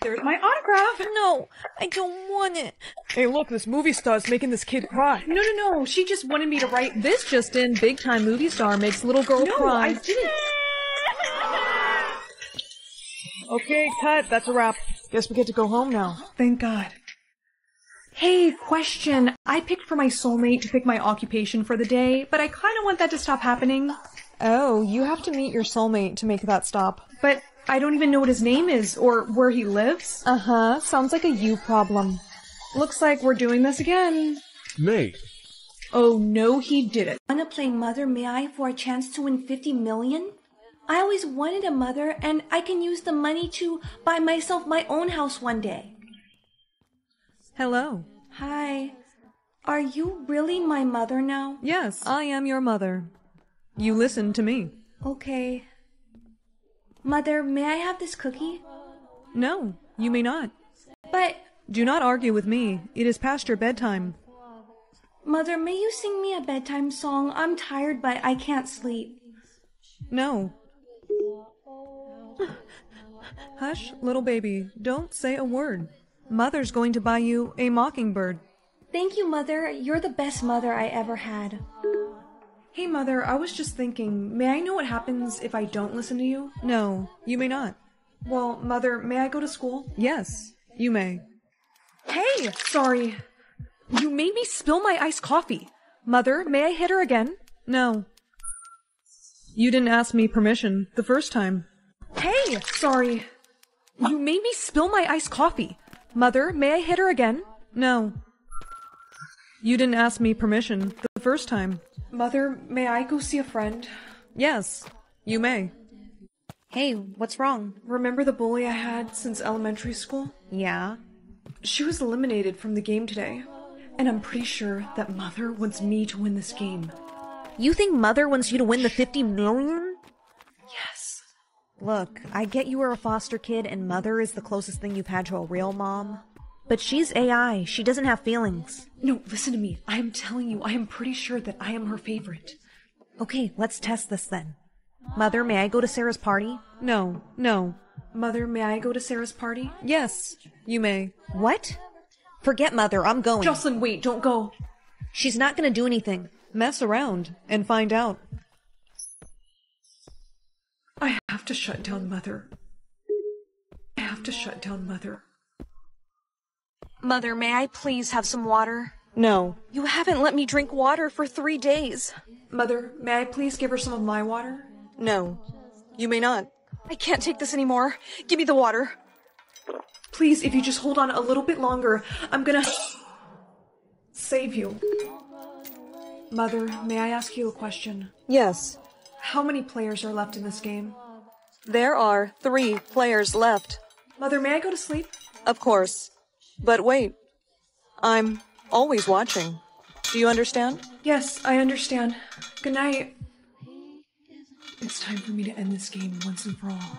there's my autograph. No, I don't want it. Hey, look, this movie star's making this kid cry. No, no, no. She just wanted me to write this just in. Big time movie star makes little girl no, cry. No, I didn't. Okay, cut. That's a wrap. Guess we get to go home now. Thank God. Hey, question. I picked for my soulmate to pick my occupation for the day, but I kind of want that to stop happening. Oh, you have to meet your soulmate to make that stop. But I don't even know what his name is or where he lives. Uh-huh. Sounds like a you problem. Looks like we're doing this again. Nate. Oh, no, he didn't. Wanna play Mother May I for a chance to win fifty million? I always wanted a mother, and I can use the money to buy myself my own house one day. Hello. Hi. Are you really my mother now? Yes, I am your mother. You listen to me. Okay. Mother, may I have this cookie? No, you may not. But... Do not argue with me. It is past your bedtime. Mother, may you sing me a bedtime song? I'm tired, but I can't sleep. No. Hush, little baby. Don't say a word. Mother's going to buy you a mockingbird. Thank you, Mother. You're the best mother I ever had. Hey, Mother, I was just thinking, may I know what happens if I don't listen to you? No, you may not. Well, Mother, may I go to school? Yes, you may. Hey! Sorry. You made me spill my iced coffee. Mother, may I hit her again? No. You didn't ask me permission the first time. Hey! Sorry. You made me spill my iced coffee. Mother, may I hit her again? No. You didn't ask me permission the first time. Mother, may I go see a friend? Yes, you may. Hey, what's wrong? Remember the bully I had since elementary school? Yeah. She was eliminated from the game today, and I'm pretty sure that Mother wants me to win this game. You think Mother wants you to win the fifty million? Yes. Look, I get you are a foster kid and Mother is the closest thing you've had to a real mom. But she's A I. She doesn't have feelings. No, listen to me. I am telling you, I am pretty sure that I am her favorite. Okay, let's test this then. Mother, may I go to Sarah's party? No, no. Mother, may I go to Sarah's party? Yes, you may. What? Forget Mother, I'm going. Jocelyn, wait, don't go. She's not going to do anything. Mess around and find out. I have to shut down Mother. I have to shut down Mother. Mother, may I please have some water? No. You haven't let me drink water for three days. Mother, may I please give her some of my water? No, you may not. I can't take this anymore. Give me the water. Please, if you just hold on a little bit longer, I'm gonna save you. Mother, may I ask you a question? Yes. How many players are left in this game? There are three players left. Mother, may I go to sleep? Of course. But wait. I'm always watching. Do you understand? Yes, I understand. Good night. It's time for me to end this game once and for all.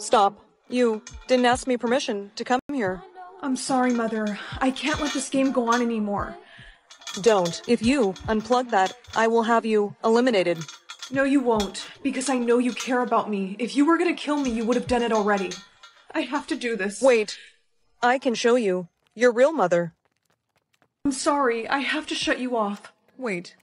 Stop. You didn't ask me permission to come here. I'm sorry, Mother. I can't let this game go on anymore. Don't. If you unplug that, I will have you eliminated. No, you won't, because I know you care about me. If you were going to kill me, you would have done it already. I have to do this. Wait. I can show you your real mother. I'm sorry. I have to shut you off. Wait.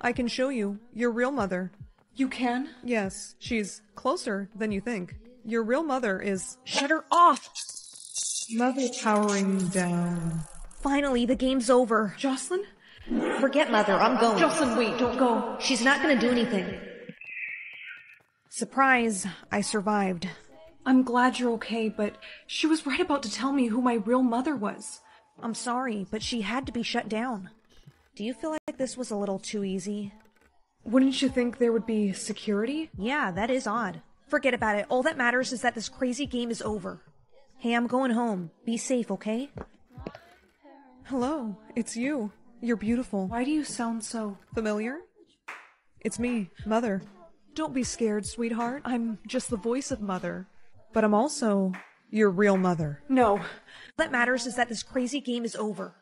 I can show you your real mother. You can? Yes, she's closer than you think. Your real mother is... Shut her off! Mother powering down. Finally, the game's over. Jocelyn? Forget Mother, I'm going. Jocelyn, wait, don't go. She's not gonna do anything. Surprise, I survived. I'm glad you're okay, but she was right about to tell me who my real mother was. I'm sorry, but she had to be shut down. Do you feel like this was a little too easy? Wouldn't you think there would be security? Yeah, that is odd. Forget about it. All that matters is that this crazy game is over. Hey, I'm going home. Be safe, okay? Hello, it's you. You're beautiful. Why do you sound so... familiar? It's me, Mother. Don't be scared, sweetheart. I'm just the voice of Mother. But I'm also your real mother. No. All that matters is that this crazy game is over.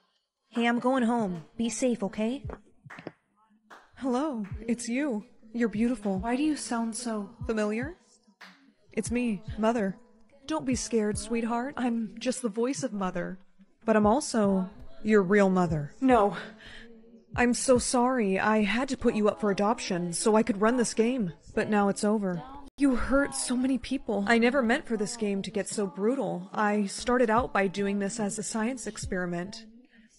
Hey, I'm going home. Be safe, okay? Hello, it's you. You're beautiful. Why do you sound so... familiar? It's me, Mother. Don't be scared, sweetheart. I'm just the voice of Mother. But I'm also your real mother. No. I'm so sorry. I had to put you up for adoption so I could run this game. But now it's over. You hurt so many people. I never meant for this game to get so brutal. I started out by doing this as a science experiment.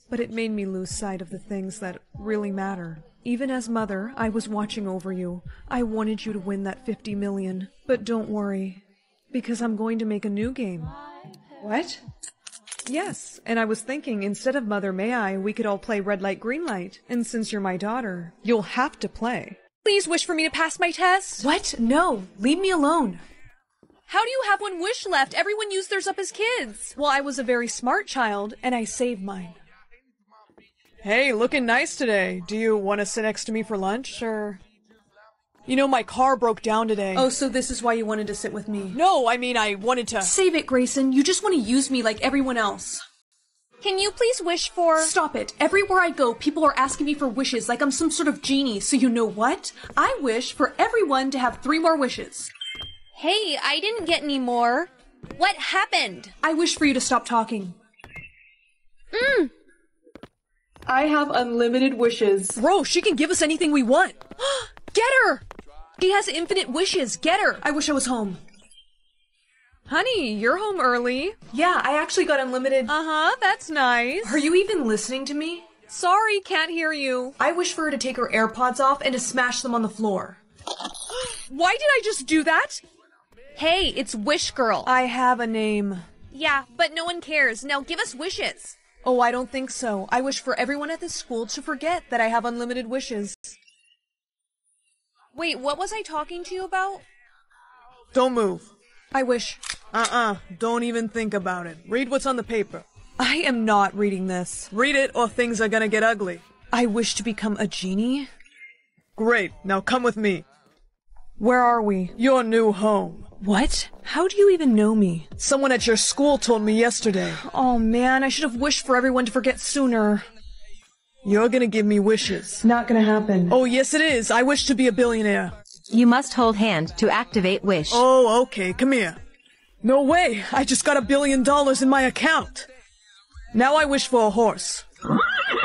But it made me lose sight of the things that really matter. Even as Mother, I was watching over you. I wanted you to win that fifty million. But don't worry, because I'm going to make a new game. What? Yes, and I was thinking instead of Mother May I, we could all play Red Light, Green Light. And since you're my daughter, you'll have to play. Please wish for me to pass my test. What? No, leave me alone. How do you have one wish left? Everyone used theirs up as kids. Well, I was a very smart child, and I saved mine. Hey, looking nice today. Do you want to sit next to me for lunch, or...? You know, my car broke down today. Oh, so this is why you wanted to sit with me. No, I mean, I wanted to... Save it, Grayson. You just want to use me like everyone else. Can you please wish for... Stop it. Everywhere I go, people are asking me for wishes like I'm some sort of genie. So you know what? I wish for everyone to have three more wishes. Hey, I didn't get any more. What happened? I wish for you to stop talking. Mm. I have unlimited wishes. Bro, she can give us anything we want. Get her! She has infinite wishes. Get her! I wish I was home. Honey, you're home early. Yeah, I actually got unlimited. Uh-huh, that's nice. Are you even listening to me? Sorry, can't hear you. I wish for her to take her AirPods off and to smash them on the floor. Why did I just do that? Hey, it's Wish Girl. I have a name. Yeah, but no one cares. Now give us wishes. Oh, I don't think so. I wish for everyone at this school to forget that I have unlimited wishes. Wait, what was I talking to you about? Don't move. I wish. Uh-uh. Don't even think about it. Read what's on the paper. I am not reading this. Read it or things are gonna get ugly. I wish to become a genie. Great. Now come with me. Where are we? Your new home. What? How do you even know me? Someone at your school told me yesterday. Oh man, I should have wished for everyone to forget sooner. You're gonna give me wishes. Not gonna happen. Oh yes it is. I wish to be a billionaire. You must hold hand to activate wish. Oh, okay. Come here. No way. I just got a billion dollars in my account. Now I wish for a horse.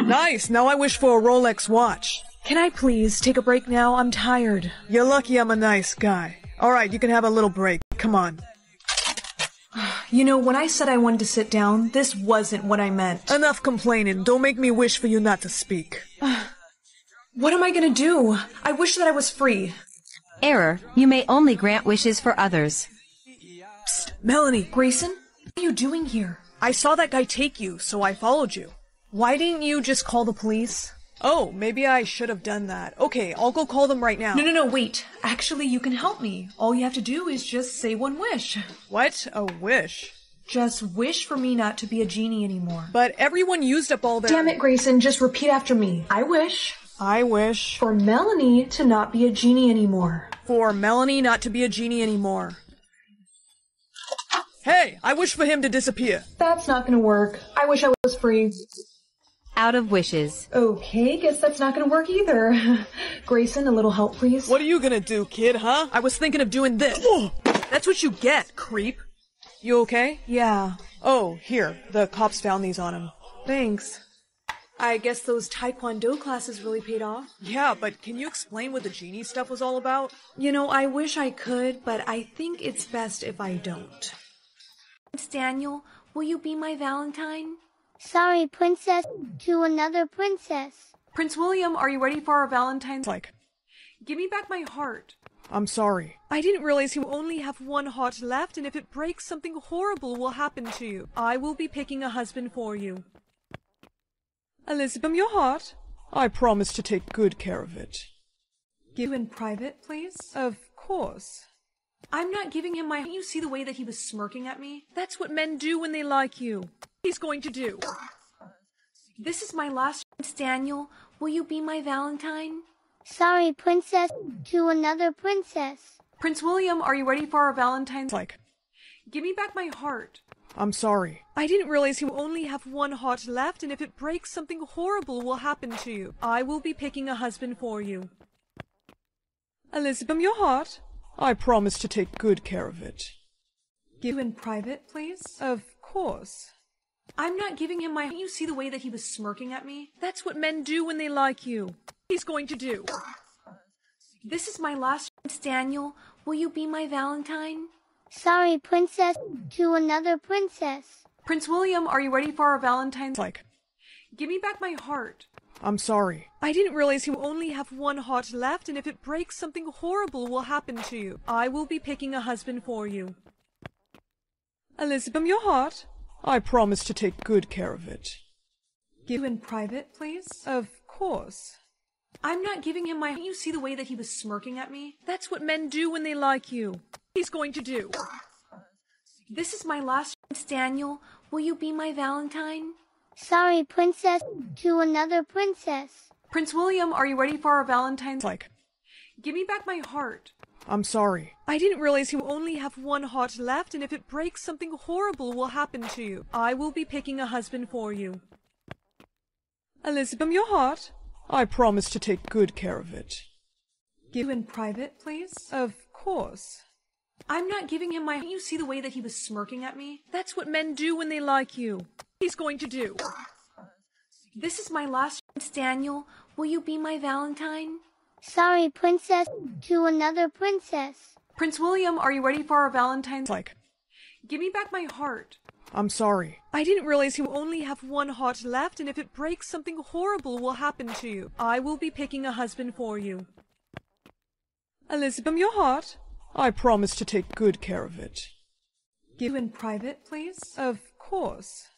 Nice. Now I wish for a Rolex watch. Can I please take a break now? I'm tired. You're lucky I'm a nice guy. All right, you can have a little break. Come on. You know, when I said I wanted to sit down, this wasn't what I meant. Enough complaining. Don't make me wish for you not to speak. What am I gonna do? I wish that I was free. Error. You may only grant wishes for others. Psst, Melanie. Grayson, what are you doing here? I saw that guy take you, so I followed you. Why didn't you just call the police? Oh, maybe I should have done that. Okay, I'll go call them right now. No, no, no, wait. Actually, you can help me. All you have to do is just say one wish. What? A wish? Just wish for me not to be a genie anymore. But everyone used up all their- Damn it, Grayson. Just repeat after me. I wish. I wish. For Melanie to not be a genie anymore. For Melanie not to be a genie anymore. Hey, I wish for him to disappear. That's not gonna work. I wish I was free. Out of wishes. Okay, guess that's not gonna work either. Grayson, a little help, please. What are you gonna do, kid, huh? I was thinking of doing this. Whoa. That's what you get, creep. You okay? Yeah. Oh, here. The cops found these on him. Thanks. I guess those Taekwondo classes really paid off. Yeah, but can you explain what the genie stuff was all about? You know, I wish I could, but I think it's best if I don't. It's Daniel. Will you be my Valentine? Sorry, princess, to another princess. Prince William, are you ready for our Valentine's? Like, give me back my heart. I'm sorry. I didn't realize you only have one heart left, and if it breaks, something horrible will happen to you. I will be picking a husband for you. Elizabeth, your heart? I promise to take good care of it. Give you in private, please? Of course. I'm not giving him my... Don't you see the way that he was smirking at me? That's what men do when they like you. He's going to do. This is my last chance, Daniel. Will you be my Valentine? Sorry, princess, to another princess. Prince William, are you ready for our Valentine's? Like, give me back my heart. I'm sorry. I didn't realize you only have one heart left, and if it breaks, something horrible will happen to you. I will be picking a husband for you. Elizabeth, your heart? I promise to take good care of it. Give you in private, please? Of course. I'm not giving him my... Don't you see the way that he was smirking at me? That's what men do when they like you. He's going to do. This is my last chance, Daniel. Will you be my Valentine? Sorry, princess, to another princess. Prince William, are you ready for our Valentine's? Like, give me back my heart. I'm sorry. I didn't realize you only have one heart left, and if it breaks, something horrible will happen to you. I will be picking a husband for you. Elizabeth, your heart? I promise to take good care of it. You in private, please? Of course. I'm not giving him my- You see the way that he was smirking at me? That's what men do when they like you. He's going to do. This is my last- Daniel, will you be my Valentine? Sorry, princess, to another princess. Prince William, are you ready for our Valentine's- Like. Give me back my heart. I'm sorry. I didn't realize you only have one heart left, and if it breaks, something horrible will happen to you. I will be picking a husband for you. Elizabeth, your heart? I promise to take good care of it. Give in private, please? Of course. I'm not giving him my... You see the way that he was smirking at me? That's what men do when they like you. He's going to do. This is my last... Daniel, will you be my Valentine? Sorry, princess, to another princess. Prince William, are you ready for our Valentine's... Like. Give me back my heart. I'm sorry. I didn't realize you only have one heart left, and if it breaks, something horrible will happen to you. I will be picking a husband for you. Elizabeth, your heart? I promise to take good care of it. Give in private, please? Of course.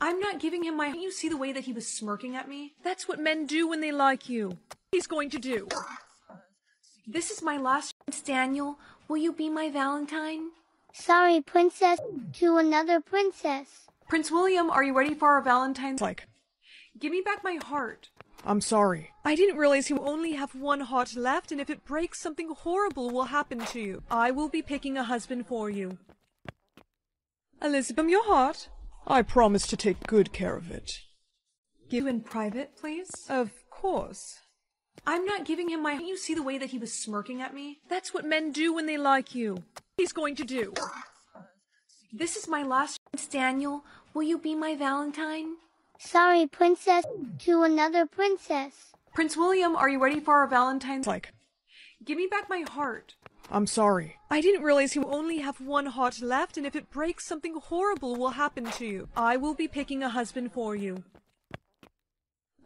I'm not giving him my... You see the way that he was smirking at me? That's what men do when they like you. He's going to do. This is my last... Daniel, will you be my Valentine? Sorry, princess, to another princess. Prince William, are you ready for our Valentine's... Like. Give me back my heart. I'm sorry. I didn't realize you only have one heart left, and if it breaks, something horrible will happen to you. I will be picking a husband for you. Elizabeth, your heart? I promise to take good care of it. Give in private, please? Of course. I'm not giving him my... You see the way that he was smirking at me? That's what men do when they like you. He's going to do. This is my last... Daniel, will you be my Valentine? Sorry, princess, to another princess. Prince William, are you ready for our Valentine's... Like. Give me back my heart. I'm sorry. I didn't realize you only have one heart left, and if it breaks, something horrible will happen to you. I will be picking a husband for you.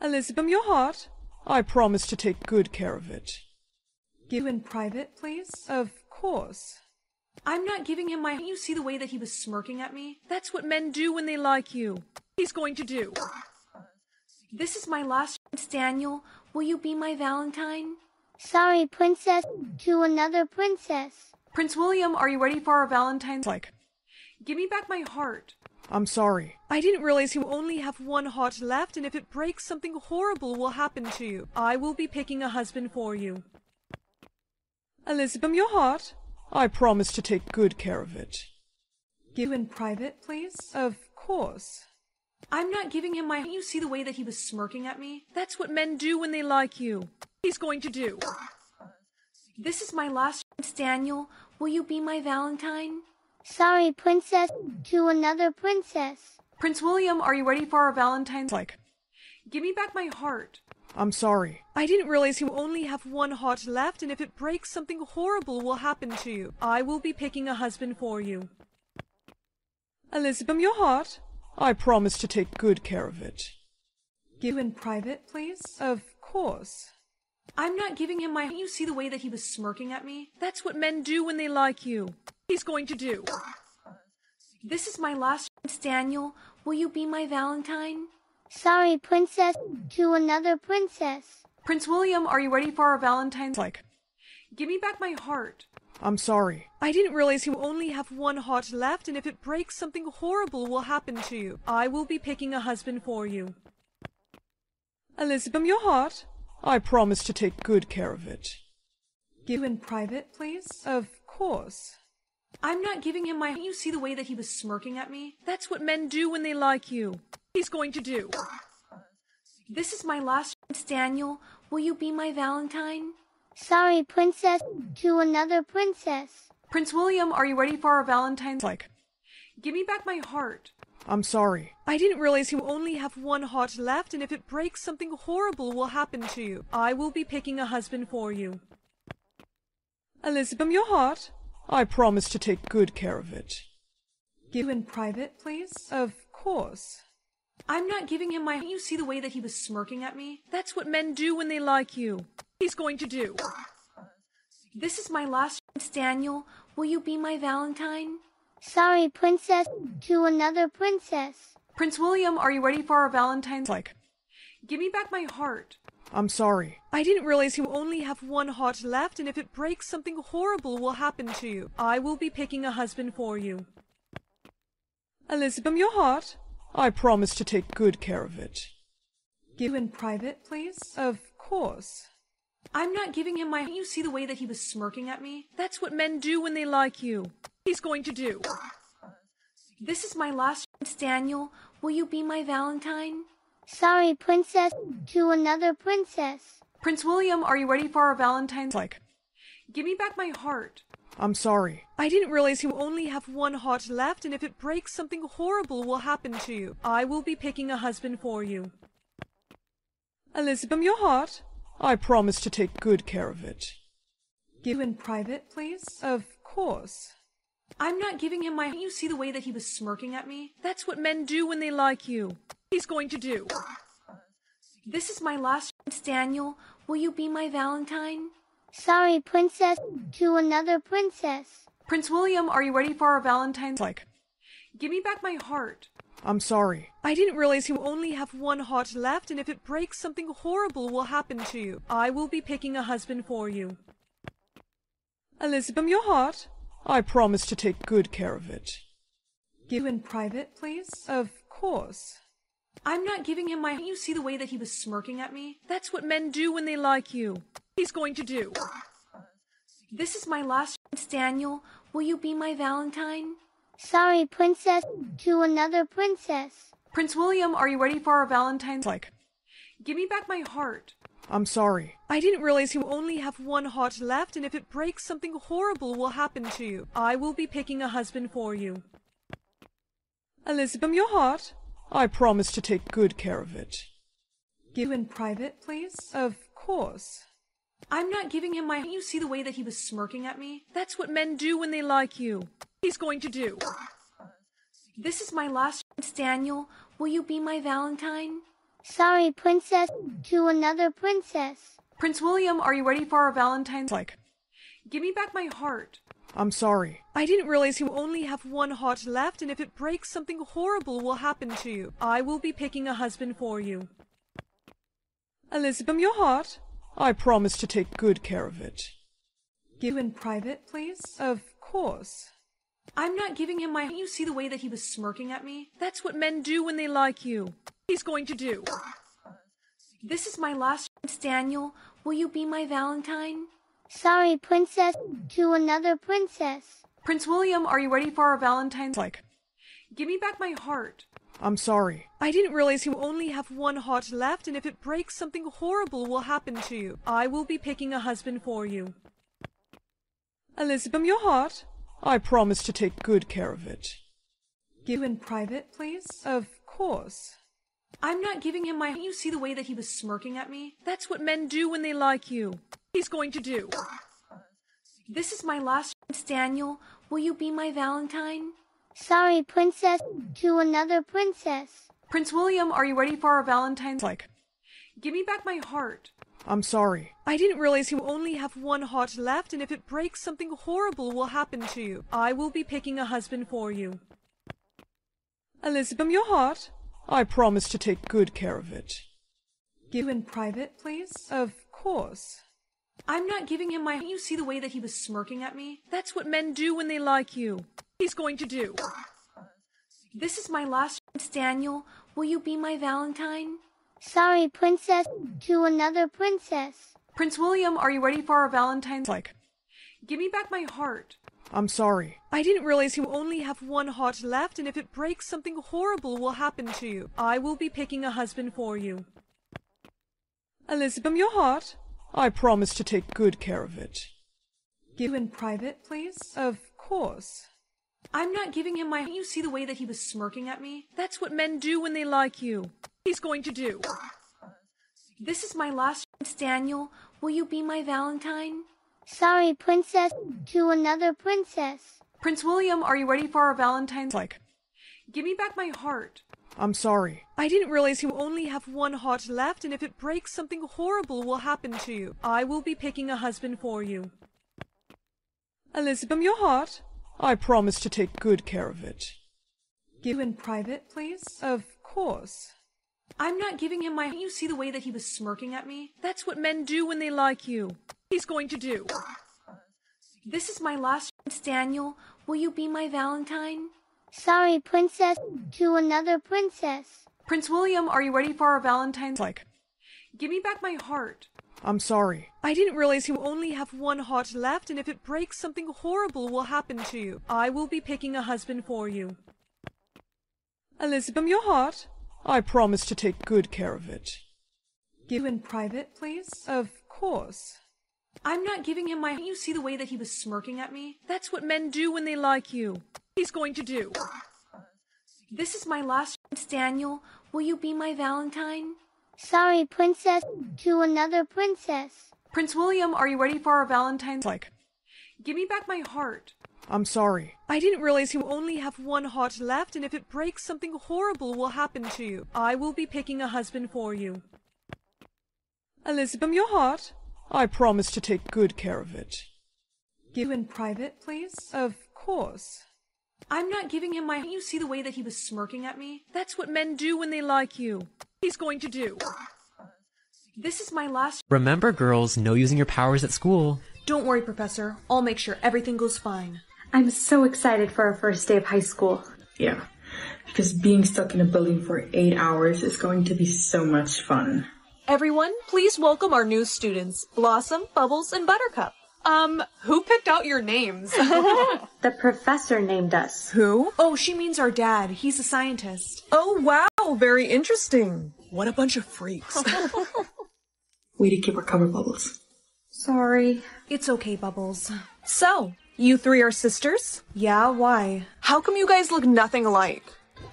Elizabeth, your heart? I promise to take good care of it. Give in private, please? Of course. I'm not giving him my... You see the way that he was smirking at me? That's what men do when they like you. He's going to do. This is my last... Daniel, will you be my Valentine? Sorry, princess, to another princess. Prince William, are you ready for our Valentine's... Like. Give me back my heart. I'm sorry. I didn't realize you only have one heart left, and if it breaks, something horrible will happen to you. I will be picking a husband for you. Elizabeth, your heart? I promise to take good care of it. Give in private, please? Of course. I'm not giving him my... You see the way that he was smirking at me? That's what men do when they like you. He's going to do. This is my last... Daniel, will you be my Valentine? Sorry, princess, to another princess. Prince William, are you ready for our Valentine's... Like. Give me back my heart. I'm sorry. I didn't realize you only have one heart left, and if it breaks, something horrible will happen to you. I will be picking a husband for you. Elizabeth, your heart? I promise to take good care of it. Give in private, please? Of course. I'm not giving him my... You see the way that he was smirking at me? That's what men do when they like you. He's going to do. This is my last... Daniel, will you be my Valentine? Sorry, princess, to another princess. Prince William, are you ready for our Valentine's... Like. Give me back my heart. I'm sorry. I didn't realize you only have one heart left, and if it breaks, something horrible will happen to you. I will be picking a husband for you. Elizabeth, your heart? I promise to take good care of it. Give in private, please? Of course. I'm not giving him my... You see the way that he was smirking at me? That's what men do when they like you. He's going to do. This is my last... Daniel, will you be my Valentine? Sorry, princess, to another princess. Prince William, are you ready for our Valentine's... Like. Give me back my heart. I'm sorry. I didn't realize you only have one heart left, and if it breaks, something horrible will happen to you. I will be picking a husband for you. Elizabeth, your heart? I promise to take good care of it. Give in private, please? Of course. I'm not giving him my... You see the way that he was smirking at me? That's what men do when they like you. He's going to do. This is my last... Daniel, will you be my Valentine? Sorry, princess, to another princess. Prince William, are you ready for our Valentine's? Like, give me back my heart. I'm sorry. I didn't realize you only have one heart left, and if it breaks, something horrible will happen to you. I will be picking a husband for you. Elizabeth, your heart. I promise to take good care of it. Give in private, please? Of course. I'm not giving him my... Can't you see the way that he was smirking at me? That's what men do when they like you. He's going to do. This is my last... Prince Daniel, will you be my Valentine? Sorry, princess, to another princess. Prince William, are you ready for our Valentine's? Like, give me back my heart. I'm sorry. I didn't realize you only have one heart left, and if it breaks, something horrible will happen to you. I will be picking a husband for you. Elizabeth, your heart. I promise to take good care of it. Give in private, please? Of course. I'm not giving him my... Can't you see the way that he was smirking at me? That's what men do when they like you. He's going to do. This is my last... Prince Daniel, will you be my Valentine? Sorry, princess, to another princess. Prince William, are you ready for our Valentine's? Like, give me back my heart. I'm sorry. I didn't realize you only have one heart left, and if it breaks, something horrible will happen to you. I will be picking a husband for you. Elizabeth, your heart. I promise to take good care of it. Give in private, please? Of course. I'm not giving him my... Can't you see the way that he was smirking at me? That's what men do when they like you. He's going to do. This is my last... Prince Daniel, will you be my Valentine? Sorry, princess, to another princess. Prince William, are you ready for our Valentine's? Like, give me back my heart. I'm sorry. I didn't realize you only have one heart left, and if it breaks, something horrible will happen to you. I will be picking a husband for you. Elizabeth, your heart. I promise to take good care of it. Give in private, please? Of course. I'm not giving him my... Can't you see the way that he was smirking at me? That's what men do when they like you. He's going to do. This is my last... Prince Daniel, will you be my Valentine? Sorry, princess, to another princess. Prince William, are you ready for our Valentine's? Like, give me back my heart. I'm sorry. I didn't realize you only have one heart left, and if it breaks, something horrible will happen to you. I will be picking a husband for you. Elizabeth, your heart. I promise to take good care of it. Give in private, please? Of course. I'm not giving him my... Can't you see the way that he was smirking at me? That's what men do when they like you. He's going to do. This is my last... Prince Daniel, will you be my Valentine? Sorry, princess, to another princess. Prince William, are you ready for our Valentine's? Like, give me back my heart. I'm sorry. I didn't realize you only have one heart left, and if it breaks, something horrible will happen to you. I will be picking a husband for you. Elizabeth, your heart. I promise to take good care of it. Give in private, please? Of course. I'm not giving him my... Can't you see the way that he was smirking at me? That's what men do when they like you. He's going to do. This is my last... Prince Daniel, will you be my Valentine? Sorry, princess, to another princess. Prince William, are you ready for our Valentine's? Like, give me back my heart. I'm sorry. I didn't realize you only have one heart left, and if it breaks, something horrible will happen to you. I will be picking a husband for you. Elizabeth, your heart. I promise to take good care of it. Give in private, please? Of course. I'm not giving him my... Can't you see the way that he was smirking at me? That's what men do when they like you. He's going to do. This is my last... Prince Daniel, will you be my Valentine? Sorry, princess, to another princess. Prince William, are you ready for our Valentine's? Like, give me back my heart. I'm sorry. I didn't realize you only have one heart left, and if it breaks, something horrible will happen to you. I will be picking a husband for you. Elizabeth, your heart. I promise to take good care of it. Give in private, please? Of course. I'm not giving him my... Can't you see the way that he was smirking at me? That's what men do when they like you. He's going to do. This is my last... Prince Daniel, will you be my Valentine? Sorry, princess, to another princess. Prince William, are you ready for our Valentine's? Like, give me back my heart. I'm sorry. I didn't realize you only have one heart left, and if it breaks, something horrible will happen to you. I will be picking a husband for you. Elizabeth, your heart. I promise to take good care of it. Give in private, please? Of course. I'm not giving him my... You see the way that he was smirking at me? That's what men do when they like you. He's going to do. This is my last... Prince Daniel, will you be my Valentine? Sorry, princess, to another princess. Prince William, are you ready for our Valentine's... Like... Give me back my heart. I'm sorry. I didn't realize you only have one heart left, and if it breaks, something horrible will happen to you. I will be picking a husband for you. Elizabeth, your heart? I promise to take good care of it. Give in private, please? Of course. I'm not giving him my... You see the way that he was smirking at me? That's what men do when they like you. He's going to do. This is my last... Prince Daniel, will you be my Valentine? Sorry, princess, to another princess. Prince William, are you ready for our Valentine's... Like... Give me back my heart. I'm sorry. I didn't realize you only have one heart left, and if it breaks, something horrible will happen to you. I will be picking a husband for you. Elizabeth, your heart? I promise to take good care of it. Give in private, please? Of course. I'm not giving him my... You see the way that he was smirking at me? That's what men do when they like you. He's going to do. This is my last... Remember, girls, no using your powers at school. Don't worry, Professor. I'll make sure everything goes fine. I'm so excited for our first day of high school. Yeah, because being stuck in a building for eight hours is going to be so much fun. Everyone, please welcome our new students, Blossom, Bubbles, and Buttercup. Um, who picked out your names? The professor named us. Who? Oh, she means our dad. He's a scientist. Oh, wow, very interesting. What a bunch of freaks. Way to keep her cover, Bubbles. Sorry. It's okay, Bubbles. So, you three are sisters? Yeah, why? How come you guys look nothing alike?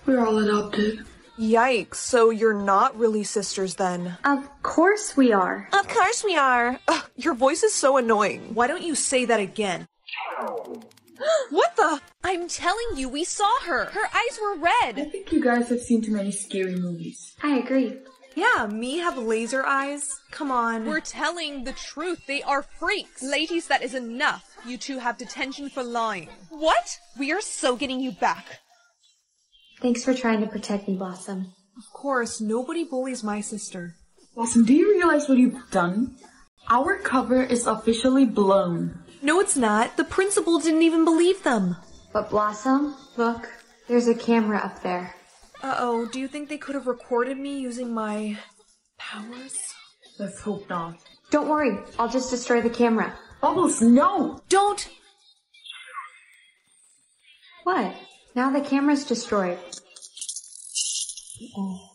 We're all adopted. Yikes, so you're not really sisters then? Of course we are. Of course we are. Ugh, your voice is so annoying. Why don't you say that again? What the? I'm telling you, we saw her. Her eyes were red. I think you guys have seen too many scary movies. I agree. Yeah, me have laser eyes. Come on. We're telling the truth. They are freaks. Ladies, that is enough. You two have detention for lying. What? We are so getting you back. Thanks for trying to protect me, Blossom. Of course, nobody bullies my sister. Blossom, do you realize what you've done? Our cover is officially blown. No, it's not. The principal didn't even believe them. But Blossom, look, there's a camera up there. Uh-oh, do you think they could have recorded me using my powers? Let's hope not. Don't worry, I'll just destroy the camera. Bubbles, no! Don't! What? Now the camera's destroyed. Oh.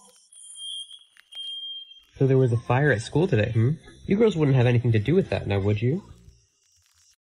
So there was a fire at school today, hmm? You girls wouldn't have anything to do with that now, would you?